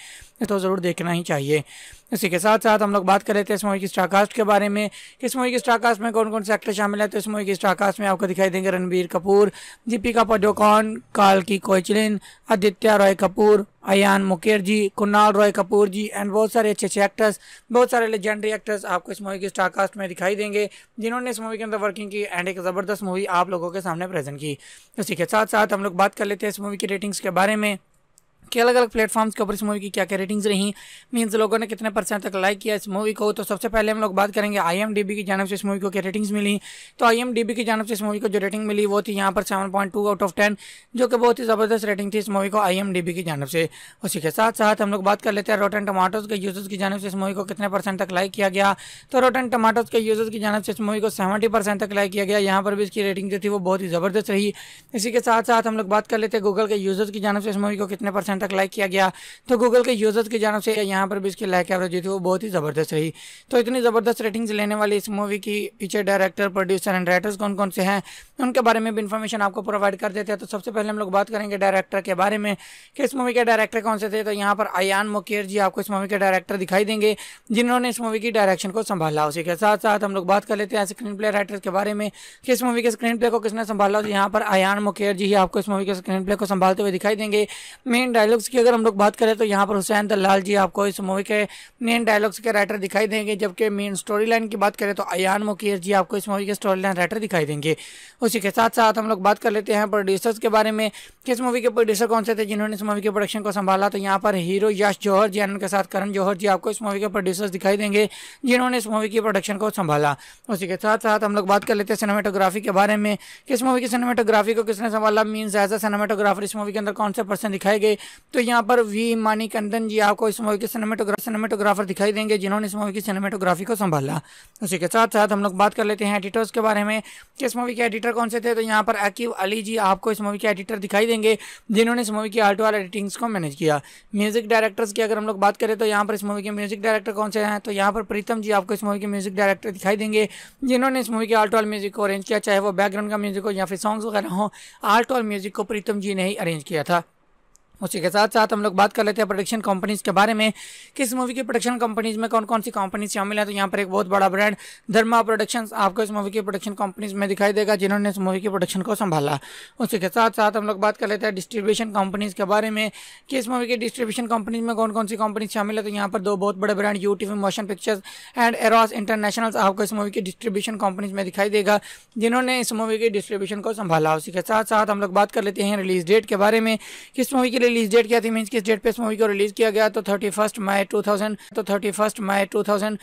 तो ज़रूर देखना ही चाहिए। इसी के साथ साथ हम लोग बात कर लेते हैं इस मूवी की स्टारकास्ट के बारे में, इस मूवी की स्टारकास्ट में कौन कौन से एक्टर शामिल है। तो इस मूवी की स्टारकास्ट में आपको दिखाई देंगे रणबीर कपूर, दीपिका पादुकोण, काल्की कोएचलिन, आदित्य रॉय कपूर, अयान मुकर्जी, कुणाल रॉय कपूर जी एंड बहुत सारे अच्छे अच्छे एक्टर्स, बहुत सारे लेजेंडरी एक्टर्स आपको इस मूवी की स्टारकास्ट में दिखाई देंगे जिन्होंने इस मूवी के अंदर वर्किंग की एंड एक ज़बरदस्त मूवी आप लोगों के सामने प्रेजेंट की। इसी के साथ साथ हम लोग बात कर लेते हैं इस मूवी की रेटिंग्स के बारे में कि अलग अलग प्लेटफॉर्म्स के ऊपर इस मूवी की क्या क्या रेटिंग्स रही, मीन्स लोगों ने कितने परसेंट तक लाइक किया इस मूवी को। तो सबसे पहले हम लोग बात करेंगे आईएमडीबी की जानिब से इस मूवी को क्या रेटिंग्स मिली। तो आईएमडीबी की जानिब से इस मूवी को जो रेटिंग मिली वो थी यहाँ पर seven point two out of ten, जो कि बहुत ही ज़बरदस्त रेटिंग थी इस मूवी को आईएमडीबी की जानिब से। उसी के साथ साथ हम लोग बात कर लेते हैं रोटन टमाटोज़ के यूजर्स की जानिब से इस मूवी को कितने परसेंट तक लाइक किया गया। तो रोटन टमाटोज़ के यूजर्स की जानिब से इस मूवी को सेवेंटी परसेंट तक लाइक किया गया, यहाँ पर भी इसकी रेटिंग जो थी वो बहुत ही ज़बरदस्त रही। इसी के साथ साथ हम लोग बात कर लेते हैं गूगल के यूजर्स की जानिब से इस मूवी को कितने परसेंट तक लाइक किया गया। तो गूगल के यूजर्स की जानिब से यहाँ पर भी इसकी लाइक एवरेज जो थी वो बहुत ही ज़बरदस्त रही। तो इतनी ज़बरदस्त रेटिंग्स लेने वाली इस मूवी की पीछे डायरेक्टर, प्रोड्यूसर एंड राइटर्स कौन कौन से हैं उनके बारे में भी इन्फॉर्मेशन आपको प्रोवाइड कर देते हैं। तो सबसे पहले हम लोग बात करेंगे डायरेक्टर के बारे में कि इस मूवी के डायरेक्टर कौन से थे। तो यहाँ पर अयान मुकर्जी आपको इस मूवी के डायरेक्टर दिखाई देंगे जिन्होंने इस मूवी की डायरेक्शन को संभाला। उसी के साथ साथ हम लोग बात कर लेते हैं स्क्रीन प्ले राइटर्स के बारे में कि इस मूवी के स्क्रीन प्ले को किसने संभाला। तो यहाँ पर अयान मुकर्जी ही आपको इस मूवी के स्क्रीन प्ले को संभालते हुए दिखाई देंगे। मेन डायलॉग्स की अगर हम लोग बात करें तो यहाँ पर हुसैन दलाल जी आपको इस मूवी के मेन डायलॉग्स के राइटर दिखाई देंगे, जबकि मेन स्टोरी लाइन की बात करें तो अयान मुकर्जी जी आपको इस मूवी के स्टोरी लाइन राइटर दिखाई देंगे। उसी के साथ साथ हम लोग बात कर लेते हैं प्रोड्यूसर्स के बारे में कि इस मूवी के प्रोड्यूसर कौन से थे जिन्होंने इस मूवी के प्रोडक्शन को संभाला। तो यहाँ पर हीरो यश जौहर जी उनके साथ करण जौहर जी आपको इस मूवी के प्रोड्यूसर्स दिखाई देंगे जिन्होंने इस मूवी की प्रोडक्शन को संभाला। उसी के साथ साथ हम लोग बात कर लेते हैं सिनेमेटोग्राफी के बारे में कि इस मूवी की सिनेमेटोग्राफी को किसने संभाला, मीन्स एज अ सिनेमेटोग्राफर इस मूवी के अंदर कौन से पर्सन दिखाए गए। तो यहाँ पर वी मानिकंदन जी आपको इस मूवी के सिनेमेटोग्राफर दिखाई देंगे जिन्होंने इस मूवी की सिनेमेटोग्राफी को संभाला। उसी के साथ साथ हम लोग बात कर लेते हैं एडिटर्स के बारे में कि इस मूवी के एडिटर कौन से थे। तो यहाँ पर आकिव अली जी आपको इस मूवी के एडिटर दिखाई देंगे जिन्होंने इस मूवी की आर्ट वाल एडिटिंग्स को मैनेज किया। म्यूजिक डायरेक्टर्स की अगर हम लोग बात करें तो यहाँ पर इस मूवी के म्यूजिक डायरेक्टर कौन से हैं। तो यहाँ पर प्रीतम जी आपको इस मूवी के म्यूजिक डायरेक्टर दिखाई देंगे जिन्होंने इस मूवी के आर्ट वाल म्यूजिक को अरेंज किया, चाहे वो बैकग्राउंड का म्यूजिक हो या फिर सॉन्ग्स वगैरह हो, आर्ट वाल म्यूजिक को प्रीतम जी ने ही अरेंज किया था। उसी के साथ साथ हम लोग बात कर लेते हैं प्रोडक्शन कंपनीज के बारे में कि इस मूवी की प्रोडक्शन कंपनीज में कौन कौन सी कंपनीज शामिल हैं। तो यहाँ पर एक बहुत बड़ा ब्रांड धर्मा प्रोडक्शंस आपको इस मूवी की प्रोडक्शन कंपनीज में दिखाई देगा जिन्होंने इस मूवी की प्रोडक्शन को संभाला। उसी के साथ साथ हम लोग बात कर लेते हैं डिस्ट्रीब्यूशन कंपनीज के बारे में कि इस मूवी की डिस्ट्रीब्यूशन कंपनीज में कौन कौन सी कंपनीज शामिल है। तो यहाँ पर दो बहुत बड़े brand UTV motion pictures and Eros international आपको इस मूवी की डिस्ट्रीब्यूशन कंपनीज में दिखाई देगा जिन्होंने इस मूवी की डिस्ट्रीब्यूशन को संभाला। उसी के साथ साथ हम लोग बात कर लेते हैं रिलीज डेट के बारे में कि इस मूवी की रिलीज डेट क्या थी, मींस किस डेट पे इस मूवी को रिलीज किया गया। तो thirty first May two thousand तो thirty first May two thousand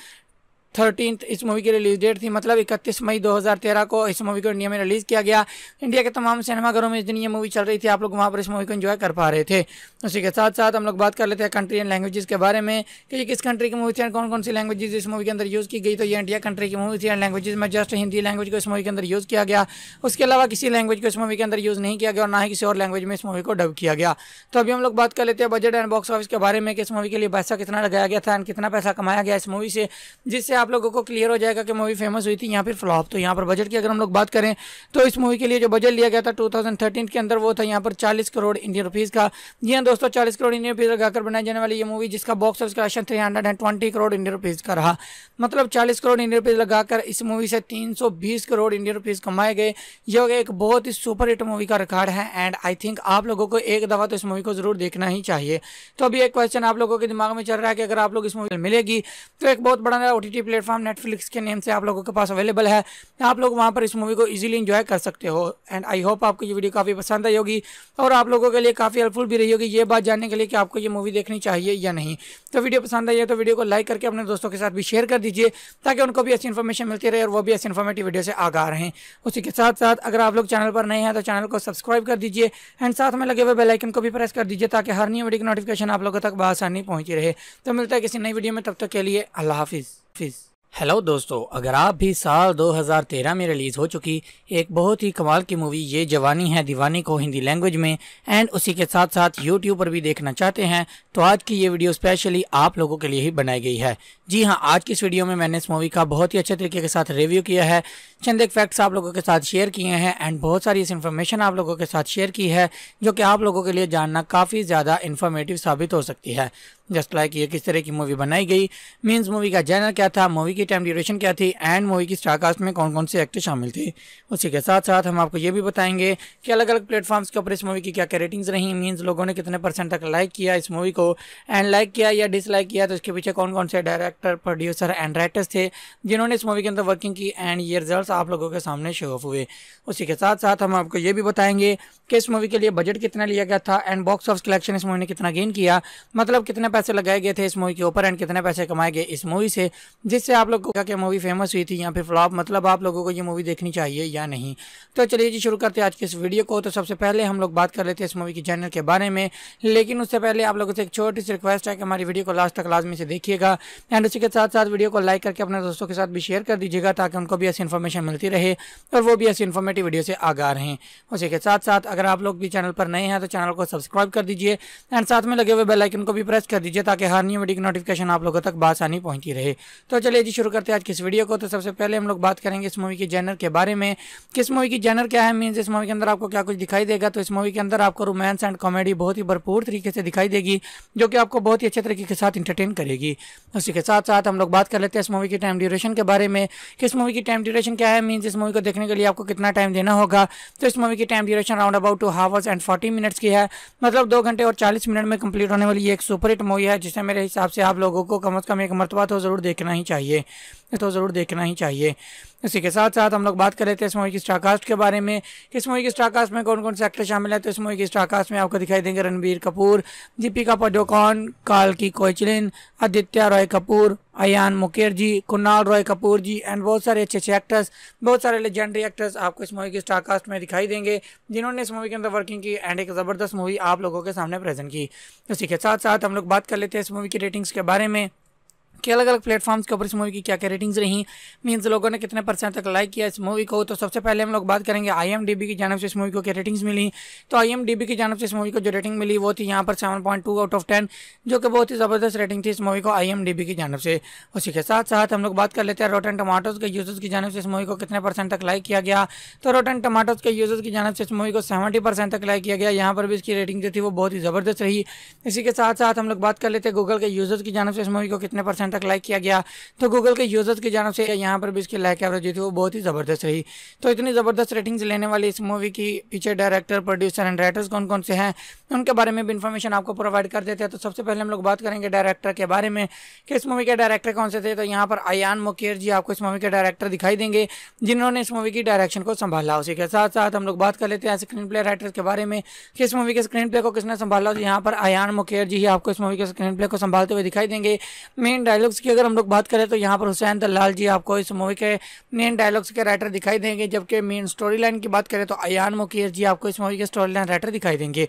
thirteenth इस मूवी की रिलीज डेट थी, मतलब इकतीस मई दो हज़ार तेरह को इस मूवी को इंडिया में रिलीज़ किया गया। इंडिया के तमाम सिनेमाघरों में इस दिन ये मूवी चल रही थी, आप लोग वहाँ पर इस मूवी को एंजॉय कर पा रहे थे। उसी के साथ साथ हम लोग बात कर लेते हैं कंट्री एंड लैंग्वेजेस के बारे में कि ये किस कंट्री की मूवी थी, कौन कौन सी लैंग्वेजेज इस मूवी के अंदर यूज़ की गई। तो ये इंडिया कंट्री की मूवी थी एंड लैंग्वेज में जस्ट हिंदी लैंग्वेज को इस मूवी के अंदर यूज़ किया गया, उसके अलावा किसी लैंग्वेज को इस मूवी के अंदर यूज़ नहीं किया गया और ना ही किसी और लैंग्वेज में इस मूवी को डब किया गया। तो अभी हम लोग बात कर लेते हैं बजट एंड बॉक्स ऑफिस के बारे में कि इस मूवी के लिए पैसा कितना लगाया गया था एंड कितना पैसा कमाया गया इस मूवी से, जिससे आप लोगों को क्लियर हो जाएगा कि मूवी फेमस हुई थी यहाँ पर फ्लॉप। तो यहाँ पर बजट की अगर हम लोग बात करें तो इस मूवी के लिए जो बजट लिया गया था दो हज़ार तेरह के अंदर वो था यहाँ पर चालीस करोड़ इंडियन रुपीज़ का। जी हाँ दोस्तों, चालीस करोड़ इंडियन रुपीज़ लगाकर बनाई जाने वाली ये मूवी, जिसका box office collection three hundred and twenty crore Indian rupees का रहा। मतलब चालीस करोड़ इंडियन रुपीज़ लगाकर इस मूवी से तीन सौ बीस करोड़ इंडियन रुपीज़ कमाए गए। यह एक बहुत ही सुपर हिट मूवी का रिकॉर्ड है एंड आई थिंक आप लोगों को एक दफ़ा तो इस मूवी को जरूर देखना ही चाहिए। तो अभी एक क्वेश्चन आप लोगों के दिमाग में चल रहा है कि अगर आप लोग इस मूवी मिलेगी तो एक बहुत बड़ा ओटीटी प्लेटफॉर्म नेटफ्लिक्स के नेम से आप लोगों के पास अवेलेबल है, आप लोग वहां पर इस मूवी को इजीली एंजॉय कर सकते हो। एंड आई होप आपको ये वीडियो काफ़ी पसंद आई होगी और आप लोगों के लिए काफ़ी हेल्पफुल भी रही होगी ये बात जानने के लिए कि आपको ये मूवी देखनी चाहिए या नहीं। तो वीडियो पसंद आई है तो वीडियो को लाइक करके अपने दोस्तों के साथ भी शेयर कर दीजिए ताकि उनको भी ऐसी इन्फॉर्मेशन मिलती रहे और वो भी ऐसी इन्फॉर्मेटिव वीडियो से आगा रहें। उसी के साथ साथ अगर आप लोग चैनल पर नए हैं तो चैनल को सब्सक्राइब कर दीजिए एंड साथ में लगे हुए बेल आइकन को भी प्रेस कर दीजिए ताकि हर नई वीडियो की नोटिफिकेशन आप लोगों तक आसानी पहुंची रहे। तो मिलता है किसी नई वीडियो में, तब तक के लिए अल्लाह हाफिज़। हेलो दोस्तों, अगर आप भी साल दो हज़ार तेरह में रिलीज़ हो चुकी एक बहुत ही कमाल की मूवी ये जवानी है दीवानी को हिंदी लैंग्वेज में एंड उसी के साथ साथ यूट्यूब पर भी देखना चाहते हैं तो आज की ये वीडियो स्पेशली आप लोगों के लिए ही बनाई गई है। जी हाँ, आज की इस वीडियो में मैंने इस मूवी का बहुत ही अच्छे तरीके के साथ रिव्यू किया है, चंद एक फैक्ट्स आप लोगों के साथ शेयर किए हैं एंड बहुत सारी इस इन्फॉर्मेशन आप लोगों के साथ शेयर की है जो कि आप लोगों के लिए जानना काफ़ी ज़्यादा इन्फॉर्मेटिव साबित हो सकती है। जस्ट लाइक ये किस तरह की मूवी बनाई गई, मीन्स मूवी का जैनर क्या था, मूवी की टाइम ड्यूरेशन क्या थी एंड मूवी की स्टारकास्ट में कौन कौन से एक्टर शामिल थे। उसी के साथ साथ हम आपको ये भी बताएंगे कि अलग अलग प्लेटफॉर्म्स के ऊपर इस मूवी की क्या क्या रेटिंग्स रहीं, मीन्स लोगों ने कितने परसेंट तक लाइक किया इस मूवी को एंड लाइक किया या डिसलाइक किया तो इसके पीछे कौन कौन से डायरेक्टर, प्रोड्यूसर एंड राइटर्स थे जिन्होंने इस मूवी के अंदर वर्किंग की एंड ये रिजल्ट आप लोगों के सामने शो ऑफ हुए। उसी के साथ साथ हम आपको ये भी बताएंगे कि इस मूवी के लिए बजट कितना लिया गया था एंड बॉक्स ऑफिस कलेक्शन इस मूवी ने कितना गेन किया, मतलब कितने पैसे लगाए गए थे इस मूवी के ऊपर एंड कितने पैसे कमाए गए इस मूवी से, जिससे आप लोगों को क्या मूवी फेमस हुई थी या फिर फ्लॉप, मतलब आप लोगों को ये मूवी देखनी चाहिए या नहीं। तो चलिए जी शुरू करते हैं आज के इस वीडियो को। तो सबसे पहले हम लोग बात कर लेते हैं इस मूवी की जैनर के बारे में, लेकिन उससे पहले आप लोगों से एक छोटी सी रिक्वेस्ट है कि हमारी वीडियो को लास्ट तक लाजमी से देखिएगा एंड उसी के साथ साथ वीडियो को लाइक करके अपने दोस्तों के साथ भी शेयर कर दीजिएगा ताकि उनको भी ऐसी इन्फॉर्मेशन मिलती रहे और वो भी ऐसी इन्फॉर्मेटिव वीडियो से आगा रहें। उसी के साथ साथ अगर आप लोग भी चैनल पर नए हैं तो चैनल को सब्सक्राइब कर दीजिए एंड साथ में लगे हुए बेल आइकन को भी प्रेस कर दीजिए ताकि हर नई वीडियो की नोटिफिकेशन आप लोगों तक आसानी पहुंची रहे। तो चलिए जी शुरू करते हैं आज की इस वीडियो को। तो सबसे पहले हम लोग बात करेंगे इस मूवी के जैनर के बारे में, किस मूवी की जैनर क्या है, मीन्स इस मूवी के अंदर आपको क्या कुछ दिखाई देगा। तो इस मूवी के अंदर आपको रोमांस एंड कॉमेडी बहुत ही भरपूर तरीके से दिखाई देगी जो कि आपको बहुत ही अच्छे तरीके के साथ इंटरटेन करेगी। उसी के साथ साथ हम लोग बात कर लेते हैं इस मूवी की टाइम ड्यूरेशन के बारे में, किस मूवी की टाइम ड्यूरेशन क्या है, मीन्स इस मूवी को देखने के लिए आपको कितना टाइम देना होगा। तो इस मूवी की time duration round about two hours and forty minutes की है, मतलब दो घंटे और चालीस मिनट में कंप्लीट होने वाली एक सुपरहिट मूवी है जिसे मेरे हिसाब से आप लोगों को कम से कम एक मरतबा तो ज़रूर देखना ही चाहिए, तो ज़रूर देखना ही चाहिए। इसी के साथ साथ हम लोग बात कर लेते हैं इस मूवी की स्टारकास्ट के बारे में, इस मूवी की स्टारकास्ट में कौन कौन से एक्टर शामिल है। तो इस मूवी की स्टारकास्ट में आपको दिखाई देंगे रणबीर कपूर, दीपिका पादुकोण, काल्की कोएचलिन, आदित्य रॉय कपूर, अयान मुकर्जी, कुणाल रॉय कपूर जी एंड बहुत सारे अच्छे अच्छे एक्टर्स, बहुत सारे लेजेंडरी एक्टर्स आपको इस मूवी की स्टारकास्ट में दिखाई देंगे जिन्होंने इस मूवी के अंदर वर्किंग की एंड एक ज़बरदस्त मूवी आप लोगों के सामने प्रेजेंट की। इसी के साथ साथ हम लोग बात कर लेते हैं इस मूवी की रेटिंग्स के बारे में कि अलग अलग प्लेटफॉर्म्स के ऊपर इस मूवी की क्या क्या रेटिंग्स रहीं, मीन्स लोगों ने कितने परसेंट तक लाइक किया इस मूवी को। तो सबसे पहले हम लोग बात करेंगे आईएमडीबी की जानिब से इस मूवी को क्या रेटिंग्स मिली। तो आईएमडीबी की जानिब से इस मूवी को जो रेटिंग मिली वो थी यहाँ पर seven point two out of ten, जो कि बहुत ही ज़बरदस्त रेटिंग थी इस मूवी को आईएमडीबी की जानिब से। उसी के साथ साथ हम लोग बात कर लेते हैं रोटन टमाटोज़ के यूजर्स की जानिब से इस मूवी को कितने परसेंट तक लाइक किया गया। तो रोटन टमाटोज़ के यूजर्स की जानिब से इस मूवी को सेवेंटी परसेंट तक लाइक किया गया, यहाँ पर भी इसकी रेटिंग जो थी वो बहुत ही ज़बरदस्त रही। इसी के साथ साथ हम लोग बात कर लेते हैं गूगल के यूजर्स की जानिब से इस मूवी को कितने परसेंट तक लाइक किया गया। तो गूगल के यूजर्स की जानिब से यहाँ पर भी इसकी लाइक एवरेज थी वो बहुत ही ज़बरदस्त रही। तो इतनी ज़बरदस्त रेटिंग्स लेने वाली इस मूवी की पीछे डायरेक्टर, प्रोड्यूसर एंड राइटर्स कौन कौन से हैं उनके बारे में भी इन्फॉर्मेशन आपको प्रोवाइड कर देते हैं। तो सबसे पहले हम लोग बात करेंगे डायरेक्टर के बारे में कि इस मूवी के डायरेक्टर कौन से थे। तो यहाँ पर अयान मुकर्जी आपको इस मूवी के डायरेक्टर दिखाई देंगे जिन्होंने इस मूवी की डायरेक्शन को संभाला। उसी के साथ साथ हम लोग बात कर लेते हैं स्क्रीन प्ले राइटर्स के बारे में कि इस मूवी के स्क्रीन प्ले को किसने संभाला। यहाँ पर अयान मुकर्जी ही आपको इस मूवी के स्क्रीन प्ले को संभालते हुए दिखाई देंगे। मेन डायलॉग्स की अगर हम लोग बात करें तो यहाँ पर हुसैन दलाल जी आपको इस मूवी के मेन डायलॉग्स के राइटर दिखाई देंगे, जबकि मेन स्टोरी लाइन की बात करें तो अयान मुकर्जी आपको इस मूवी के स्टोरी लाइन राइटर दिखाई देंगे।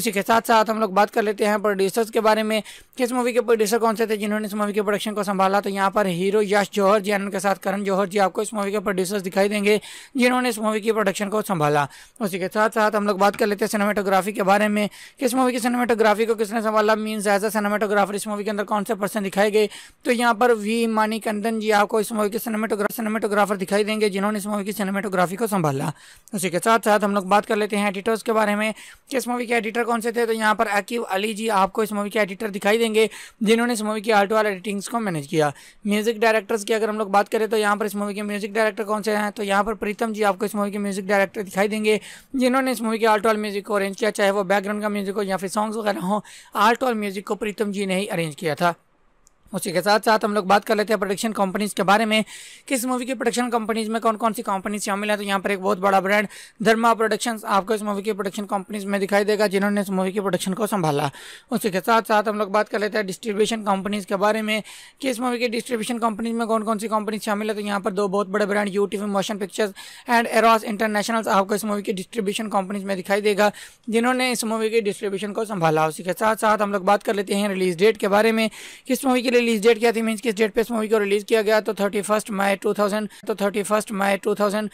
उसी के साथ साथ हम लोग बात कर लेते हैं प्रोड्यूसर्स के बारे में, किस मूवी के प्रोड्यूसर कौन से थे जिन्होंने इस मूवी के प्रोडक्शन को संभाला। तो यहाँ पर हीरो यश जौहर जी उनके साथ करण जौहर जी आपको इस मूवी के प्रोड्यूसर्स दिखाई देंगे जिन्होंने इस मूवी की प्रोडक्शन को संभाला। उसी के साथ साथ हम लोग बात कर लेते हैं सिनेमेटोग्राफी के बारे में, किस मूवी की सिनेमेटोग्राफी को किसने संभाला, मीन्स एज अ सिनेमेटोग्राफर इस मूवी के अंदर कौन से पर्सन दिखाए गए। तो यहाँ पर वी मानिकंदन जी आपको इस मूवी के सिनेमेटोग्राफर सिनेमेटोग्राफर दिखाई देंगे जिन्होंने इस मूवी की सिनेमेटोग्राफी को संभाला। उसी के साथ साथ हम लोग बात कर लेते हैं एडिटर्स के बारे में, किस मूवी के एडिटर कौन से थे। तो यहाँ पर अकीव अली जी आपको इस मूवी के एडिटर दिखाई देंगे जिन्होंने इस मूवी की आर्ट और एडिटिंग्स को मैनेज किया। म्यूजिक डायरेक्टर्स की अगर हम लोग बात करें तो यहाँ पर इस मूवी के म्यूजिक डायरेक्टर कौन से हैं। तो यहाँ पर प्रीतम जी आपको इस मूवी के म्यूजिक डायरेक्टर दिखाई देंगे जिन्होंने इस मूवी के आर्ट और म्यूजिक को अरेंज किया, चाहे वो बैकग्राउंड का म्यूजिक हो या फिर सॉन्ग्स वगैरह हो, आर्ट और म्यूजिक को प्रीतम जी ने ही अरेंज किया था। उसी के साथ साथ हम लोग बात कर लेते हैं प्रोडक्शन कंपनीज़ के बारे में, किस मूवी की प्रोडक्शन कंपनीज़ में कौन कौन सी कंपनीज शामिल है। तो यहाँ पर एक बहुत बड़ा ब्रांड धर्मा प्रोडक्शंस आपको इस मूवी की प्रोडक्शन कंपनीज में दिखाई देगा जिन्होंने इस मूवी की प्रोडक्शन को संभाला। उसी के साथ साथ हम लोग बात कर लेते हैं डिस्ट्रीब्यूशन कंपनीज़ के बारे में, किस मूवी की डिस्ट्रीब्यूशन कंपनीज में कौन कौन सी कंपनीज शामिल है। तो यहाँ पर दो बहुत बड़े brand UTV motion pictures and Eros international आपको इस मूवी की डिस्ट्रीब्यूशन कंपनीज में दिखाई देगा जिन्होंने इस मूवी की डिस्ट्रीब्यूशन को संभाला। उसी के साथ साथ हम लोग बात कर लेते हैं रिलीज डेट के बारे में, किस मूवी की रिलीज डेट क्या थी, मींस किस डेट पे इस मूवी को रिलीज किया गया। तो thirty first May two thousand तो thirty first May two thousand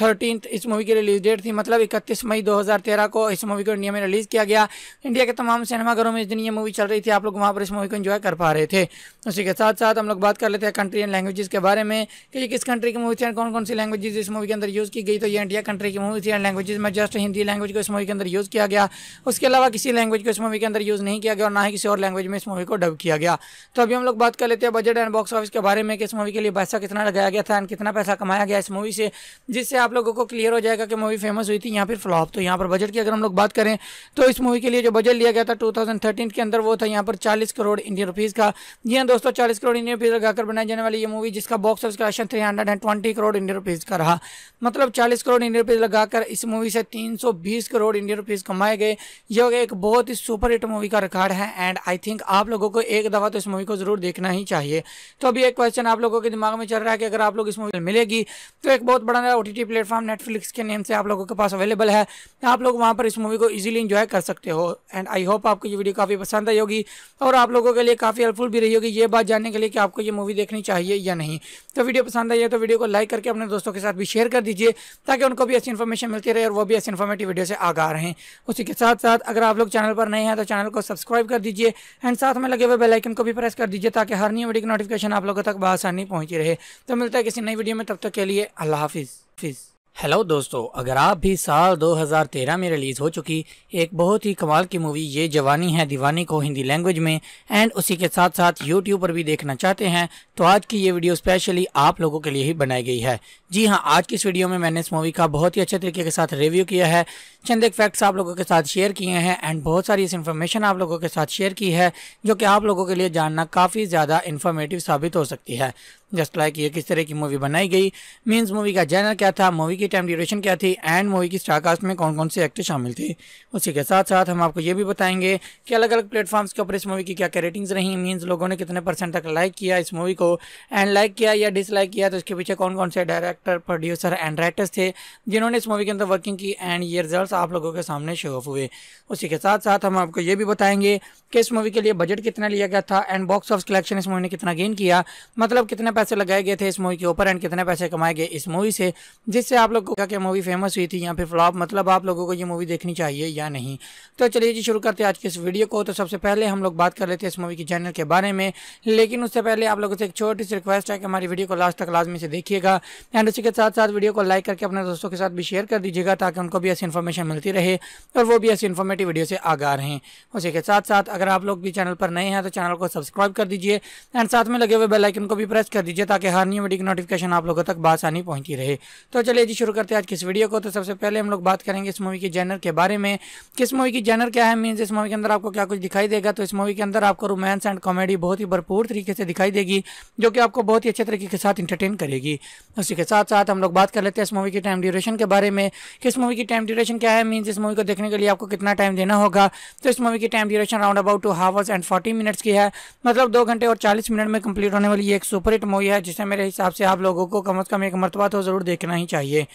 thirteen इस मूवी की रिलीज डेट थी, मतलब इकतीस मई दो हज़ार तेरह को इस मूवी को इंडिया में रिलीज़ किया गया। इंडिया के तमाम सिनेमाघरों में इस दिन ये मूवी चल रही थी, आप लोग वहाँ पर इस मूवी को एंजॉय कर पा रहे थे। उसी के साथ साथ हम लोग बात कर लेते हैं कंट्री एंड लैंग्वेजेस के बारे में कि ये किस कंट्री की मूवी थी, कौन कौन सी लैंग्वेजेस इस मूवी के अंदर यूज़ की गई। तो ये इंडिया कंट्री की मूवी थी एंड लैंग्वेज में जस्ट हिंदी लैंग्वेज को इस मूवी के अंदर यूज़ किया गया, उसके अलावा किसी लैंग्वेज को इस मूवी के अंदर यूज़ नहीं किया गया और ना ही किसी और लैंग्वेज में इस मूवी को डब किया गया। तो अभी हम लोग बात कर लेते हैं बजट एंड बॉक्स ऑफिस के बारे में कि इस मूवी के लिए पैसा कितना लगाया गया था एंड कितना पैसा कमाया गया इस मूवी से, जिससे आप लोगों को क्लियर हो जाएगा कि मूवी फेमस हुई थी या फिर फ्लॉप। तो यहाँ पर बजट की अगर हम लोग बात करें तो इस मूवी के लिए जो बजट लिया गया था टू थाउजेंड थर्टीन के अंदर वो था यहाँ पर चालीस करोड़ इंडियन रुपीज़ का। जी हाँ दोस्तों, चालीस करोड़ इंडियन रुपीज़ लगाकर बनाई जाने वाली ये मूवी जिसका box office collection three hundred and twenty crore Indian rupees का रहा, मतलब चालीस करोड़ इंडियन रुपीज़ लगाकर इस मूवी से तीन सौ बीस करोड़ इंडियन रुपीज़ कमाए गए। यह हो गया एक बहुत ही सुपर हिट मूवी का रिकॉर्ड है एंड आई थिंक आप लोगों को एक दफ़ा तो इस मूवी को जरूर देखना ही चाहिए। तो अभी एक क्वेश्चन आप लोगों के दिमाग में चल रहा है कि अगर आप लोग इस मूवी मिलेगी तो एक बहुत बड़ा ओटीटी प्लेटफॉर्म नेटफ्लिक्स के नेम से आप लोगों के पास अवेलेबल है, आप लोग वहां पर इस मूवी को इजीली एंजॉय कर सकते हो। एंड आई होप आपको ये वीडियो काफ़ी पसंद आई होगी और आप लोगों के लिए काफ़ी हेल्पफुल भी रही होगी ये बात जानने के लिए कि आपको ये मूवी देखनी चाहिए या नहीं। तो वीडियो पसंद आई है तो वीडियो को लाइक करके अपने दोस्तों के साथ भी शेयर कर दीजिए ताकि उनको भी अच्छी इन्फॉर्मेशन मिलती रहे और वो भी अच्छी इन्फॉर्मेटिव वीडियो से आगा रहें। उसी के साथ साथ अगर आप लोग चैनल पर नए हैं तो चैनल को सब्सक्राइब कर दीजिए एंड साथ में लगे हुए बेल आइकन को भी प्रेस कर दीजिए ताकि हर नई वीडियो की नोटिफिकेशन आप लोगों तक बआसानी पहुंची रहे। तो मिलता है किसी नई वीडियो में, तब तक के लिए अल्लाह हाफिज़। हेलो दोस्तों, अगर आप भी साल दो हज़ार तेरह में रिलीज़ हो चुकी एक बहुत ही कमाल की मूवी ये जवानी है दीवानी को हिंदी लैंग्वेज में एंड उसी के साथ साथ यूट्यूब पर भी देखना चाहते हैं तो आज की ये वीडियो स्पेशली आप लोगों के लिए ही बनाई गई है। जी हां, आज की इस वीडियो में मैंने इस मूवी का बहुत ही अच्छे तरीके के साथ रिव्यू किया है, चंद एक फैक्ट्स आप लोगों के साथ शेयर किए हैं एंड बहुत सारी इस इन्फॉर्मेशन आप लोगों के साथ शेयर की है जो कि आप लोगों के लिए जानना काफ़ी ज़्यादा इन्फॉर्मेटिव साबित हो सकती है। जस्ट लाइक ये किस तरह की मूवी बनाई गई, मीन्स मूवी का जैनर क्या था, मूवी की टाइम ड्यूरेशन क्या थी एंड मूवी की स्टारकास्ट में कौन कौन से एक्टर शामिल थे। उसी के साथ साथ हम आपको ये भी बताएंगे कि अलग अलग प्लेटफॉर्म्स के ऊपर इस मूवी की क्या क्या रेटिंग्स रही, मीन्स लोगों ने कितने परसेंट तक लाइक किया इस मूवी को एंड लाइक किया या डिसलाइक किया तो इसके पीछे कौन कौन से डायरेक्टर प्रोड्यूसर एंड राइटर्स थे जिन्होंने इस मूवी के अंदर वर्किंग की एंड ये रिजल्ट आप लोगों के सामने शो ऑफ हुए। उसी के साथ साथ हम आपको ये भी बताएंगे कि इस मूवी के लिए बजट कितना लिया गया था एंड बॉक्स ऑफिस कलेक्शन इस मूवी ने कितना गेन किया, मतलब कितने पैसे लगाए गए थे इस मूवी के ऊपर एंड कितने पैसे कमाए गए इस मूवी से, जिससे आप लोगों को क्या मूवी फेमस हुई थी या फिर फ्लॉप, मतलब आप लोगों को ये मूवी देखनी चाहिए या नहीं। तो चलिए जी शुरू करते हैं आज के इस वीडियो को। तो सबसे पहले हम लोग बात कर लेते हैं इस मूवी के जॉनर के बारे में, लेकिन उससे पहले आप लोगों से एक छोटी सी रिक्वेस्ट है कि हमारी वीडियो को लास्ट तक लाजमी से देखिएगा एंड उसी के साथ साथ वीडियो को लाइक करके अपने दोस्तों के साथ भी शेयर कर दीजिएगा ताकि उनको भी ऐसी इन्फॉर्मेशन मिलती रहे और वो भी ऐसी इन्फॉर्मेटिव वीडियो से आगा रहें। उसी के साथ साथ अगर आप लोग भी चैनल पर नए हैं तो चैनल को सब्सक्राइब कर दीजिए एंड साथ में लगे हुए बेल आइकन को भी प्रेस कर दीजिए ताकि हर न्यू वीडियो की नोटिफिकेशन आप लोगों तक बासानी पहुंचती रहे। तो चलिए जी शुरू करते हैं आज किस वीडियो को। तो सबसे पहले हम लोग बात करेंगे इस मूवी के जैनर के बारे में। किस मूवी की जैनर क्या है, मीन्स इस मूवी के अंदर आपको क्या कुछ दिखाई देगा। तो इस मूवी के अंदर आपको रोमांस एंड कॉमेडी बहुत ही भरपूर तरीके से दिखाई देगी, जो कि आपको बहुत ही अच्छे तरीके के साथ इंटरटेन करेगी। उसी के साथ साथ हम लोग बात कर लेते हैं इस मूवी की टाइम ड्यूरेशन के बारे में। किस मूवी की टाइम ड्यूरेशन क्या है, मीन्स इस मूवी को देखने के लिए आपको कितना टाइम देना होगा। तो इस मूवी की time duration round about two hours and forty minutes की है, मतलब दो घंटे और चालीस मिनट में कंप्लीट होने वाली एक सुपरहिट मूवी है, जिसे मेरे हिसाब से आप लोगों को कम से कम एक मरतबा तो ज़रूर देखना ही चाहिए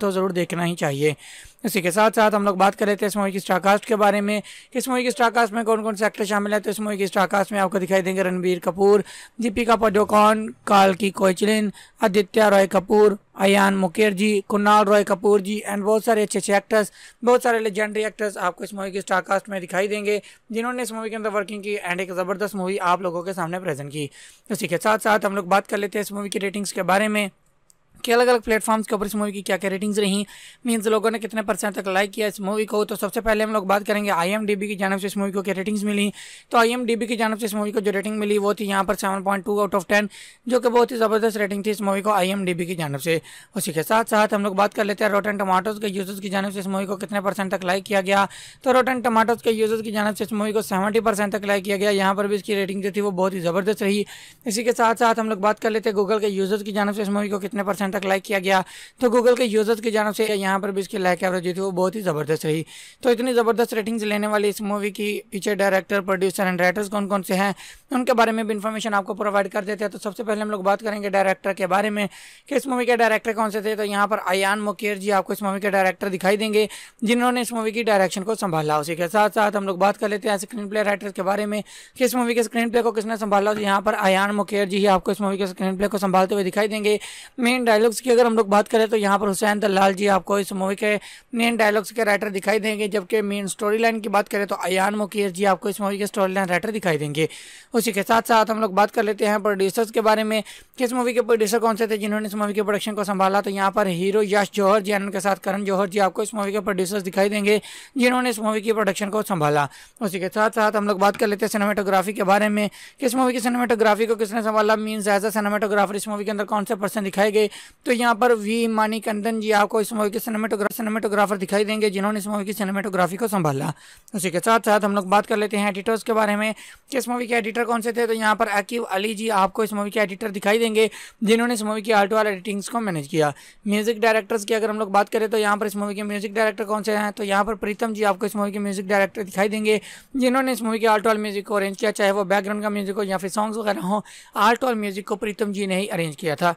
तो ज़रूर देखना ही चाहिए। इसी के साथ साथ हम लोग बात कर लेते हैं इस मूवी की स्टारकास्ट के बारे में। इस मूवी की स्टारकास्ट में कौन कौन से एक्टर शामिल है। तो इस मूवी की स्टारकास्ट में आपको दिखाई देंगे रणबीर कपूर, दीपिका पादुकोण, काल्की कोएचलिन, आदित्य रॉय कपूर, अयान मुकर्जी, कुणाल रॉय कपूर जी एंड बहुत सारे अच्छे अच्छे एक्टर्स, बहुत सारे लेजेंडरी एक्टर्स आपको इस मूवी की स्टारकास्ट में दिखाई देंगे, जिन्होंने इस मूवी के अंदर वर्किंग की एंड एक ज़बरदस्त मूवी आप लोगों के सामने प्रेजेंट की। इसी के साथ साथ हम लोग बात कर लेते हैं इस मूवी की रेटिंग्स के बारे में कि अलग अलग प्लेटफॉर्म्स के ऊपर इस मूवी की क्या क्या रेटिंग्स रहीं, मीन्स लोगों ने कितने परसेंट तक लाइक किया इस मूवी को। तो सबसे पहले हम लोग बात करेंगे आईएमडीबी की जानब से इस मूवी को क्या रेटिंग्स मिली। तो आईएमडीबी की जानब से इस मूवी को जो रेटिंग मिली वो थी यहाँ पर seven point two out of ten, जो कि बहुत ही ज़बरदस्त रेटिंग थी इस मूवी को आईएमडीबी की जानब से। उसी के साथ साथ हम लोग बात कर लेते हैं रोटन टमाटोज़ के यूजर्स की जानब से इस मूवी को कितने परसेंट तक लाइक किया गया। तो रोटन टमाटोज़ के यूजर्स की जानब से इस मूवी को सेवेंटी परसेंट तक लाइक किया गया, यहाँ पर भी इसकी रेटिंग जो थी वो बहुत ही ज़बरदस्त रही। इसी के साथ साथ हम लोग बात कर लेते हैं गूगल के यूजर्स की जानब से इस मूवी को कितने परसेंट तक लाइक किया गया। तो गूगल के यूजर्स की जानब से यहाँ पर भी इसकी लाइक एवरेज जो थी वो बहुत ही ज़बरदस्त रही। तो इतनी ज़बरदस्त रेटिंग्स लेने वाली इस मूवी की पीछे डायरेक्टर, प्रोड्यूसर एंड राइटर्स कौन कौन से हैं उनके बारे में भी इन्फॉर्मेशन आपको प्रोवाइड कर देते हैं। तो सबसे पहले हम लोग बात करेंगे डायरेक्टर के बारे में कि इस मूवी के डायरेक्टर कौन से थे। तो यहाँ पर अयान मुकर्जी आपको इस मूवी के डायरेक्टर दिखाई देंगे, जिन्होंने इस मूवी की डायरेक्शन को संभाला। उसी के साथ साथ हम लोग बात कर लेते हैं स्क्रीन प्ले राइटर्स के बारे में कि इस मूवी के स्क्रीन प्ले को किसने संभाला। तो यहाँ पर अयान मुकर्जी ही आपको इस मूवी के स्क्रीन प्ले को संभालते हुए दिखाई देंगे। मेन डायलॉग्स की अगर हम लोग बात करें तो यहाँ पर हुसैन दलाल जी आपको इस मूवी के मेन डायलॉग्स के राइटर दिखाई देंगे, जबकि मेन स्टोरी लाइन की बात करें तो अयान मुकर्जी जी आपको इस मूवी के स्टोरी लाइन राइटर दिखाई देंगे। उसी के साथ साथ हम लोग बात कर लेते हैं प्रोड्यूसर्स के बारे में कि इस मूवी के प्रोड्यूसर कौन से थे जिन्होंने इस मूवी के प्रोडक्शन को संभाला। तो यहाँ पर हीरो यश जौहर जी उनके साथ करण जौहर जी आपको इस मूवी के प्रोड्यूसर्स दिखाई देंगे, जिन्होंने इस मूवी की प्रोडक्शन को संभाला। उसी के साथ साथ हम लोग बात कर लेते हैं सिनेमेटोग्राफी के बारे में कि इस मूवी की सिनेमेटोग्राफी को किसने संभाला, मीन्स एज अ सिनेमेटोग्राफर इस मूवी के अंदर कौन से पर्सन दिखाई गए। तो यहाँ पर वी मानिकंदन जी आपको इस मूवी के सिनेमेटोग्राफर दिखाई देंगे, जिन्होंने इस मूवी की सिनेमेटोग्राफी को संभाला। उसी के साथ साथ हम लोग बात कर लेते हैं एडिटर्स के बारे में कि इस मूवी के एडिटर कौन से थे। तो यहाँ पर आकिव अली जी आपको इस मूवी के एडिटर दिखाई देंगे, जिन्होंने इस मूवी की आर्ट वाल एडिटिंग्स को मैनेज किया। म्यूजिक डायरेक्टर्स की अगर हम लोग बात करें तो यहाँ पर इस मूवी के म्यूजिक डायरेक्टर कौन से हैं। तो यहाँ पर प्रीतम जी आपको इस मूवी के म्यूजिक डायरेक्टर दिखाई देंगे, जिन्होंने इस मूवी के आर्ट वाल म्यूजिक को अरेंज किया, चाहे वो बैकग्राउंड का म्यूजिक हो या फिर सॉन्ग्स वगैरह हो, आर्ट वाल म्यूजिक को प्रीतम जी ने ही अरेंज किया था।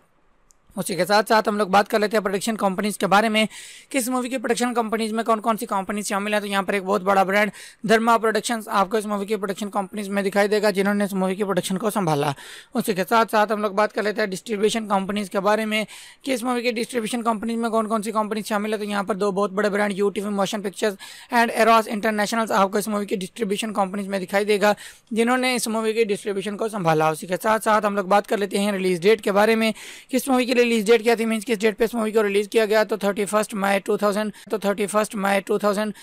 उसी के साथ साथ हम लोग बात कर लेते हैं प्रोडक्शन कंपनीज़ के बारे में किस मूवी की प्रोडक्शन कंपनीज़ में कौन कौन सी कंपनीज शामिल हैं। तो यहाँ पर एक बहुत बड़ा ब्रांड धर्मा प्रोडक्शंस आपको इस मूवी की प्रोडक्शन कंपनीज़ में दिखाई देगा, जिन्होंने इस मूवी की प्रोडक्शन को संभाला। उसी के साथ साथ हम लोग बात कर लेते हैं डिस्ट्रीब्यूशन कंपनीज़ के बारे में कि इस मूवी की डिस्ट्रीब्यूशन कंपनीज में कौन कौन सी कंपनीज शामिल है। तो यहाँ पर दो बहुत बड़े brand UTV motion pictures and Eros international आपको इस मूवी की डिस्ट्रीब्यूशन कंपनीज में दिखाई देगा, जिन्होंने इस मूवी की डिस्ट्रीब्यूशन को संभाला। उसी के साथ साथ हम लोग बात कर लेते हैं रिलीज डेट के बारे में किस मूवी की रिलीज डेट क्या थी, मींस किस डेट पे इस मूवी को रिलीज किया गया। तो thirty first May two thousand तो thirty first May two thousand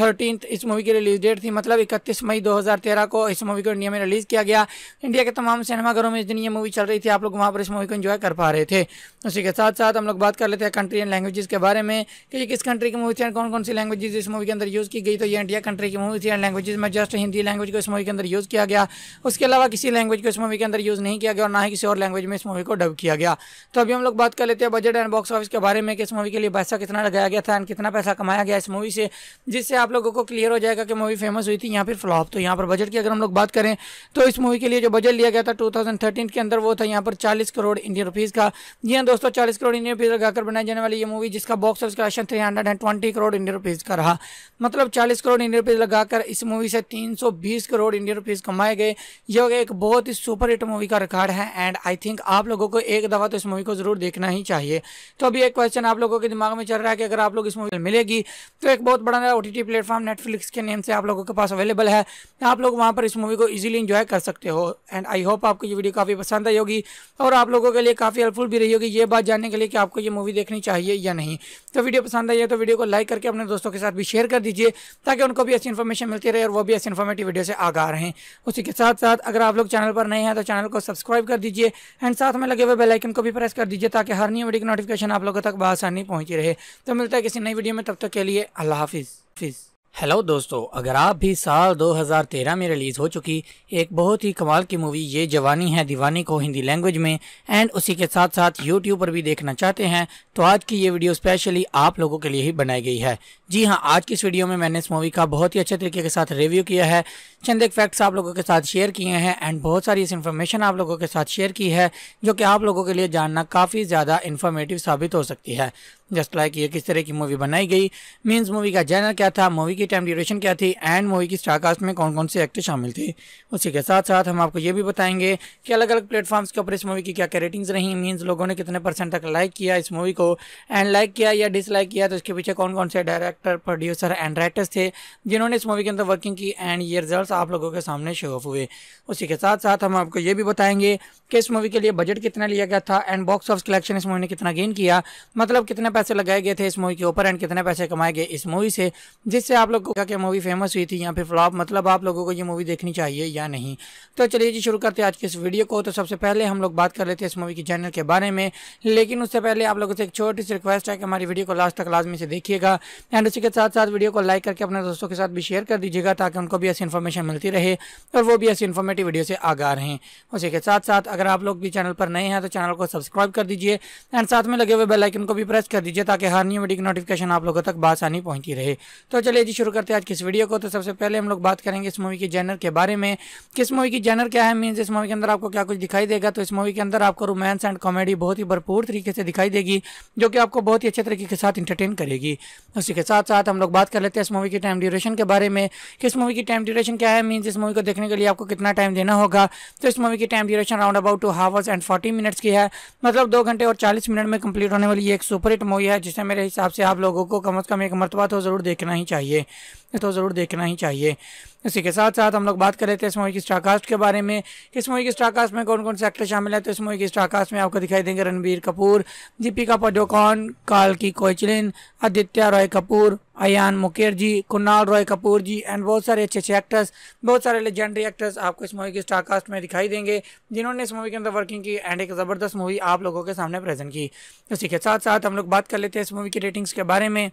thirteen इस मूवी की रिलीज डेट थी, मतलब इकतीस मई दो हज़ार तेरह को इस मूवी को इंडिया में रिलीज़ किया गया। इंडिया के तमाम सिनेमाघरों में इस दिन ये मूवी चल रही थी, आप लोग वहाँ पर इस मूवी को एंजॉय कर पा रहे थे। उसी के साथ साथ हम लोग बात कर लेते हैं कंट्री एंड लैंग्वेजेस के बारे में कि ये किस कंट्री की मूवी थी एंड कौन कौन सी लैंग्वेजेज इस मूवी के अंदर यूज़ की गई। तो ये इंडिया कंट्री की मूवी थी एंड लैंग्वेज में जस्ट हिंदी लैंग्वेज को इस मूवी के अंदर यूज़ किया गया, उसके अलावा किसी लैंग्वेज को इस मूवी के अंदर यूज़ नहीं किया गया और ना ही किसी और लैंग्वेज में इस मूवी को डब किया गया। तो अभी हम लोग बात कर लेते हैं बजट एंड बॉक्स ऑफिस के बारे में कि इस मूवी के लिए पैसा कितना लगाया गया था एंड कितना पैसा कमाया गया इस मूवी से, जिससे आप लोगों को क्लियर हो जाएगा कि मूवी फेमस हुई थी यहाँ पर फ्लॉप। तो यहाँ पर बजट की अगर हम लोग बात करें तो इस मूवी के लिए जो बजट लिया गया था टू थाउजेंड थर्टीन के अंदर वो था यहाँ पर चालीस करोड़ इंडियन रुपीज़ का। जी हाँ दोस्तों, चालीस करोड़ इंडियन रुपीज़ लगाकर बनाई जाने वाली ये मूवी, जिसका box office collection three hundred and twenty crore Indian rupees का रहा, मतलब चालीस करोड़ इंडियन रुपीज़ लगाकर इस मूवी से तीन सौ बीस करोड़ इंडियन रुपीज़ कमाए गए। यह एक बहुत ही सुपर हिट मूवी का रिकॉर्ड है एंड आई थिंक आप लोगों को एक दफ़ा तो इस मूवी को जरूर देखना ही चाहिए। तो अभी एक क्वेश्चन आप लोगों के दिमाग में चल रहा है कि अगर आप लोग इस मूवी मिलेगी तो एक बहुत बड़ा O T T platform Netflix के नेम से आप लोगों के पास अवेलेबल है। आप लोग वहाँ पर इस मूवी को इजीली एंजॉय कर सकते हो। एंड आई होप आपको ये वीडियो काफ़ी पसंद आई होगी और आप लोगों के लिए काफ़ी हेल्पफुल भी रही होगी ये बात जानने के लिए कि आपको ये मूवी देखनी चाहिए या नहीं। तो वीडियो पसंद आई है तो वीडियो को लाइक करके अपने दोस्तों के साथ भी शेयर कर दीजिए ताकि उनको भी ऐसी इन्फॉर्मेशन मिलती रहे और वो भी ऐसी इन्फॉर्मेटिव वीडियो से आगा रहें। उसी के साथ साथ अगर आप लोग चैनल पर नए हैं तो चैनल को सब्सक्राइब कर दीजिए एंड साथ में लगे हुए बेल आइकन को भी प्रेस कर दीजिए ताकि हर नई वीडियो की नोटिफिकेशन आप लोगों तक आसानी पहुंची रहे। तो मिलता है किसी नई वीडियो में, तब तक के लिए अल्लाह हाफिज़ फिज़। हेलो दोस्तों, अगर आप भी साल दो हज़ार तेरह में रिलीज़ हो चुकी एक बहुत ही कमाल की मूवी ये जवानी है दीवानी को हिंदी लैंग्वेज में एंड उसी के साथ साथ यूट्यूब पर भी देखना चाहते हैं तो आज की ये वीडियो स्पेशली आप लोगों के लिए ही बनाई गई है। जी हाँ, आज की इस वीडियो में मैंने इस मूवी का बहुत ही अच्छे तरीके के साथ रिव्यू किया है, चंद एक फैक्ट्स आप लोगों के साथ शेयर किए हैं एंड बहुत सारी इस इन्फॉर्मेशन आप लोगों के साथ शेयर की है जो कि आप लोगों के लिए जानना काफ़ी ज़्यादा इन्फॉर्मेटिव साबित हो सकती है। जस्ट लाइक ये किस तरह की मूवी बनाई गई, मीन्स मूवी का जैनर क्या था, मूवी की टाइम ड्यूरेशन क्या थी एंड मूवी की स्टारकास्ट में कौन कौन से एक्टर शामिल थे। उसी के साथ साथ हम आपको ये भी बताएंगे कि अलग अलग प्लेटफॉर्म्स के ऊपर इस मूवी की क्या क्या रेटिंग्स रही, मीन्स लोगों ने कितने परसेंट तक लाइक किया इस मूवी को एंड लाइक किया या डिसलाइक किया तो इसके पीछे कौन कौन से डायरेक्टर, प्रोड्यूसर एंड राइटर्स थे जिन्होंने इस मूवी के अंदर वर्किंग की एंड ये रिजल्ट आप लोगों के सामने शो ऑफ हुए। उसी के साथ साथ हम आपको ये भी बताएंगे कि इस मूवी के लिए बजट कितना लिया गया था एंड बॉक्स ऑफिस कलेक्शन इस मूवी ने कितना गेन किया, मतलब कितने पैसे लगाए गए थे इस मूवी के ऊपर एंड कितने पैसे कमाए गए इस मूवी से, जिससे आप लोगों को क्या मूवी फेमस हुई थी या फिर फ्लॉप, मतलब आप लोगों को ये मूवी देखनी चाहिए या नहीं। तो चलिए जी शुरू करते हैं आज के इस वीडियो को। तो सबसे पहले हम लोग बात कर लेते हैं इस मूवी के जॉनर के बारे में, लेकिन उससे पहले आप लोगों से एक छोटी सी रिक्वेस्ट है कि हमारी वीडियो को लास्ट तक लाजमी से देखिएगा एंड उसी के साथ साथ वीडियो को लाइक करके अपने दोस्तों के साथ भी शेयर कर दीजिएगा ताकि उनको भी ऐसी इन्फॉर्मेशन मिलती रहे और वो भी ऐसी इन्फॉर्मेटिव वीडियो से आगा रहें। उसी के साथ साथ अगर आप लोग भी चैनल पर नए हैं तो चैनल को सब्सक्राइब कर दीजिए एंड साथ में लगे हुए बेल आइकन को भी प्रेस कर दीजिए ताकि हर नई वीडियो की नोटिफिकेशन आप लोगों तक आसानी पहुंची रहे। तो चलिए जी शुरू करते हैं आज किस वीडियो को। तो सबसे पहले हम लोग बात करेंगे इस मूवी के जॉनर के बारे में, किस मूवी की जॉनर क्या है, मीन्स इस मूवी के अंदर आपको क्या कुछ दिखाई देगा। तो इस मूवी के अंदर आपको रोमांस एंड कॉमेडी बहुत ही भरपूर तरीके से दिखाई देगी जो कि आपको बहुत ही अच्छे तरीके के साथ इंटरटेन करेगी। उसी के साथ साथ हम लोग बात कर लेते हैं इस मूवी की टाइम ड्यूरेशन के बारे में, किस मूवी की टाइम ड्यूरेशन क्या है, मीन्स इस मूवी को देखने के लिए आपको कितना टाइम देना होगा। तो इस मूवी की time duration round about two hours and forty minutes की है, मतलब दो घंटे और चालीस मिनट में कंप्लीट होने वाली एक सुपरहिट मूवी है जिसे मेरे हिसाब से आप लोगों को कम से कम एक मरतबा तो ज़रूर देखना ही चाहिए, तो ज़रूर देखना ही चाहिए। इसी के साथ साथ हम लोग बात कर लेते हैं इस मूवी की स्टारकास्ट के बारे में, इस मूवी की स्टारकास्ट में कौन कौन से एक्टर शामिल है। तो इस मूवी की स्टारकास्ट में आपको दिखाई देंगे रणबीर कपूर, दीपिका पादुकोण, काल्की कोएचलिन, आदित्य रॉय कपूर, अयान मुकर्जी, कुणाल रॉय कपूर जी एंड बहुत सारे अच्छे अच्छे एक्टर्स, बहुत सारे लेजेंडरी एक्टर्स आपको इस मूवी की स्टारकास्ट में दिखाई देंगे जिन्होंने इस मूवी के अंदर वर्किंग की एंड एक ज़बरदस्त मूवी आप लोगों के सामने प्रेजेंट की। इसी के साथ साथ हम लोग बात कर लेते हैं इस मूवी की रेटिंग्स के बारे में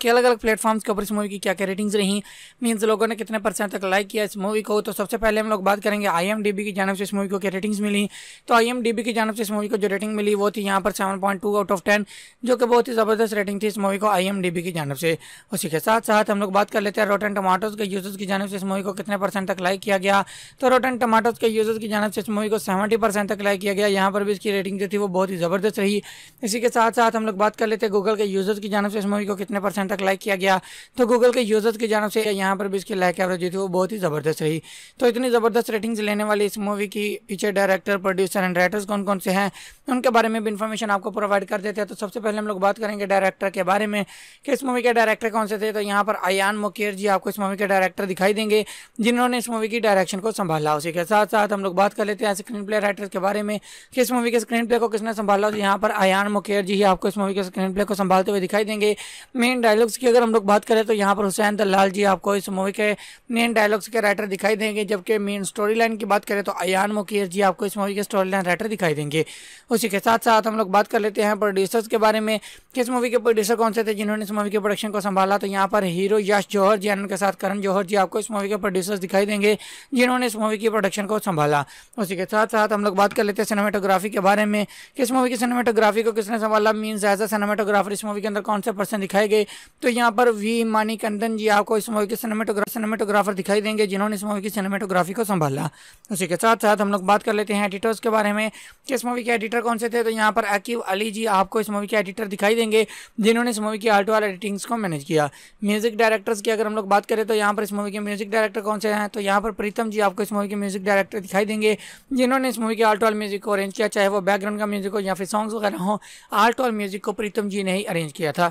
कि अलग अलग प्लेटफॉर्म्स के ऊपर इस मूवी की क्या क्या रेटिंग्स रहीं, मीन्स लोगों ने कितने परसेंट तक लाइक किया इस मूवी को। तो सबसे पहले हम लोग बात करेंगे आईएमडीबी की जानिब से इस मूवी को क्या रेटिंग्स मिली। तो आईएमडीबी की जानिब से इस मूवी को जो रेटिंग मिली वो थी यहाँ पर seven point two out of ten, जो कि बहुत ही ज़बरदस्त रेटिंग थी इस मूवी को आईएमडीबी की जानिब से। उसी के साथ साथ हम लोग बात कर लेते हैं रोटन टमाटोज़ के यूजर्स की जानिब से इस मूवी को कितने परसेंट तक लाइक किया गया। तो रोटन टमाटोज़ के यूजर्स की जानिब से इस मूवी को सेवेंटी परसेंट तक लाइक किया गया, यहाँ पर भी इसकी रेटिंग जो थी वो बहुत ही ज़बरदस्त रही। इसी के साथ साथ हम लोग बात कर लेते हैं गूगल के यूजर्स की जानिब से इस मूवी को कितने परसेंट तक लाइक किया गया। तो गूगल के यूजर्स की जानिब से यहाँ पर भी इसकी लाइक एवरेज थी वो बहुत ही ज़बरदस्त रही। तो इतनी ज़बरदस्त रेटिंग्स लेने वाली इस मूवी की पीछे डायरेक्टर, प्रोड्यूसर एंड राइटर्स कौन कौन से हैं उनके बारे में भी इन्फॉर्मेशन आपको प्रोवाइड कर देते हैं। तो सबसे पहले हम लोग बात करेंगे डायरेक्टर के बारे में कि इस मूवी के डायरेक्टर कौन से थे। तो यहाँ पर अयान मुकर्जी आपको इस मूवी के डायरेक्टर दिखाई देंगे जिन्होंने इस मूवी की डायरेक्शन को संभाला। उसी के साथ साथ हम लोग बात कर लेते हैं स्क्रीन प्ले राइटर्स के बारे में कि इस मूवी के स्क्रीन प्ले को किसने संभाला। तो यहाँ पर अयान मुकर्जी ही आपको इस मूवी के स्क्रीन प्ले को संभालते हुए दिखाई देंगे। मेन डायलॉग्स की अगर हम लोग बात करें तो यहाँ पर हुसैन दलाल जी आपको इस मूवी के मेन डायलॉग्स के राइटर दिखाई देंगे, जबकि मेन स्टोरी लाइन की बात करें तो अयान मुकर्जी जी आपको इस मूवी के स्टोरी लाइन राइटर दिखाई देंगे। उसी के साथ साथ हम लोग बात कर लेते हैं प्रोड्यूसर्स के बारे में कि इस मूवी के प्रोड्यूसर कौन से थे जिन्होंने इस मूवी के प्रोडक्शन को संभाला। तो यहाँ पर hero Yash Johar ji and उनके साथ करण जौहर जी आपको इस मूवी के प्रोड्यूसर्स दिखाई देंगे जिन्होंने इस मूवी की प्रोडक्शन को संभाला। उसी के साथ साथ हम लोग बात कर लेते हैं सिनेमाटोग्राफी के बारे में कि इस मूवी की सिनेमाटोग्राफी को किसने संभाला, मीन्स एज अ सिनेमाटोग्राफर इस मूवी के अंदर कौन से पर्सन दिखाई गए। तो यहाँ पर वी मानिकंदन जी आपको इस मूवी के सिनेमेटोग्राफर सिनेमेटोग्राफर दिखाई देंगे जिन्होंने इस मूवी की सिनेमेटोग्राफी को संभाला। उसी के साथ साथ हम लोग बात कर लेते हैं एडिटर्स के बारे में कि इस मूवी के एडिटर कौन से थे। तो यहाँ पर अकीव अली जी आपको इस मूवी के एडिटर दिखाई देंगे जिन्होंने इस मूवी की आल टू आल एडिटिंग्स को मैनेज किया। म्यूजिक डायरेक्टर्स की अगर हम लोग बात करें तो यहाँ पर इस मूवी के म्यूजिक डायरेक्टर कौन से हैं। तो यहाँ पर प्रीतम जी आपको इस मूवी के म्यूजिक डायरेक्टर दिखाई देंगे जिन्होंने इस मूवी के आल टू आल म्यूजिक को अरेंज किया, चाहे वो बैकग्राउंड का म्यूजिक हो या फिर सॉन्ग्स वगैरह हो, आल टू आल म्यूजिक को प्रीतम जी ने ही अरेंज किया था।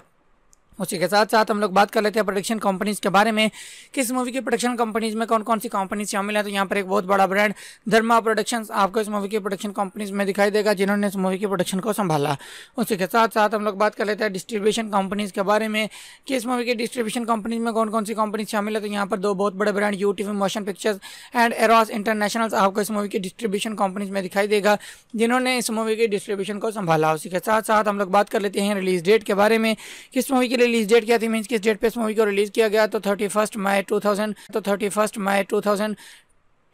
उसी के साथ साथ हम लोग बात कर लेते हैं प्रोडक्शन कंपनीज़ के बारे में। किस मूवी की प्रोडक्शन कंपनीज़ में कौन कौन सी कंपनीज शामिल है, तो यहाँ पर एक बहुत बड़ा ब्रांड धर्मा प्रोडक्शंस आपको इस मूवी की प्रोडक्शन कंपनीज में दिखाई देगा जिन्होंने इस मूवी की प्रोडक्शन को संभाला। उसी के साथ साथ हम लोग बात कर लेते हैं डिस्ट्रीब्यूशन कंपनीज़ के बारे में कि इस मूवी की डिस्ट्रीब्यूशन कंपनीज में कौन कौन सी कंपनीज शामिल है, तो यहाँ पर दो बहुत बड़े brand UTV motion pictures and Eros international आपको इस मूवी की डिस्ट्रीब्यूशन कंपनीज में दिखाई देगा जिन्होंने इस मूवी की डिस्ट्रीब्यूशन को संभाला। उसी के साथ साथ हम लोग बात कर लेते हैं रिलीज डेट के बारे में। किस मूवी की रिलीज डेट क्या थी, मींस किस डेट पे इस मूवी को रिलीज किया गया, तो thirty first May two thousand तो thirty first May two thousand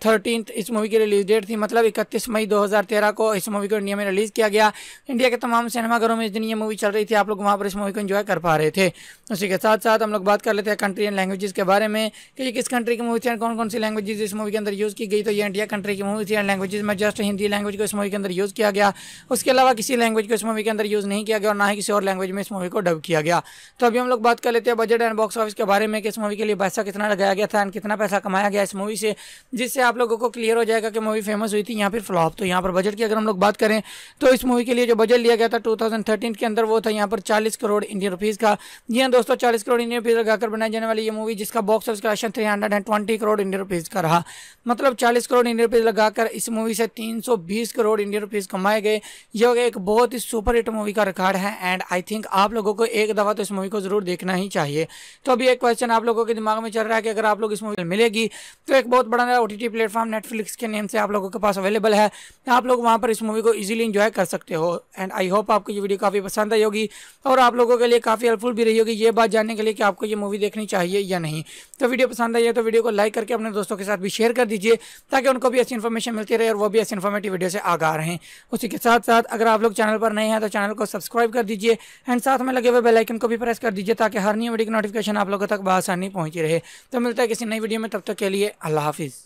thirteen इस मूवी की रिलीज डेट थी, मतलब इकतीस मई दो हज़ार तेरह को इस मूवी को इंडिया में रिलीज़ किया गया। इंडिया के तमाम सिनेमाघरों में इस दिन ये मूवी चल रही थी, आप लोग वहाँ पर इस मूवी को एंजॉय कर पा रहे थे। उसी के साथ साथ हम लोग बात कर लेते हैं कंट्री एंड लैंग्वेजेस के बारे में कि ये किस कंट्री की मूवी थी, कौन कौन सी लैंग्वेजेज इस मूवी के अंदर यूज़ की गई, तो ये इंडिया कंट्री की मूवी थी एंड लैंग्वेज में जस्ट हिंदी लैंग्वेज को इस मूवी के अंदर यूज़ किया गया। उसके अलावा किसी लैंग्वेज को इस मूवी के अंदर यूज़ नहीं किया गया और ना ही किसी और लैंग्वेज में इस मूवी को डब किया गया। तो अभी हम लोग बात कर लेते हैं बजट एंड बॉक्स ऑफिस के बारे में कि इस मूवी के लिए पैसा कितना लगाया गया था एंड कितना पैसा कमाया गया इस मूवी से, जिससे आप लोगों को क्लियर हो जाएगा कि मूवी फेमस हुई थी या फिर फ्लॉप। तो यहाँ पर बजट की अगर हम लोग बात करें तो इस मूवी के लिए जो बजट लिया गया था दो हज़ार तेरह के अंदर वो था यहाँ पर चालीस करोड़ इंडियन रुपीस का। जी हाँ दोस्तों, चालीस करोड़ इंडियन रुपीस लगाकर बनाई जाने वाली ये मूवी जिसका box office collection three hundred and twenty crore Indian rupees का रहा, मतलब चालीस करोड़ इंडियन रुपीस लगाकर इस मूवी से तीन सौ बीस करोड़ इंडियन रुपीस कमाए गए। यह एक बहुत ही सुपर हिट मूवी का रिकॉर्ड है एंड आई थिंक आप लोगों को एक दफा तो इस मूवी को जरूर देखना ही चाहिए। तो अभी एक क्वेश्चन आप लोगों के दिमाग में चल रहा है कि अगर आप लोग इस मूवी मिलेगी तो एक बहुत बड़ा ओटीटी प्लेटफॉर्म नेटफ्लिक्स के नेम से आप लोगों के पास अवेलेबल है, आप लोग वहां पर इस मूवी को इजीली एंजॉय कर सकते हो। एंड आई होप आपको ये वीडियो काफ़ी पसंद आई होगी और आप लोगों के लिए काफ़ी हेल्पफुल भी रही होगी ये बात जानने के लिए कि आपको ये मूवी देखनी चाहिए या नहीं। तो वीडियो पसंद आई है तो वीडियो को लाइक करके अपने दोस्तों के साथ भी शेयर कर दीजिए ताकि उनको भी अच्छी इन्फॉर्मेशन मिलती रहे और वो भी अच्छी इन्फॉर्मेटिव वीडियो से आगा रहें। उसी के साथ साथ अगर आप लोग चैनल पर नए हैं तो चैनल को सब्सक्राइब कर दीजिए एंड साथ में लगे हुए बेल आइकन को भी प्रेस कर दीजिए ताकि हर नई वीडियो की नोटिफिकेशन आप लोगों तक बआसानी पहुंची रहे। तो मिलता है किसी नई वीडियो में, तब तक के लिए अल्लाह हाफिज़।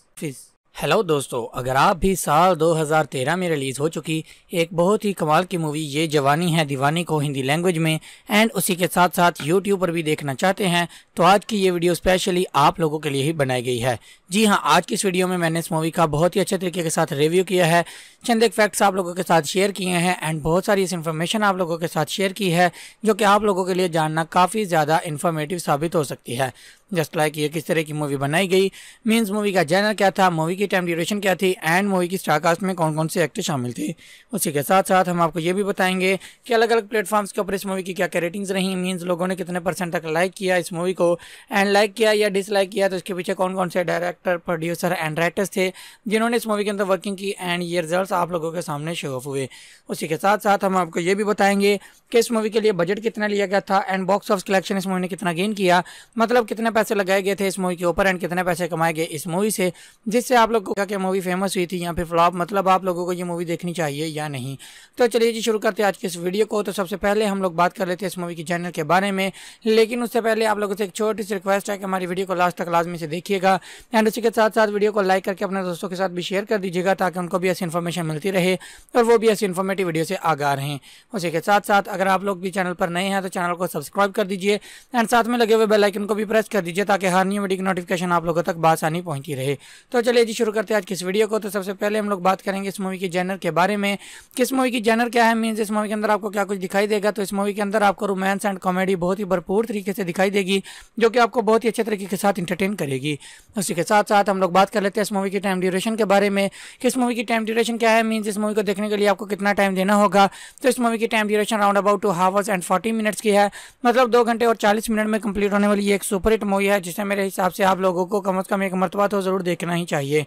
हेलो दोस्तों, अगर आप भी साल दो हज़ार तेरह में रिलीज़ हो चुकी एक बहुत ही कमाल की मूवी ये जवानी है दीवानी को हिंदी लैंग्वेज में एंड उसी के साथ साथ यूट्यूब पर भी देखना चाहते हैं तो आज की ये वीडियो स्पेशली आप लोगों के लिए ही बनाई गई है। जी हां, आज की इस वीडियो में मैंने इस मूवी का बहुत ही अच्छे तरीके के साथ रिव्यू किया है, चंद एक फैक्ट्स आप लोगों के साथ शेयर किए हैं एंड बहुत सारी इस इन्फॉर्मेशन आप लोगों के साथ शेयर की है जो कि आप लोगों के लिए जानना काफ़ी ज़्यादा इन्फॉर्मेटिव साबित हो सकती है। जस्ट लाइक ये किस तरह की मूवी बनाई गई, मींस मूवी का जैनर क्या था, मूवी की टाइम ड्यूरेशन क्या थी एंड मूवी की स्टारकास्ट में कौन कौन से एक्टर शामिल थे। उसी के साथ साथ हम आपको ये भी बताएंगे कि अलग अलग प्लेटफॉर्म्स के ऊपर इस मूवी की क्या क्या रेटिंग्स रही, मींस लोगों ने कितने परसेंट तक लाइक किया इस मूवी को एंड लाइक किया या डिसलाइक किया तो इसके पीछे कौन कौन से डायरेक्टर, प्रोड्यूसर एंड राइटर्स थे जिन्होंने इस मूवी के अंदर वर्किंग की एंड ये रिजल्ट आप लोगों के सामने शो ऑफ हुए। उसी के साथ साथ हम आपको ये भी बताएंगे कि इस मूवी के लिए बजट कितना लिया गया था एंड बॉक्स ऑफिस कलेक्शन इस मूवी ने कितना गेन किया, मतलब कितने पैसे लगाए गए थे इस मूवी के ऊपर एंड कितने पैसे कमाए गए इस मूवी से, जिससे आप लोगों को क्या मूवी फेमस हुई थी या फिर फ्लॉप, मतलब आप लोगों को ये मूवी देखनी चाहिए या नहीं। तो चलिए जी शुरू करते हैं आज के इस वीडियो को। तो सबसे पहले हम लोग बात कर लेते हैं इस मूवी के जॉनर के बारे में, लेकिन उससे पहले आप लोगों से एक छोटी सी रिक्वेस्ट है कि हमारी वीडियो को लास्ट तक लाजमी से देखिएगा एंड उसी के साथ साथ वीडियो को लाइक करके अपने दोस्तों के साथ भी शेयर कर दीजिएगा ताकि उनको भी ऐसी इन्फॉर्मेशन मिलती रहे और वो भी ऐसी इन्फॉर्मेटिव वीडियो से आगा रहें। उसी के साथ साथ अगर आप लोग भी चैनल पर नए हैं तो चैनल को सब्सक्राइब कर दीजिए एंड साथ में लगे हुए बेल आइकन को भी प्रेस कर दीजिए ताकि हर न्यू वीडियो की नोटिफिकेशन आप लोगों तक बआसानी पहुंची रहे। तो चलिए जी शुरू करते हैं आज की इस वीडियो को। तो सबसे पहले हम लोग बात करेंगे इस मूवी के जॉनर के बारे में, किस मूवी की जॉनर क्या है, मींस इस मूवी के अंदर आपको क्या कुछ दिखाई देगा। तो इस मूवी के अंदर आपको रोमांस एंड कॉमेडी बहुत ही भरपूर तरीके से दिखाई देगी जो कि आपको बहुत ही अच्छे तरीके के साथ इंटरटेन करेगी। उसी के साथ साथ हम लोग बात कर लेते हैं इस मूवी की टाइम ड्यूरेशन के बारे में, किस मूवी की टाइम ड्यूरेशन क्या है, मींस इस मूवी को देखने के लिए आपको कितना टाइम देना होगा। तो इस मूवी की time duration round about two hours and forty minutes की है, मतलब दो घंटे और चालीस मिनट में कंप्लीट होने वाली एक सुपरहिट मूवी है जिसे मेरे हिसाब से आप लोगों को कम से कम एक मरतबा तो ज़रूर देखना ही चाहिए,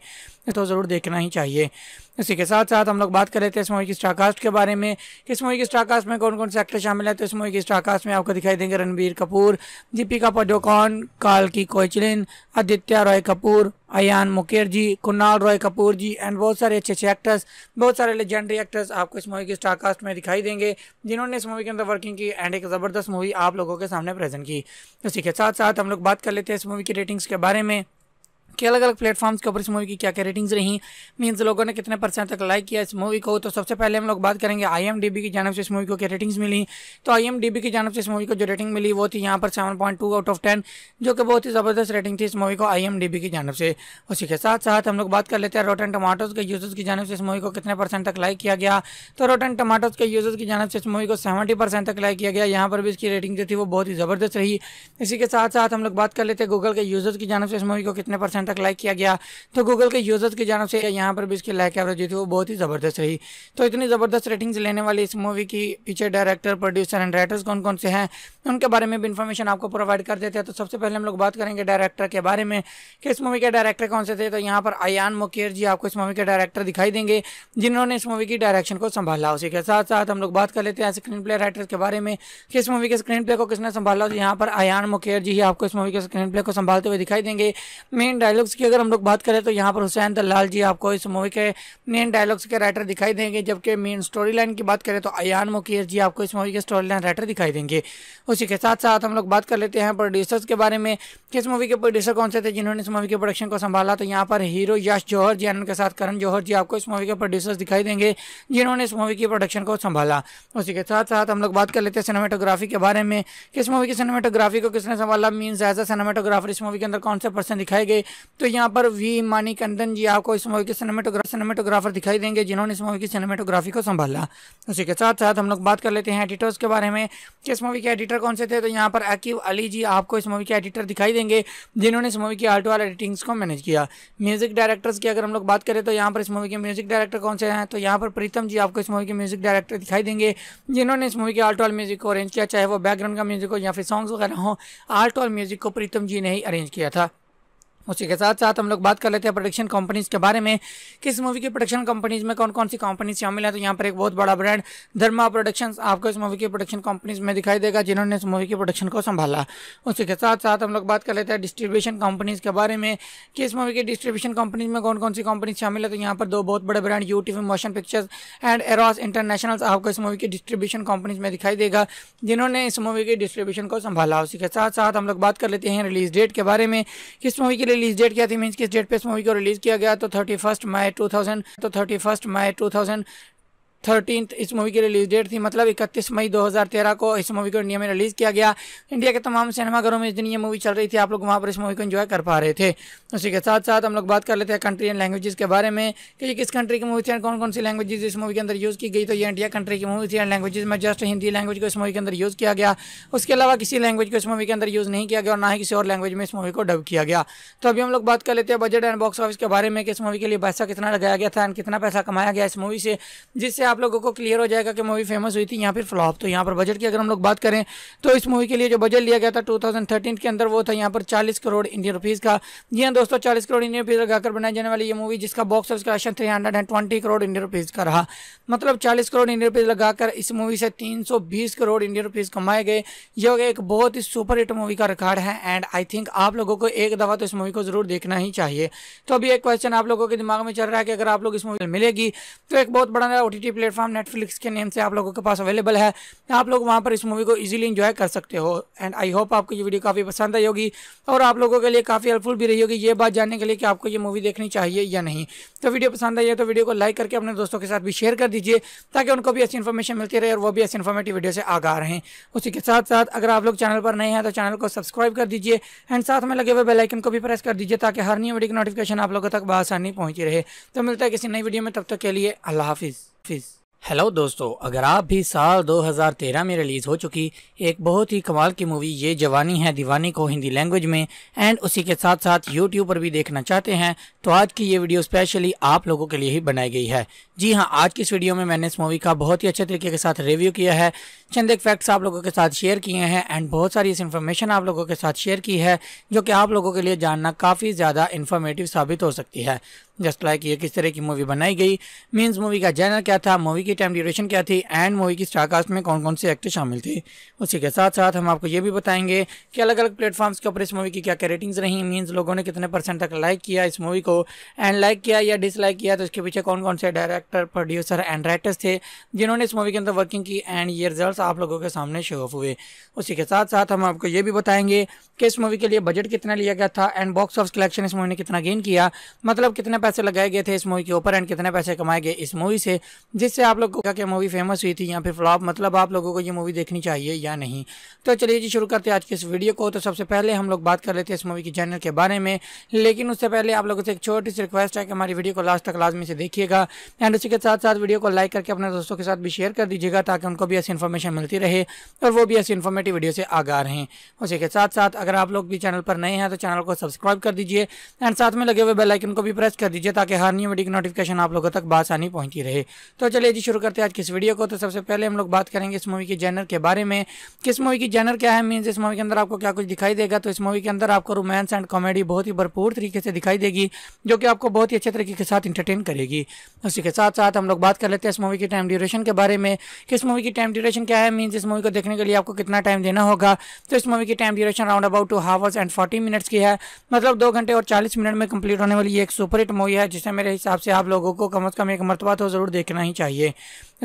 तो ज़रूर देखना ही चाहिए। इसी के साथ साथ हम लोग बात कर लेते हैं इस मूवी की स्टारकास्ट के बारे में, इस मूवी की स्टारकास्ट में कौन कौन से एक्टर शामिल है। तो इस मूवी की स्टारकास्ट में आपको दिखाई देंगे रणबीर कपूर, दीपिका पादुकोण, काल्की कोएचलिन, आदित्य रॉय कपूर, अयान मुकर्जी, कुणाल रॉय कपूर जी एंड बहुत सारे अच्छे अच्छे एक्टर्स, बहुत सारे लेजेंडरी एक्टर्स आपको इस मूवी के स्टारकास्ट में दिखाई देंगे जिन्होंने इस मूवी के अंदर वर्किंग की एंड एक ज़बरदस्त मूवी आप लोगों के सामने प्रेजेंट की। इसी के साथ साथ हम लोग बात कर लेते हैं इस मूवी की रेटिंग्स के बारे में के अलग अलग प्लेटफॉर्म्स के ऊपर इस मूवी की क्या क्या रेटिंग्स रही, मीन्स लोगों ने कितने परसेंट तक लाइक किया इस मूवी को। तो सबसे पहले हम लोग बात करेंगे आईएमडीबी की जानब से इस मूवी को क्या रेटिंग्स मिली। तो आईएमडीबी की जानब से इस मूवी को जो रेटिंग मिली वो थी यहाँ पर seven point two out of ten, जो कि बहुत ही ज़बरदस्त रेटिंग थी इस मूवी को आईएमडीबी की जानब से। उसी के साथ साथ हम लोग बात कर लेते हैं रोटन टमाटोज़ के यूजर्स की जानब से इस मूवी को कितने परसेंट तक लाइक किया गया। तो रोटन टमाटोज़ के यूजर्स की जानब से इस मूवी को सेवेंटी परसेंट तक लाइक किया गया, यहाँ पर भी इसकी रेटिंग जो थी वो बहुत ही ज़बरदस्त रही। इसी के साथ साथ हम लोग बात कर लेते हैं गूगल के यूजर्स की जानब से इस मूवी को कितने परसेंट तक लाइक किया गया। तो गूगल के यूजर्स की जानब से यहाँ पर भी इसकी लाइक एवरेज जो थी वो बहुत ही ज़बरदस्त रही। तो इतनी ज़बरदस्त रेटिंग्स लेने वाली इस मूवी की पीछे डायरेक्टर, प्रोड्यूसर एंड राइटर्स कौन कौन से हैं उनके बारे में भी इन्फॉर्मेशन आपको प्रोवाइड कर देते हैं। तो सबसे पहले हम लोग बात करेंगे डायरेक्टर के बारे में कि इस मूवी के डायरेक्टर कौन से थे। तो यहाँ पर अयान मुकर्जी आपको इस मूवी के डायरेक्टर दिखाई देंगे जिन्होंने इस मूवी की डायरेक्शन को संभाला। उसी के साथ साथ हम लोग बात कर लेते हैं स्क्रीन प्ले राइटर्स के बारे में कि इस मूवी के स्क्रीन प्ले को किसने संभाला। तो यहाँ पर अयान मुकर्जी ही आपको इस मूवी के स्क्रीन प्ले को संभालते हुए दिखाई देंगे। मेन डायलॉग्स की अगर हम लोग बात करें तो यहाँ पर हुसैन दलाल जी आपको इस मूवी के मेन डायलॉग्स के राइटर दिखाई देंगे, जबकि मेन स्टोरी लाइन की बात करें तो अयान मुकर्जी आपको इस मूवी के स्टोरी लाइन राइटर दिखाई देंगे। उसी के साथ साथ हम लोग बात कर लेते हैं प्रोड्यूसर्स के बारे में कि इस मूवी के प्रोड्यूसर कौन से थे जिन्होंने इस मूवी के प्रोडक्शन को संभाला। तो यहाँ पर हीरो यश जौहर जी उनके साथ करण जौहर जी आपको इस मूवी के प्रोड्यूसर्स दिखाई देंगे जिन्होंने इस मूवी की प्रोडक्शन को संभाला। उसी के साथ साथ हम लोग बात कर लेते हैं सिनेमेटोग्राफी के बारे में कि इस मूवी की सिनेमेटोग्राफी को किसने संभाला, मीन्स एज अ सिनेमेटोग्राफर इस मूवी के अंदर कौन से पर्सन दिखाए गए। तो यहाँ पर वी मानिकंदन जी आपको इस मूवी के सिनेमेटोग्राफर सिनेमेटोग्राफर दिखाई देंगे जिन्होंने इस मूवी की सिनेमेटोग्राफी को संभाला। उसी के साथ साथ हम लोग बात कर लेते हैं एडिटर्स के बारे में कि इस मूवी के एडिटर कौन से थे। तो यहाँ पर अकीव अली जी आपको इस मूवी के एडिटर दिखाई देंगे जिन्होंने इस मूवी की आर्ट वाल एडिटिंग्स को मैनेज किया। म्यूजिक डायरेक्टर्स की अगर हम लोग बात करें तो यहाँ पर इस मूवी के म्यूजिक डायरेक्टर कौन से हैं। तो यहाँ पर प्रीतम जी आपको इस मूवी के म्यूजिक डायरेक्टर दिखाई देंगे जिन्होंने इस मूवी के आर्ट वाल म्यूजिक को अरेंज किया, चाहे वो बैकग्राउंड का म्यूजिक हो या फिर सॉन्ग्स वगैरह हो, आर्ट और म्यूजिक को प्रीतम जी ने ही अरेंज किया था। उसी के साथ साथ हम लोग बात कर लेते हैं प्रोडक्शन कंपनीज़ के बारे में कि इस मूवी की प्रोडक्शन कंपनीज़ में कौन कौन सी कंपनीज शामिल हैं। तो यहाँ पर एक बहुत बड़ा ब्रांड धर्मा प्रोडक्शंस आपको इस मूवी की प्रोडक्शन कंपनीज में दिखाई देगा जिन्होंने इस मूवी की प्रोडक्शन को संभाला। उसी के साथ साथ हम लोग बात कर लेते हैं डिस्ट्रीब्यूशन कंपनीज़ के बारे में कि इस मूवी की डिस्ट्रीब्यूशन कंपनीज में कौन कौन सी कंपनीज शामिल है। तो यहाँ पर दो बहुत बड़े brand UTV motion pictures and Eros international आपको इस मूवी की डिस्ट्रीब्यूशन कंपनीज में दिखाई देगा जिन्होंने इस मूवी की डिस्ट्रीब्यूशन को संभाला। उसी के साथ साथ हम लोग बात कर लेते हैं रिलीज डेट के बारे में कि इस मूवी रिलीज डेट क्या थी, मींस किस डेट पे इस मूवी को रिलीज किया गया। तो thirty first May two thousand तो thirty first May two thousand thirteen इस मूवी की रिलीज़ डेट थी, मतलब इकतीस मई दो हज़ार तेरह को इस मूवी को इंडिया में रिलीज़ किया गया। इंडिया के तमाम सिनेमाघरों में इस दिन ये मूवी चल रही थी, आप लोग वहाँ पर इस मूवी को एंजॉय कर पा रहे थे। उसी के साथ साथ हम लोग बात कर लेते हैं कंट्री एंड लैंग्वेजेस के बारे में कि ये किस कंट्री की मूवी थी, कौन कौन सी लैंग्वेजेज इस मूवी के अंदर यूज़ की गई। तो ये इंडिया कंट्री की मूवी थी एंड लैंग्वेज में जस्ट हिंदी लैंग्वेज को इस मूवी के अंदर यूज़ किया गया, उसके अलावा किसी लैंग्वेज को इस मूवी के अंदर यूज़ नहीं किया गया और ना ही किसी और लैंग्वेज में इस मूवी को डब किया गया। तो अभी हम लोग बात कर लेते हैं बजट एंड बॉक्स ऑफिस के बारे में कि इस मूवी के लिए पैसा कितना लगाया गया था एंड कितना पैसा कमाया गया इस मूवी से, जिससे आप लोगों को क्लियर हो जाएगा कि मूवी फेमस हुई थी या फिर फ्लॉप। तो यहाँ पर बजट की अगर हम लोग बात करें तो इस मूवी के लिए जो बजट लिया गया था टू थाउजेंड थर्टीन के अंदर वो था यहाँ पर चालीस करोड़ इंडियन रुपीज़ का। जी हाँ दोस्तों, चालीस करोड़ इंडियन रुपीज़ लगाकर बनाई जाने वाली ये मूवी जिसका बॉक्स ऑफिस कलेक्शन तीन सौ बीस करोड़ इंडियन रुपीज़ का रहा, मतलब चालीस करोड़ इंडियन रुपीज़ लगाकर इस मूवी से तीन सौ बीस करोड़ इंडियन रुपीज़ कमाए गए। यह एक बहुत ही सुपर हिट मूवी का रिकॉर्ड है एंड आई थिंक आप लोगों को एक दफ़ा तो इस मूवी को ज़रूर देखना ही चाहिए। तो अभी एक क्वेश्चन आप लोगों के दिमाग में चल रहा है कि अगर आप लोग इस मूवी मिलेगी तो एक बहुत बड़ा ओटीटी प्लेटफॉर्म नेटफ्लिक्स के नेम से आप लोगों के पास अवेलेबल है, आप लोग वहां पर इस मूवी को इजीली एंजॉय कर सकते हो। एंड आई होप आपको ये वीडियो काफ़ी पसंद आई होगी और आप लोगों के लिए काफ़ी हेल्पफुल भी रही होगी ये बात जानने के लिए कि आपको ये मूवी देखनी चाहिए या नहीं। तो वीडियो पसंद आई है तो वीडियो को लाइक करके अपने दोस्तों के साथ भी शेयर कर दीजिए ताकि उनको भी ऐसी इन्फॉर्मेशन मिलती रहे और वो भी ऐसी इन्फॉर्मेटिव वीडियो से आगा रहें। उसी के साथ साथ अगर आप लोग चैनल पर नए हैं तो चैनल को सब्सक्राइब कर दीजिए एंड साथ में लगे हुए बेल आइकन को भी प्रेस कर दीजिए ताकि हर नई वीडियो की नोटिफिकेशन आप लोगों तक आसानी पहुँची रहे। तो मिलता है किसी नई वीडियो में, तब तक के लिए अल्लाह हाफिज़। हेलो दोस्तों, अगर आप भी साल दो हज़ार तेरह में रिलीज़ हो चुकी एक बहुत ही कमाल की मूवी ये जवानी है दीवानी को हिंदी लैंग्वेज में एंड उसी के साथ साथ यूट्यूब पर भी देखना चाहते हैं तो आज की ये वीडियो स्पेशली आप लोगों के लिए ही बनाई गई है। जी हां, आज की इस वीडियो में मैंने इस मूवी का बहुत ही अच्छे तरीके के साथ रिव्यू किया है, चंद एक फैक्ट्स आप लोगों के साथ शेयर किए हैं एंड बहुत सारी इस इन्फॉर्मेशन आप लोगों के साथ शेयर की है जो कि आप लोगों के लिए जानना काफ़ी ज़्यादा इन्फॉर्मेटिव साबित हो सकती है। जस्ट लाइक ये किस तरह की मूवी बनाई गई, मीन्स मूवी का जैनर क्या था, मूवी की टाइम ड्यूरेशन क्या थी एंड मूवी की स्टारकास्ट में कौन कौन से एक्टर शामिल थे। उसी के साथ साथ हम आपको ये भी बताएंगे कि अलग अलग प्लेटफॉर्म्स के ऊपर इस मूवी की क्या क्या रेटिंग्स रही, मीन्स लोगों ने कितने परसेंट तक लाइक किया इस मूवी को एंड लाइक किया या डिसलाइक किया तो इसके पीछे कौन कौन से डायरेक्टर, प्रोड्यूसर एंड राइटर्स थे जिन्होंने इस मूवी के अंदर वर्किंग की एंड ये रिजल्ट आप लोगों के सामने शो ऑफ हुए। उसी के साथ साथ हम आपको ये भी बताएंगे कि इस मूवी के लिए बजट कितना लिया गया था एंड बॉक्स ऑफिस कलेक्शन इस मूवी ने कितना गेन किया, मतलब कितने पैसे लगाए गए थे इस मूवी के ऊपर एंड कितने पैसे कमाए गए इस मूवी से, जिससे आप लोगों को क्या मूवी फेमस हुई थी या फिर फ्लॉप, मतलब आप लोगों को ये मूवी देखनी चाहिए या नहीं। तो चलिए जी शुरू करते हैं आज के इस वीडियो को। तो सबसे पहले हम लोग बात कर लेते हैं इस मूवी के जॉनर के बारे में, लेकिन उससे पहले आप लोगों से एक छोटी सी रिक्वेस्ट है कि हमारी वीडियो को लास्ट तक लाजमी से देखिएगा एंड उसी के साथ साथ वीडियो को लाइक करके अपने दोस्तों के साथ भी शेयर कर दीजिएगा ताकि उनको भी ऐसी इन्फॉर्मेशन मिलती रहे और वो भी ऐसी इन्फॉर्मेटिव वीडियो से आगाह रहें। उसी के साथ साथ अगर आप लोग भी चैनल पर नए हैं तो चैनल को सब्सक्राइब कर दीजिए एंड साथ में लगे हुए बेल आइकन को भी प्रेस कर दीजिए ताकि हर न्यू वीडियो की नोटिफिकेशन आप लोगों तक बासानी पहुंचती रहे। तो चलिए जी शुरू करते हैं आज किस वीडियो को। तो सबसे पहले हम लोग बात करेंगे इस मूवी के जॉनर के बारे में, किस मूवी की जॉनर क्या है, मीन्स इस मूवी के अंदर आपको क्या कुछ दिखाई देगा। तो इस मूवी के अंदर आपको रोमांस एंड कॉमेडी बहुत ही भरपूर तरीके से दिखाई देगी जो कि आपको बहुत ही अच्छे तरीके के साथ इंटरटेन करेगी। उसी के साथ साथ हम लोग बात कर लेते हैं इस मूवी की टाइम ड्यूरेशन के बारे में, किस मूवी की टाइम ड्यूरेशन क्या है, मीन्स इस मूवी को देखने के लिए आपको कितना टाइम देना होगा। तो इस मूवी की time duration round about two hours and forty minutes की है, मतलब दो घंटे और चालीस मिनट में कंप्लीट होने वाली एक सुपरहिट मूवी है जिसे मेरे हिसाब से आप लोगों को कम अज़ कम एक मरतबा तो ज़रूर देखना ही चाहिए,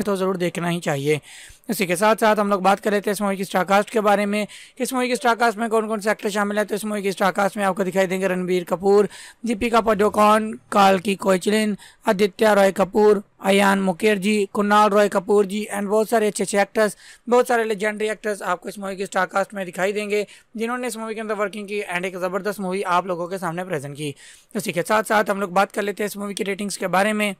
तो ज़रूर देखना ही चाहिए। इसी के साथ साथ हम लोग बात कर लेते हैं इस मूवी की स्टारकास्ट के बारे में, इस मूवी की स्टारकास्ट में कौन कौन से एक्टर शामिल है। तो इस मूवी की स्टारकास्ट में आपको दिखाई देंगे रणबीर कपूर, दीपिका पादुकोण, काल्की कोएचलिन, आदित्य रॉय कपूर, अयान मुकर्जी, कुणाल रॉय कपूर जी एंड बहुत सारे अच्छे अच्छे एक्टर्स, बहुत सारे लेजेंडरी एक्टर्स आपको इस मूवी की स्टारकास्ट में दिखाई देंगे जिन्होंने इस मूवी के अंदर वर्किंग की एंड एक ज़बरदस्त मूवी आप लोगों के सामने प्रेजेंट की। इसी के साथ साथ हम लोग बात कर लेते हैं इस मूवी की रेटिंग्स के बारे में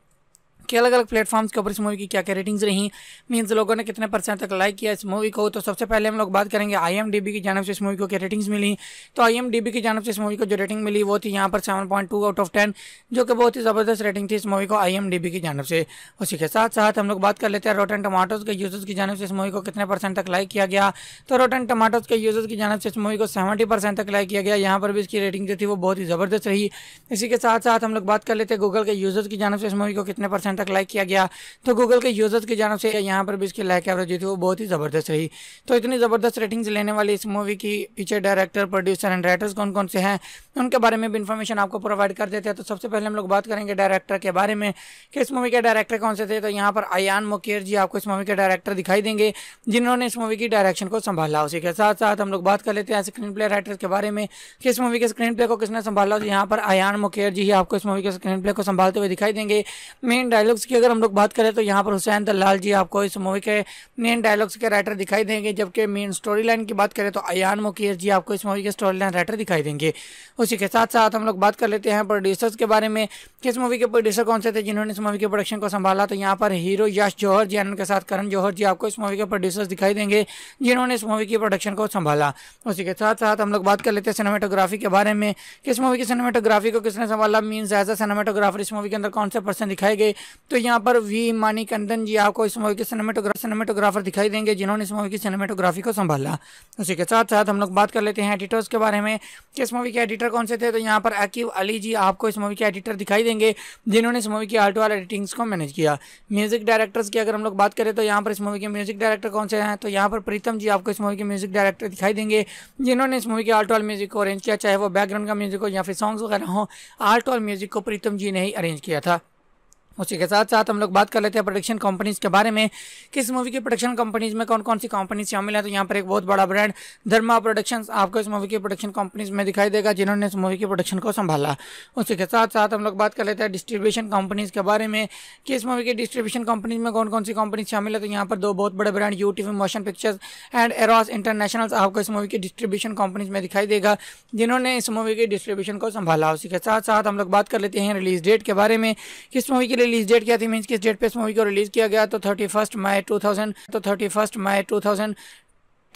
कि अलग अलग प्लेटफॉर्म्स के ऊपर इस मूवी की क्या क्या रेटिंग्स रहीं, मीन्स लोगों ने कितने परसेंट तक लाइक किया इस मूवी को। तो सबसे पहले हम लोग बात करेंगे आईएमडीबी की जानिब से इस मूवी को क्या रेटिंग्स मिली। तो आईएमडीबी की जानिब से इस मूवी को जो रेटिंग मिली वो थी यहाँ पर seven point two out of ten, जो कि बहुत ही ज़बरदस्त रेटिंग थी इस मूवी को आईएमडीबी की जानिब से। उसी के साथ साथ हम लोग बात कर लेते हैं रोटन टमाटोज़ के यूजर्स की जानिब से इस मूवी को कितने परसेंट तक लाइक किया गया। तो रोटन टमाटोज़ के यूजर्स की जानिब से इस मूवी को सेवेंटी परसेंट तक लाइक किया गया, यहाँ पर भी इसकी रेटिंग जो थी वो बहुत ही ज़बरदस्त रही। इसी के साथ साथ हम लोग बात कर लेते हैं गूगल के यूजर्स की जानिब से इस मूवी को कितने परसेंट तक लाइक किया गया। तो गूगल के यूजर्स की जानिब से यहाँ पर भी इसकी लाइक एवरेज थी वो बहुत ही ज़बरदस्त रही। तो इतनी ज़बरदस्त रेटिंग्स लेने वाली इस मूवी की पीछे डायरेक्टर, प्रोड्यूसर एंड राइटर्स कौन कौन से हैं उनके बारे में भी इन्फॉर्मेशन आपको प्रोवाइड कर देते हैं। तो सबसे पहले हम लोग बात करेंगे डायरेक्टर के बारे में कि इस मूवी के डायरेक्टर कौन से थे। तो यहाँ पर अयान मुकर्जी आपको इस मूवी के डायरेक्टर दिखाई देंगे जिन्होंने इस मूवी की डायरेक्शन को संभाला। उसी के साथ साथ हम लोग बात कर लेते हैं स्क्रीन प्ले राइटर्स के बारे में कि इस मूवी के स्क्रीन प्ले को किसने संभाला। तो यहाँ पर अयान मुकर्जी ही आपको इस मूवी के स्क्रीन प्ले को संभालते हुए दिखाई देंगे। मेन डायलॉग्स की अगर हम लोग बात करें तो यहाँ पर हुसैन दलाल जी आपको इस मूवी के मेन डायलॉग्स के राइटर दिखाई देंगे, जबकि मेन स्टोरी लाइन की बात करें तो अयान मुकर्जी जी आपको इस मूवी के स्टोरी लाइन राइटर दिखाई देंगे। उसी के साथ साथ हम लोग बात कर लेते हैं प्रोड्यूसर्स के बारे में कि इस मूवी के प्रोड्यूसर कौन से थे जिन्होंने इस मूवी के प्रोडक्शन को संभाला। तो यहाँ पर hero Yash Johar ji and उनके साथ करण जौहर जी आपको इस मूवी के प्रोड्यूसर्स दिखाई देंगे जिन्होंने इस मूवी की प्रोडक्शन को संभाला। उसी के साथ साथ हम लोग बात कर लेते हैं सिनेमाटोग्राफी के बारे में कि इस मूवी की सिनेमाटोग्राफी को किसने संभाला, मीन्स एज अ सिनेमाटोग्राफर इस मूवी के अंदर कौन से पर्सन दिखाए गए। तो यहाँ पर वी मानिकंदन जी आपको इस मूवी के सिनेमेटोग्राफर सिनेमेटोग्राफर दिखाई देंगे जिन्होंने इस मूवी की सिनेमेटोग्राफी को संभाला। उसी के साथ साथ हम लोग बात कर लेते हैं एडिटर्स के बारे में कि इस मूवी के एडिटर कौन से थे। तो यहाँ पर अकीव अली जी आपको इस मूवी के एडिटर दिखाई देंगे जिन्होंने इस मूवी की आल टू आल एडिटिंग्स को मैनेज किया। म्यूजिक डायरेक्टर्स की अगर हम लोग बात करें तो यहाँ पर इस मूवी के म्यूजिक डायरेक्टर कौन से हैं। तो यहाँ पर प्रीतम जी आपको इस मूवी के म्यूजिक डायरेक्टर दिखाई देंगे जिन्होंने इस मूवी के आल टू आल म्यूजिक को अरेंज किया, चाहे वो बैकग्राउंड का म्यूजिक हो या फिर सॉन्ग्स वगैरह हो, आल टू आल म्यूजिक को प्रीतम जी ने ही अरेंज किया था। उसी के साथ साथ हम लोग बात कर लेते हैं प्रोडक्शन कंपनीज़ के बारे में कि इस मूवी की प्रोडक्शन कंपनीज़ में कौन कौन सी कंपनीज शामिल हैं। तो यहाँ पर एक बहुत बड़ा ब्रांड धर्मा प्रोडक्शंस आपको इस मूवी की प्रोडक्शन कंपनीज में दिखाई देगा जिन्होंने इस मूवी की प्रोडक्शन को संभाला। उसी के साथ साथ हम लोग बात कर लेते हैं डिस्ट्रीब्यूशन कंपनीज़ के बारे में कि इस मूवी की डिस्ट्रीब्यूशन कंपनीज में कौन कौन सी कंपनीज शामिल है। तो यहाँ पर दो बहुत बड़े brand UTV motion pictures and Eros international आपको इस मूवी की डिस्ट्रीब्यूशन कंपनीज में दिखाई देगा जिन्होंने इस मूवी की डिस्ट्रीब्यूशन को संभाला। उसी के साथ साथ हम लोग बात कर लेते हैं रिलीज डेट के बारे में कि इस मूवी की रिलीज डेट क्या थी, मींस किस डेट पे इस मूवी को रिलीज किया गया। तो thirty first May two thousand तो thirty first May two thousand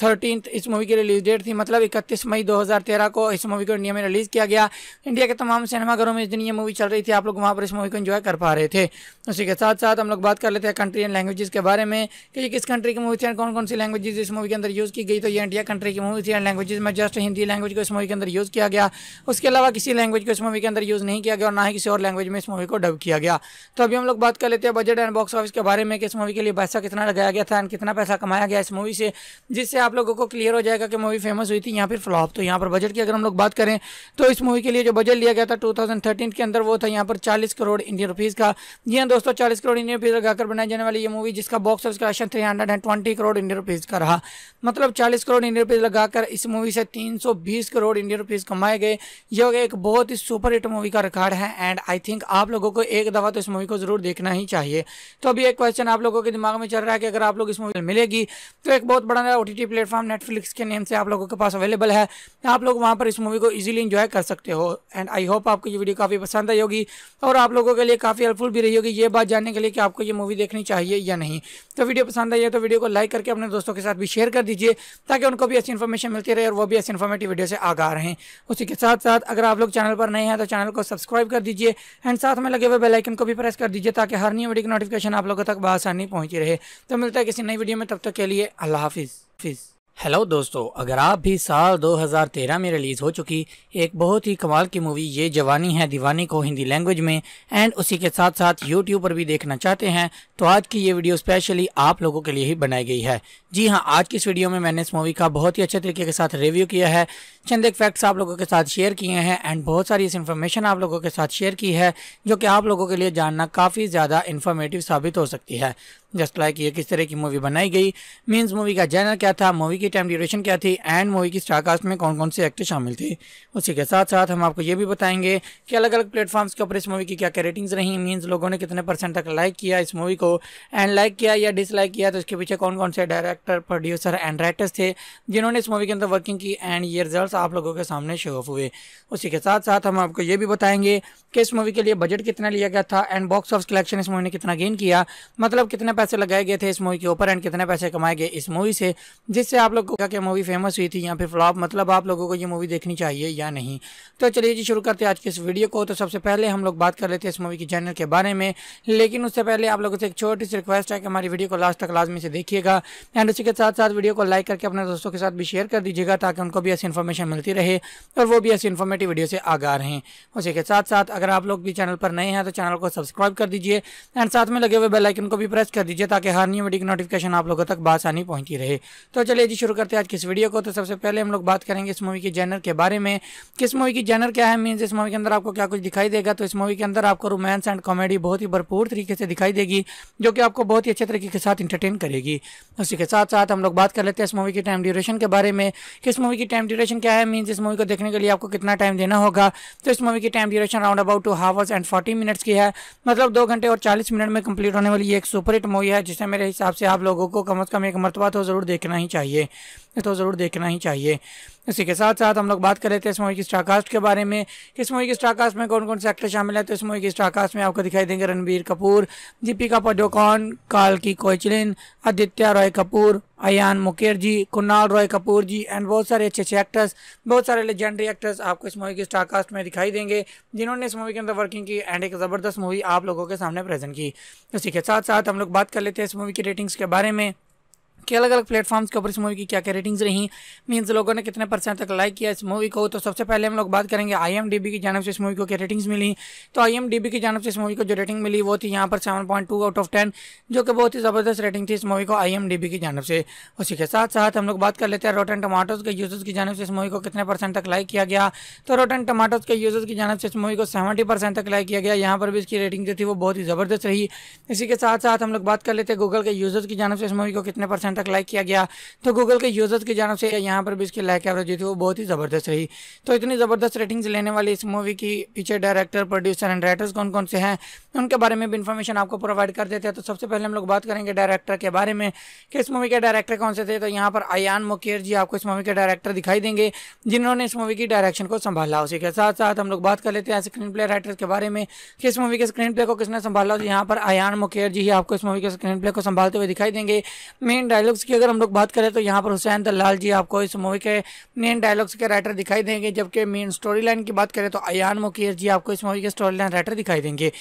thirteen इस मूवी की रिलीज डेट थी, मतलब इकतीस मई दो हज़ार तेरह को इस मूवी को इंडिया में रिलीज़ किया गया। इंडिया के तमाम सिनेमाघरों में इस दिन ये मूवी चल रही थी, आप लोग वहाँ पर इस मूवी को एंजॉय कर पा रहे थे। उसी के साथ साथ हम लोग बात कर लेते हैं कंट्री एंड लैंग्वेजेस के बारे में कि किस कंट्री की मूवी थी और कौन कौन सी लैंग्वेजेज इस मूवी के अंदर यूज़ की गई। तो ये इंडिया कंट्री की मूवी थी एंड लैंग्वेज में जस्ट हिंदी लैंग्वेज को इस मूवी के अंदर यूज़ किया गया, उसके अलावा किसी लैंग्वेज को इस मूवी के अंदर यूज़ नहीं किया गया और ना ही किसी और लैंग्वेज में इस मूवी को डब किया गया। तो अभी हम लोग बात कर लेते हैं बजट एंड बॉक्स ऑफिस के बारे में कि इस मूवी के लिए पैसा कितना लगाया गया था एंड कितना पैसा कमाया गया इस मूवी से, जिससे आप लोगों को क्लियर हो जाएगा कि मूवी फेमस हुई थी या फिर फ्लॉप। तो यहाँ पर बजट की अगर हम लोग बात करें तो इस मूवी के लिए जो बजट लिया गया था दो हज़ार तेरह के अंदर वो था यहाँ पर चालीस करोड़ इंडियन रुपीज़ का। जी हाँ दोस्तों, चालीस करोड़ इंडियन रुपीज़ लगाकर बनाई जाने वाली ये मूवी, जिसका box office collection three hundred and twenty crore Indian rupees का रहा। मतलब चालीस करोड़ इंडियन रुपीज़ लगाकर इस मूवी से तीन सौ बीस करोड़ इंडियन रुपीज़ कमाए गए। यह एक बहुत ही सुपर हिट मूवी का रिकॉर्ड है एंड आई थिंक आप लोगों को एक दफ़ा तो इस मूवी को ज़रूर देखना ही चाहिए। तो अभी एक क्वेश्चन आप लोगों के दिमाग में चल रहा है कि अगर आप लोग इस मूवी मिलेगी तो एक बहुत बड़ा ओटीटी प्लेटफॉर्म नेटफ्लिक्स के नेम से आप लोगों के पास अवेलेबल है, आप लोग वहां पर इस मूवी को इजीली एंजॉय कर सकते हो। एंड आई होप आपको ये वीडियो काफ़ी पसंद आई होगी और आप लोगों के लिए काफ़ी हेल्पफुल भी रही होगी ये बात जानने के लिए कि आपको ये मूवी देखनी चाहिए या नहीं। तो वीडियो पसंद आई है तो वीडियो को लाइक करके अपने दोस्तों के साथ भी शेयर कर दीजिए ताकि उनको भी ऐसी इन्फॉर्मेशन मिलती रहे और वो भी ऐसी इन्फॉर्मेटिव वीडियो से आगाह रहें। उसी के साथ साथ अगर आप लोग चैनल पर नए हैं तो चैनल को सब्सक्राइब कर दीजिए एंड साथ में लगे हुए बेल आइकन को भी प्रेस कर दीजिए ताकि हर नई वीडियो की नोटिफिकेशन आप लोगों तक बआसानी पहुंची रहे। तो मिलता है किसी नई वीडियो में, तब तक के लिए अल्लाह हाफिज़। हेलो दोस्तों, अगर आप भी साल दो हज़ार तेरह में रिलीज़ हो चुकी एक बहुत ही कमाल की मूवी ये जवानी है दीवानी को हिंदी लैंग्वेज में एंड उसी के साथ साथ यूट्यूब पर भी देखना चाहते हैं तो आज की ये वीडियो स्पेशली आप लोगों के लिए ही बनाई गई है। जी हां, आज की इस वीडियो में मैंने इस मूवी का बहुत ही अच्छे तरीके के साथ रिव्यू किया है, चंद एक फैक्ट्स आप लोगों के साथ शेयर किए हैं एंड बहुत सारी इस इन्फॉर्मेशन आप लोगों के साथ शेयर की है जो कि आप लोगों के लिए जानना काफ़ी ज़्यादा इन्फॉर्मेटिव साबित हो सकती है। जस्ट लाइक ये किस तरह की मूवी बनाई गई, मीन्स मूवी का जैनर क्या था, मूवी की टाइम ड्यूरेशन क्या थी एंड मूवी की स्टारकास्ट में कौन कौन से एक्टर शामिल थे। उसी के साथ साथ हम आपको ये भी बताएंगे कि अलग अलग प्लेटफॉर्म्स के ऊपर इस मूवी की क्या क्या रेटिंग्स रही, मीन्स लोगों ने कितने परसेंट तक लाइक किया इस मूवी को एंड लाइक किया या डिसलाइक किया तो इसके पीछे कौन कौन से डायरेक्टर, प्रोड्यूसर एंड राइटर्स थे जिन्होंने इस मूवी के अंदर वर्किंग की एंड ये रिजल्ट आप लोगों के सामने शो ऑफ हुए। उसी के साथ साथ हम आपको ये भी बताएंगे कि इस मूवी के लिए बजट कितना लिया गया था एंड बॉक्स ऑफिस कलेक्शन इस मूवी ने कितना गेन किया, मतलब कितने पैसे लगाए गए थे इस मूवी के ऊपर एंड कितने पैसे कमाए गए इस मूवी से, जिससे आप लोगों को क्या मूवी फेमस हुई थी या फिर फ्लॉप, मतलब आप लोगों को ये मूवी देखनी चाहिए या नहीं। तो चलिए जी शुरू करते हैं आज के इस वीडियो को। तो सबसे पहले हम लोग बात कर लेते हैं इस मूवी की जैनर के बारे में, लेकिन उससे पहले आप लोगों से एक छोटी सी रिक्वेस्ट है कि हमारी वीडियो को लास्ट तक लाजमी से देखिएगा एंड उसी के साथ साथ वीडियो को लाइक करके अपने दोस्तों के साथ भी शेयर कर दीजिएगा ताकि उनको भी ऐसी इन्फॉर्मेशन मिलती रहे और वो भी ऐसी इन्फॉर्मेटिव वीडियो से आगाह रहें। उसी के साथ साथ अगर आप लोग भी चैनल पर नए हैं तो चैनल को सब्सक्राइब कर दीजिए एंड साथ में लगे हुए बेल आइकन को भी प्रेस कर दीजिए ताकि हर न्यू वीडियो की नोटिफिकेशन आप लोगों तक बआसानी पहुंची रहे। तो चलिए जी शुरू करते हैं आज की इस वीडियो को। तो सबसे पहले हम लोग बात करेंगे इस मूवी के जैनर के बारे में, किस मूवी की जैनर क्या है, मीन्स इस मूवी के अंदर आपको क्या कुछ दिखाई देगा। तो इस मूवी के अंदर आपको रोमांस एंड कॉमेडी बहुत ही भरपूर तरीके से दिखाई देगी जो कि आपको बहुत ही अच्छे तरीके के साथ इंटरटेन करेगी। उसी के साथ साथ हम लोग बात कर लेते हैं इस मूवी की टाइम ड्यूरेशन के बारे में, किस मूवी की टाइम ड्यूरेशन क्या है, मीन्स इस मूवी को देखने के लिए आपको कितना टाइम देना होगा। तो इस मूवी की time duration round about two hours and forty minutes की है, मतलब दो घंटे और चालीस मिनट में कंप्लीट होने वाली एक सुपरहिट मूवी है जिसे मेरे हिसाब से आप लोगों को कम से कम एक मरतबा तो ज़रूर देखना ही चाहिए, तो ज़रूर देखना ही चाहिए। इसी के साथ साथ हम लोग बात कर लेते हैं इस मूवी की स्टारकास्ट के बारे में, इस मूवी की स्टारकास्ट में कौन कौन से एक्टर शामिल है। तो इस मूवी की स्टारकास्ट में आपको दिखाई देंगे रणबीर कपूर, दीपिका पादुकोण, काल्की कोएचलिन, आदित्य रॉय कपूर, अयान मुकर्जी, कुणाल रॉय कपूर जी एंड बहुत सारे अच्छे अच्छे एक्टर्स, बहुत सारे लेजेंडरी एक्टर्स आपको इस मूवी की स्टारकास्ट में दिखाई देंगे जिन्होंने इस मूवी के अंदर वर्किंग की एंड एक ज़बरदस्त मूवी आप लोगों के सामने प्रेजेंट की। इसी के साथ साथ हम लोग बात कर लेते हैं इस मूवी की रेटिंग्स के बारे में कि अलग अलग प्लेटफॉर्म्स के ऊपर इस मूवी की क्या क्या रेटिंग्स रहीं, मीन्स लोगों ने कितने परसेंट तक लाइक किया इस मूवी को। तो सबसे पहले हम लोग बात करेंगे आईएमडीबी की जानिब से इस मूवी को क्या रेटिंग्स मिली। तो आईएमडीबी की जानिब से इस मूवी को जो रेटिंग मिली वो थी यहाँ पर seven point two out of ten, जो कि बहुत ही ज़बरदस्त रेटिंग थी इस मूवी को आईएमडीबी की जानिब से। उसी के साथ साथ हम लोग बात कर लेते हैं रोटेन टमाटोज़ के यूजर्स की जानिब से इस मूवी को कितने परसेंट तक लाइक किया गया। तो रोटेन टमाटोज़ के यूजर्स की जानिब से इस मूवी को सेवेंटी परसेंट तक लाइक किया गया, यहाँ पर भी इसकी रेटिंग जो थी वो बहुत ही ज़बरदस्त रही। इसी के साथ साथ हम लोग बात कर लेते हैं गूगल के यूजर्स की जानिब से इस मूवी को कितने परसेंट तक लाइक किया गया। तो गूगल के यूजर्स की जानिब से यहाँ पर भी इसकी लाइक एवरेज जो थी वो बहुत ही ज़बरदस्त रही। तो इतनी ज़बरदस्त रेटिंग्स लेने वाली इस मूवी की पीछे डायरेक्टर, प्रोड्यूसर एंड राइटर्स कौन कौन से हैं उनके बारे में भी इन्फॉर्मेशन आपको प्रोवाइड कर देते हैं। तो सबसे पहले हम लोग बात करेंगे डायरेक्टर के बारे में कि इस मूवी के डायरेक्टर कौन से थे। तो यहाँ पर अयान मुकर्जी आपको इस मूवी के डायरेक्टर दिखाई देंगे जिन्होंने इस मूवी की डायरेक्शन को संभाला। उसी के साथ साथ हम लोग बात कर लेते हैं स्क्रीन प्ले राइटर्स के बारे में कि इस मूवी के स्क्रीन प्ले को किसने संभाला। यहाँ पर अयान मुकर्जी ही आपको इस मूवी के स्क्रीन प्ले को संभालते हुए दिखाई देंगे। मेन डायलॉग्स की अगर हम लोग बात करें तो यहाँ पर हुसैन दलाल जी आपको इस मूवी के मेन डायलॉग्स के राइटर दिखाई देंगे, जबकि मेन स्टोरी लाइन की बात करें तो अयान मुकर्जी आपको इस मूवी के स्टोरी लाइन राइटर दिखाई देंगे।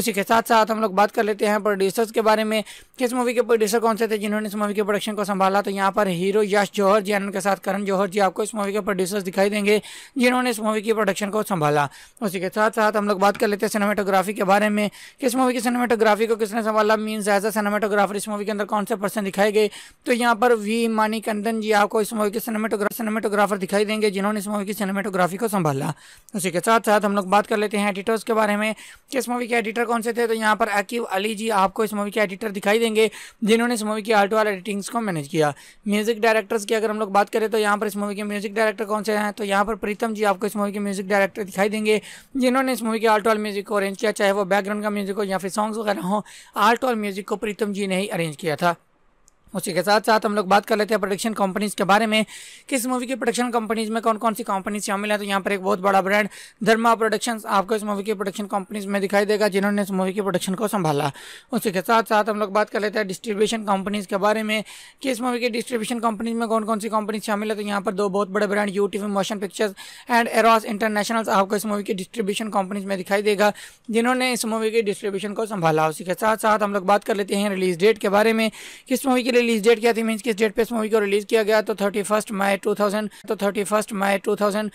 उसी के साथ साथ हम लोग बात कर लेते हैं प्रोड्यूसर्स के बारे में, किस मूवी के प्रोड्यूसर कौन से थे जिन्होंने इस मूवी के प्रोडक्शन को संभाला। तो यहाँ पर हीरो यश जौहर जी के साथ करण जौहर जी आपको इस मूवी के प्रोड्यूसर्स दिखाई देंगे जिन्होंने इस मूवी की प्रोडक्शन को संभाला। उसी के साथ साथ हम लोग बात कर लेते हैं सिनेमेटोग्राफी के बारे में, किस मूवी की सिनेमेटोग्राफी को किसने संभाला, मींस एज अ सिनेमेटोग्राफर इस मूवी के अंदर कौन से पर्सन दिखाए गए। तो यहाँ पर वी मानिकंदन जी आपको इस मूवी के सिनेमेटोग्राफर सिनेमेटोग्राफर दिखाई देंगे जिन्होंने इस मूवी की सिनेमेटोग्राफी को संभाला। उसी के साथ साथ हम लोग बात कर लेते हैं एडिटर्स के बारे में, किस मूवी के एडिटर कौन से थे। तो यहाँ पर अकीव अली जी आपको इस मूवी के एडिटर दिखाई देंगे जिन्होंने इस मूवी की आर्ट और एडिटिंग्स को मैनेज किया। म्यूजिक डायरेक्टर्स की अगर हम लोग बात करें तो यहाँ पर इस मूवी के म्यूजिक डायरेक्टर कौन से हैं। तो यहाँ पर प्रीतम जी आपको इस मूवी के म्यूजिक डायरेक्टर दिखाई देंगे जिन्होंने इस मूवी के आर्ट और म्यूजिक को अरेंज किया, चाहे वो बैकग्राउंड का म्यूजिक हो या फिर सॉन्ग्स वगैरह हो, आर्ट और म्यूजिक को प्रीतम जी ने ही अरेंज किया था। उसी के साथ साथ हम लोग बात कर लेते हैं प्रोडक्शन कंपनीज़ के बारे में, किस मूवी की प्रोडक्शन कंपनीज़ में कौन कौन सी कंपनीज शामिल है। तो यहाँ पर एक बहुत बड़ा ब्रांड धर्मा प्रोडक्शंस आपको इस मूवी की प्रोडक्शन कंपनीज में दिखाई देगा जिन्होंने इस मूवी की प्रोडक्शन को संभाला। उसी के साथ साथ हम लोग बात कर लेते हैं डिस्ट्रीब्यूशन कंपनीज़ के बारे में, किस मूवी की डिस्ट्रीब्यूशन कंपनीज में कौन कौन सी कंपनीज शामिल है। तो यहाँ पर दो बहुत बड़े brand UTV motion pictures and Eros international आपको इस मूवी की डिस्ट्रीब्यूशन कंपनीज में दिखाई देगा जिन्होंने इस मूवी की डिस्ट्रीब्यूशन को संभाला। उसी के साथ साथ हम लोग बात कर लेते हैं रिलीज डेट के बारे में, किस मूवी की रिलीज डेट क्या थी, मींस किस डेट पे इस मूवी को रिलीज किया गया। तो thirty first May two thousand तो thirty first May two thousand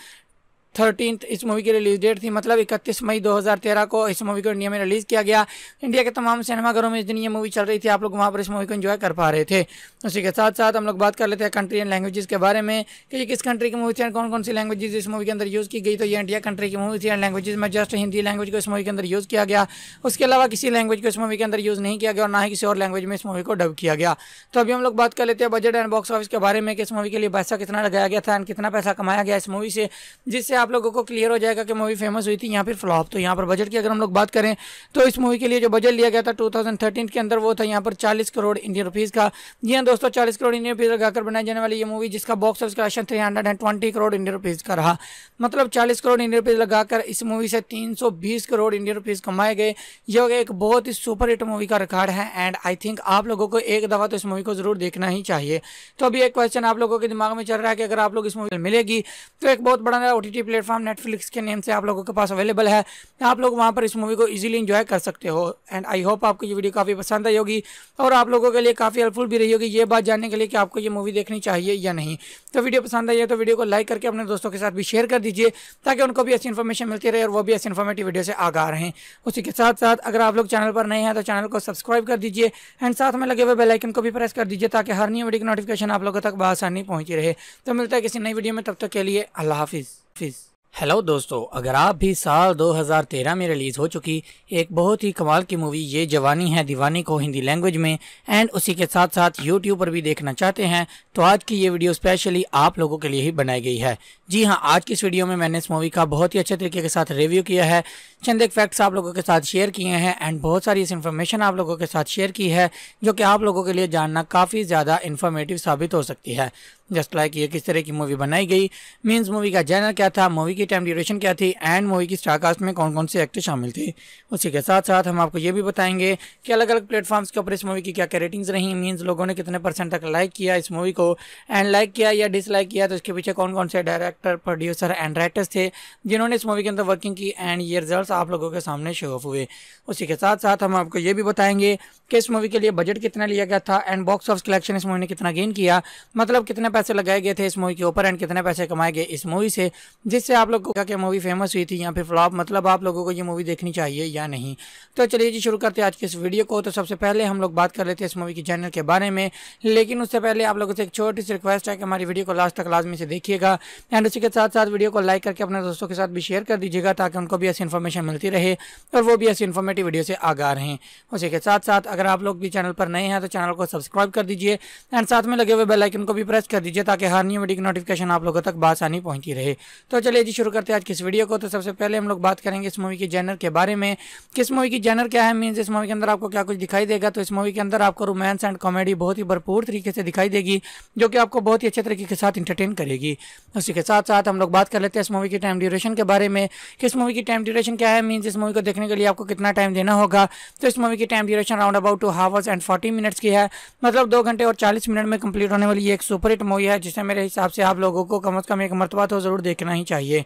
thirteen इस मूवी की रिलीज डेट थी, मतलब इकतीस मई दो हज़ार तेरह को इस मूवी को इंडिया में रिलीज़ किया गया। इंडिया के तमाम सिनेमाघरों में इस दिन ये मूवी चल रही थी, आप लोग वहाँ पर इस मूवी को एंजॉय कर पा रहे थे। उसी के साथ साथ हम लोग बात कर लेते हैं कंट्री एंड लैंग्वेजेस के बारे में कि ये किस कंट्री की मूवी थी एंड कौन कौन सी लैंग्वेजेज इस मूवी के अंदर यूज़ की गई। तो ये इंडिया कंट्री की मूवी थी एंड लैंग्वेज में जस्ट हिंदी लैंग्वेज को इस मूवी के अंदर यूज़ किया गया, उसके अलावा किसी लैंग्वेज को इस मूवी के अंदर यूज़ नहीं किया गया और ना ही किसी और लैंग्वेज में इस मूवी को डब किया गया। तो अभी हम लोग बात कर लेते हैं बजट एंड बॉक्स ऑफिस के बारे में, किस मूवी के लिए पैसा कितना लगाया गया था एंड कितना पैसा कमाया गया इस मूवी से, जिससे आप लोगों को क्लियर हो जाएगा कि मूवी फेमस हुई थी या फिर फ्लॉप। तो यहाँ पर बजट की अगर हम लोग बात करें तो इस मूवी के लिए जो बजट लिया गया था टू थाउजेंड थर्टीन के अंदर वो था यहाँ पर चालीस करोड़ इंडियन रुपीज़ का। जी हाँ दोस्तों, चालीस करोड़ इंडियन रुपीज़ लगाकर बनाई जाने वाली ये मूवी जिसका box office collection three hundred and twenty crore Indian rupees का रहा, मतलब चालीस करोड़ इंडियन रुपीज़ लगाकर इस मूवी से तीन सौ बीस करोड़ इंडियन रुपीज़ कमाए गए। यह एक बहुत ही सुपर हिट मूवी का रिकॉर्ड है एंड आई थिंक आप लोगों को एक दफ़ा तो इस मूवी को जरूर देखना ही चाहिए। तो अभी एक क्वेश्चन आप लोगों के दिमाग में चल रहा है कि अगर आप लोग इस मूवी मिलेगी तो एक बहुत बड़ा ओटीटी प्लेटफॉर्म नेटफ्लिक्स के नेम से आप लोगों के पास अवेलेबल है, आप लोग वहां पर इस मूवी को इजीली एंजॉय कर सकते हो। एंड आई होप आपको ये वीडियो काफ़ी पसंद आई होगी और आप लोगों के लिए काफ़ी हेल्पफुल भी रही होगी ये बात जानने के लिए कि आपको ये मूवी देखनी चाहिए या नहीं। तो वीडियो पसंद आई है तो वीडियो को लाइक करके अपने दोस्तों के साथ भी शेयर कर दीजिए ताकि उनको भी ऐसी इन्फॉर्मेशन मिलती रहे और वो भी ऐसी इन्फॉर्मेटिव वीडियो से आगा रहें। उसी के साथ साथ अगर आप लोग चैनल पर नए हैं तो चैनल को सब्सक्राइब कर दीजिए एंड साथ में लगे हुए बेल आइकन को भी प्रेस कर दीजिए ताकि हर नई वीडियो की नोटिफिकेशन आप लोगों तक आसानी पहुँची रहे। तो मिलता है किसी नई वीडियो में, तब तक के लिए अल्लाह हाफिज़। हेलो दोस्तों, अगर आप भी साल दो हज़ार तेरह में रिलीज़ हो चुकी एक बहुत ही कमाल की मूवी ये जवानी है दीवानी को हिंदी लैंग्वेज में एंड उसी के साथ साथ यूट्यूब पर भी देखना चाहते हैं तो आज की ये वीडियो स्पेशली आप लोगों के लिए ही बनाई गई है। जी हां, आज की इस वीडियो में मैंने इस मूवी का बहुत ही अच्छे तरीके के साथ रिव्यू किया है, चंद एक फैक्ट्स आप लोगों के साथ शेयर किए हैं एंड बहुत सारी इस इन्फॉर्मेशन आप लोगों के साथ शेयर की है जो कि आप लोगों के लिए जानना काफ़ी ज़्यादा इन्फॉर्मेटिव साबित हो सकती है। जस्ट लाइक ये किस तरह की मूवी बनाई गई, मींस मूवी का जैनर क्या था, मूवी की टाइम ड्यूरेशन क्या थी एंड मूवी की स्टारकास्ट में कौन कौन से एक्टर शामिल थे। उसी के साथ साथ हम आपको ये भी बताएंगे कि अलग अलग प्लेटफॉर्म्स के ऊपर इस मूवी की क्या क्या रेटिंग्स रही, मींस लोगों ने कितने परसेंट तक लाइक किया इस मूवी को एंड लाइक किया या डिसलाइक किया तो इसके पीछे कौन कौन से डायरेक्टर प्रोड्यूसर एंड राइटर्स थे जिन्होंने इस मूवी के अंदर वर्किंग की एंड ये रिजल्ट आप लोगों के सामने शो ऑफ हुए। उसी के साथ साथ हम आपको ये भी बताएंगे कि इस मूवी के लिए बजट कितना लिया गया था एंड बॉक्स ऑफिस कलेक्शन इस मूवी ने कितना गेन किया, मतलब कितने पैसे लगाए गए थे इस मूवी के ऊपर एंड कितने पैसे कमाए गए इस मूवी से, जिससे आप लोगों को क्या मूवी फेमस हुई थी या फिर फ्लॉप, मतलब आप लोगों को ये मूवी देखनी चाहिए या नहीं। तो चलिए जी शुरू करते हैं आज के इस वीडियो को। तो सबसे पहले हम लोग बात कर लेते हैं इस मूवी के जॉनर के बारे में, लेकिन उससे पहले आप लोगों से एक छोटी सी रिक्वेस्ट है कि हमारी वीडियो को लास्ट तक लाजमी से देखिएगा एंड उसी के साथ साथ वीडियो को लाइक करके अपने दोस्तों के साथ भी शेयर कर दीजिएगा ताकि उनको भी ऐसी इन्फॉर्मेशन मिलती रहे और वो भी ऐसी इन्फॉर्मेटिव वीडियो से आगा रहें। उसी के साथ साथ अगर आप लोग भी चैनल पर नए हैं तो चैनल को सब्सक्राइब कर दीजिए एंड साथ में लगे हुए बेल आइकन को भी प्रेस कर दीजिए ताकि हर न्यू वीडियो की नोटिफिकेशन आप लोगों तक बासानी पहुंचती रहे। तो चलिए जी शुरू करते हैं आज की इस वीडियो को। तो सबसे पहले हम लोग बात करेंगे इस मूवी के जैनर के बारे में। किस मूवी की जैनर क्या है, मीन्स इस मूवी के अंदर आपको क्या कुछ दिखाई देगा। तो इस मूवी के अंदर आपको रोमांस एंड कॉमेडी बहुत ही भरपूर तरीके से दिखाई देगी, जो कि आपको बहुत ही अच्छे तरीके के साथ इंटरटेन करेगी। उसी के साथ साथ हम लोग बात कर लेते हैं इस मूवी की टाइम ड्यूरेशन के बारे में। किस मूवी की टाइम ड्यूरेशन क्या है, मीन्स इस मूवी को देखने के लिए आपको कितना टाइम देना होगा। तो इस मूवी की time duration round about two hours and forty minutes की है, मतलब दो घंटे और चालीस मिनट में कंप्लीट होने वाली एक सुपरहिट मूवी है, जिसे मेरे हिसाब से आप लोगों को कम से कम एक मरतबा तो ज़रूर देखना ही चाहिए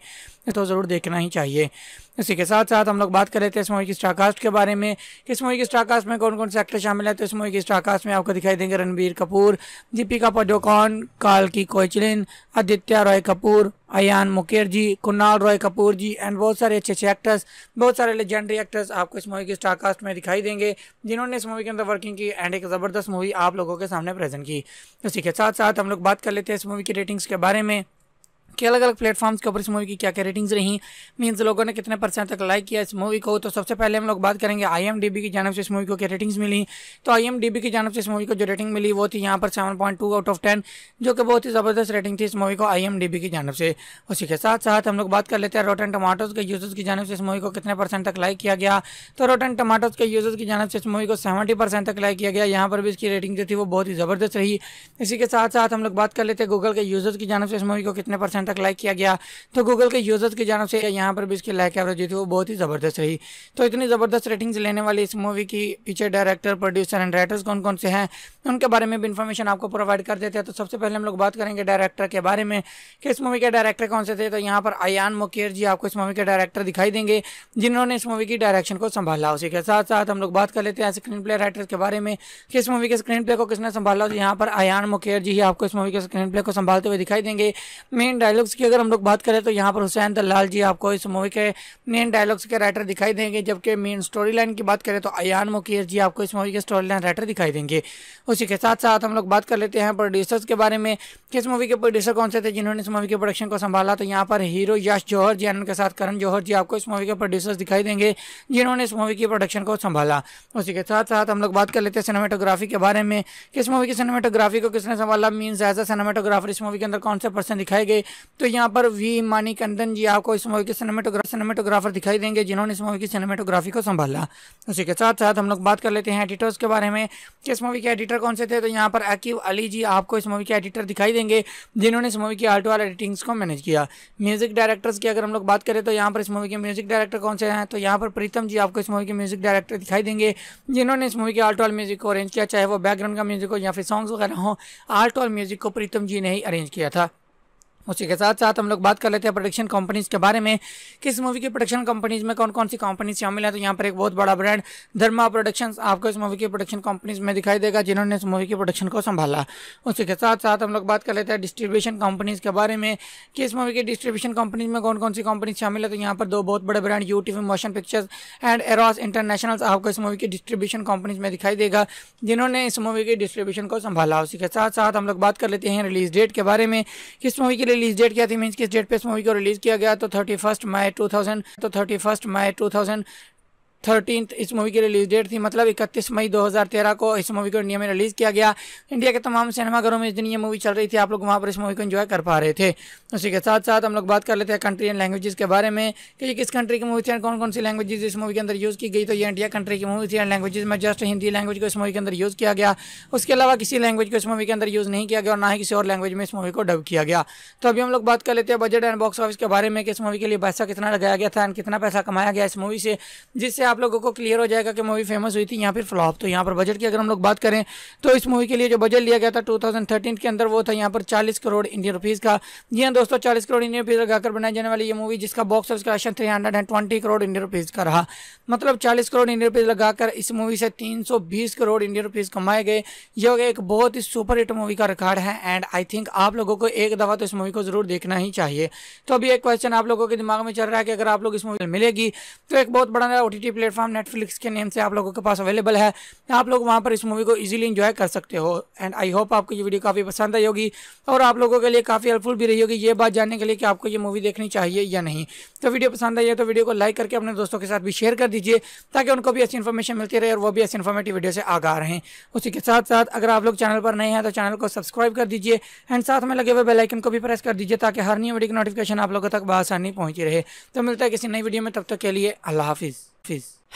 तो ज़रूर देखना ही चाहिए। इसी के साथ साथ हम लोग बात कर लेते हैं इस मूवी की स्टारकास्ट के बारे में। इस मूवी की स्टारकास्ट में कौन कौन से एक्टर शामिल है। तो इस मूवी की स्टारकास्ट में आपको दिखाई देंगे रणबीर कपूर, दीपिका पादुकोण, काल्की कोएचलिन, आदित्य रॉय कपूर, अयान मुकर्जी, कुणाल रॉय कपूर जी एंड बहुत सारे अच्छे अच्छे एक्टर्स, बहुत सारे लेजेंडरी एक्टर्स आपको इस मूवी की स्टारकास्ट में दिखाई देंगे, जिन्होंने इस मूवी के अंदर वर्किंग की एंड एक ज़बरदस्त मूवी आप लोगों के सामने प्रेजेंट की। इसी के साथ साथ हम लोग बात कर लेते हैं इस मूवी की रेटिंग्स के बारे में कि अलग अलग प्लेटफॉर्म्स के ऊपर इस मूवी की क्या क्या रेटिंग्स रहीं, मीन्स लोगों ने कितने परसेंट तक लाइक किया इस मूवी को। तो सबसे पहले हम लोग बात करेंगे आईएमडीबी की जानिब से इस मूवी को क्या रेटिंग्स मिली। तो आईएमडीबी की जानिब से इस मूवी को जो रेटिंग मिली वो थी यहाँ पर seven point two out of ten, जो कि बहुत ही ज़बरदस्त रेटिंग थी इस मूवी को आईएमडीबी की जानिब से। उसी के साथ साथ हम लोग बात कर लेते हैं रोटन टमाटोज़ के यूजर्स की जानिब से इस मूवी को कितने परसेंट तक लाइक किया गया। तो रोटन टमाटोज़ के यूजर्स की जानिब से इस मूवी को सेवेंटी परसेंट तक लाइक किया गया, यहाँ पर भी इसकी रेटिंग जो थी वो बहुत ही ज़बरदस्त रही। इसी के साथ साथ हम लोग बात कर लेते हैं गूगल के यूजर्स की जानिब से इस मूवी को कितने परसेंट तक लाइक किया गया। तो गूगल के यूजर्स की जानिब से यहाँ पर भी इसकी लाइक एवरेज थी वो बहुत ही ज़बरदस्त रही। तो इतनी ज़बरदस्त रेटिंग्स लेने वाली इस मूवी की पीछे डायरेक्टर, प्रोड्यूसर एंड राइटर्स कौन कौन से हैं उनके बारे में भी इन्फॉर्मेशन आपको प्रोवाइड कर देते हैं। तो सबसे पहले हम लोग बात करेंगे डायरेक्टर के बारे में कि इस मूवी के डायरेक्टर कौन से थे। तो यहाँ पर अयान मुकर्जी आपको इस मूवी के डायरेक्टर दिखाई देंगे, जिन्होंने इस मूवी की डायरेक्शन को संभाला। उसी के साथ साथ हम लोग बात कर लेते हैं स्क्रीन प्ले राइटर्स के बारे में कि इस मूवी के स्क्रीन प्ले को किसने संभाला। तो यहाँ पर अयान मुकर्जी ही आपको इस मूवी के स्क्रीन प्ले को संभालते हुए दिखाई देंगे। मेन डायलॉग्स की अगर हम लोग बात करें तो यहाँ पर हुसैन दलाल जी आपको इस मूवी के मेन डायलॉग्स के राइटर दिखाई देंगे, जबकि मेन स्टोरी लाइन की बात करें तो अयान मुकर्जी जी आपको इस मूवी के स्टोरी लाइन राइटर दिखाई देंगे। उसी के साथ साथ हम लोग बात कर लेते हैं प्रोड्यूसर्स के बारे में कि इस मूवी के प्रोड्यूसर कौन से थे जिन्होंने इस मूवी के प्रोडक्शन को संभाला। तो यहाँ पर hero Yash Johar ji and उनके साथ करण जौहर जी आपको इस मूवी के प्रोड्यूसर्स दिखाई देंगे, जिन्होंने इस मूवी की प्रोडक्शन को संभाला। उसी के साथ साथ हम लोग बात कर लेते हैं सिनेमाटोग्राफी के बारे में कि इस मूवी की सिनेमाटोग्राफी को किसने संभाला, मीन्स एज अ सिनेमाटोग्राफर इस मूवी के अंदर कौन से पर्सन दिखाई गए। तो यहाँ पर वी मानिकंदन जी आपको इस मूवी के सिनेमेटोग्राफर दिखाई देंगे, जिन्होंने इस मूवी की सिनेमेटोग्राफी को संभाला। उसी के साथ साथ हम लोग बात कर लेते हैं एडिटर्स के बारे में कि इस मूवी के एडिटर कौन से थे। तो यहाँ पर अकीव अली जी आपको इस मूवी के एडिटर दिखाई देंगे, जिन्होंने इस मूवी की आल टू आल एडिटिंग्स को मैनेज किया। म्यूजिक डायरेक्टर्स की अगर हम लोग बात करें तो यहाँ पर इस मूवी के म्यूजिक डायरेक्टर कौन से हैं। तो यहाँ पर प्रीतम जी आपको इस मूवी के म्यूजिक डायरेक्टर दिखाई देंगे, जिन्होंने इस मूवी के आल टू आल म्यूजिक को अरेंज किया, चाहे वो बैकग्राउंड का म्यूजिक हो या फिर सॉन्ग्स वगैरह हो, आल टू आल म्यूजिक को प्रीतम जी ने ही अरेंज किया था। उसी के साथ साथ हम लोग बात कर लेते हैं प्रोडक्शन कंपनीज़ के बारे में कि इस मूवी की प्रोडक्शन कंपनीज़ में कौन कौन सी कंपनीज शामिल है। तो यहाँ पर एक बहुत बड़ा ब्रांड धर्मा प्रोडक्शंस आपको इस मूवी की प्रोडक्शन कंपनीज में दिखाई देगा, जिन्होंने इस मूवी की प्रोडक्शन को संभाला। उसी के साथ साथ हम लोग बात कर लेते हैं डिस्ट्रीब्यूशन कंपनीज़ के बारे में कि इस मूवी की डिस्ट्रीब्यूशन कंपनीज में कौन कौन सी कंपनीज शामिल है। तो यहाँ पर दो बहुत बड़े brand UTV motion pictures and Eros international आपको इस मूवी की डिस्ट्रीब्यूशन कंपनीज में दिखाई देगा, जिन्होंने इस मूवी की डिस्ट्रीब्यूशन को संभाला। उसी के साथ साथ हम लोग बात कर लेते हैं रिलीज डेट के बारे में कि इस मूवी की रिलीज डेट क्या थी, मींस किस डेट पे इस मूवी को रिलीज किया गया। तो thirty first May two thousand तो thirty first May two thousand thirteen इस मूवी की रिलीज डेट थी, मतलब इकतीस मई दो हज़ार तेरह को इस मूवी को इंडिया में रिलीज़ किया गया। इंडिया के तमाम सिनेमाघरों में इस दिन ये मूवी चल रही थी, आप लोग वहाँ पर इस मूवी को एंजॉय कर पा रहे थे। उसी के साथ साथ हम लोग बात कर लेते हैं कंट्री एंड लैंग्वेजेस के बारे में कि ये किस कंट्री की मूवी थी, कौन कौन सी लैंग्वेजेस इस मूवी के अंदर यूज़ की गई। तो ये इंडिया कंट्री की मूवी थी एंड लैंग्वेज में जस्ट हिंदी लैंग्वेज को इस मूवी के अंदर यूज़ किया गया, उसके अलावा किसी लैंग्वेज को इस मूवी के अंदर यूज़ नहीं किया गया और ना ही किसी और लैंग्वेज में इस मूवी को डब किया गया। तो अभी हम लोग बात कर लेते हैं बजट एंड बॉक्स ऑफिस के बारे में कि इस मूवी के लिए पैसा कितना लगाया गया था एंड कितना पैसा कमाया गया इस मूवी से, जिससे आप लोगों को क्लियर हो जाएगा कि मूवी फेमस हुई थी या फिर फ्लॉप। तो यहाँ पर बजट की अगर हम लोग बात करें तो इस मूवी के लिए जो बजट लिया गया था टू थाउजेंड थर्टीन के अंदर वो था यहाँ पर चालीस करोड़ इंडियन रुपीज़ का। जी हाँ दोस्तों, चालीस करोड़ इंडियन रुपीज़ लगाकर बनाई जाने वाली ये मूवी, जिसका box office collection three hundred and twenty crore Indian rupees का रहा, मतलब चालीस करोड़ इंडियन रुपीज़ लगाकर इस मूवी से तीन सौ बीस करोड़ इंडियन रुपीज़ कमाए गए। यह एक बहुत ही सुपर हिट मूवी का रिकॉर्ड है एंड आई थिंक आप लोगों को एक दफ़ा तो इस मूवी को ज़रूर देखना ही चाहिए। तो अभी एक क्वेश्चन आप लोगों के दिमाग में चल रहा है कि अगर आप लोग इस मूवी मिलेगी तो एक बहुत बड़ा ओटीटी प्लेटफॉर्म नेटफ्लिक्स के नेम से आप लोगों के पास अवेलेबल है। आप लोग वहाँ पर इस मूवी को ईजिली इन्जॉय कर सकते हो। एंड आई होप आपको ये वीडियो काफ़ी पसंद आई होगी और आप लोगों के लिए काफ़ी हेल्पफुल भी रही होगी ये बात जानने के लिए कि आपको ये मूवी देखनी चाहिए या नहीं। तो वीडियो पसंद आई है तो वीडियो को लाइक करके अपने दोस्तों के साथ भी शेयर कर दीजिए ताकि उनको भी ऐसी इन्फॉर्मेशन मिलती रहे और वो भी ऐसी इन्फॉर्मेटिव वीडियो से आगाह रहें। उसी के साथ साथ अगर आप लोग चैनल पर नए हैं तो चैनल को सब्सक्राइब कर दीजिए एंड साथ में लगे हुए बेल आइकन को भी प्रेस कर दीजिए ताकि हर नई वीडियो की नोटिफिकेशन आप लोगों तक बआसानी पहुंची रहे। तो मिलता है किसी नई वीडियो में, तब तक के लिए अल्लाह हाफिज़।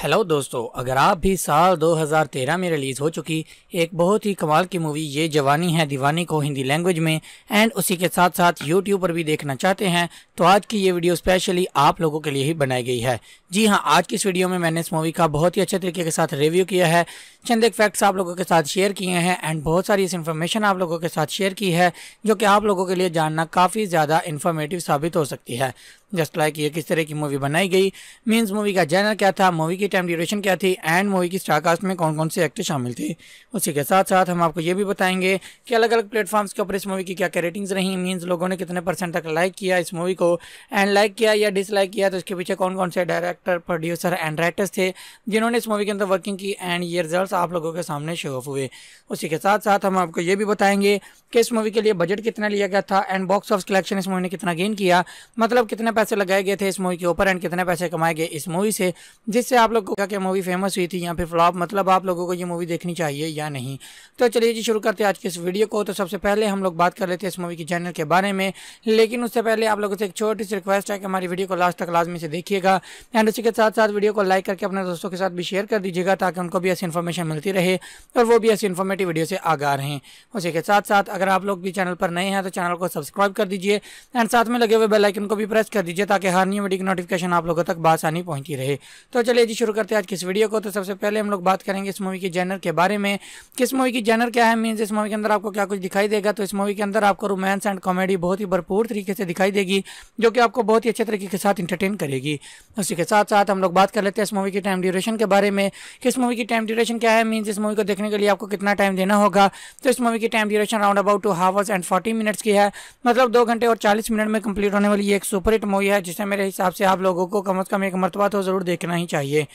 हेलो दोस्तों, अगर आप भी साल दो हज़ार तेरह में रिलीज़ हो चुकी एक बहुत ही कमाल की मूवी ये जवानी है दीवानी को हिंदी लैंग्वेज में एंड उसी के साथ साथ यूट्यूब पर भी देखना चाहते हैं तो आज की ये वीडियो स्पेशली आप लोगों के लिए ही बनाई गई है। जी हां, आज की इस वीडियो में मैंने इस मूवी का बहुत ही अच्छे तरीके के साथ रिव्यू किया है, चंद एक फैक्ट्स आप लोगों के साथ शेयर किए हैं एंड बहुत सारी इस इन्फॉर्मेशन आप लोगों के साथ शेयर की है जो कि आप लोगों के लिए जानना काफ़ी ज़्यादा इन्फॉर्मेटिव साबित हो सकती है। जस्ट लाइक ये किस तरह की मूवी बनाई गई, मीन्स मूवी का जैनर क्या था, मूवी की टाइम ड्यूरेशन क्या थी एंड मूवी की स्टारकास्ट में कौन कौन से एक्टर शामिल थे। उसी के साथ साथ हम आपको ये भी बताएंगे कि अलग अलग प्लेटफॉर्म्स के ऊपर इस मूवी की क्या क्या रेटिंग्स रही, मीन्स लोगों ने कितने परसेंट तक लाइक किया इस मूवी को एंड लाइक किया या डिसलाइक किया तो इसके पीछे कौन कौन से डायरेक्टर, प्रोड्यूसर एंड राइटर्स थे जिन्होंने इस मूवी के अंदर वर्किंग की एंड ये रिजल्ट आप लोगों के सामने शो ऑफ हुए। उसी के साथ साथ हम आपको ये भी बताएंगे कि इस मूवी के लिए बजट कितना लिया गया था एंड बॉक्स ऑफिस कलेक्शन इस मूवी ने कितना गेन किया, मतलब कितने पैसे लगाए गए थे इस मूवी के ऊपर एंड कितने पैसे कमाए गए इस मूवी से, जिससे आप लोगों को क्या मूवी फेमस हुई थी या फिर फ्लॉप, मतलब आप लोगों को ये मूवी देखनी चाहिए या नहीं। तो चलिए जी शुरू करते हैं आज के इस वीडियो को। तो सबसे पहले हम लोग बात कर लेते हैं इस मूवी की जैनर के बारे में, लेकिन उससे पहले आप लोगों से एक छोटी सी रिक्वेस्ट है कि हमारी वीडियो को लास्ट तक लाजमी से देखिएगा एंड उसी के साथ साथ वीडियो को लाइक करके अपने दोस्तों के साथ भी शेयर कर दीजिएगा ताकि उनको भी ऐसी इन्फॉर्मेशन मिलती रहे और वो भी ऐसी इन्फॉर्मेटिव वीडियो से आगाह रहें। उसी के साथ साथ अगर आप लोग भी चैनल पर नए हैं तो चैनल को सब्सक्राइब कर दीजिए एंड साथ में लगे हुए बेल आइकन को भी प्रेस कर दीजिए ताकि हर नई वीडियो की नोटिफिकेशन आप लोगों तक बआसानी पहुंची रहे। तो चलिए जी शुरू करते हैं आज की इस वीडियो को। तो सबसे पहले हम लोग बात करेंगे इस मूवी के जैनर के बारे में, किस मूवी की जैनर क्या है, मीन्स इस मूवी के अंदर आपको क्या कुछ दिखाई देगा। तो इस मूवी के अंदर आपको रोमांस एंड कॉमेडी बहुत ही भरपूर तरीके से दिखाई देगी जो कि आपको बहुत ही अच्छे तरीके के साथ इंटरटेन करेगी। उसी के साथ साथ हम लोग बात कर लेते हैं इस मूवी की टाइम ड्यूरेशन के बारे में, किस मूवी की टाइम ड्यूरेशन क्या है, मीन्स इस मूवी को देखने के लिए आपको कितना टाइम देना होगा। तो इस मूवी की time duration round about two hours and forty minutes की है, मतलब दो घंटे और चालीस मिनट में कंप्लीट होने वाली एक सुपरहिट मूवी है जिसे मेरे हिसाब से आप लोगों को कम से कम एक मरतबा तो जरूर देखना ही चाहिए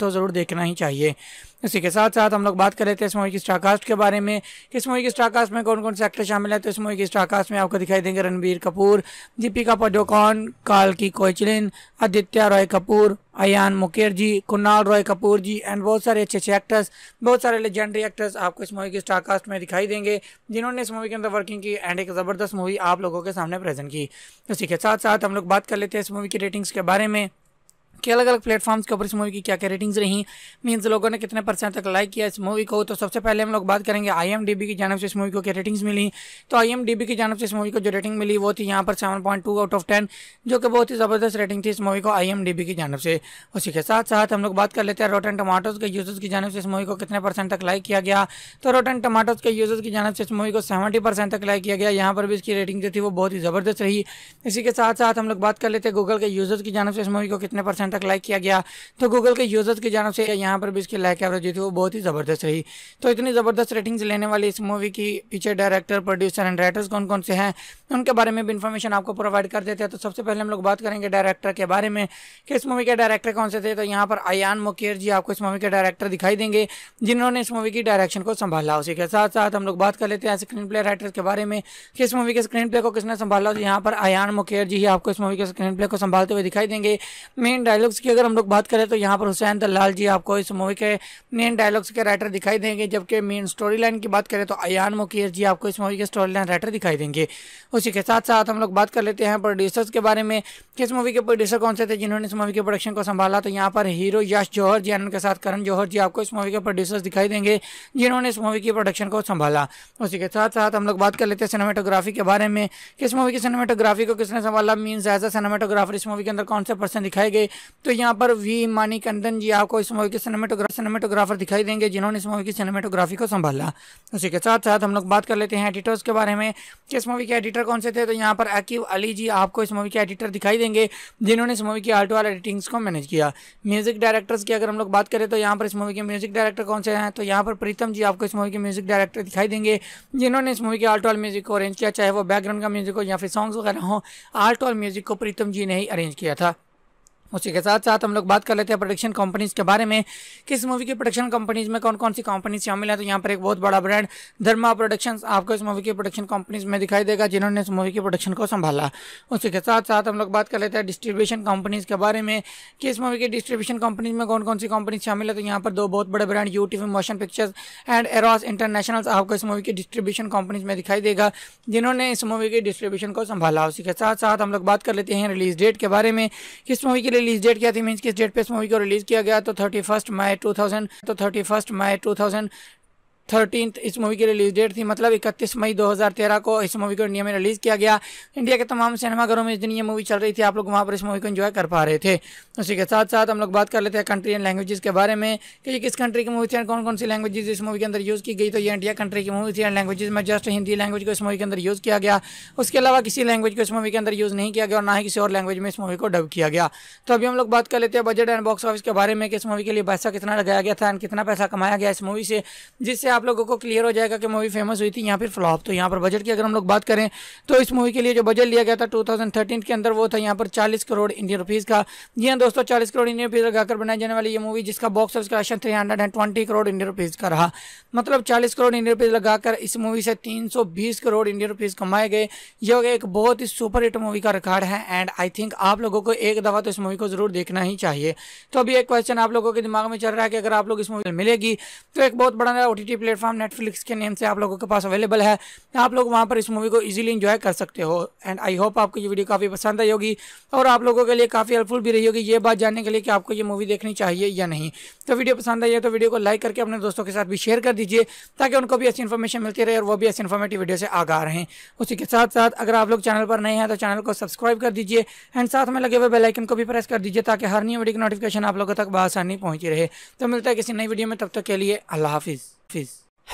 तो ज़रूर देखना ही चाहिए। इसी के साथ साथ हम लोग बात कर लेते हैं इस मूवी की स्टारकास्ट के बारे में, इस मूवी की स्टारकास्ट में कौन कौन से एक्टर शामिल है। तो इस मूवी की स्टारकास्ट में आपको दिखाई देंगे रणबीर कपूर, दीपिका पादुकोण, काल्की कोएचलिन, आदित्य रॉय कपूर, अयान मुकर्जी, कुणाल रॉय कपूर जी एंड बहुत सारे अच्छे अच्छे एक्टर्स, बहुत सारे लेजेंडरी एक्टर्स आपको इस मूवी की स्टारकास्ट में दिखाई देंगे जिन्होंने इस मूवी के अंदर वर्किंग की एंड एक ज़बरदस्त मूवी आप लोगों के सामने प्रेजेंट की। इसी के साथ साथ हम लोग बात कर लेते हैं इस मूवी की रेटिंग्स के बारे में कि अलग अलग प्लेटफॉर्म्स के ऊपर इस मूवी की क्या क्या रेटिंग्स रहीं, मीन्स लोगों ने कितने परसेंट तक लाइक किया इस मूवी को। तो सबसे पहले हम लोग बात करेंगे आईएमडीबी की जानिब से इस मूवी को क्या रेटिंग्स मिली। तो आईएमडीबी की जानिब से इस मूवी को जो रेटिंग मिली वो थी यहाँ पर seven point two out of ten, जो कि बहुत ही ज़बरदस्त रेटिंग थी इस मूवी को आईएमडीबी की जानिब से। उसी के साथ साथ हम लोग बात कर लेते हैं रोटन टमाटोज़ के यूजर्स की जानिब से इस मूवी को कितने परसेंट तक लाइक किया गया। तो रोटन टमाटोज़ के यूजर्स की जानिब से इस मूवी को सेवेंटी परसेंट तक लाइक किया गया, यहाँ पर भी इसकी रेटिंग जो थी वो बहुत ही ज़बरदस्त रही। इसी के साथ साथ हम लोग बात कर लेते हैं गूगल के यूजर्स की जानिब से इस मूवी को कितने परसेंट तक लाइक किया गया। तो गूगल के यूजर्स की जानिब से यहाँ पर भी इसकी लाइक एवरेज जो थी वो बहुत ही ज़बरदस्त रही। तो इतनी ज़बरदस्त रेटिंग्स लेने वाली इस मूवी की पीछे डायरेक्टर, प्रोड्यूसर एंड राइटर्स कौन कौन से हैं उनके बारे में भी इन्फॉर्मेशन आपको प्रोवाइड कर देते हैं। तो सबसे पहले हम लोग बात करेंगे डायरेक्टर के बारे में कि इस मूवी के डायरेक्टर कौन से थे। तो यहाँ पर अयान मुकर्जी आपको इस मूवी के डायरेक्टर दिखाई देंगे जिन्होंने इस मूवी की डायरेक्शन को संभाला। उसी के साथ साथ हम लोग बात कर लेते हैं स्क्रीन प्ले राइटर्स के बारे में कि इस मूवी के स्क्रीन प्ले को किसने संभाला। तो यहाँ पर अयान मुकर्जी ही आपको इस मूवी के स्क्रीन प्ले को संभालते हुए दिखाई देंगे। मेन डायलॉग्स की अगर हम लोग बात करें तो यहाँ पर हुसैन दलाल जी आपको इस मूवी के मेन डायलॉग्स के राइटर दिखाई देंगे, जबकि मेन स्टोरी लाइन की बात करें तो अयान मुकर्जी जी आपको इस मूवी के स्टोरी लाइन राइटर दिखाई देंगे। उसी के साथ साथ हम लोग बात कर लेते हैं प्रोड्यूसर्स के बारे में कि इस मूवी के प्रोड्यूसर कौन से थे जिन्होंने इस मूवी के प्रोडक्शन को संभाला। तो यहाँ पर हीरो यश जौहर जी उनके साथ करण जौहर जी आपको इस मूवी के प्रोड्यूसर्स दिखाई देंगे जिन्होंने इस मूवी की प्रोडक्शन को संभाला। उसी के साथ साथ हम लोग बात कर लेते हैं सिनेमेटोग्राफी के बारे में कि इस मूवी की सिनेमेटोग्राफी को किसने संभाला, मीन्स एज अ सिनेमेटोग्राफर इस मूवी के अंदर कौन से पर्सन दिखाई गए। तो यहाँ पर वी मानिकंदन जी आपको इस मूवी के सिनेमेटोग्राफर सिनेमेटोग्राफर दिखाई देंगे जिन्होंने इस मूवी की सिनेमेटोग्राफी को संभाला। उसी के साथ साथ हम लोग बात कर लेते हैं एडिटर्स के बारे में कि इस मूवी के एडिटर कौन से थे। तो यहाँ पर अकीव अली जी आपको इस मूवी के एडिटर दिखाई देंगे जिन्होंने इस मूवी की आल टू आल एडिटिंग्स को मैनेज किया। म्यूजिक डायरेक्टर्स की अगर हम लोग बात करें तो यहाँ पर इस मूवी के म्यूजिक डायरेक्टर कौन से हैं। तो यहाँ पर प्रीतम जी आपको इस मूवी के म्यूजिक डायरेक्टर दिखाई देंगे जिन्होंने इस मूवी के आल टू आल म्यूजिक को अरेंज किया, चाहे वो बैकग्राउंड का म्यूजिक हो या फिर सॉन्ग्स वगैरह हो, आल टू आल म्यूजिक को प्रीतम जी ने ही अरेंज किया था। उसी के साथ साथ हम लोग बात कर लेते हैं प्रोडक्शन कंपनीज़ के बारे में। किस मूवी की प्रोडक्शन कंपनीज़ में कौन कौन सी कंपनीज शामिल है, तो यहाँ पर एक बहुत बड़ा ब्रांड धर्मा प्रोडक्शंस आपको इस मूवी की प्रोडक्शन कंपनीज में दिखाई देगा जिन्होंने इस मूवी की प्रोडक्शन को संभाला। उसी के साथ साथ हम लोग बात कर लेते हैं डिस्ट्रीब्यूशन कंपनीज़ के बारे में कि इस मूवी की डिस्ट्रीब्यूशन कंपनीज में कौन कौन सी कंपनीज शामिल है, तो यहाँ पर दो बहुत बड़े brand UTV motion pictures and Eros international आपको इस मूवी की डिस्ट्रीब्यूशन कंपनीज में दिखाई देगा जिन्होंने इस मूवी की डिस्ट्रीब्यूशन को संभाला। उसी के साथ साथ हम लोग बात कर लेते हैं रिलीज डेट के बारे में। किस मूवी की रिलीज डेट क्या थी, मींस किस डेट पे इस मूवी को रिलीज किया गया, तो thirty first May two thousand तो thirty first May two thousand thirteen इस मूवी की रिलीज डेट थी। मतलब इकतीस मई दो हज़ार तेरह को इस मूवी को इंडिया में रिलीज़ किया गया। इंडिया के तमाम सिनेमाघरों में इस दिन ये मूवी चल रही थी, आप लोग वहाँ पर इस मूवी को एंजॉय कर पा रहे थे। उसी के साथ साथ हम लोग बात कर लेते हैं कंट्री एंड लैंग्वेजेस के बारे में कि ये किस कंट्री की मूवी थी और कौन कौन सी लैंग्वेजेज इस मूवी के अंदर यूज़ की गई, तो ये इंडिया कंट्री की मूवी थी एंड लैंग्वेज में जस्ट हिंदी लैंग्वेज को इस मूवी के अंदर यूज़ किया गया। उसके अलावा किसी लैंग्वेज को इस मूवी के अंदर यूज़ नहीं किया गया और ना ही किसी और लैंग्वेज में इस मूवी को डब किया गया। तो अभी हम लोग बात कर लेते हैं बजट एंड बॉक्स ऑफिस के बारे में कि इस मूवी के लिए पैसा कितना लगाया गया था एंड कितना पैसा कमाया गया इस मूवी से, जिससे आप लोगों को क्लियर हो जाएगा कि मूवी फेमस हुई थी या फिर फ्लॉप। तो यहाँ पर बजट की अगर हम लोग बात करें तो इस मूवी के लिए जो बजट लिया गया था टू थाउजेंड थर्टीन के अंदर वो था यहाँ पर चालीस करोड़ इंडियन रुपीज़ का। जी हाँ दोस्तों, चालीस करोड़ इंडियन रुपीज़ लगाकर बनाई जाने वाली ये मूवी जिसका box office collection three hundred and twenty crore Indian rupees का रहा। मतलब चालीस करोड़ इंडियन रुपीज़ लगाकर इस मूवी से तीन सौ बीस करोड़ इंडियन रुपीज़ कमाए गए। यह एक बहुत ही सुपर हिट मूवी का रिकॉर्ड है एंड आई थिंक आप लोगों को एक दफ़ा तो इस मूवी को जरूर देखना ही चाहिए। तो अभी एक क्वेश्चन आप लोगों के दिमाग में चल रहा है कि अगर आप लोग इस मूवी मिलेगी तो एक बहुत बड़ा ओटीटी प्लेटफॉर्म नेटफ्लिक्स के नेम से आप लोगों के पास अवेलेबल है, आप लोग वहां पर इस मूवी को इजीली एंजॉय कर सकते हो। एंड आई होप आपको ये वीडियो काफ़ी पसंद आई होगी और आप लोगों के लिए काफ़ी हेल्पफुल भी रही होगी ये बात जानने के लिए कि आपको ये मूवी देखनी चाहिए या नहीं। तो वीडियो पसंद आई है तो वीडियो को लाइक करके अपने दोस्तों के साथ भी शेयर कर दीजिए ताकि उनको भी ऐसी इन्फॉर्मेशन मिलती रहे और वो भी ऐसी इन्फॉर्मेटिव वीडियो से आगा रहें। उसी के साथ साथ अगर आप लोग चैनल पर नए हैं तो चैनल को सब्सक्राइब कर दीजिए एंड साथ में लगे हुए बेल आइकन को भी प्रेस कर दीजिए ताकि हर नई वीडियो की नोटिफिकेशन आप लोगों तक आसानी पहुंची रहे। तो मिलता है किसी नई वीडियो में, तब तक के लिए अल्लाह हाफिज़।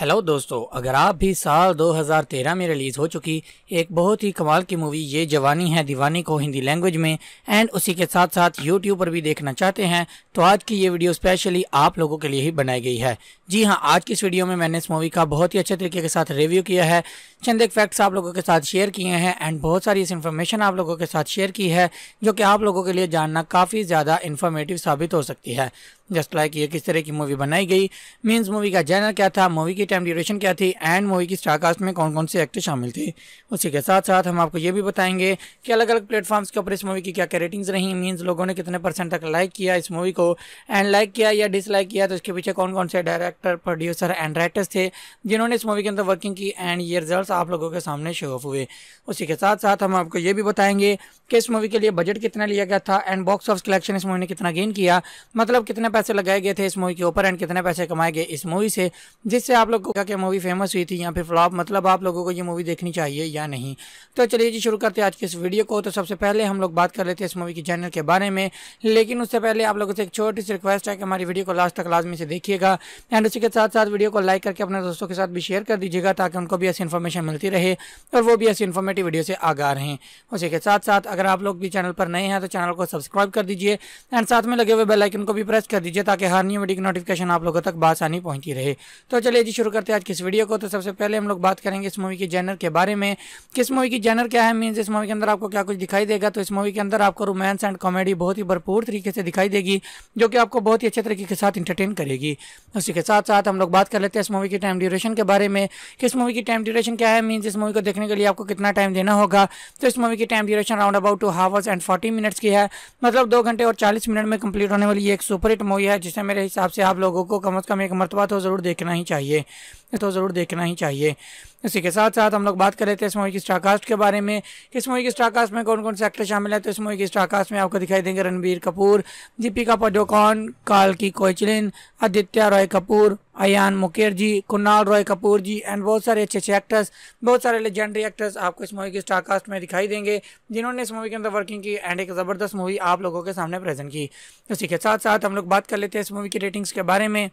हेलो दोस्तों, अगर आप भी साल दो हज़ार तेरह में रिलीज़ हो चुकी एक बहुत ही कमाल की मूवी ये जवानी है दीवानी को हिंदी लैंग्वेज में एंड उसी के साथ साथ यूट्यूब पर भी देखना चाहते हैं तो आज की ये वीडियो स्पेशली आप लोगों के लिए ही बनाई गई है। जी हाँ, आज की इस वीडियो में मैंने इस मूवी का बहुत ही अच्छे तरीके के साथ रिव्यू किया है, चंद एक फैक्ट्स आप लोगों के साथ शेयर किए हैं एंड बहुत सारी इस इन्फॉर्मेशन आप लोगों के साथ शेयर की है जो कि आप लोगों के लिए जानना काफ़ी ज़्यादा इन्फॉर्मेटिव साबित हो सकती है। जस्ट लाइक ये किस तरह की मूवी बनाई गई, मींस मूवी का जैनर क्या था, मूवी की टाइम ड्यूरेशन क्या थी एंड मूवी की स्टारकास्ट में कौन कौन से एक्टर शामिल थे। उसी के साथ साथ हम आपको ये भी बताएंगे कि अलग अलग प्लेटफॉर्म्स के ऊपर इस मूवी की क्या क्या रेटिंग्स रही, मींस लोगों ने कितने परसेंट तक लाइक किया इस मूवी को एंड लाइक किया या डिसलाइक किया तो इसके पीछे कौन कौन से डायरेक्टर, प्रोड्यूसर एंड राइटर्स थे जिन्होंने इस मूवी के अंदर वर्किंग की एंड ये रिजल्ट आप लोगों के सामने शो ऑफ हुए। उसी के साथ साथ हम आपको ये भी बताएंगे कि इस मूवी के लिए बजट कितना लिया गया था एंड बॉक्स ऑफिस कलेक्शन इस मूवी ने कितना गेन किया, मतलब कितने पैसे लगाए गए थे इस मूवी के ऊपर एंड कितने पैसे कमाए गए इस मूवी से, जिससे आप लोगों को क्या मूवी फेमस हुई थी या फिर फ्लॉप, मतलब आप लोगों को ये मूवी देखनी चाहिए या नहीं। तो चलिए जी शुरू करते हैं आज के इस वीडियो को। तो सबसे पहले हम लोग बात कर लेते हैं इस मूवी के जॉनर के बारे में, लेकिन उससे पहले आप लोगों से एक छोटी सी रिक्वेस्ट है कि हमारी वीडियो को लास्ट तक लाजमी से देखिएगा एंड उसी के साथ साथ वीडियो को लाइक करके अपने दोस्तों के साथ भी शेयर कर दीजिएगा ताकि उनको भी ऐसी इन्फॉर्मेशन मिलती रहे और वो भी ऐसी इन्फॉर्मेटिव वीडियो से आगा रहें। उसी के साथ साथ अगर आप लोग भी चैनल पर नए हैं तो चैनल को सब्सक्राइब कर दीजिए एंड साथ में लगे हुए बेल आइकन को भी प्रेस कर दीजिए ताकि हर नई वीडियो की नोटिफिकेशन आप लोगों तक आसानी पहुंची रहे। तो चलिए जी शुरू करते हैं आज किस वीडियो को। तो सबसे पहले हम लोग बात करेंगे इस मूवी के जॉनर के बारे में, किस मूवी की जॉनर क्या है, मींस इस मूवी के अंदर आपको क्या कुछ दिखाई देगा। तो इस मूवी के अंदर आपको रोमांस एंड कॉमेडी बहुत ही भरपूर तरीके से दिखाई देगी जो कि आपको बहुत ही अच्छे तरीके के साथ इंटरटेन करेगी। उसी के साथ साथ हम लोग बात कर लेते हैं इस मूवी की टाइम ड्यूरेशन के बारे में, किस मूवी की टाइम ड्यूरेशन क्या है, मींस इस मूवी को देखने के लिए आपको कितना टाइम देना होगा। तो इस मूवी की time duration round about two hours and forty minutes की है, मतलब दो घंटे और चालीस मिनट में कंप्लीट होने वाली एक सुपरहिट मूवी है जिसे मेरे हिसाब से आप लोगों को कम से कम एक मरतबा तो ज़रूर देखना ही चाहिए, तो ज़रूर देखना ही चाहिए। इसी के साथ साथ हम लोग बात कर लेते हैं इस मूवी की स्टारकास्ट के बारे में, इस मूवी की स्टारकास्ट में कौन कौन से एक्टर शामिल है। तो इस मूवी की स्टारकास्ट में आपको दिखाई देंगे रणबीर कपूर, दीपिका पादुकोण, काल्की कोएचलिन, आदित्य रॉय कपूर, अयान मुकर्जी, कुणाल रॉय कपूर जी एंड बहुत सारे अच्छे अच्छे एक्टर्स, बहुत सारे लेजेंडरी एक्टर्स आपको इस मूवी की स्टारकास्ट में दिखाई देंगे जिन्होंने इस मूवी के अंदर वर्किंग की एंड एक ज़बरदस्त मूवी आप लोगों के सामने प्रेजेंट की। इसी के साथ साथ हम लोग बात कर लेते हैं इस मूवी की रेटिंग्स के बारे में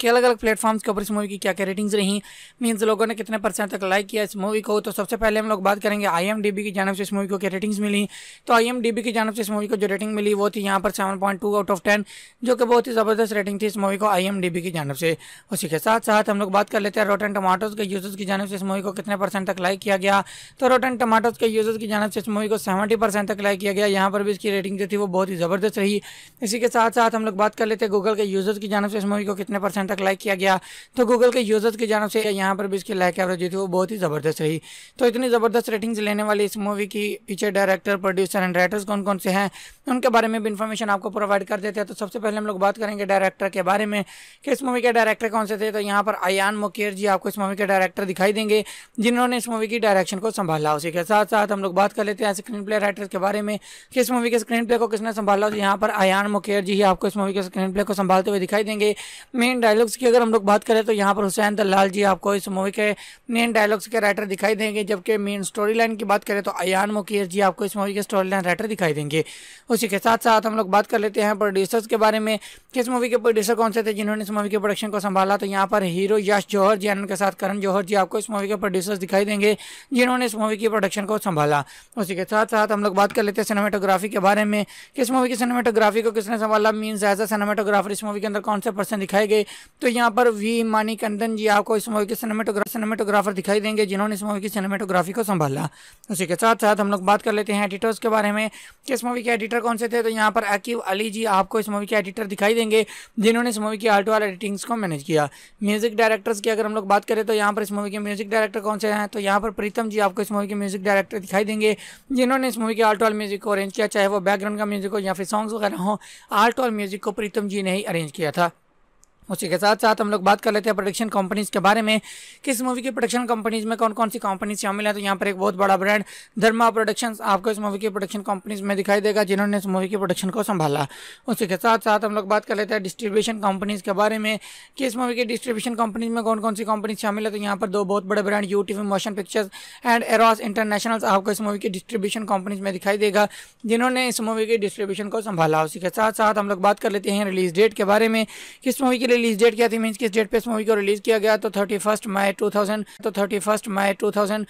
के अलग अलग प्लेटफॉर्म्स के ऊपर इस मूवी की क्या क्या रेटिंग्स रही, मीन्स लोगों ने कितने परसेंट तक लाइक किया इस मूवी को। तो सबसे पहले हम लोग बात करेंगे आईएमडीबी की जानब से इस मूवी को क्या रेटिंग्स मिली। तो आईएमडीबी की जानब से इस मूवी को जो रेटिंग मिली वो थी यहाँ पर seven point two out of ten, जो कि बहुत ही ज़बरदस्त रेटिंग थी इस मूवी को आईएमडीबी की जानब से। उसी के साथ साथ हम लोग बात कर लेते हैं रोटन टमाटोज़ के यूजर्स की जानब से इस मूवी को कितने परसेंट तक लाइक किया गया। तो रोटन टमाटोज़ के यूजर्स की जानब से इस मूवी को सेवेंटी परसेंट तक लाइक किया गया, यहाँ पर भी इसकी रेटिंग जो थी वो बहुत ही ज़बरदस्त रही। इसी के साथ साथ हम लोग बात कर लेते हैं गूगल के यूजर्स की जानब से इस मूवी को कितने परसेंट तक लाइक किया गया। तो गूगल के यूजर्स की जानब से यहाँ पर भी इसकी लाइक एवरेज थी वो बहुत ही ज़बरदस्त रही। तो इतनी ज़बरदस्त रेटिंग्स लेने वाली इस मूवी की पीछे डायरेक्टर, प्रोड्यूसर एंड राइटर्स कौन कौन से हैं उनके बारे में भी इन्फॉर्मेशन आपको प्रोवाइड कर देते हैं। तो सबसे पहले हम लोग बात करेंगे डायरेक्टर के बारे में कि इस मूवी के डायरेक्टर कौन से थे। तो यहाँ पर अयान मुकर्जी आपको इस मूवी के डायरेक्टर दिखाई देंगे जिन्होंने इस मूवी की डायरेक्शन को संभाला। उसी के साथ साथ हम लोग बात कर लेते हैं स्क्रीन प्ले राइटर्स के बारे में कि इस मूवी के स्क्रीन प्ले को किसने संभाला। तो यहाँ पर अयान मुकर्जी ही आपको इस मूवी के स्क्रीन प्ले को संभालते हुए दिखाई देंगे। मेन डायलॉग्स की अगर हम लोग बात करें तो यहाँ पर हुसैन दलाल जी आपको इस मूवी के मेन डायलॉग्स के राइटर दिखाई देंगे, जबकि मेन स्टोरी लाइन की बात करें तो अयान मुकर्जी आपको इस मूवी के स्टोरी लाइन राइटर दिखाई देंगे। उसी के साथ साथ हम लोग बात कर लेते हैं प्रोड्यूसर्स के बारे में कि इस मूवी के प्रोड्यूसर कौन से थे जिन्होंने इस मूवी के प्रोडक्शन को संभाला। तो यहाँ पर हीरो यश जौहर जी उनके साथ करण जौहर जी आपको इस मूवी के प्रोड्यूसर्स दिखाई देंगे जिन्होंने इस मूवी की प्रोडक्शन को संभाला। उसी के साथ साथ हम लोग बात कर लेते हैं सिनेमेटोग्राफी के बारे में कि इस मूवी की सिनेमेटोग्राफी को किसने संभाला, मीन्स एज अ सिनेमेटोग्राफर इस मूवी के अंदर कौन से पर्सन दिखाए गए। तो यहाँ पर वी मानिकंदन जी आपको इस मूवी के सिनेमेटोग्राफर सिनेमेटोग्राफर दिखाई देंगे जिन्होंने इस मूवी की सिनेमेटोग्राफी को संभाला। उसी के साथ साथ हम लोग बात कर लेते हैं एडिटर्स के बारे में कि इस मूवी के एडिटर कौन से थे। तो यहाँ पर आकिव अली जी आपको इस मूवी के एडिटर दिखाई देंगे जिन्होंने इस मूवी की आर्ट और एडिटिंग्स को मैनेज किया। म्यूजिक डायरेक्टर्स की अगर हम लोग बात करें तो यहाँ पर इस मूवी के म्यूजिक डायरेक्टर कौन से हैं। तो यहाँ पर प्रीतम जी आपको इस मूवी के म्यूजिक डायरेक्टर दिखाई देंगे जिन्होंने इस मूवी के आर्ट और म्यूजिक को अरेंज किया, चाहे वो बैकग्राउंड का म्यूजिक हो या फिर सॉन्ग्स वगैरह हो, आर्ट और म्यूजिक को प्रीतम जी ने ही अरेंज किया था। उसी के साथ साथ हम लोग बात कर लेते हैं प्रोडक्शन कंपनीज़ के बारे में कि इस मूवी की प्रोडक्शन कंपनीज़ में कौन कौन सी कंपनीज शामिल है। तो यहाँ पर एक बहुत बड़ा ब्रांड धर्मा प्रोडक्शंस आपको इस मूवी की प्रोडक्शन कंपनीज में दिखाई देगा जिन्होंने इस मूवी की प्रोडक्शन को संभाला। उसी के साथ साथ हम लोग बात कर लेते हैं डिस्ट्रीब्यूशन कंपनीज़ के बारे में कि इस मूवी की डिस्ट्रीब्यूशन कंपनीज में कौन कौन सी कंपनीज शामिल है। तो यहाँ पर दो बहुत बड़े brand UTV motion pictures and Eros international आपको इस मूवी की डिस्ट्रीब्यूशन कंपनीज में दिखाई देगा जिन्होंने इस मूवी की डिस्ट्रीब्यूशन को संभाला। उसी के साथ साथ हम लोग बात कर लेते हैं रिलीज डेट के बारे में कि इस मूवी के रिलीज डेट क्या थी, मींस किस डेट पे इस मूवी को रिलीज किया गया। तो thirty first May two thousand तो thirty first May two thousand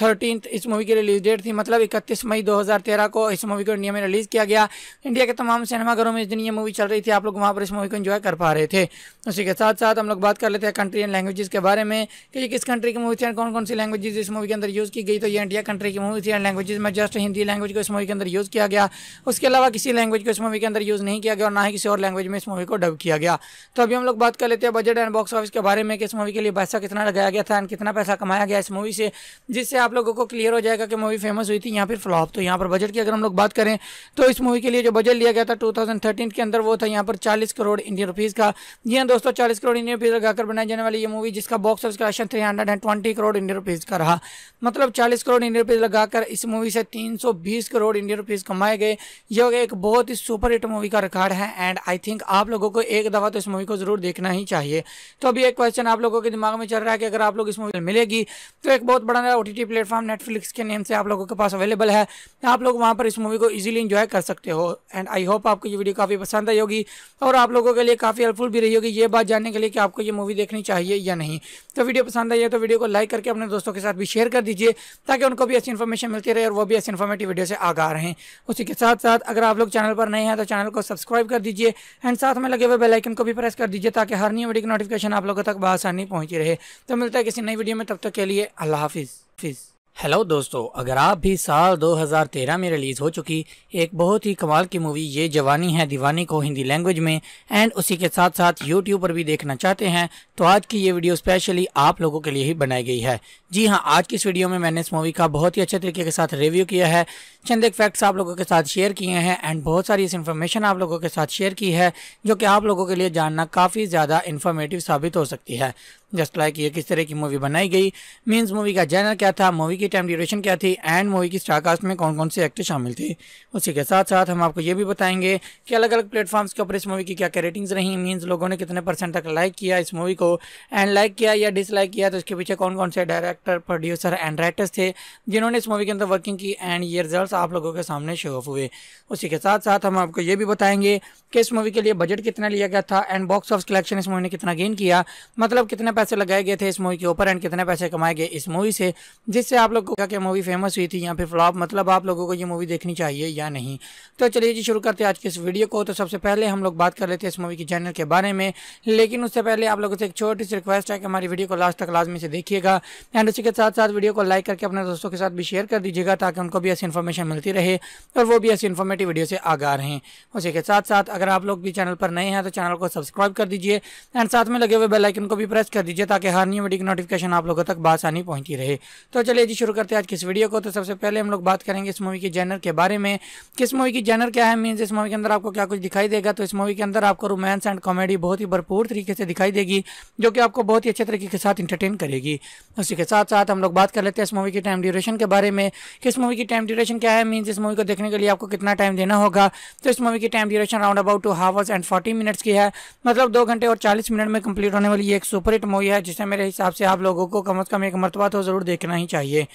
thirteenth इस मूवी की रिलीज डेट थी, मतलब इकतीस मई दो हज़ार तेरह को इस मूवी को इंडिया में रिलीज़ किया गया। इंडिया के तमाम सिनेमाघरों में इस दिन ये मूवी चल रही थी, आप लोग वहाँ पर इस मूवी को एंजॉय कर पा रहे थे। उसी के साथ साथ हम लोग बात कर लेते हैं कंट्री एंड लैंग्वेजेस के बारे में कि ये किस कंट्री की मूवी थी, कौन कौन सी लैंग्वेजेज इस मूवी के अंदर यूज़ की गई। तो ये इंडिया कंट्री की मूवी थी एंड लैंग्वेज में जस्ट हिंदी लैंग्वेज को इस मूवी के अंदर यूज़ किया गया, उसके अलावा किसी लैंग्वेज को इस मूवी के अंदर यूज़ नहीं किया गया और ना ही किसी और लैंग्वेज में इस मूवी को डब किया गया। तो अभी हम लोग बात कर लेते हैं बजट एंड बॉक्स ऑफिस के बारे में कि इस मूवी के लिए पैसा कितना लगाया गया था एंड कितना पैसा कमाया गया इस मूवी से, जिससे आप लोगों को क्लियर हो जाएगा कि मूवी फेमस हुई थी यहाँ पर फ्लॉप। तो यहाँ पर बजट की अगर हम लोग बात करें तो इस मूवी के लिए जो बजट लिया गया था टू थाउजेंड थर्टीन के अंदर वो था यहाँ पर चालीस करोड़ इंडियन रुपीज़ का। जी हाँ दोस्तों, चालीस करोड़ इंडियन रुपीज़ लगाकर बनाई जाने वाली ये मूवी जिसका box office collection three hundred and twenty crore Indian rupees का रहा, मतलब चालीस करोड़ इंडियन रुपीज़ लगाकर इस मूवी से तीन सौ बीस करोड़ इंडियन रुपीज़ कमाए गए। यह हो गया एक बहुत ही सुपर हिट मूवी का रिकॉर्ड है एंड आई थिंक आप लोगों को एक दफ़ा तो इस मूवी को जरूर देखना ही चाहिए। तो अभी एक क्वेश्चन आप लोगों के दिमाग में चल रहा है कि अगर आप लोग इस मूवी मिलेगी तो एक बहुत बड़ा ओटीटी प्लेटफॉर्म नेटफ्लिक्स के नेम से आप लोगों के पास अवेलेबल है, आप लोग वहां पर इस मूवी को इजीली एंजॉय कर सकते हो। एंड आई होप आपको ये वीडियो काफ़ी पसंद आई होगी और आप लोगों के लिए काफ़ी हेल्पफुल भी रही होगी ये बात जानने के लिए कि आपको ये मूवी देखनी चाहिए या नहीं। तो वीडियो पसंद आई है तो वीडियो को लाइक करके अपने दोस्तों के साथ भी शेयर कर दीजिए ताकि उनको भी ऐसी इन्फॉर्मेशन मिलती रहे और वो भी ऐसी इन्फॉर्मेटिव वीडियो से आगा रहें। उसी के साथ साथ अगर आप लोग चैनल पर नए हैं तो चैनल को सब्सक्राइब कर दीजिए एंड साथ में लगे हुए बेल आइकन को भी प्रेस कर दीजिए ताकि हर नई वीडियो की नोटिफिकेशन आप लोगों तक बआसानी पहुँची रहे। तो मिलता है किसी नई वीडियो में, तब तक के लिए अल्लाह हाफिज़। हेलो दोस्तों, अगर आप भी साल दो हज़ार तेरह में रिलीज़ हो चुकी एक बहुत ही कमाल की मूवी ये जवानी है दीवानी को हिंदी लैंग्वेज में एंड उसी के साथ साथ यूट्यूब पर भी देखना चाहते हैं तो आज की ये वीडियो स्पेशली आप लोगों के लिए ही बनाई गई है। जी हां, आज की इस वीडियो में मैंने इस मूवी का बहुत ही अच्छे तरीके के साथ रिव्यू किया है, चंद एक फैक्ट्स आप लोगों के साथ शेयर किए हैं एंड बहुत सारी इस इन्फॉर्मेशन आप लोगों के साथ शेयर की है जो कि आप लोगों के लिए जानना काफ़ी ज़्यादा इन्फॉर्मेटिव साबित हो सकती है। जस्ट लाइक ये किस तरह की मूवी बनाई गई, मीन्स मूवी का जैनर क्या था, मूवी की टाइम ड्यूरेशन क्या थी एंड मूवी की स्टारकास्ट में कौन कौन से एक्टर शामिल थे। उसी के साथ साथ हम आपको ये भी बताएंगे कि अलग अलग प्लेटफॉर्म्स के ऊपर इस मूवी की क्या क्या रेटिंग्स रही, मीन्स लोगों ने कितने परसेंट तक लाइक किया इस मूवी को एंड लाइक किया या डिसलाइक किया, तो इसके पीछे कौन कौन से डायरेक्टर, प्रोड्यूसर एंड राइटर्स थे जिन्होंने इस मूवी के अंदर वर्किंग की एंड ये रिजल्ट आप लोगों के सामने शो ऑफ हुए। उसी के साथ साथ हम आपको ये भी बताएंगे कि इस मूवी के लिए बजट कितना लिया गया था एंड बॉक्स ऑफिस कलेक्शन इस मूवी ने कितना गेन किया, मतलब कितने पैसे लगाए गए थे इस मूवी के ऊपर एंड कितने पैसे कमाए गए इस मूवी से, जिससे आप लोगों को क्या मूवी फेमस हुई थी या फिर फ्लॉप, मतलब आप लोगों को ये मूवी देखनी चाहिए या नहीं। तो चलिए जी शुरू करते हैं आज के इस वीडियो को। तो सबसे पहले हम लोग बात कर लेते हैं इस मूवी के जैनर के बारे में, लेकिन उससे पहले आप लोगों से एक छोटी सी रिक्वेस्ट है कि हमारी वीडियो को लास्ट तक लाजमी से देखिएगा एंड उसी के साथ साथ वीडियो को लाइक करके अपने दोस्तों के साथ भी शेयर कर दीजिएगा ताकि उनको भी ऐसी इन्फॉर्मेशन मिलती रहे और वो भी ऐसी इन्फॉर्मेटिव वीडियो से आगा रहें। उसी के साथ साथ अगर आप लोग भी चैनल पर नए हैं तो चैनल को सब्सक्राइब कर दीजिए एंड साथ में लगे हुए बेल आइकन को भी प्रेस कर दीजिए ताकि हर न्यू वीडियो की नोटिफिकेशन आप लोगों तक बासानी पहुंचती रहे। तो चलिए जी शुरू करते हैं आज की इस वीडियो को। तो सबसे पहले हम लोग बात करेंगे इस मूवी के जैनर के बारे में, किस मूवी की जैनर क्या है, मीन्स इस मूवी के अंदर आपको क्या कुछ दिखाई देगा। तो इस मूवी के अंदर आपको रोमांस एंड कॉमेडी बहुत ही भरपूर तरीके से दिखाई देगी जो कि आपको बहुत ही अच्छे तरीके के साथ इंटरटेन करेगी। उसी के साथ साथ हम लोग बात कर लेते हैं इस मूवी की टाइम ड्यूरेशन के बारे में, किस मूवी की टाइम ड्यूरेशन क्या है, मीन्स इस मूवी को देखने के लिए आपको कितना टाइम देना होगा। तो इस मूवी की time duration round about two hours and forty minutes की है, मतलब दो घंटे और चालीस मिनट में कंप्लीट होने वाली एक सुपरहिट मूवी है जिसे मेरे हिसाब से आप लोगों को कम अज़ कम एक मरतबा तो ज़रूर देखना ही चाहिए,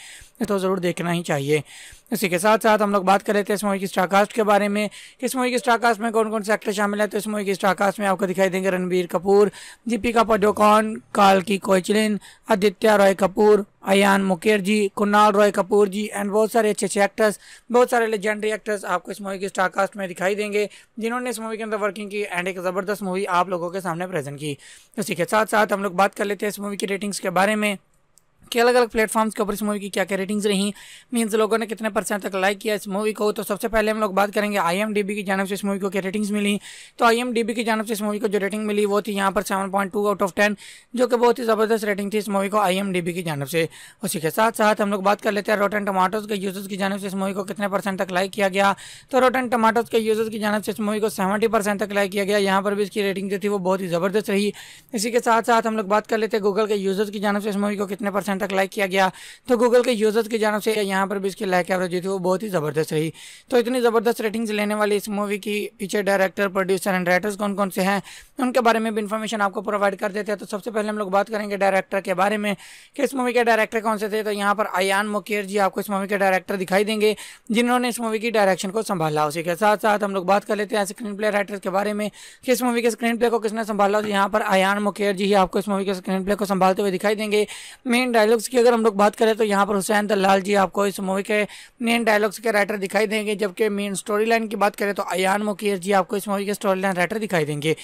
तो ज़रूर देखना ही चाहिए। इसी के साथ साथ हम लोग बात कर लेते हैं इस मूवी की स्टारकास्ट के बारे में, इस मूवी की स्टारकास्ट में कौन कौन से एक्टर शामिल है। तो इस मूवी की स्टारकास्ट में आपको दिखाई देंगे रणबीर कपूर, दीपिका पादुकोण, काल्की कोएच्लिन, आदित्य रॉय कपूर, अयान मुकर्जी, कुणाल रॉय कपूर जी एंड बहुत सारे अच्छे अच्छे एक्टर्स, बहुत सारे लेजेंडरी एक्टर्स आपको इस मूवी की स्टारकास्ट में दिखाई देंगे जिन्होंने इस मूवी के अंदर वर्किंग की एंड एक ज़बरदस्त मूवी आप लोगों के सामने प्रेजेंट की। इसी के साथ साथ हम लोग बात कर लेते हैं इस मूवी की रेटिंग्स के बारे में कि अलग अलग प्लेटफॉर्म्स के ऊपर इस मूवी की क्या क्या रेटिंग्स रहीं, मीन्स लोगों ने कितने परसेंट तक लाइक किया इस मूवी को। तो सबसे पहले हम लोग बात करेंगे आईएमडीबी की जानिब से इस मूवी को क्या रेटिंग्स मिली। तो आईएमडीबी की जानिब से इस मूवी को जो रेटिंग मिली वो थी यहाँ पर seven point two out of ten, जो कि बहुत ही ज़बरदस्त रेटिंग थी इस मूवी को आईएमडीबी की जानिब से। उसी के साथ साथ हम लोग बात कर लेते हैं रोटन टमाटोज़ के यूजर्स की जानिब से इस मूवी को कितने परसेंट तक लाइक किया गया। तो रोटन टमाटोज़ के यूजर्स की जानिब से इस मूवी को सेवेंटी परसेंट तक लाइक किया गया, यहाँ पर भी इसकी रेटिंग जो थी वो बहुत ही ज़बरदस्त रही। इसी के साथ साथ हम लोग बात कर लेते हैं गूगल के यूजर्स की जानिब से इस मूवी को कितने परसेंट तक लाइक किया गया। तो गूगल के यूजर्स की जानिब से यहाँ पर भी इसकी लाइक एवरेज थी वो बहुत ही ज़बरदस्त रही। तो इतनी ज़बरदस्त रेटिंग्स लेने वाली इस मूवी की पीछे डायरेक्टर, प्रोड्यूसर एंड राइटर्स कौन कौन से हैं उनके बारे में भी इन्फॉर्मेशन आपको प्रोवाइड कर देते हैं। तो सबसे पहले हम लोग बात करेंगे डायरेक्टर के बारे में कि इस मूवी के डायरेक्टर कौन से थे। तो यहाँ पर अयान मुकर्जी आपको इस मूवी के डायरेक्टर दिखाई देंगे जिन्होंने इस मूवी की डायरेक्शन को संभाला। उसी के साथ साथ हम लोग बात कर लेते हैं स्क्रीन प्ले राइटर्स के बारे में कि इस मूवी के स्क्रीन प्ले को किसने संभाला। तो यहाँ पर अयान मुकर्जी ही आपको इस मूवी के स्क्रीन प्ले को संभालते हुए दिखाई देंगे। मेन डायलॉग्स की अगर हम लोग बात करें तो यहाँ पर हुसैन दलाल जी आपको इस मूवी के मेन डायलॉग्स के राइटर दिखाई देंगे, जबकि मेन स्टोरी लाइन की बात करें तो अयान मुकर्जी जी आपको इस मूवी के स्टोरी लाइन राइटर दिखाई देंगे।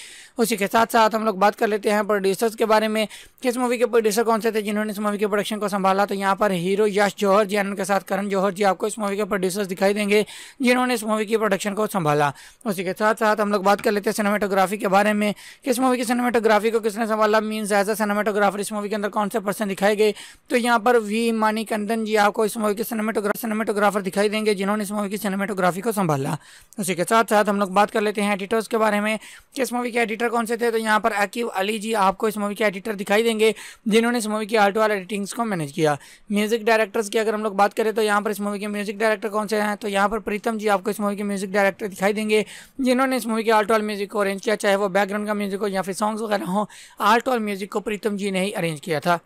उसी के साथ साथ हम लोग बात कर लेते हैं प्रोड्यूसर्स के बारे में कि इस मूवी के प्रोड्यूसर कौन से थे जिन्होंने इस मूवी के प्रोडक्शन को संभाला। तो यहाँ पर हीरो यश जौहर जी उनके साथ करण जौहर जी आपको इस मूवी के प्रोड्यूसर्स दिखाई देंगे जिन्होंने इस मूवी की प्रोडक्शन को संभाला। उसी के साथ साथ हम लोग बात कर लेते हैं सिनेमाटोग्राफी के बारे में कि इस मूवी की सिनेमाटोग्राफी को किसने संभाला, मीन्स एज अ सिनेमाटोग्राफर इस मूवी के अंदर कौन से पर्सन दिखाई गए। तो यहाँ पर वी मानिकंदन जी आपको इस मूवी के सिनेमेटोग्राफर सिनेमेटोग्राफर दिखाई देंगे जिन्होंने इस मूवी की सिनेमेटोग्राफी को संभाला। उसी के साथ साथ हम लोग बात कर लेते हैं एडिटर्स के बारे में कि इस मूवी के एडिटर कौन से थे। तो यहाँ पर अकीव अली जी आपको इस मूवी के एडिटर दिखाई देंगे जिन्होंने इस मूवी की आल टू आल एडिटिंग्स को मैनेज किया। म्यूजिक डायरेक्टर्स की अगर हम लोग बात करें तो यहाँ पर इस मूवी के म्यूजिक डायरेक्टर कौन से हैं। तो यहाँ पर प्रीतम जी आपको इस मूवी के म्यूजिक डायरेक्टर दिखाई देंगे जिन्होंने इस मूवी के आल टू आल म्यूजिक को अरेंज किया, चाहे वो बैकग्राउंड का म्यूजिक हो या फिर सॉन्ग्स वगैरह हो, आल टू आल म्यूजिक को प्रीतम जी ने ही अरेंज किया था।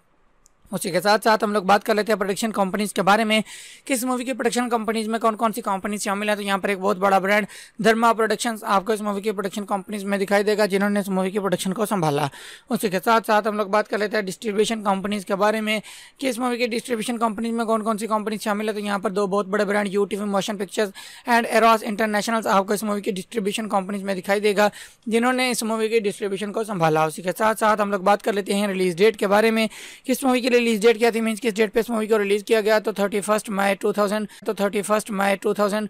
उसी के साथ साथ हम लोग बात कर लेते हैं प्रोडक्शन कंपनीज़ के बारे में किस मूवी की प्रोडक्शन कंपनीज़ में कौन कौन सी कंपनीज शामिल है। तो यहाँ पर एक बहुत बड़ा ब्रांड धर्मा प्रोडक्शंस आपको इस मूवी की प्रोडक्शन कंपनीज में दिखाई देगा जिन्होंने इस मूवी की प्रोडक्शन को संभाला। उसी के साथ साथ हम लोग बात कर लेते हैं डिस्ट्रीब्यूशन कंपनीज़ के बारे में कि इस मूवी की डिस्ट्रीब्यूशन कंपनीज में कौन कौन सी कंपनीज शामिल है। तो यहाँ पर दो बहुत बड़े brand UTV motion pictures and Eros international आपको इस मूवी की डिस्ट्रीब्यूशन कंपनीज में दिखाई देगा जिन्होंने इस मूवी की डिस्ट्रीब्यूशन को संभाला। उसी के साथ साथ हम लोग बात कर लेते हैं रिलीज डेट के बारे में किस मूवी की रिलीज डेट क्या थी, मींस किस डेट पे इस मूवी को रिलीज किया गया। तो thirty first May two thousand तो thirty first May two thousand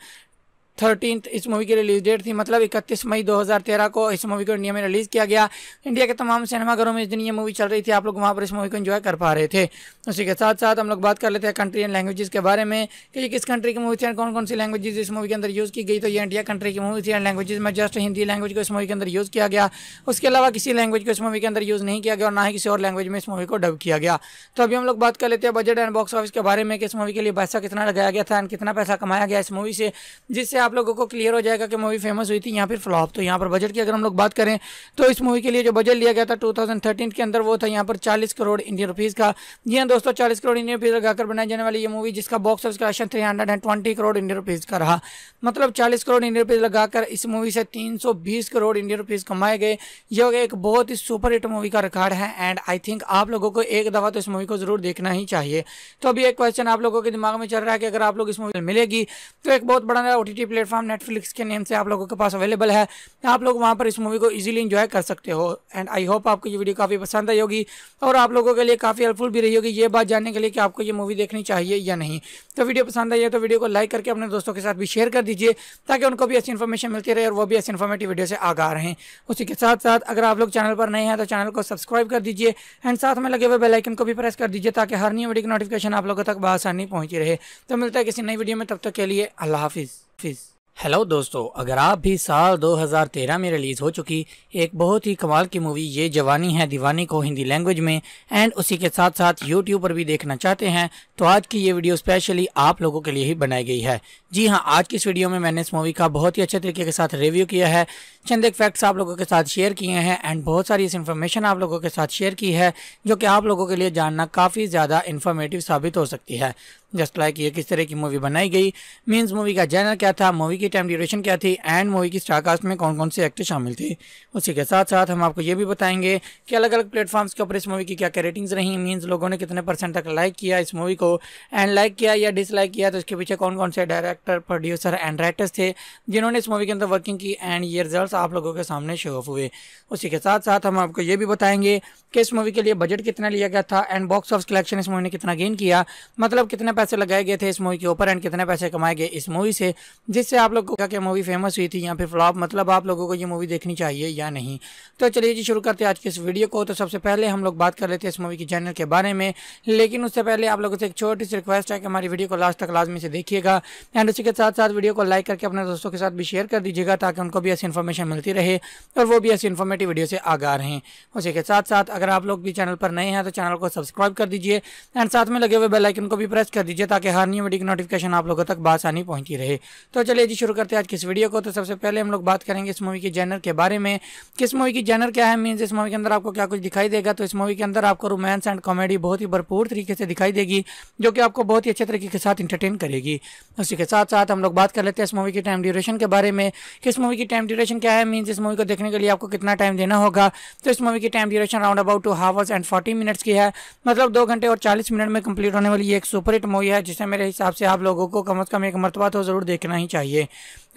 thirteen इस मूवी की रिलीज डेट थी, मतलब इकतीस मई दो हज़ार तेरह को इस मूवी को इंडिया में रिलीज़ किया गया। इंडिया के तमाम सिनेमाघरों में इस दिन ये मूवी चल रही थी, आप लोग वहाँ पर इस मूवी को एंजॉय कर पा रहे थे। उसी के साथ साथ हम लोग बात कर लेते हैं कंट्री एंड लैंग्वेजेस के बारे में कि ये किस कंट्री की मूवी थी और कौन कौन सी लैंग्वेजेज इस मूवी के अंदर यूज़ की गई। तो ये इंडिया कंट्री की मूवी थी एंड लैंग्वेज में जस्ट हिंदी लैंग्वेज को इस मूवी के अंदर यूज़ किया गया, उसके अलावा किसी लैंग्वेज को इस मूवी के अंदर यूज़ नहीं किया गया और ना ही किसी और लैंग्वेज में इस मूवी को डब किया गया। तो अभी हम लोग बात कर लेते हैं बजट एंड बॉक्स ऑफिस के बारे में कि इस मूवी के लिए पैसा कितना लगाया गया था एंड कितना पैसा कमाया गया इस मूवी से, जिससे आप लोगों को क्लियर हो जाएगा कि मूवी फेमस हुई थी या फिर फ्लॉप। तो यहाँ पर बजट की अगर हम लोग बात करें तो इस मूवी के लिए जो बजट लिया गया था दो हज़ार तेरह के अंदर वो था यहाँ पर चालीस करोड़ इंडियन रुपीज़ का। जी हाँ दोस्तों, चालीस करोड़ इंडियन रुपीज़ लगाकर बनाई जाने वाली ये मूवी, जिसका box office collection three hundred and twenty crore Indian rupees का रहा। मतलब चालीस करोड़ इंडियन रुपीज़ लगाकर इस मूवी से तीन सौ बीस करोड़ इंडियन रुपीज़ कमाए गए। यह एक बहुत ही सुपर हिट मूवी का रिकॉर्ड है एंड आई थिंक आप लोगों को एक दफ़ा तो इस मूवी को ज़रूर देखना ही चाहिए। तो अभी एक क्वेश्चन आप लोगों के दिमाग में चल रहा है कि अगर आप लोग इस मूवी मिलेगी तो एक बहुत बड़ा ओटीटी प्लेटफॉर्म नेटफ्लिक्स के नेम से आप लोगों के पास अवेलेबल है, आप लोग वहां पर इस मूवी को इजीली एंजॉय कर सकते हो। एंड आई होप आपको ये वीडियो काफ़ी पसंद आई होगी और आप लोगों के लिए काफ़ी हेल्पफुल भी रही होगी ये बात जानने के लिए कि आपको ये मूवी देखनी चाहिए या नहीं। तो वीडियो पसंद आई है तो वीडियो को लाइक करके अपने दोस्तों के साथ भी शेयर कर दीजिए ताकि उनको भी ऐसी इन्फॉर्मेशन मिलती रहे और वो भी ऐसी इन्फॉर्मेटिव वीडियो से आगा रहें। उसी के साथ साथ अगर आप लोग चैनल पर नए हैं तो चैनल को सब्सक्राइब कर दीजिए एंड साथ में लगे हुए बेल आइकन को भी प्रेस कर दीजिए ताकि हर नई वीडियो की नोटिफिकेशन आप लोगों तक बआसानी पहुंची रहे। तो मिलता है किसी नई वीडियो में, तब तक के लिए अल्लाह हाफिज़। हेलो दोस्तों, अगर आप भी साल दो हज़ार तेरह में रिलीज़ हो चुकी एक बहुत ही कमाल की मूवी ये जवानी है दीवानी को हिंदी लैंग्वेज में एंड उसी के साथ साथ यूट्यूब पर भी देखना चाहते हैं तो आज की ये वीडियो स्पेशली आप लोगों के लिए ही बनाई गई है। जी हां, आज की इस वीडियो में मैंने इस मूवी का बहुत ही अच्छे तरीके के साथ रिव्यू किया है, चंद एक फैक्ट्स आप लोगों के साथ शेयर किए हैं एंड बहुत सारी इस इन्फॉर्मेशन आप लोगों के साथ शेयर की है जो कि आप लोगों के लिए जानना काफ़ी ज़्यादा इन्फॉर्मेटिव साबित हो सकती है। जस्ट लाइक ये किस तरह की मूवी बनाई गई, मीन्स मूवी का जैनर क्या था, मूवी की टाइम ड्यूरेशन क्या थी एंड मूवी की स्टारकास्ट में कौन कौन से एक्टर शामिल थे। उसी के साथ साथ हम आपको ये भी बताएंगे कि अलग अलग प्लेटफॉर्म्स के ऊपर इस मूवी की क्या क्या रेटिंग्स रही, मीन्स लोगों ने कितने परसेंट तक लाइक किया इस मूवी को एंड लाइक किया या डिसलाइक किया तो इसके पीछे कौन कौन से डायरेक्टर, प्रोड्यूसर एंड राइटर्स थे जिन्होंने इस मूवी के अंदर वर्किंग की एंड ये रिजल्ट आप लोगों के सामने शो ऑफ हुए। उसी के साथ साथ हम आपको ये भी बताएंगे कि इस मूवी के लिए बजट कितना लिया गया था एंड बॉक्स ऑफिस कलेक्शन इस मूवी ने कितना गेन किया, मतलब कितने पैसे लगाए गए थे इस मूवी के ऊपर एंड कितने पैसे कमाए गए इस मूवी से, जिससे आप लोगों को क्या मूवी फेमस हुई थी या फिर फ्लॉप, मतलब आप लोगों को ये मूवी देखनी चाहिए या नहीं। तो चलिए जी शुरू करते हैं आज की इस वीडियो को। तो सबसे पहले हम लोग बात कर लेते हैं इस मूवी के जॉनर के बारे में, लेकिन उससे पहले आप लोगों से एक छोटी सी रिक्वेस्ट है कि हमारी वीडियो को लास्ट तक लाजमी से देखिएगा एंड उसी के साथ साथ वीडियो को लाइक करके अपने दोस्तों के साथ भी शेयर कर दीजिएगा ताकि उनको भी ऐसी इन्फॉर्मेशन मिलती रहे और वो भी ऐसी इन्फॉर्मेटिव वीडियो से आगा रहें। उसी के साथ साथ अगर आप लोग भी चैनल पर नए हैं तो चैनल को सब्सक्राइब कर दीजिए एंड साथ में लगे हुए बेल आइकन को भी प्रेस कर दीजिए ताकि हर नई वीडियो की नोटिफिकेशन आप लोगों तक बआसानी पहुंची रहे। तो चलिए जी शुरू करते हैं आज की इस वीडियो को। तो सबसे पहले हम लोग बात करेंगे इस मूवी के जॉनर के बारे में, किस मूवी की जॉनर क्या है, मीन्स इस मूवी के अंदर आपको क्या कुछ दिखाई देगा। तो इस मूवी के अंदर आपको रोमांस एंड कॉमेडी बहुत ही भरपूर तरीके से दिखाई देगी जो कि आपको बहुत ही अच्छे तरीके के साथ इंटरटेन करेगी। उसी के साथ साथ हम लोग बात कर लेते हैं इस मूवी की टाइम ड्यूरेशन के बारे में, किस मूवी की टाइम ड्यूरेशन क्या है, मीन्स इस मूवी को देखने के लिए आपको कितना टाइम देना होगा। तो इस मूवी की time duration round about two hours and forty minutes की है, मतलब दो घंटे और चालीस मिनट में कंप्लीट होने वाली एक सुपरहिट मूवी है जिसे मेरे हिसाब से आप लोगों को कम से कम एक मरतबा तो ज़रूर देखना ही चाहिए,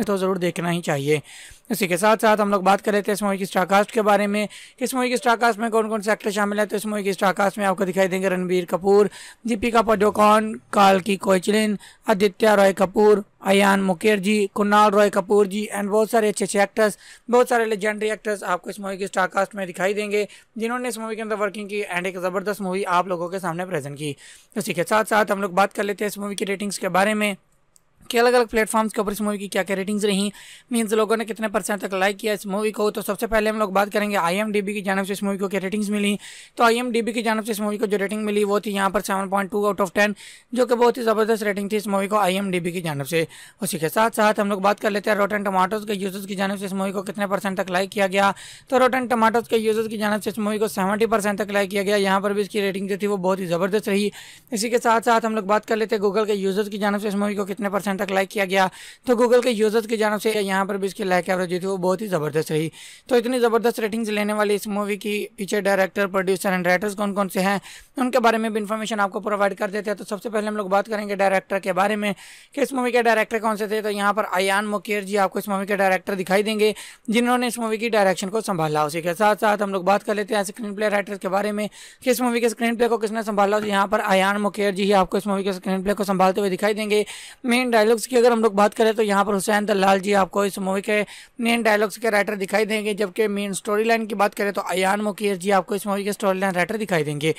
तो ज़रूर देखना ही चाहिए। इसी के साथ साथ हम लोग बात कर लेते हैं इस मूवी की स्टारकास्ट के बारे में, इस मूवी की स्टारकास्ट में कौन कौन से एक्टर शामिल है। तो इस मूवी की स्टारकास्ट में आपको दिखाई देंगे रणबीर कपूर, दीपिका पादुकोण, काल्की कोएचलिन, आदित्य रॉय कपूर, अयान मुकर्जी, कुणाल रॉय कपूर जी एंड बहुत सारे अच्छे अच्छे एक्टर्स, बहुत सारे लेजेंडरी एक्टर्स आपको इस मूवी की स्टारकास्ट में दिखाई देंगे जिन्होंने इस मूवी के अंदर वर्किंग की एंड एक ज़बरदस्त मूवी आप लोगों के सामने प्रेजेंट की। इसी के साथ साथ हम लोग बात कर लेते हैं इस मूवी की रेटिंग्स के बारे में कि अलग अलग प्लेटफॉर्म्स के ऊपर इस मूवी की क्या क्या रेटिंग्स रही, मीन्स लोगों ने कितने परसेंट तक लाइक किया इस मूवी को। तो सबसे पहले हम लोग बात करेंगे आईएमडीबी की जानिब से इस मूवी को क्या रेटिंग्स मिली। तो आईएमडीबी की जानिब से इस मूवी को जो रेटिंग मिली वो थी यहाँ पर seven point two out of ten, जो कि बहुत ही ज़बरदस्त रेटिंग थी इस मूवी को आईएमडीबी की जानिब से। उसी के साथ साथ हम लोग बात कर लेते हैं रोटन टमाटोज़ के यूजर्स की जानिब से इस मूवी को कितने परसेंट तक लाइक किया गया। तो रोटन टमाटोज़ के यूजर्स की जानिब से इस मूवी को सेवेंटी परसेंट तक लाइक किया गया, यहाँ पर भी इसकी रेटिंग जो थी वो बहुत ही ज़बरदस्त रही। इसी के साथ साथ हम लोग बात कर लेते हैं गूगल के यूजर्स की जानिब से इस मूवी को कितने परसेंट तक लाइक किया गया। तो गूगल के यूजर्स की जानिब से यहाँ पर भी इसकी लाइक एवरेज जो थी वो बहुत ही ज़बरदस्त रही। तो इतनी ज़बरदस्त रेटिंग्स लेने वाली इस मूवी की पीछे डायरेक्टर, प्रोड्यूसर एंड राइटर्स कौन कौन से हैं उनके बारे में भी इन्फॉर्मेशन आपको प्रोवाइड कर देते हैं। तो सबसे पहले हम लोग बात करेंगे डायरेक्टर के बारे में कि इस मूवी के डायरेक्टर कौन से थे। तो यहाँ पर अयान मुकर्जी आपको इस मूवी के डायरेक्टर दिखाई देंगे जिन्होंने इस मूवी की डायरेक्शन को संभाला। उसी के साथ साथ हम लोग बात कर लेते हैं स्क्रीन प्ले राइटर्स के बारे में कि इस मूवी के स्क्रीन प्ले को किसने संभाला। तो यहाँ पर अयान मुकर्जी ही आपको इस मूवी के स्क्रीन प्ले को संभालते हुए दिखाई देंगे। मेन डायलॉग डायलॉग्स की अगर हम लोग बात करें तो यहाँ पर हुसैन दलाल जी आपको इस मूवी के मेन डायलॉग्स के राइटर दिखाई देंगे, जबकि मेन स्टोरी लाइन की बात करें तो अयान मुकर्जी आपको इस मूवी के स्टोरी लाइन राइटर दिखाई देंगे।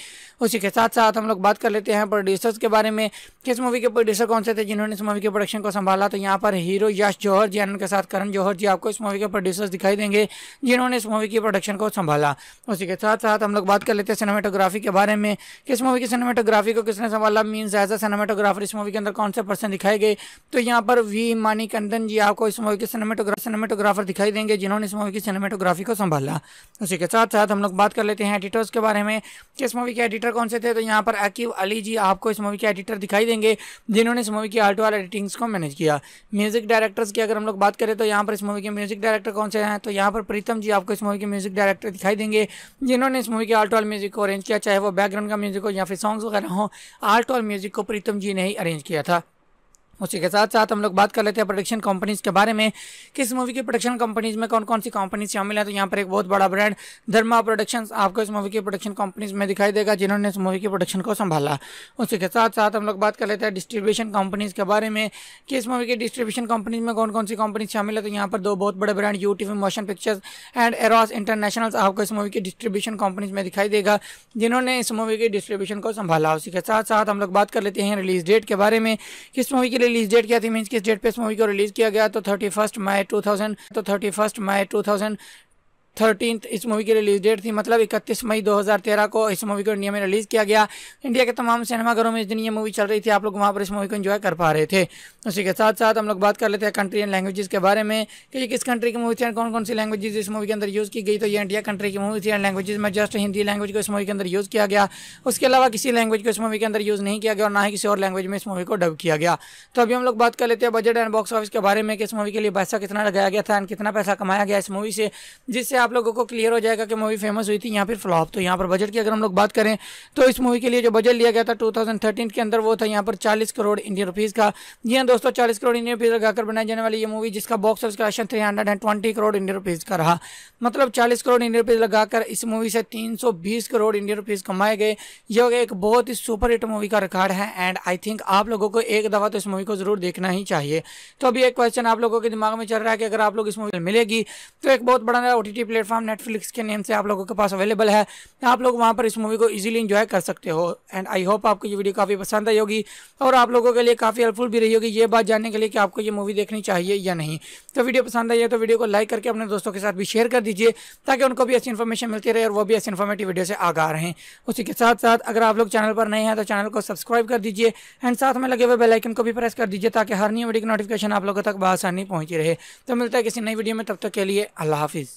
उसी के साथ साथ हम लोग बात कर लेते हैं प्रोड्यूसर्स के बारे में, किस मूवी के प्रोड्यूसर कौन से थे जिन्होंने इस मूवी के प्रोडक्शन को संभाला। तो यहाँ पर हीरो यश जौहर जी उनके साथ करण जौहर जी आपको इस मूवी के प्रोड्यूसर्स दिखाई देंगे जिन्होंने इस मूवी की प्रोडक्शन को संभाला। उसी के साथ साथ हम लोग बात कर लेते हैं सिनेमेटोग्राफी के बारे में, किस मूवी की सिनेमेटोग्राफी को किसने संभाला, मीन्स एज अ सिनेमेटोग्राफर इस मूवी के अंदर कौन से पर्सन दिखाए गए। तो यहाँ पर वी मानिकंदन जी आपको इस मूवी के सिनेमेटोग्राफर दिखाई देंगे जिन्होंने इस मूवी की सिनेमेटोग्राफी को संभाला। उसी के साथ साथ हम लोग बात कर लेते हैं एडिटर्स के बारे में, किस मूवी के एडिटर कौन से थे। तो यहाँ पर आकिव अली जी आपको इस मूवी के एडिटर दिखाई देंगे जिन्होंने इस मूवी की आर्ट और एडिटिंग्स को मैनेज किया। म्यूजिक डायरेक्टर्स की अगर हम लोग बात करें तो यहाँ पर इस मूवी के म्यूजिक डायरेक्टर कौन से हैं। तो यहाँ पर प्रीतम जी आपको इस मूवी के म्यूजिक डायरेक्टर दिखाई देंगे जिन्होंने इस मूवी के आर्ट और म्यूजिक को अरेंज किया, चाहे वो बैकग्राउंड का म्यूजिक हो या फिर सॉन्ग्स वगैरह हो, आर्ट और म्यूजिक को प्रीतम जी ने ही अरेंज किया था। उसी के साथ साथ हम लोग बात कर लेते हैं प्रोडक्शन कंपनीज़ के बारे में, किस मूवी की प्रोडक्शन कंपनीज़ में कौन कौन सी कंपनीज शामिल है। तो यहाँ पर एक बहुत बड़ा ब्रांड धर्मा प्रोडक्शंस आपको इस मूवी की प्रोडक्शन कंपनीज में दिखाई देगा जिन्होंने इस मूवी की प्रोडक्शन को संभाला। उसी के साथ साथ हम लोग बात कर लेते हैं डिस्ट्रीब्यूशन कंपनीज़ के बारे में, किस मूवी की डिस्ट्रीब्यूशन कंपनीज में कौन कौन सी कंपनीज शामिल है। तो यहाँ पर दो बहुत बड़े brand UTV motion pictures and Eros international आपको इस मूवी की डिस्ट्रीब्यूशन कंपनीज में दिखाई देगा जिन्होंने इस मूवी की डिस्ट्रीब्यूशन को संभाला। उसी के साथ साथ हम लोग बात कर लेते हैं रिलीज डेट के बारे में, किस मूवी की रिलीज डेट क्या थी, मींस किस डेट पे इस मूवी को रिलीज़ किया गया। तो thirty first May two thousand तो thirty first May two thousand thirteen इस मूवी की रिलीज डेट थी, मतलब इकतीस मई दो हज़ार तेरह को इस मूवी को इंडिया में रिलीज़ किया गया। इंडिया के तमाम सिनेमाघरों में इस दिन ये मूवी चल रही थी, आप लोग वहाँ पर इस मूवी को एंजॉय कर पा रहे थे। उसी के साथ साथ हम लोग बात कर लेते हैं कंट्री एंड लैंग्वेजेस के बारे में कि ये किस कंट्री की मूवी थी, कौन कौन सी लैंग्वेजेज इस मूवी के अंदर यूज़ की गई। तो ये इंडिया कंट्री की मूवी थी एंड लैंग्वेज में जस्ट हिंदी लैंग्वेज को इस मूवी के अंदर यूज़ किया गया, उसके अलावा किसी लैंग्वेज को इस मूवी के अंदर यूज़ नहीं किया गया और ना ही किसी और लैंग्वेज में इस मूवी को डब किया गया। तो अभी हम लोग बात कर लेते हैं बजट एंड बॉक्स ऑफिस के बारे में, किस मूवी के लिए पैसा कितना लगाया गया था एंड कितना पैसा कमाया गया इस मूवी से, जिससे आप लोगों को क्लियर हो जाएगा कि मूवी फेमस हुई थी यहाँ पर फ्लॉप। तो यहाँ पर बजट की अगर हम लोग बात करें तो इस मूवी के लिए जो बजट लिया गया था टू थाउजेंड थर्टीन के अंदर वो था यहाँ पर चालीस करोड़ इंडियन रुपीज़ का। जी हाँ दोस्तों, चालीस करोड़ इंडियन रुपीज़ लगाकर बनाई जाने वाली ये मूवी जिसका box office collection three hundred and twenty crore Indian rupees का रहा, मतलब चालीस करोड़ इंडियन रुपीज़ लगाकर इस मूवी से तीन सौ बीस करोड़ इंडियन रुपीज़ कमाए गए। यह एक बहुत ही सुपर हिट मूवी का रिकॉर्ड है एंड आई थिंक आप लोगों को एक दफ़ा तो इस मूवी को जरूर देखना ही चाहिए। तो अभी एक क्वेश्चन आप लोगों के दिमाग में चल रहा है कि अगर आप लोग इस मूवी मिलेगी तो एक बहुत बड़ा ओटीटी प्लेटफॉर्म नेटफ्लिक्स के नेम से आप लोगों के पास अवेलेबल है, आप लोग वहां पर इस मूवी को इजीली एंजॉय कर सकते हो। एंड आई होप आपको ये वीडियो काफ़ी पसंद आई होगी और आप लोगों के लिए काफ़ी हेल्पफुल भी रही होगी ये बात जानने के लिए कि आपको ये मूवी देखनी चाहिए या नहीं। तो वीडियो पसंद आई है तो वीडियो को लाइक करके अपने दोस्तों के साथ भी शेयर कर दीजिए ताकि उनको भी ऐसी इन्फॉर्मेशन मिलती रहे और वो भी ऐसी इन्फॉर्मेटिव वीडियो से आगा रहें। उसी के साथ साथ अगर आप लोग चैनल पर नए हैं तो चैनल को सब्सक्राइब कर दीजिए एंड साथ में लगे हुए बेल आइकन को भी प्रेस कर दीजिए ताकि हर नई वीडियो की नोटिफिकेशन आप लोगों तक बआसानी पहुँची रहे। तो मिलता है किसी नई वीडियो में, तब तक के लिए अल्लाह हाफिज़।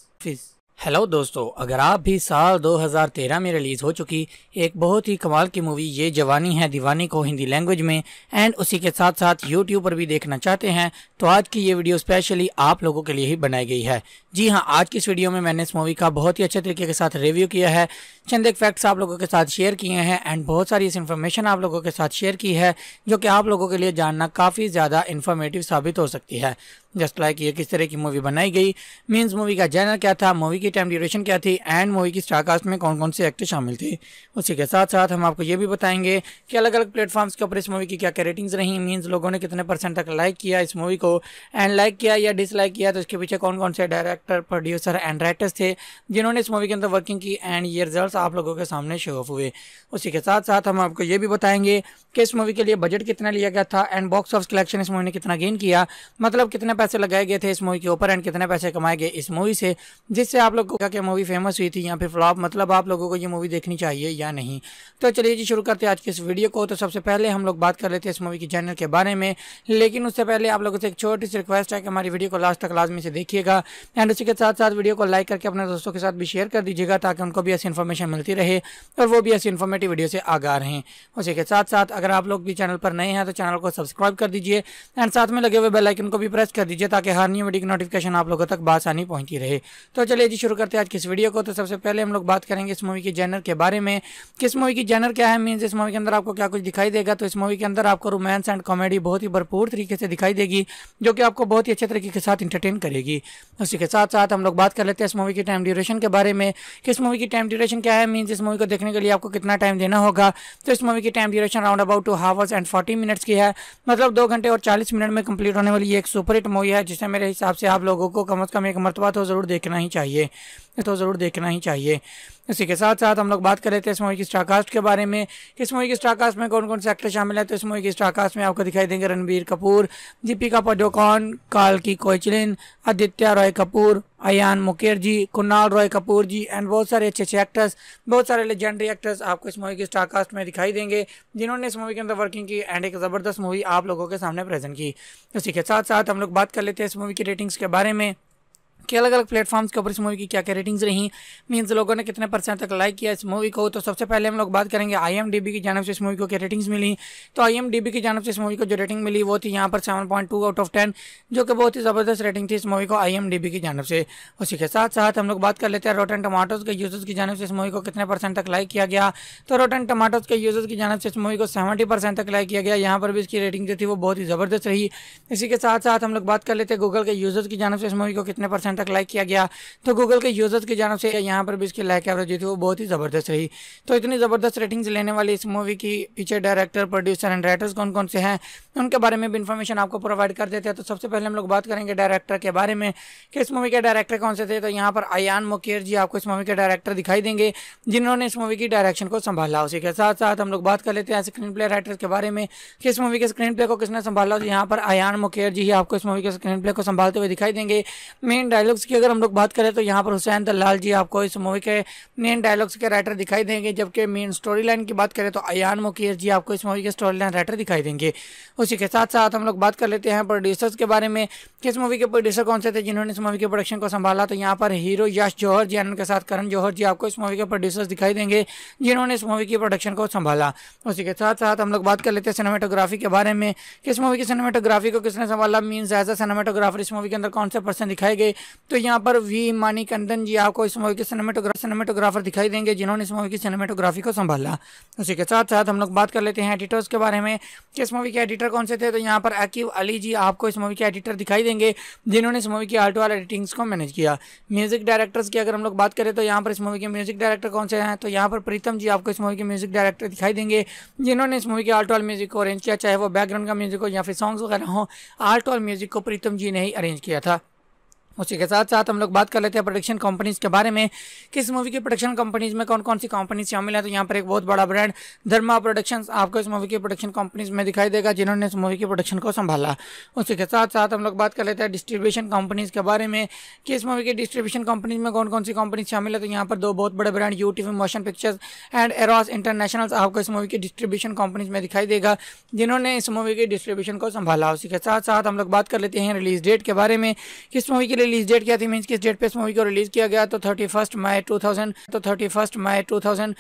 हेलो दोस्तों, अगर आप भी साल दो हज़ार तेरह में रिलीज़ हो चुकी एक बहुत ही कमाल की मूवी ये जवानी है दीवानी को हिंदी लैंग्वेज में एंड उसी के साथ साथ यूट्यूब पर भी देखना चाहते हैं तो आज की ये वीडियो स्पेशली आप लोगों के लिए ही बनाई गई है। जी हाँ, आज की इस वीडियो में मैंने इस मूवी का बहुत ही अच्छे तरीके के साथ रिव्यू किया है, चंद एक फैक्ट्स आप लोगों के साथ शेयर किए हैं एंड बहुत सारी इस इन्फॉर्मेशन आप लोगों के साथ शेयर की है जो कि आप लोगों के लिए जानना काफ़ी ज़्यादा इन्फॉर्मेटिव साबित हो सकती है। जस्ट लाइक ये किस तरह की मूवी बनाई गई, मीन्स मूवी का जैनर क्या था, मूवी की टाइम ड्यूरेशन क्या थी एंड मूवी की स्टारकास्ट में कौन कौन से एक्टर शामिल थे। उसी के साथ साथ हम आपको ये भी बताएंगे कि अलग अलग प्लेटफॉर्म्स के ऊपर इस मूवी की क्या क्या रेटिंग्स रहीं, मीन्स लोगों ने कितने परसेंट तक लाइक किया इस मूवी को एंड लाइक किया या डिसलाइक किया तो इसके पीछे कौन कौन से डायरेक्टर, प्रोड्यूसर एंड राइटर्स थे जिन्होंने इस मूवी के अंदर वर्किंग की एंड ये रिजल्ट आप लोगों के सामने शो ऑफ हुए। उसी के साथ साथ हम आपको ये भी बताएंगे कि इस मूवी के लिए बजट कितना लिया गया था एंड बॉक्स ऑफिस कलेक्शन इस मूवी ने कितना गेन किया, मतलब कितने पैसे लगाए गए थे इस मूवी के ऊपर एंड कितने पैसे कमाए गए इस मूवी से, जिससे आप लोगों को क्या मूवी फेमस हुई थी या फिर फ्लॉप, मतलब आप लोगों को ये मूवी देखनी चाहिए या नहीं। तो चलिए जी शुरू करते हैं आज के इस वीडियो को। तो सबसे पहले हम लोग बात कर लेते हैं इस मूवी के जैनर के बारे में, लेकिन उससे पहले आप लोगों से एक छोटी सी रिक्वेस्ट है कि हमारी वीडियो को लास्ट तक लाजमी से देखिएगा एंड उसी के साथ साथ वीडियो को लाइक करके अपने दोस्तों के साथ भी शेयर कर दीजिएगा ताकि उनको भी ऐसी इन्फॉर्मेशन मिलती रहे और वो भी ऐसी इन्फॉर्मेटिव वीडियो से आगा रहें। उसी के साथ साथ अगर आप लोग भी चैनल पर नए हैं तो चैनल को सब्सक्राइब कर दीजिए एंड साथ में लगे हुए बेल आइकन को भी प्रेस कर दीजिए ताकि हर नई वीडियो की नोटिफिकेशन आप लोगों तक आसानी पहुंची रहे। तो चलिए जी शुरू करते हैं आज किस वीडियो को। तो सबसे पहले हम लोग बात करेंगे इस मूवी के जेनर के बारे में। किस मूवी की जेनर क्या है, मीन्स इस मूवी के अंदर आपको क्या कुछ दिखाई देगा। तो इस मूवी के अंदर आपको रोमांस एंड कॉमेडी बहुत ही भरपूर तरीके से दिखाई देगी, जो कि आपको बहुत ही अच्छे तरीके के साथ इंटरटेन करेगी। उसी के साथ साथ हम लोग बात कर लेते हैं इस मूवी की टाइम ड्यूरेशन के बारे में। किस मूवी की टाइम ड्यूरेशन क्या है, मीन्स इस मूवी को देखने के लिए आपको कितना टाइम देना होगा। तो इस मूवी की time duration round about two hours and forty minutes की है, मतलब दो घंटे और चालीस मिनट में कंप्लीट होने वाली एक सुपरहिट मूवी है, जिसे मेरे हिसाब से आप लोगों को कम से कम एक मरतबा तो ज़रूर देखना ही चाहिए तो ज़रूर देखना ही चाहिए। इसी के साथ साथ हम लोग बात कर लेते हैं इस मूवी की स्टारकास्ट के बारे में। इस मूवी की स्टारकास्ट में कौन कौन से एक्टर शामिल है। तो इस मूवी की स्टारकास्ट में आपको दिखाई देंगे रणबीर कपूर, दीपिका पादुकोण, काल्की कोएचलिन, आदित्य रॉय कपूर, अयान मुकर्जी, कुणाल रॉय कपूर जी एंड बहुत सारे अच्छे अच्छे एक्टर्स, बहुत सारे लेजेंडरी एक्टर्स आपको इस मूवी की स्टारकास्ट में दिखाई देंगे, जिन्होंने इस मूवी के अंदर वर्किंग की एंड एक ज़बरदस्त मूवी आप लोगों के सामने प्रेजेंट की। इसी के साथ साथ हम लोग बात कर लेते हैं इस मूवी की रेटिंग्स के बारे में कि अलग अलग प्लेटफॉर्म्स के ऊपर इस मूवी की क्या क्या रेटिंग्स रहीं, मीन्स लोगों ने कितने परसेंट तक लाइक किया इस मूवी को। तो सबसे पहले हम लोग बात करेंगे आईएमडीबी की जानिब से इस मूवी को क्या रेटिंग्स मिली। तो आईएमडीबी की जानिब से इस मूवी को जो रेटिंग मिली वो थी यहाँ पर seven point two out of ten, जो कि बहुत ही ज़बरदस्त रेटिंग थी इस मूवी को आईएमडीबी की जानिब से। उसी के साथ साथ हम लोग बात कर लेते हैं रोटन टमाटोज के यूजर्स की जानिब से इस मूवी को कितने परसेंट तक लाइक किया गया। तो रोटन टमाटोज के यूजर्स की जानिब से इस मूवी को सेवेंटी परसेंट तक लाइक किया गया, यहाँ पर भी इसकी रेटिंग जो थी वो बहुत ही ज़बरदस्त रही। इसी के साथ साथ हम लोग बात कर लेते हैं गूगल के यूजर्स की जानिब से इस मूवी को कितने परसेंट तक लाइक किया गया। तो गूगल के यूजर्स की जानिब से यहाँ पर भी इसकी लाइक एवरेज थी वो बहुत ही ज़बरदस्त रही। तो इतनी ज़बरदस्त रेटिंग्स लेने वाली इस मूवी की पीछे डायरेक्टर, प्रोड्यूसर एंड राइटर्स कौन कौन से हैं उनके बारे में भी इन्फॉर्मेशन आपको प्रोवाइड कर देते हैं। तो सबसे पहले हम लोग बात करेंगे डायरेक्टर के बारे में कि इस मूवी के डायरेक्टर कौन से थे। तो यहाँ पर अयान मुकर्जी आपको इस मूवी के डायरेक्टर दिखाई देंगे, जिन्होंने इस मूवी की डायरेक्शन को संभाला। उसी के साथ साथ हम लोग बात कर लेते हैं स्क्रीन प्ले राइटर्स के बारे में कि इस मूवी के स्क्रीन प्ले को किसने संभाला। तो यहाँ पर अयान मुकर्जी ही आपको इस मूवी के स्क्रीन प्ले को संभालते हुए दिखाई देंगे। मेन डायलॉग्स की अगर हम लोग बात करें तो यहाँ पर हुसैन दलाल जी आपको इस मूवी के मेन डायलॉग्स के राइटर दिखाई देंगे, जबकि मेन स्टोरी लाइन की बात करें तो अयान मुकर्जी जी आपको इस मूवी के स्टोरी लाइन राइटर दिखाई देंगे। उसी के साथ साथ हम लोग बात कर लेते हैं प्रोड्यूसर्स के बारे में कि इस मूवी के प्रोड्यूसर कौन से थे जिन्होंने इस मूवी के प्रोडक्शन को संभाला। तो यहाँ पर हीरो यश जौहर जी उनके साथ करण जौहर जी आपको इस मूवी के प्रोड्यूसर्स दिखाई देंगे, जिन्होंने इस मूवी की प्रोडक्शन को संभाला। उसी के साथ साथ हम लोग बात कर लेते हैं सिनेमाटोग्राफी के बारे में कि इस मूवी की सिनेमाटोग्राफी को किसने संभाला, मीन्स एज अ सिनेमाटोग्राफर इस मूवी के अंदर कौन से पर्सन दिखाई गए। तो यहाँ पर वी मानिकंदन जी आपको इस मूवी के सिनेमेटोग्राफर सिनेमेटोग्राफर दिखाई देंगे, जिन्होंने इस मूवी की सिनेमेटोग्राफी को संभाला। उसी के साथ साथ हम लोग बात कर लेते हैं एडिटर्स के बारे में कि इस मूवी के एडिटर कौन से थे। तो यहाँ पर अकीव अली जी आपको इस मूवी के एडिटर दिखाई देंगे, जिन्होंने इस मूवी की आर्ट वाल एडिटिंग्स को मैनेज किया। म्यूजिक डायरेक्टर्स की अगर हम लोग बात करें तो यहाँ पर इस मूवी के म्यूजिक डायरेक्टर कौन से हैं। तो यहाँ पर प्रीतम जी आपको इस मूवी के म्यूजिक डायरेक्टर दिखाई देंगे, जिन्होंने इस मूवी के आर्ट वाल म्यूजिक को अरेंज किया, चाहे वो बैकग्राउंड का म्यूजिक हो या फिर सॉन्ग्स वगैरह हो, आर्ट वाल म्यूजिक को प्रीतम जी ने ही अरेंज किया था। उसी के साथ साथ हम लोग बात कर लेते हैं प्रोडक्शन कंपनीज़ के बारे में कि इस मूवी की प्रोडक्शन कंपनीज़ में कौन कौन सी कंपनीज शामिल है। तो यहाँ पर एक बहुत बड़ा ब्रांड धर्मा प्रोडक्शंस आपको इस मूवी की प्रोडक्शन कंपनीज में दिखाई देगा, जिन्होंने इस मूवी की प्रोडक्शन को संभाला। उसी के साथ साथ हम लोग बात कर लेते हैं डिस्ट्रीब्यूशन कंपनीज़ के बारे में कि इस मूवी की डिस्ट्रीब्यूशन कंपनीज में कौन कौन सी कंपनीज शामिल है। तो यहाँ पर दो बहुत बड़े brand UTV motion pictures and Eros international आपको इस मूवी की डिस्ट्रीब्यूशन कंपनीज में दिखाई देगा, जिन्होंने इस मूवी की डिस्ट्रीब्यूशन को संभाला। उसी के साथ साथ हम लोग बात कर लेते हैं रिलीज डेट के बारे में कि इस मूवी रिलीज डेट क्या थी, मींस किस डेट पे इस मूवी को रिलीज किया गया। तो thirty first May two thousand तो thirty first May two thousand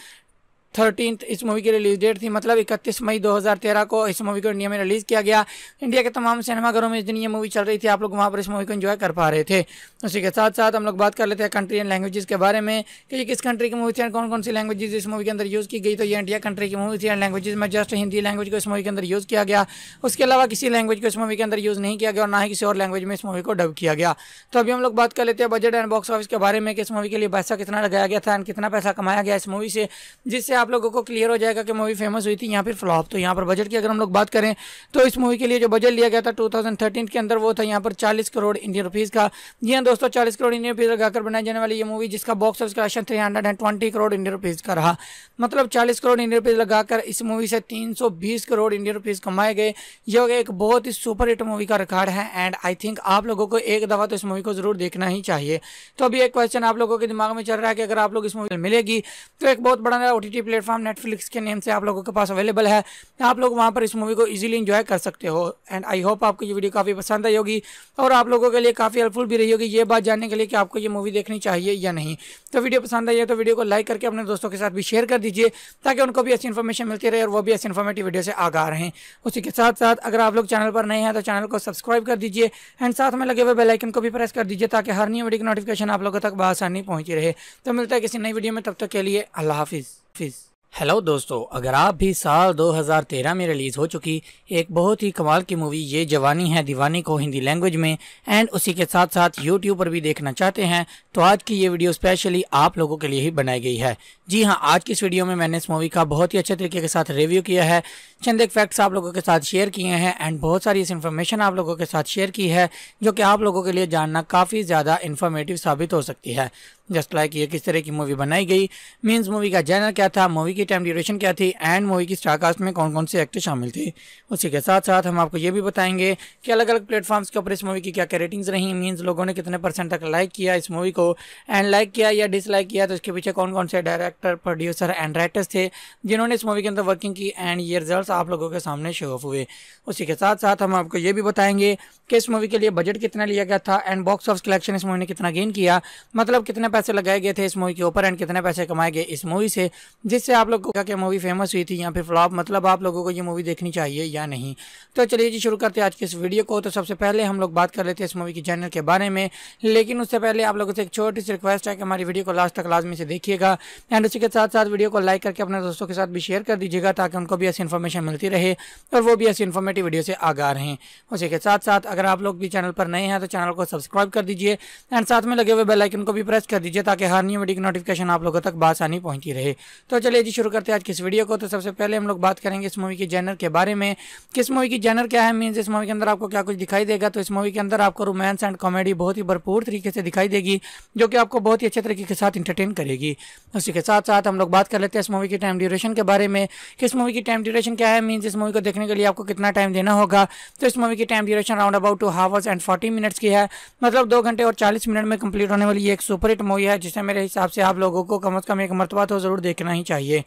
thirteen इस मूवी की रिलीज डेट थी, मतलब इकतीस मई दो हज़ार तेरह को इस मूवी को इंडिया में रिलीज़ किया गया। इंडिया के तमाम सिनेमाघरों में इस दिन ये मूवी चल रही थी, आप लोग वहाँ पर इस मूवी को एंजॉय कर पा रहे थे। उसी के साथ साथ हम लोग बात कर लेते हैं कंट्री एंड लैंग्वेजेस के बारे में कि ये किस कंट्री की मूवी थी और कौन कौन सी लैंग्वेजेस इस मूवी के अंदर यूज़ की गई। तो ये इंडिया कंट्री की मूवी थी एंड लैंग्वेज में जस्ट हिंदी लैंग्वेज को इस मूवी के अंदर यूज़ किया गया, उसके अलावा किसी लैंग्वेज को इस मूवी के अंदर यूज़ नहीं किया गया और ना ही किसी और लैंग्वेज में इस मूवी को डब किया गया। तो अभी हम लोग बात कर लेते हैं बजट एंड बॉक्स ऑफिस के बारे में कि इस मूवी के लिए पैसा कितना लगाया गया था एंड कितना पैसा कमाया गया इस मूवी से, जिससे आप लोगों को क्लियर हो जाएगा कि मूवी फेमस हुई थी या फिर फ्लॉप। तो यहाँ पर बजट की अगर हम लोग बात करें तो इस मूवी के लिए जो बजट लिया गया था टू थाउजेंड थर्टीन के अंदर वो था यहाँ पर चालीस करोड़ इंडियन रुपीज़ का। जी हाँ दोस्तों, चालीस करोड़ इंडियन रुपीज़ लगाकर बनाई जाने वाली ये मूवी, जिसका box office collection three hundred and twenty crore Indian rupees का रहा, मतलब चालीस करोड़ इंडियन रुपीज़ लगाकर इस मूवी से तीन सौ बीस करोड़ इंडियन रुपीज़ कमाए गए। यह एक बहुत ही सुपर हिट मूवी का रिकॉर्ड है एंड आई थिंक आप लोगों को एक दफ़ा तो इस मूवी को ज़रूर देखना ही चाहिए। तो अभी एक क्वेश्चन आप लोगों के दिमाग में चल रहा है कि अगर आप लोग इस मूवी मिलेगी तो एक बहुत बड़ा O T T platform Netflix के नेम से आप लोगों के पास अवेलेबल है। आप लोग वहाँ पर इस मूवी को इजीली एंजॉय कर सकते हो। एंड आई होप आपको ये वीडियो काफ़ी पसंद आई होगी और आप लोगों के लिए काफ़ी हेल्पफुल भी रही होगी ये बात जानने के लिए कि आपको ये मूवी देखनी चाहिए या नहीं। तो वीडियो पसंद आई है तो वीडियो को लाइक करके अपने दोस्तों के साथ भी शेयर कर दीजिए ताकि उनको भी ऐसी इन्फॉर्मेशन मिलती रहे और वो भी ऐसी इन्फॉर्मेटिव वीडियो से आगा रहें। उसी के साथ साथ अगर आप लोग चैनल पर नए हैं तो चैनल को सब्सक्राइब कर दीजिए एंड साथ में लगे हुए बेल आइकन को भी प्रेस कर दीजिए ताकि हर नई वीडियो की नोटिफिकेशन आप लोगों तक आसानी पहुंची रहे। तो मिलता है किसी नई वीडियो में, तब तक के लिए अल्लाह हाफिज़ फिज़। हेलो दोस्तों, अगर आप भी साल दो हज़ार तेरह में रिलीज़ हो चुकी एक बहुत ही कमाल की मूवी ये जवानी है दीवानी को हिंदी लैंग्वेज में एंड उसी के साथ साथ यूट्यूब पर भी देखना चाहते हैं तो आज की ये वीडियो स्पेशली आप लोगों के लिए ही बनाई गई है। जी हाँ, आज की इस वीडियो में मैंने इस मूवी का बहुत ही अच्छे तरीके के साथ रिव्यू किया है, चंद एक फैक्ट्स आप लोगों के साथ शेयर किए हैं एंड बहुत सारी इस इन्फॉर्मेशन आप लोगों के साथ शेयर की है जो कि आप लोगों के लिए जानना काफ़ी ज़्यादा इन्फॉर्मेटिव साबित हो सकती है। जस्ट लाइक ये किस तरह की मूवी बनाई गई, मीन्स मूवी का जैनर क्या था, मूवी की टाइम ड्यूरेशन क्या थी एंड मूवी की स्टारकास्ट में कौन कौन से एक्टर शामिल थे। उसी के साथ साथ हम आपको ये भी बताएंगे कि अलग अलग प्लेटफॉर्म्स के ऊपर इस मूवी की क्या क्या रेटिंग्स रही, मीन्स लोगों ने कितने परसेंट तक लाइक किया इस मूवी को एंड लाइक किया या डिसलाइक किया तो इसके पीछे कौन कौन से डायरेक्टर, प्रोड्यूसर एंड राइटर्स थे जिन्होंने इस मूवी के अंदर वर्किंग की एंड ये रिजल्ट आप लोगों के सामने शो ऑफ हुए। उसी के साथ साथ हम आपको ये भी बताएंगे कि इस मूवी के लिए बजट कितना लिया गया था एंड बॉक्स ऑफिस कलेक्शन इस मूवी ने कितना गेन किया, मतलब कितने पैसे लगाए गए थे इस मूवी के ऊपर एंड कितने पैसे कमाए गए इस मूवी से, जिससे आप लोगों को क्या मूवी फेमस हुई थी या फिर फ्लॉप, मतलब आप लोगों को ये मूवी देखनी चाहिए या नहीं। तो चलिए जी शुरू करते हैं आज के इस वीडियो को। तो सबसे पहले हम लोग बात कर लेते हैं इस मूवी की जैनर के बारे में, लेकिन उससे पहले आप लोगों से एक छोटी सी रिक्वेस्ट है कि हमारी वीडियो को लास्ट तक लाजमी से देखिएगा एंड उसी के साथ साथ वीडियो को लाइक करके अपने दोस्तों के साथ भी शेयर कर दीजिएगा ताकि उनको भी ऐसी इन्फॉर्मेशन मिलती रहे और वो भी ऐसी इन्फॉर्मेटिव वीडियो से आगा रहें। उसी के साथ साथ अगर आप लोग भी चैनल पर नए हैं तो चैनल को सब्सक्राइब कर दीजिए एंड साथ में लगे हुए बेल आइकन को भी प्रेस कर दीजिए ताकि हर नई वीडियो की नोटिफिकेशन आप लोगों तक बासानी पहुंची रहे। तो चलिए जी शुरू करते हैं आज की इस वीडियो को। तो सबसे पहले हम लोग बात करेंगे इस मूवी के जैनर के बारे में, किस मूवी की जैनर क्या है, मीन्स इस मूवी के अंदर आपको क्या कुछ दिखाई देगा। तो इस मूवी के अंदर आपको रोमांस एंड कॉमेडी बहुत ही भरपूर तरीके से दिखाई देगी जो कि आपको बहुत ही अच्छे तरीके के साथ इंटरटेन करेगी। उसी के साथ साथ हम लोग बात कर लेते हैं इस मूवी की टाइम ड्यूरेशन के बारे में, किस मूवी की टाइम ड्यूरेशन क्या है, मीन्स इस मूवी को देखने के लिए आपको कितना टाइम देना होगा। तो इस मूवी की time duration round about two hours and forty minutes की है, मतलब दो घंटे और चालीस मिनट में कंप्लीट होने वाली एक सुपरहिट मूवी है जिसे मेरे हिसाब से आप लोगों को कम से कम एक मरतबा तो ज़रूर देखना ही चाहिए,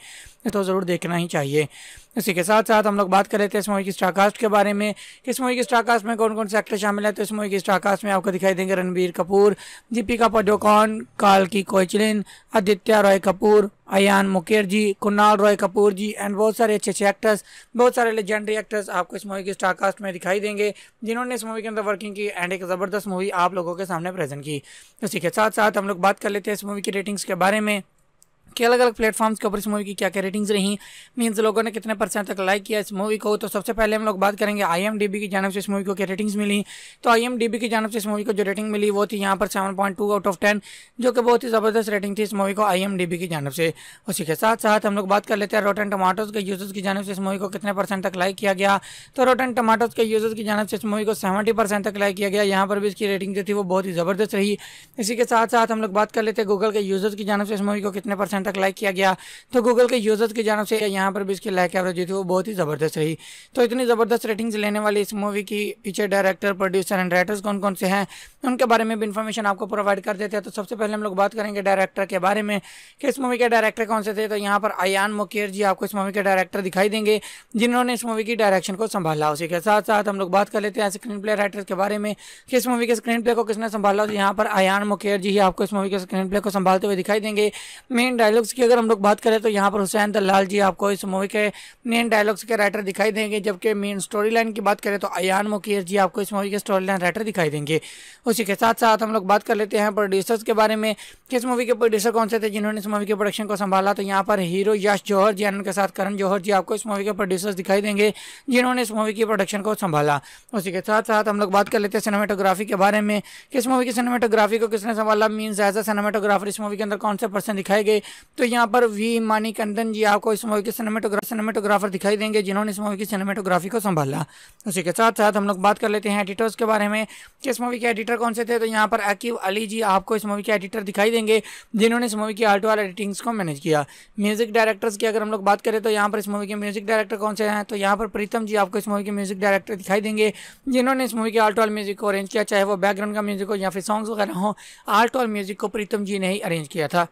तो ज़रूर देखना ही चाहिए। इसी के साथ साथ हम लोग बात कर लेते हैं इस मूवी की स्टारकास्ट के बारे में, इस मूवी की स्टारकास्ट में कौन कौन से एक्टर शामिल है। तो इस मूवी की स्टारकास्ट में आपको दिखाई देंगे रणबीर कपूर, दीपिका पादुकोण, काल्की कोएचलिन, आदित्य रॉय कपूर, अयान मुकर्जी, कुणाल रॉय कपूर जी एंड बहुत सारे अच्छे अच्छे एक्टर्स, बहुत सारे लेजेंडरी एक्टर्स आपको इस मूवी की स्टारकास्ट में दिखाई देंगे जिन्होंने इस मूवी के अंदर वर्किंग की एंड एक ज़बरदस्त मूवी आप लोगों के सामने प्रेजेंट की। इसी के साथ साथ हम लोग बात कर लेते हैं इस मूवी की रेटिंग्स के बारे में कि अलग अलग प्लेटफॉर्म्स के ऊपर इस मूवी की क्या क्या रेटिंग्स रही, मीन्स लोगों ने कितने परसेंट तक लाइक किया इस मूवी को। तो सबसे पहले हम लोग बात करेंगे आईएमडीबी की जानब से इस मूवी को क्या रेटिंग्स मिली। तो आईएमडीबी की जानब से इस मूवी को जो रेटिंग मिली वो थी यहाँ पर seven point two out of ten, जो कि बहुत ही ज़बरदस्त रेटिंग थी इस मूवी को आईएमडीबी की जानब से। उसी के साथ साथ हम लोग बात कर लेते हैं रोटन टमाटोज़ के यूजर्स की जानब से इस मूवी को कितने परसेंट तक लाइक किया गया। तो रोटन टमाटोज़ के यूजर्स की जानब से इस मूवी को सेवेंटी परसेंट तक लाइक किया गया, यहाँ पर भी इसकी रेटिंग जो थी वो बहुत ही ज़बरदस्त रही। इसी के साथ साथ हम लोग बात कर लेते हैं गूगल के यूजर्स की जानब से इस मूवी को कितने परसेंट तक लाइक किया गया। तो गूगल के यूजर्स की जानब से यहाँ पर भी इसकी लाइक एवरेज जो थी वो बहुत ही ज़बरदस्त रही। तो इतनी ज़बरदस्त रेटिंग्स लेने वाली इस मूवी की पीछे डायरेक्टर, प्रोड्यूसर एंड राइटर्स कौन कौन से हैं उनके बारे में भी इन्फॉर्मेशन आपको प्रोवाइड कर देते हैं। तो सबसे पहले हम लोग बात करेंगे डायरेक्टर के बारे में कि इस मूवी के डायरेक्टर कौन से थे। तो यहाँ पर अयान मुकर्जी आपको इस मूवी के डायरेक्टर दिखाई देंगे जिन्होंने इस मूवी की डायरेक्शन को संभाला। उसी के साथ साथ हम लोग बात कर लेते हैं स्क्रीन प्ले राइटर्स के बारे में कि इस मूवी के स्क्रीन प्ले को किसने संभाला। तो यहाँ पर अयान मुकर्जी ही आपको इस मूवी के स्क्रीन प्ले को संभालते हुए दिखाई देंगे। मेन डायलॉग्स की अगर हम लोग बात करें तो यहाँ पर हुसैन दलाल जी आपको इस मूवी के मेन डायलॉग्स के राइटर दिखाई देंगे, जबकि मेन स्टोरी लाइन की बात करें तो अयान मुकर्जी जी आपको इस मूवी के स्टोरी लाइन राइटर दिखाई देंगे। उसी के साथ साथ हम लोग बात कर लेते हैं प्रोड्यूसर्स के बारे में कि इस मूवी के प्रोड्यूसर कौन से थे जिन्होंने इस मूवी के प्रोडक्शन को संभाला। तो यहाँ पर हीरो यश जौहर जी उनके साथ करण जौहर जी आपको इस मूवी के प्रोड्यूसर्स दिखाई देंगे जिन्होंने इस मूवी की प्रोडक्शन को संभाला। उसी के साथ साथ हम लोग बात कर लेते हैं सिनेमाटोग्राफी के बारे में कि इस मूवी की सिनेमाटोग्राफी को किसने संभाला, मीन्स एज अ सिनेमाटोग्राफर इस मूवी के अंदर कौन से पर्सन दिखाए गए। तो यहाँ पर वी मानिकंदन जी आपको इस मूवी के सिनेमेटोग्राफर दिखाई देंगे जिन्होंने इस मूवी की सिनेमेटोग्राफी को संभाला। उसी के साथ साथ हम लोग बात कर लेते हैं एडिटर्स के बारे में कि इस मूवी के एडिटर कौन से थे। तो यहाँ पर आकिव अली जी आपको इस मूवी के एडिटर दिखाई देंगे जिन्होंने इस मूवी की आर्ट वाल एडिटिंग्स को मैनेज किया। म्यूजिक डायरेक्टर्स की अगर हम लोग बात करें तो यहाँ पर इस मूवी के म्यूजिक डायरेक्टर कौन से हैं। तो यहाँ पर प्रीतम जी आपको इस मूवी के म्यूजिक डायरेक्टर दिखाई देंगे जिन्होंने इस मूवी के आर्ट वाल म्यूजिक को अरेंज किया, चाहे वो बैकग्राउंड का म्यूजिक हो या फिर सॉन्ग्स वगैरह हो, आर्ट वाल म्यूजिक को प्रीतम जी ने ही अरेंज किया था।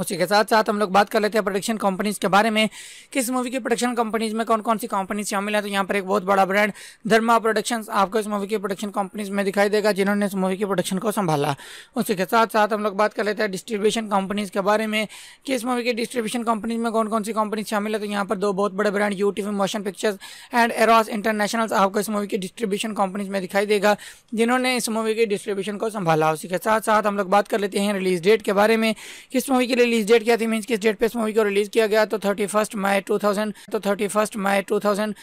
उसी के साथ साथ हम लोग बात कर लेते हैं प्रोडक्शन कंपनीज के बारे में। किस मूवी की प्रोडक्शन कंपनीज में कौन कौन सी कंपनीज शामिल है, तो यहाँ पर एक बहुत बड़ा ब्रांड धर्मा प्रोडक्शंस आपको इस मूवी की प्रोडक्शन कंपनीज में दिखाई देगा जिन्होंने इस मूवी की प्रोडक्शन को संभाला। उसी के साथ साथ हम लोग बात कर लेते हैं डिस्ट्रीब्यूशन कंपनीज के बारे में कि इस मूवी की डिस्ट्रीब्यूशन कंपनीज में कौन कौन सी कंपनीज शामिल है, तो यहाँ पर दो बहुत बड़े brand UTV motion pictures and Eros international आपको इस मूवी की डिस्ट्रीब्यूशन कंपनीज में दिखाई देगा जिन्होंने इस मूवी की डिस्ट्रीब्यूशन को संभाला। उसी के साथ साथ हम लोग बात कर लेते हैं रिलीज डेट के बारे में। किस मूवी की रिलीज डेट क्या थी, मींस किस डेट पे इस मूवी को रिलीज़ किया गया, तो thirty first May two thousand तो thirty first May two thousand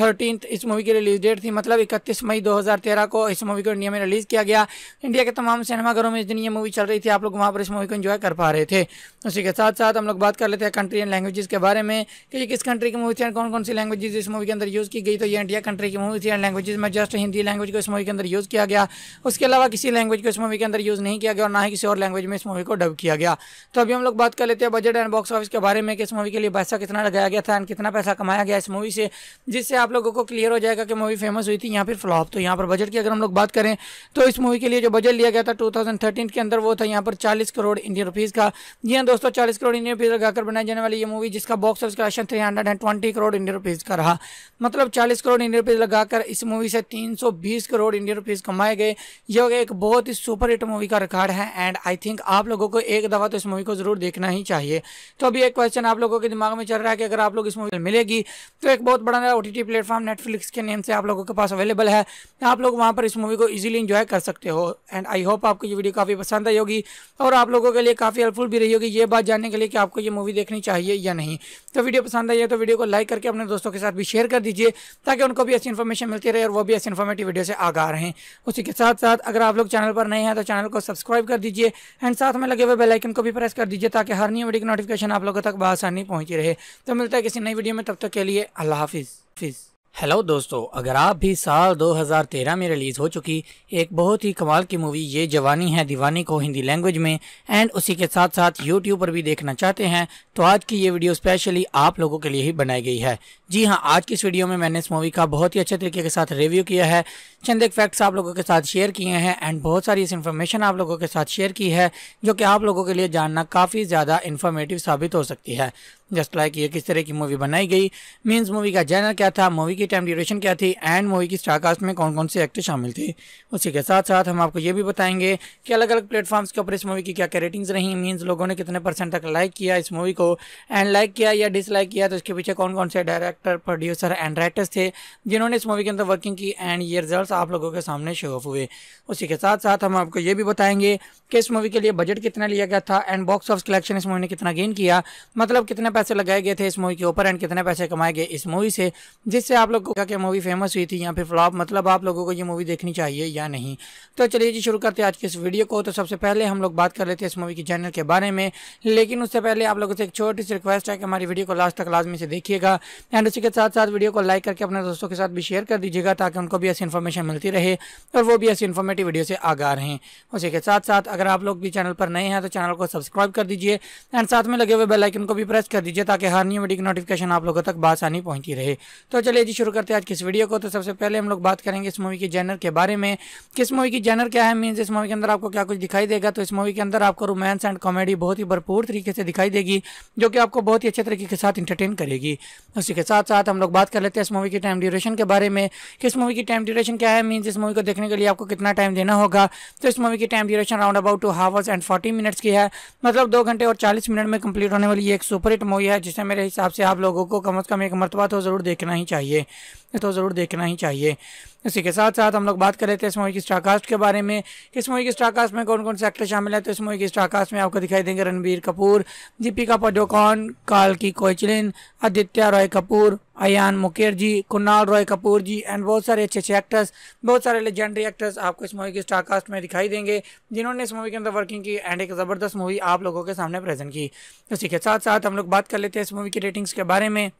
thirteen इस मूवी की रिलीज डेट थी, मतलब इकतीस मई दो हज़ार तेरह को इस मूवी को इंडिया में रिलीज़ किया गया। इंडिया के तमाम सिनेमाघरों में इस दिन ये मूवी चल रही थी, आप लोग वहाँ पर इस मूवी को एंजॉय कर पा रहे थे। उसी के साथ साथ हम लोग बात कर लेते हैं कंट्री एंड लैंग्वेजेस के बारे में कि ये किस कंट्री की मूवी थी, कौन कौन सी लैंग्वेजेज इस मूवी के अंदर यूज़ की गई, तो ये इंडिया कंट्री की मूवी थी एंड लैंग्वेज में जस्ट हिंदी लैंग्वेज को इस मूवी के अंदर यूज़ किया गया। उसके अलावा किसी लैंग्वेज को इस मूवी के अंदर यूज़ नहीं किया गया और ना ही किसी और लैंग्वेज में इस मूवी को डब किया गया। तो अभी हम लोग बात कर लेते हैं बजट एंड बॉक्स ऑफिस के बारे में कि इस मूवी के लिए पैसा कितना लगाया गया था एंड कितना पैसा कमाया गया इस मूवी से, जिससे आप लोगों को क्लियर हो जाएगा कि मूवी फेमस हुई थी यहाँ पर फ्लॉप। तो यहाँ पर बजट की अगर हम लोग बात करें तो इस मूवी के लिए जो बजट लिया गया था टू थाउजेंड थर्टीन के अंदर वो था यहाँ पर चालीस करोड़ इंडियन रुपीज़ का। जी हाँ दोस्तों, चालीस करोड़ इंडियन रुपीज़ लगाकर बनाई जाने वाली ये मूवी जिसका box office collection three hundred and twenty crore Indian rupees का रहा, मतलब चालीस करोड़ इंडियन रुपीज़ लगाकर इस मूवी से तीन सौ बीस करोड़ इंडियन रुपीज़ कमाए गए। यह एक बहुत ही सुपर हिट मूवी का रिकॉर्ड है एंड आई थिंक आप लोगों को एक दफ़ा तो इस मूवी को जरूर देखना ही चाहिए। तो अभी एक क्वेश्चन आप लोगों के दिमाग में चल रहा है कि अगर आप लोग इस मूवी मिलेगी तो एक बहुत बड़ा ओटीटी प्लेटफॉर्म नेटफ्लिक्स के नेम से आप लोगों के पास अवेलेबल है, आप लोग वहां पर इस मूवी को इजीली एंजॉय कर सकते हो। एंड आई होप आपको ये वीडियो काफ़ी पसंद आई होगी और आप लोगों के लिए काफ़ी हेल्पफुल भी रही होगी ये बात जानने के लिए कि आपको ये मूवी देखनी चाहिए या नहीं। तो वीडियो पसंद आई है तो वीडियो को लाइक करके अपने दोस्तों के साथ भी शेयर कर दीजिए ताकि उनको भी ऐसी इन्फॉर्मेशन मिलती रहे और वो भी ऐसी इन्फॉर्मेटिव वीडियो से आगा रहें। उसी के साथ साथ अगर आप लोग चैनल पर नए हैं तो चैनल को सब्सक्राइब कर दीजिए एंड साथ में लगे हुए बेल आइकन को भी प्रेस कर दीजिए ताकि हर नई वीडियो की नोटिफिकेशन आप लोगों तक बआसानी पहुँची रहे। तो मिलता है किसी नई वीडियो में, तब तक के लिए अल्लाह हाफिज़। हेलो दोस्तों, अगर आप भी साल दो हज़ार तेरह में रिलीज़ हो चुकी एक बहुत ही कमाल की मूवी ये जवानी है दीवानी को हिंदी लैंग्वेज में एंड उसी के साथ साथ यूट्यूब पर भी देखना चाहते हैं तो आज की ये वीडियो स्पेशली आप लोगों के लिए ही बनाई गई है। जी हाँ, आज की इस वीडियो में मैंने इस मूवी का बहुत ही अच्छे तरीके के साथ रिव्यू किया है, चंद एक फैक्ट्स आप लोगों के साथ शेयर किए हैं एंड बहुत सारी इस इन्फॉर्मेशन आप लोगों के साथ शेयर की है जो कि आप लोगों के लिए जानना काफ़ी ज़्यादा इन्फॉर्मेटिव साबित हो सकती है। जस्ट लाइक ये किस तरह की मूवी बनाई गई, मीन्स मूवी का जैनर क्या था, मूवी की टाइम ड्यूरेशन क्या थी एंड मूवी की स्टारकास्ट में कौन कौन से एक्टर शामिल थे। उसी के साथ साथ हम आपको ये भी बताएंगे कि अलग अलग प्लेटफॉर्म्स के ऊपर इस मूवी की क्या क्या रेटिंग्स रही, मीन्स लोगों ने कितने परसेंट तक लाइक किया इस मूवी को एंड लाइक किया या डिसलाइक किया तो इसके पीछे कौन कौन से डायरेक्टर, प्रोड्यूसर एंड राइटर्स थे जिन्होंने इस मूवी के अंदर वर्किंग की एंड ये रिजल्ट आप लोगों के सामने शो ऑफ हुए। उसी के साथ साथ हम आपको ये भी बताएंगे कि इस मूवी के लिए बजट कितना लिया गया था एंड बॉक्स ऑफिस कलेक्शन इस मूवी ने कितना गेन किया, मतलब कितने पैसे लगाए गए थे इस मूवी के ऊपर एंड कितने पैसे कमाए गए इस मूवी से, जिससे आप लोगों को क्या मूवी फेमस हुई थी या फिर फ्लॉप, मतलब आप लोगों को ये मूवी देखनी चाहिए या नहीं। तो चलिए जी शुरू करते हैं आज के इस वीडियो को। तो सबसे पहले हम लोग बात कर लेते हैं इस मूवी के जॉनर के बारे में, लेकिन उससे पहले आप लोगों से एक छोटी सी रिक्वेस्ट है कि हमारी वीडियो को लास्ट तक लाजमी से देखिएगा एंड उसी के साथ साथ वीडियो को लाइक करके अपने दोस्तों के साथ भी शेयर कर दीजिएगा ताकि उनको भी ऐसी इन्फॉर्मेशन मिलती रहे और वो भी ऐसी इन्फॉर्मेटिव वीडियो से आगा रहें। उसी के साथ साथ अगर आप लोग भी चैनल पर नए हैं तो चैनल को सब्सक्राइब कर दीजिए एंड साथ में लगे हुए बेल आइकन को भी प्रेस कर दीजिए ताकि हर नई वीडियो की नोटिफिकेशन आप लोगों तक बआसानी पहुंची रहे। तो चलिए जी शुरू करते हैं आज की इस वीडियो को। तो सबसे पहले हम लोग बात करेंगे इस मूवी के जॉनर के बारे में, किस मूवी की जॉनर क्या है, मीन्स इस मूवी के अंदर आपको क्या कुछ दिखाई देगा। तो इस मूवी के अंदर आपको रोमांस एंड कॉमेडी बहुत ही भरपूर तरीके से दिखाई देगी जो कि आपको बहुत ही अच्छे तरीके के साथ इंटरटेन करेगी। उसी के साथ साथ हम लोग बात कर लेते हैं इस मूवी की टाइम ड्यूरेशन के बारे में, किस मूवी की टाइम ड्यूरेशन क्या है, मीन्स इस मूवी को देखने के लिए आपको कितना टाइम देना होगा। तो इस मूवी की time duration round about two hours and forty minutes की है, मतलब दो घंटे और चालीस मिनट में कंप्लीट होने वाली एक सुपरहिट मूवी है जिसे मेरे हिसाब से आप लोगों को कम से कम एक मरतबा तो ज़रूर देखना ही चाहिए, तो ज़रूर देखना ही चाहिए। इसी के साथ साथ हम लोग बात कर लेते हैं इस मूवी की स्टारकास्ट के बारे में, इस मूवी की स्टारकास्ट में कौन कौन से एक्टर शामिल है। तो इस मूवी की स्टारकास्ट में आपको दिखाई देंगे रणबीर कपूर, दीपिका पादुकोण, काल्की कोएचलिन, आदित्य रॉय कपूर, अयान मुकर्जी, कुणाल रॉय कपूर जी एंड बहुत सारे अच्छे अच्छे एक्टर्स, बहुत सारे लेजेंडरी एक्टर्स आपको इस मूवी की स्टारकास्ट में दिखाई देंगे जिन्होंने इस मूवी के अंदर वर्किंग की एंड एक ज़बरदस्त मूवी आप लोगों के सामने प्रेजेंट की। इसी के साथ साथ हम लोग बात कर लेते हैं इस मूवी की रेटिंग्स के बारे में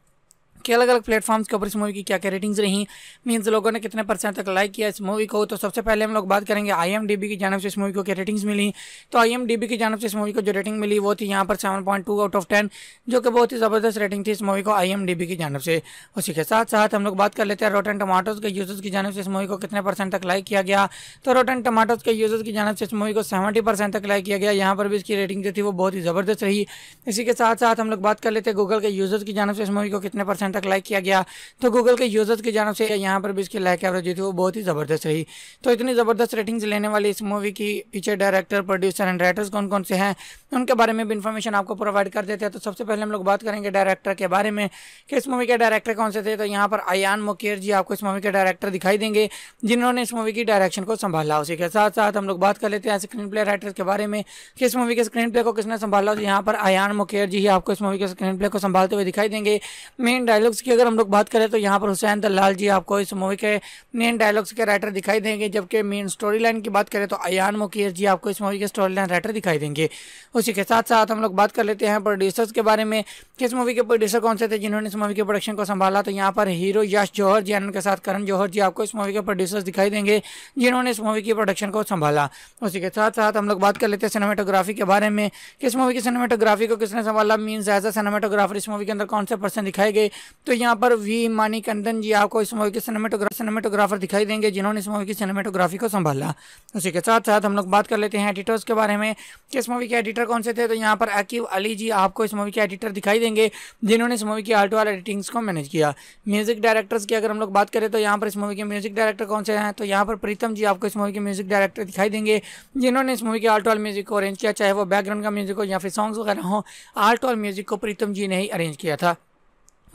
के अलग अलग प्लेटफॉर्म्स के ऊपर इस मूवी की क्या क्या रेटिंग्स रही, मीन्स लोगों ने कितने परसेंट तक लाइक किया इस मूवी को। तो सबसे पहले हम लोग बात करेंगे आईएमडीबी की जानब से इस मूवी को क्या रेटिंग्स मिली। तो आईएमडीबी की जानब से इस मूवी को जो रेटिंग मिली वो थी यहाँ पर seven point two out of ten, जो कि बहुत ही ज़बरदस्त रेटिंग थी इस मूवी को आईएमडीबी की जानब से। उसी के साथ साथ हम लोग बात कर लेते हैं रोटन टमाटोज़ के यूजर्स की जानब से इस मूवी को कितने परसेंट तक लाइक किया गया। तो रोटन टमाटोज़ के यूजर्स की जानब से इस मूवी को सेवेंटी परसेंट तक लाइक किया गया, यहाँ पर भी इसकी रेटिंग जो थी वो बहुत ही ज़बरदस्त रही। इसी के साथ साथ हम लोग बात कर लेते हैं गूगल के यूजर्स की जानब से इस मूवी को कितने परसेंट तक लाइक किया गया। तो गूगल के यूजर्स की जानब से यहाँ पर भी इसकी लाइक एवरेज जो थी वो बहुत ही ज़बरदस्त रही। तो इतनी ज़बरदस्त रेटिंग्स लेने वाली इस मूवी की पीछे डायरेक्टर, प्रोड्यूसर एंड राइटर्स कौन कौन से हैं उनके बारे में भी इन्फॉर्मेशन आपको प्रोवाइड कर देते हैं। तो सबसे पहले हम लोग बात करेंगे डायरेक्टर के बारे में कि इस मूवी के डायरेक्टर कौन से थे। तो यहाँ पर अयान मुकर्जी आपको इस मूवी के डायरेक्टर दिखाई देंगे जिन्होंने इस मूवी की डायरेक्शन को संभाला। उसी के साथ साथ हम लोग बात कर लेते हैं स्क्रीन प्ले राइटर्स के बारे में कि इस मूवी के स्क्रीन प्ले को किसने संभाला। तो यहाँ पर अयान मुकर्जी ही आपको इस मूवी के स्क्रीन प्ले को संभालते हुए दिखाई देंगे। मेन डायलॉग्स की अगर हम लोग बात करें तो यहाँ पर हुसैन दलाल जी आपको इस मूवी के मेन डायलॉग्स के राइटर दिखाई देंगे, जबकि मेन स्टोरी लाइन की बात करें तो अयान मुकर्जी आपको इस मूवी के स्टोरी लाइन राइटर दिखाई देंगे। उसी के साथ साथ हम लोग बात कर लेते हैं प्रोड्यूसर्स के बारे में कि इस मूवी के प्रोड्यूसर कौन से थे जिन्होंने इस मूवी के प्रोडक्शन को संभाला। तो यहाँ पर हीरो यश जौहर जी और उनके साथ करण जौहर जी आपको इस मूवी के प्रोड्यूसर्स दिखाई देंगे जिन्होंने इस मूवी की प्रोडक्शन को संभाला। उसी के साथ साथ हम लोग बात कर लेते हैं सिनेमाटोग्राफी के बारे में कि इस मूवी की सिनेमाटोग्राफी को किसने संभाला, मीन्स एज अ सिनेमाटोग्राफर इस मूवी के अंदर कौन से पर्सन दिखाए गए। तो यहाँ पर वी मानिकंदन जी आपको इस मूवी के सिनेमाटोग्राफर सिनेमाटोग्राफर दिखाई देंगे जिन्होंने इस मूवी की सिनेमाटोग्राफी को संभाला। उसी के साथ साथ हम लोग बात कर लेते हैं एडिटर्स के बारे में कि इस मूवी के एडिटर कौन से थे। तो यहाँ पर अकीव अली जी आपको इस मूवी के एडिटर दिखाई देंगे जिन्होंने इस मूवी की आर्ट वाल एडिटिंग्स को मैनेज किया। म्यूजिक डायरेक्टर्स की अगर हम लोग बात करें तो यहाँ पर इस मूवी के म्यूजिक डायरेक्टर कौन से हैं। तो यहाँ पर प्रीतम जी आपको इस मूवी के म्यूजिक डायरेक्टर दिखाई देंगे जिन्होंने इस मूवी के आर्ट वाल म्यूजिक को अरेंज किया, चाहे वो बैकग्राउंड का म्यूजिक हो या फिर सॉन्ग्स वगैरह हो, आर्ट वाल म्यूजिक को प्रीतम जी ने ही अरेंज किया था।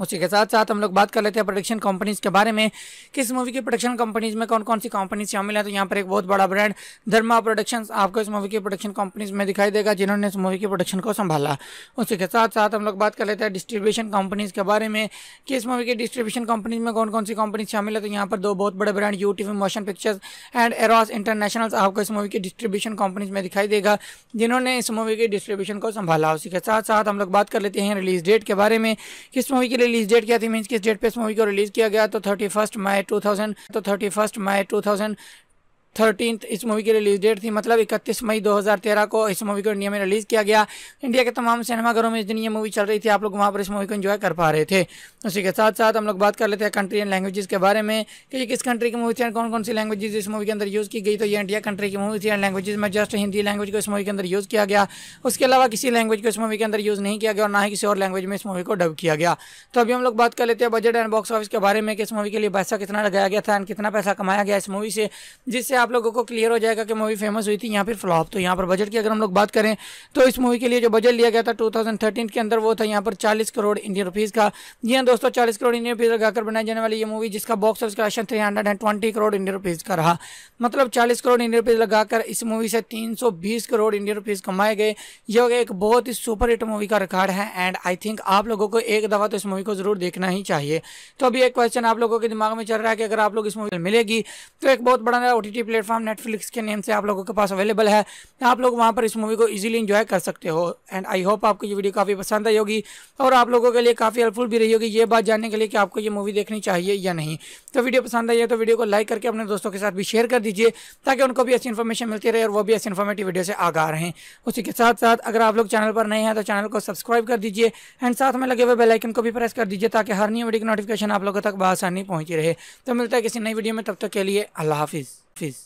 उसी के साथ साथ हम लोग बात कर लेते हैं प्रोडक्शन कंपनीज़ के बारे में कि इस मूवी की प्रोडक्शन कंपनीज़ में कौन कौन सी कंपनीज शामिल है। तो यहाँ पर एक बहुत बड़ा ब्रांड धर्मा प्रोडक्शंस आपको इस मूवी की प्रोडक्शन कंपनीज में दिखाई देगा जिन्होंने इस मूवी की प्रोडक्शन को संभाला। उसी के साथ साथ हम लोग बात कर लेते हैं डिस्ट्रीब्यूशन कंपनीज़ के बारे में कि इस मूवी की डिस्ट्रीब्यूशन कंपनीज में कौन कौन सी कंपनीज शामिल है। तो यहाँ पर दो बहुत बड़े brand UTV motion pictures and Eros international आपको इस मूवी की डिस्ट्रीब्यूशन कंपनीज में दिखाई देगा जिन्होंने इस मूवी की डिस्ट्रीब्यूशन को संभाला। उसी के साथ साथ हम लोग बात कर लेते हैं रिलीज डेट के बारे में कि इस मूवी की रिलीज डेट क्या थी, मींस किस डेट पे इस मूवी को रिलीज किया गया। तो thirty first May two thousand तो thirty first May two thousand thirteen इस मूवी की रिलीज डेट थी, मतलब इकतीस मई दो हज़ार तेरह को इस मूवी को इंडिया में रिलीज़ किया गया। इंडिया के तमाम सिनेमाघरों में इस दिन ये मूवी चल रही थी, आप लोग वहाँ पर इस मूवी को एंजॉय कर पा रहे थे। उसी के साथ साथ हम लोग बात कर लेते हैं कंट्री एंड लैंग्वेजेस के बारे में कि ये किस कंट्री की मूवी थी और कौन कौन सी लैंग्वेजेस इस मूवी के अंदर यूज़ की गई। तो ये इंडिया कंट्री की मूवी थी एंड लैंग्वेजेज में जस्ट हिंदी लैंग्वेज को इस मूवी के अंदर यूज़ किया गया, उसके अलावा किसी लैंग्वेज को इस मूवी के अंदर यूज़ नहीं किया गया और ना ही किसी और लैंग्वेज में इस मूवी को डब किया गया। तो अभी हम लोग बात कर लेते हैं बजट एंड बॉक्स ऑफिस के बारे में कि इस मूवी के लिए पैसा कितना लगाया गया था एंड कितना पैसा कमाया गया इस मूवी से, जिससे आप लोगों को क्लियर हो जाएगा कि मूवी फेमस हुई थी या फिर फ्लॉप। तो यहाँ पर बजट की अगर हम लोग बात करें तो इस मूवी के लिए जो बजट लिया गया था टू थाउजेंड थर्टीन के अंदर वो था यहाँ पर चालीस करोड़ इंडियन रुपीज़ का। जी हाँ दोस्तों, चालीस करोड़ इंडियन रुपीज़ लगाकर बनाई जाने वाली ये मूवी जिसका box office collection three hundred and twenty crore Indian rupees का रहा, मतलब चालीस करोड़ इंडियन रुपीज़ लगाकर इस मूवी से तीन सौ बीस करोड़ इंडियन रुपीज़ कमाए गए। यह एक बहुत ही सुपर हिट मूवी का रिकॉर्ड है एंड आई थिंक आप लोगों को एक दफ़ा तो इस मूवी को जरूर देखना ही चाहिए। तो अभी एक क्वेश्चन आप लोगों के दिमाग में चल रहा है कि अगर आप लोग इस मूवी मिलेगी तो एक बहुत बड़ा ओटीटी प्लेटफॉर्म नेटफ्लिक्स के नेम से आप लोगों के पास अवेलेबल है, आप लोग वहां पर इस मूवी को इजीली एंजॉय कर सकते हो। एंड आई होप आपको ये वीडियो काफ़ी पसंद आई होगी और आप लोगों के लिए काफ़ी हेल्पफुल भी रही होगी ये बात जानने के लिए कि आपको ये मूवी देखनी चाहिए या नहीं। तो वीडियो पसंद आई है तो वीडियो को लाइक करके अपने दोस्तों के साथ भी शेयर कर दीजिए ताकि उनको भी ऐसी इन्फॉर्मेशन मिलती रहे और वो भी ऐसी इन्फॉर्मेटिव वीडियो से आगाह रहें। उसी के साथ साथ अगर आप लोग चैनल पर नए हैं तो चैनल को सब्सक्राइब कर दीजिए एंड साथ में लगे हुए बेल आइकन को भी प्रेस कर दीजिए ताकि हर नई वीडियो की नोटिफिकेशन आप लोगों तक बआसानी पहुंची रहे। तो मिलता है किसी नई वीडियो में, तब तक के लिए अल्लाह हाफिज़।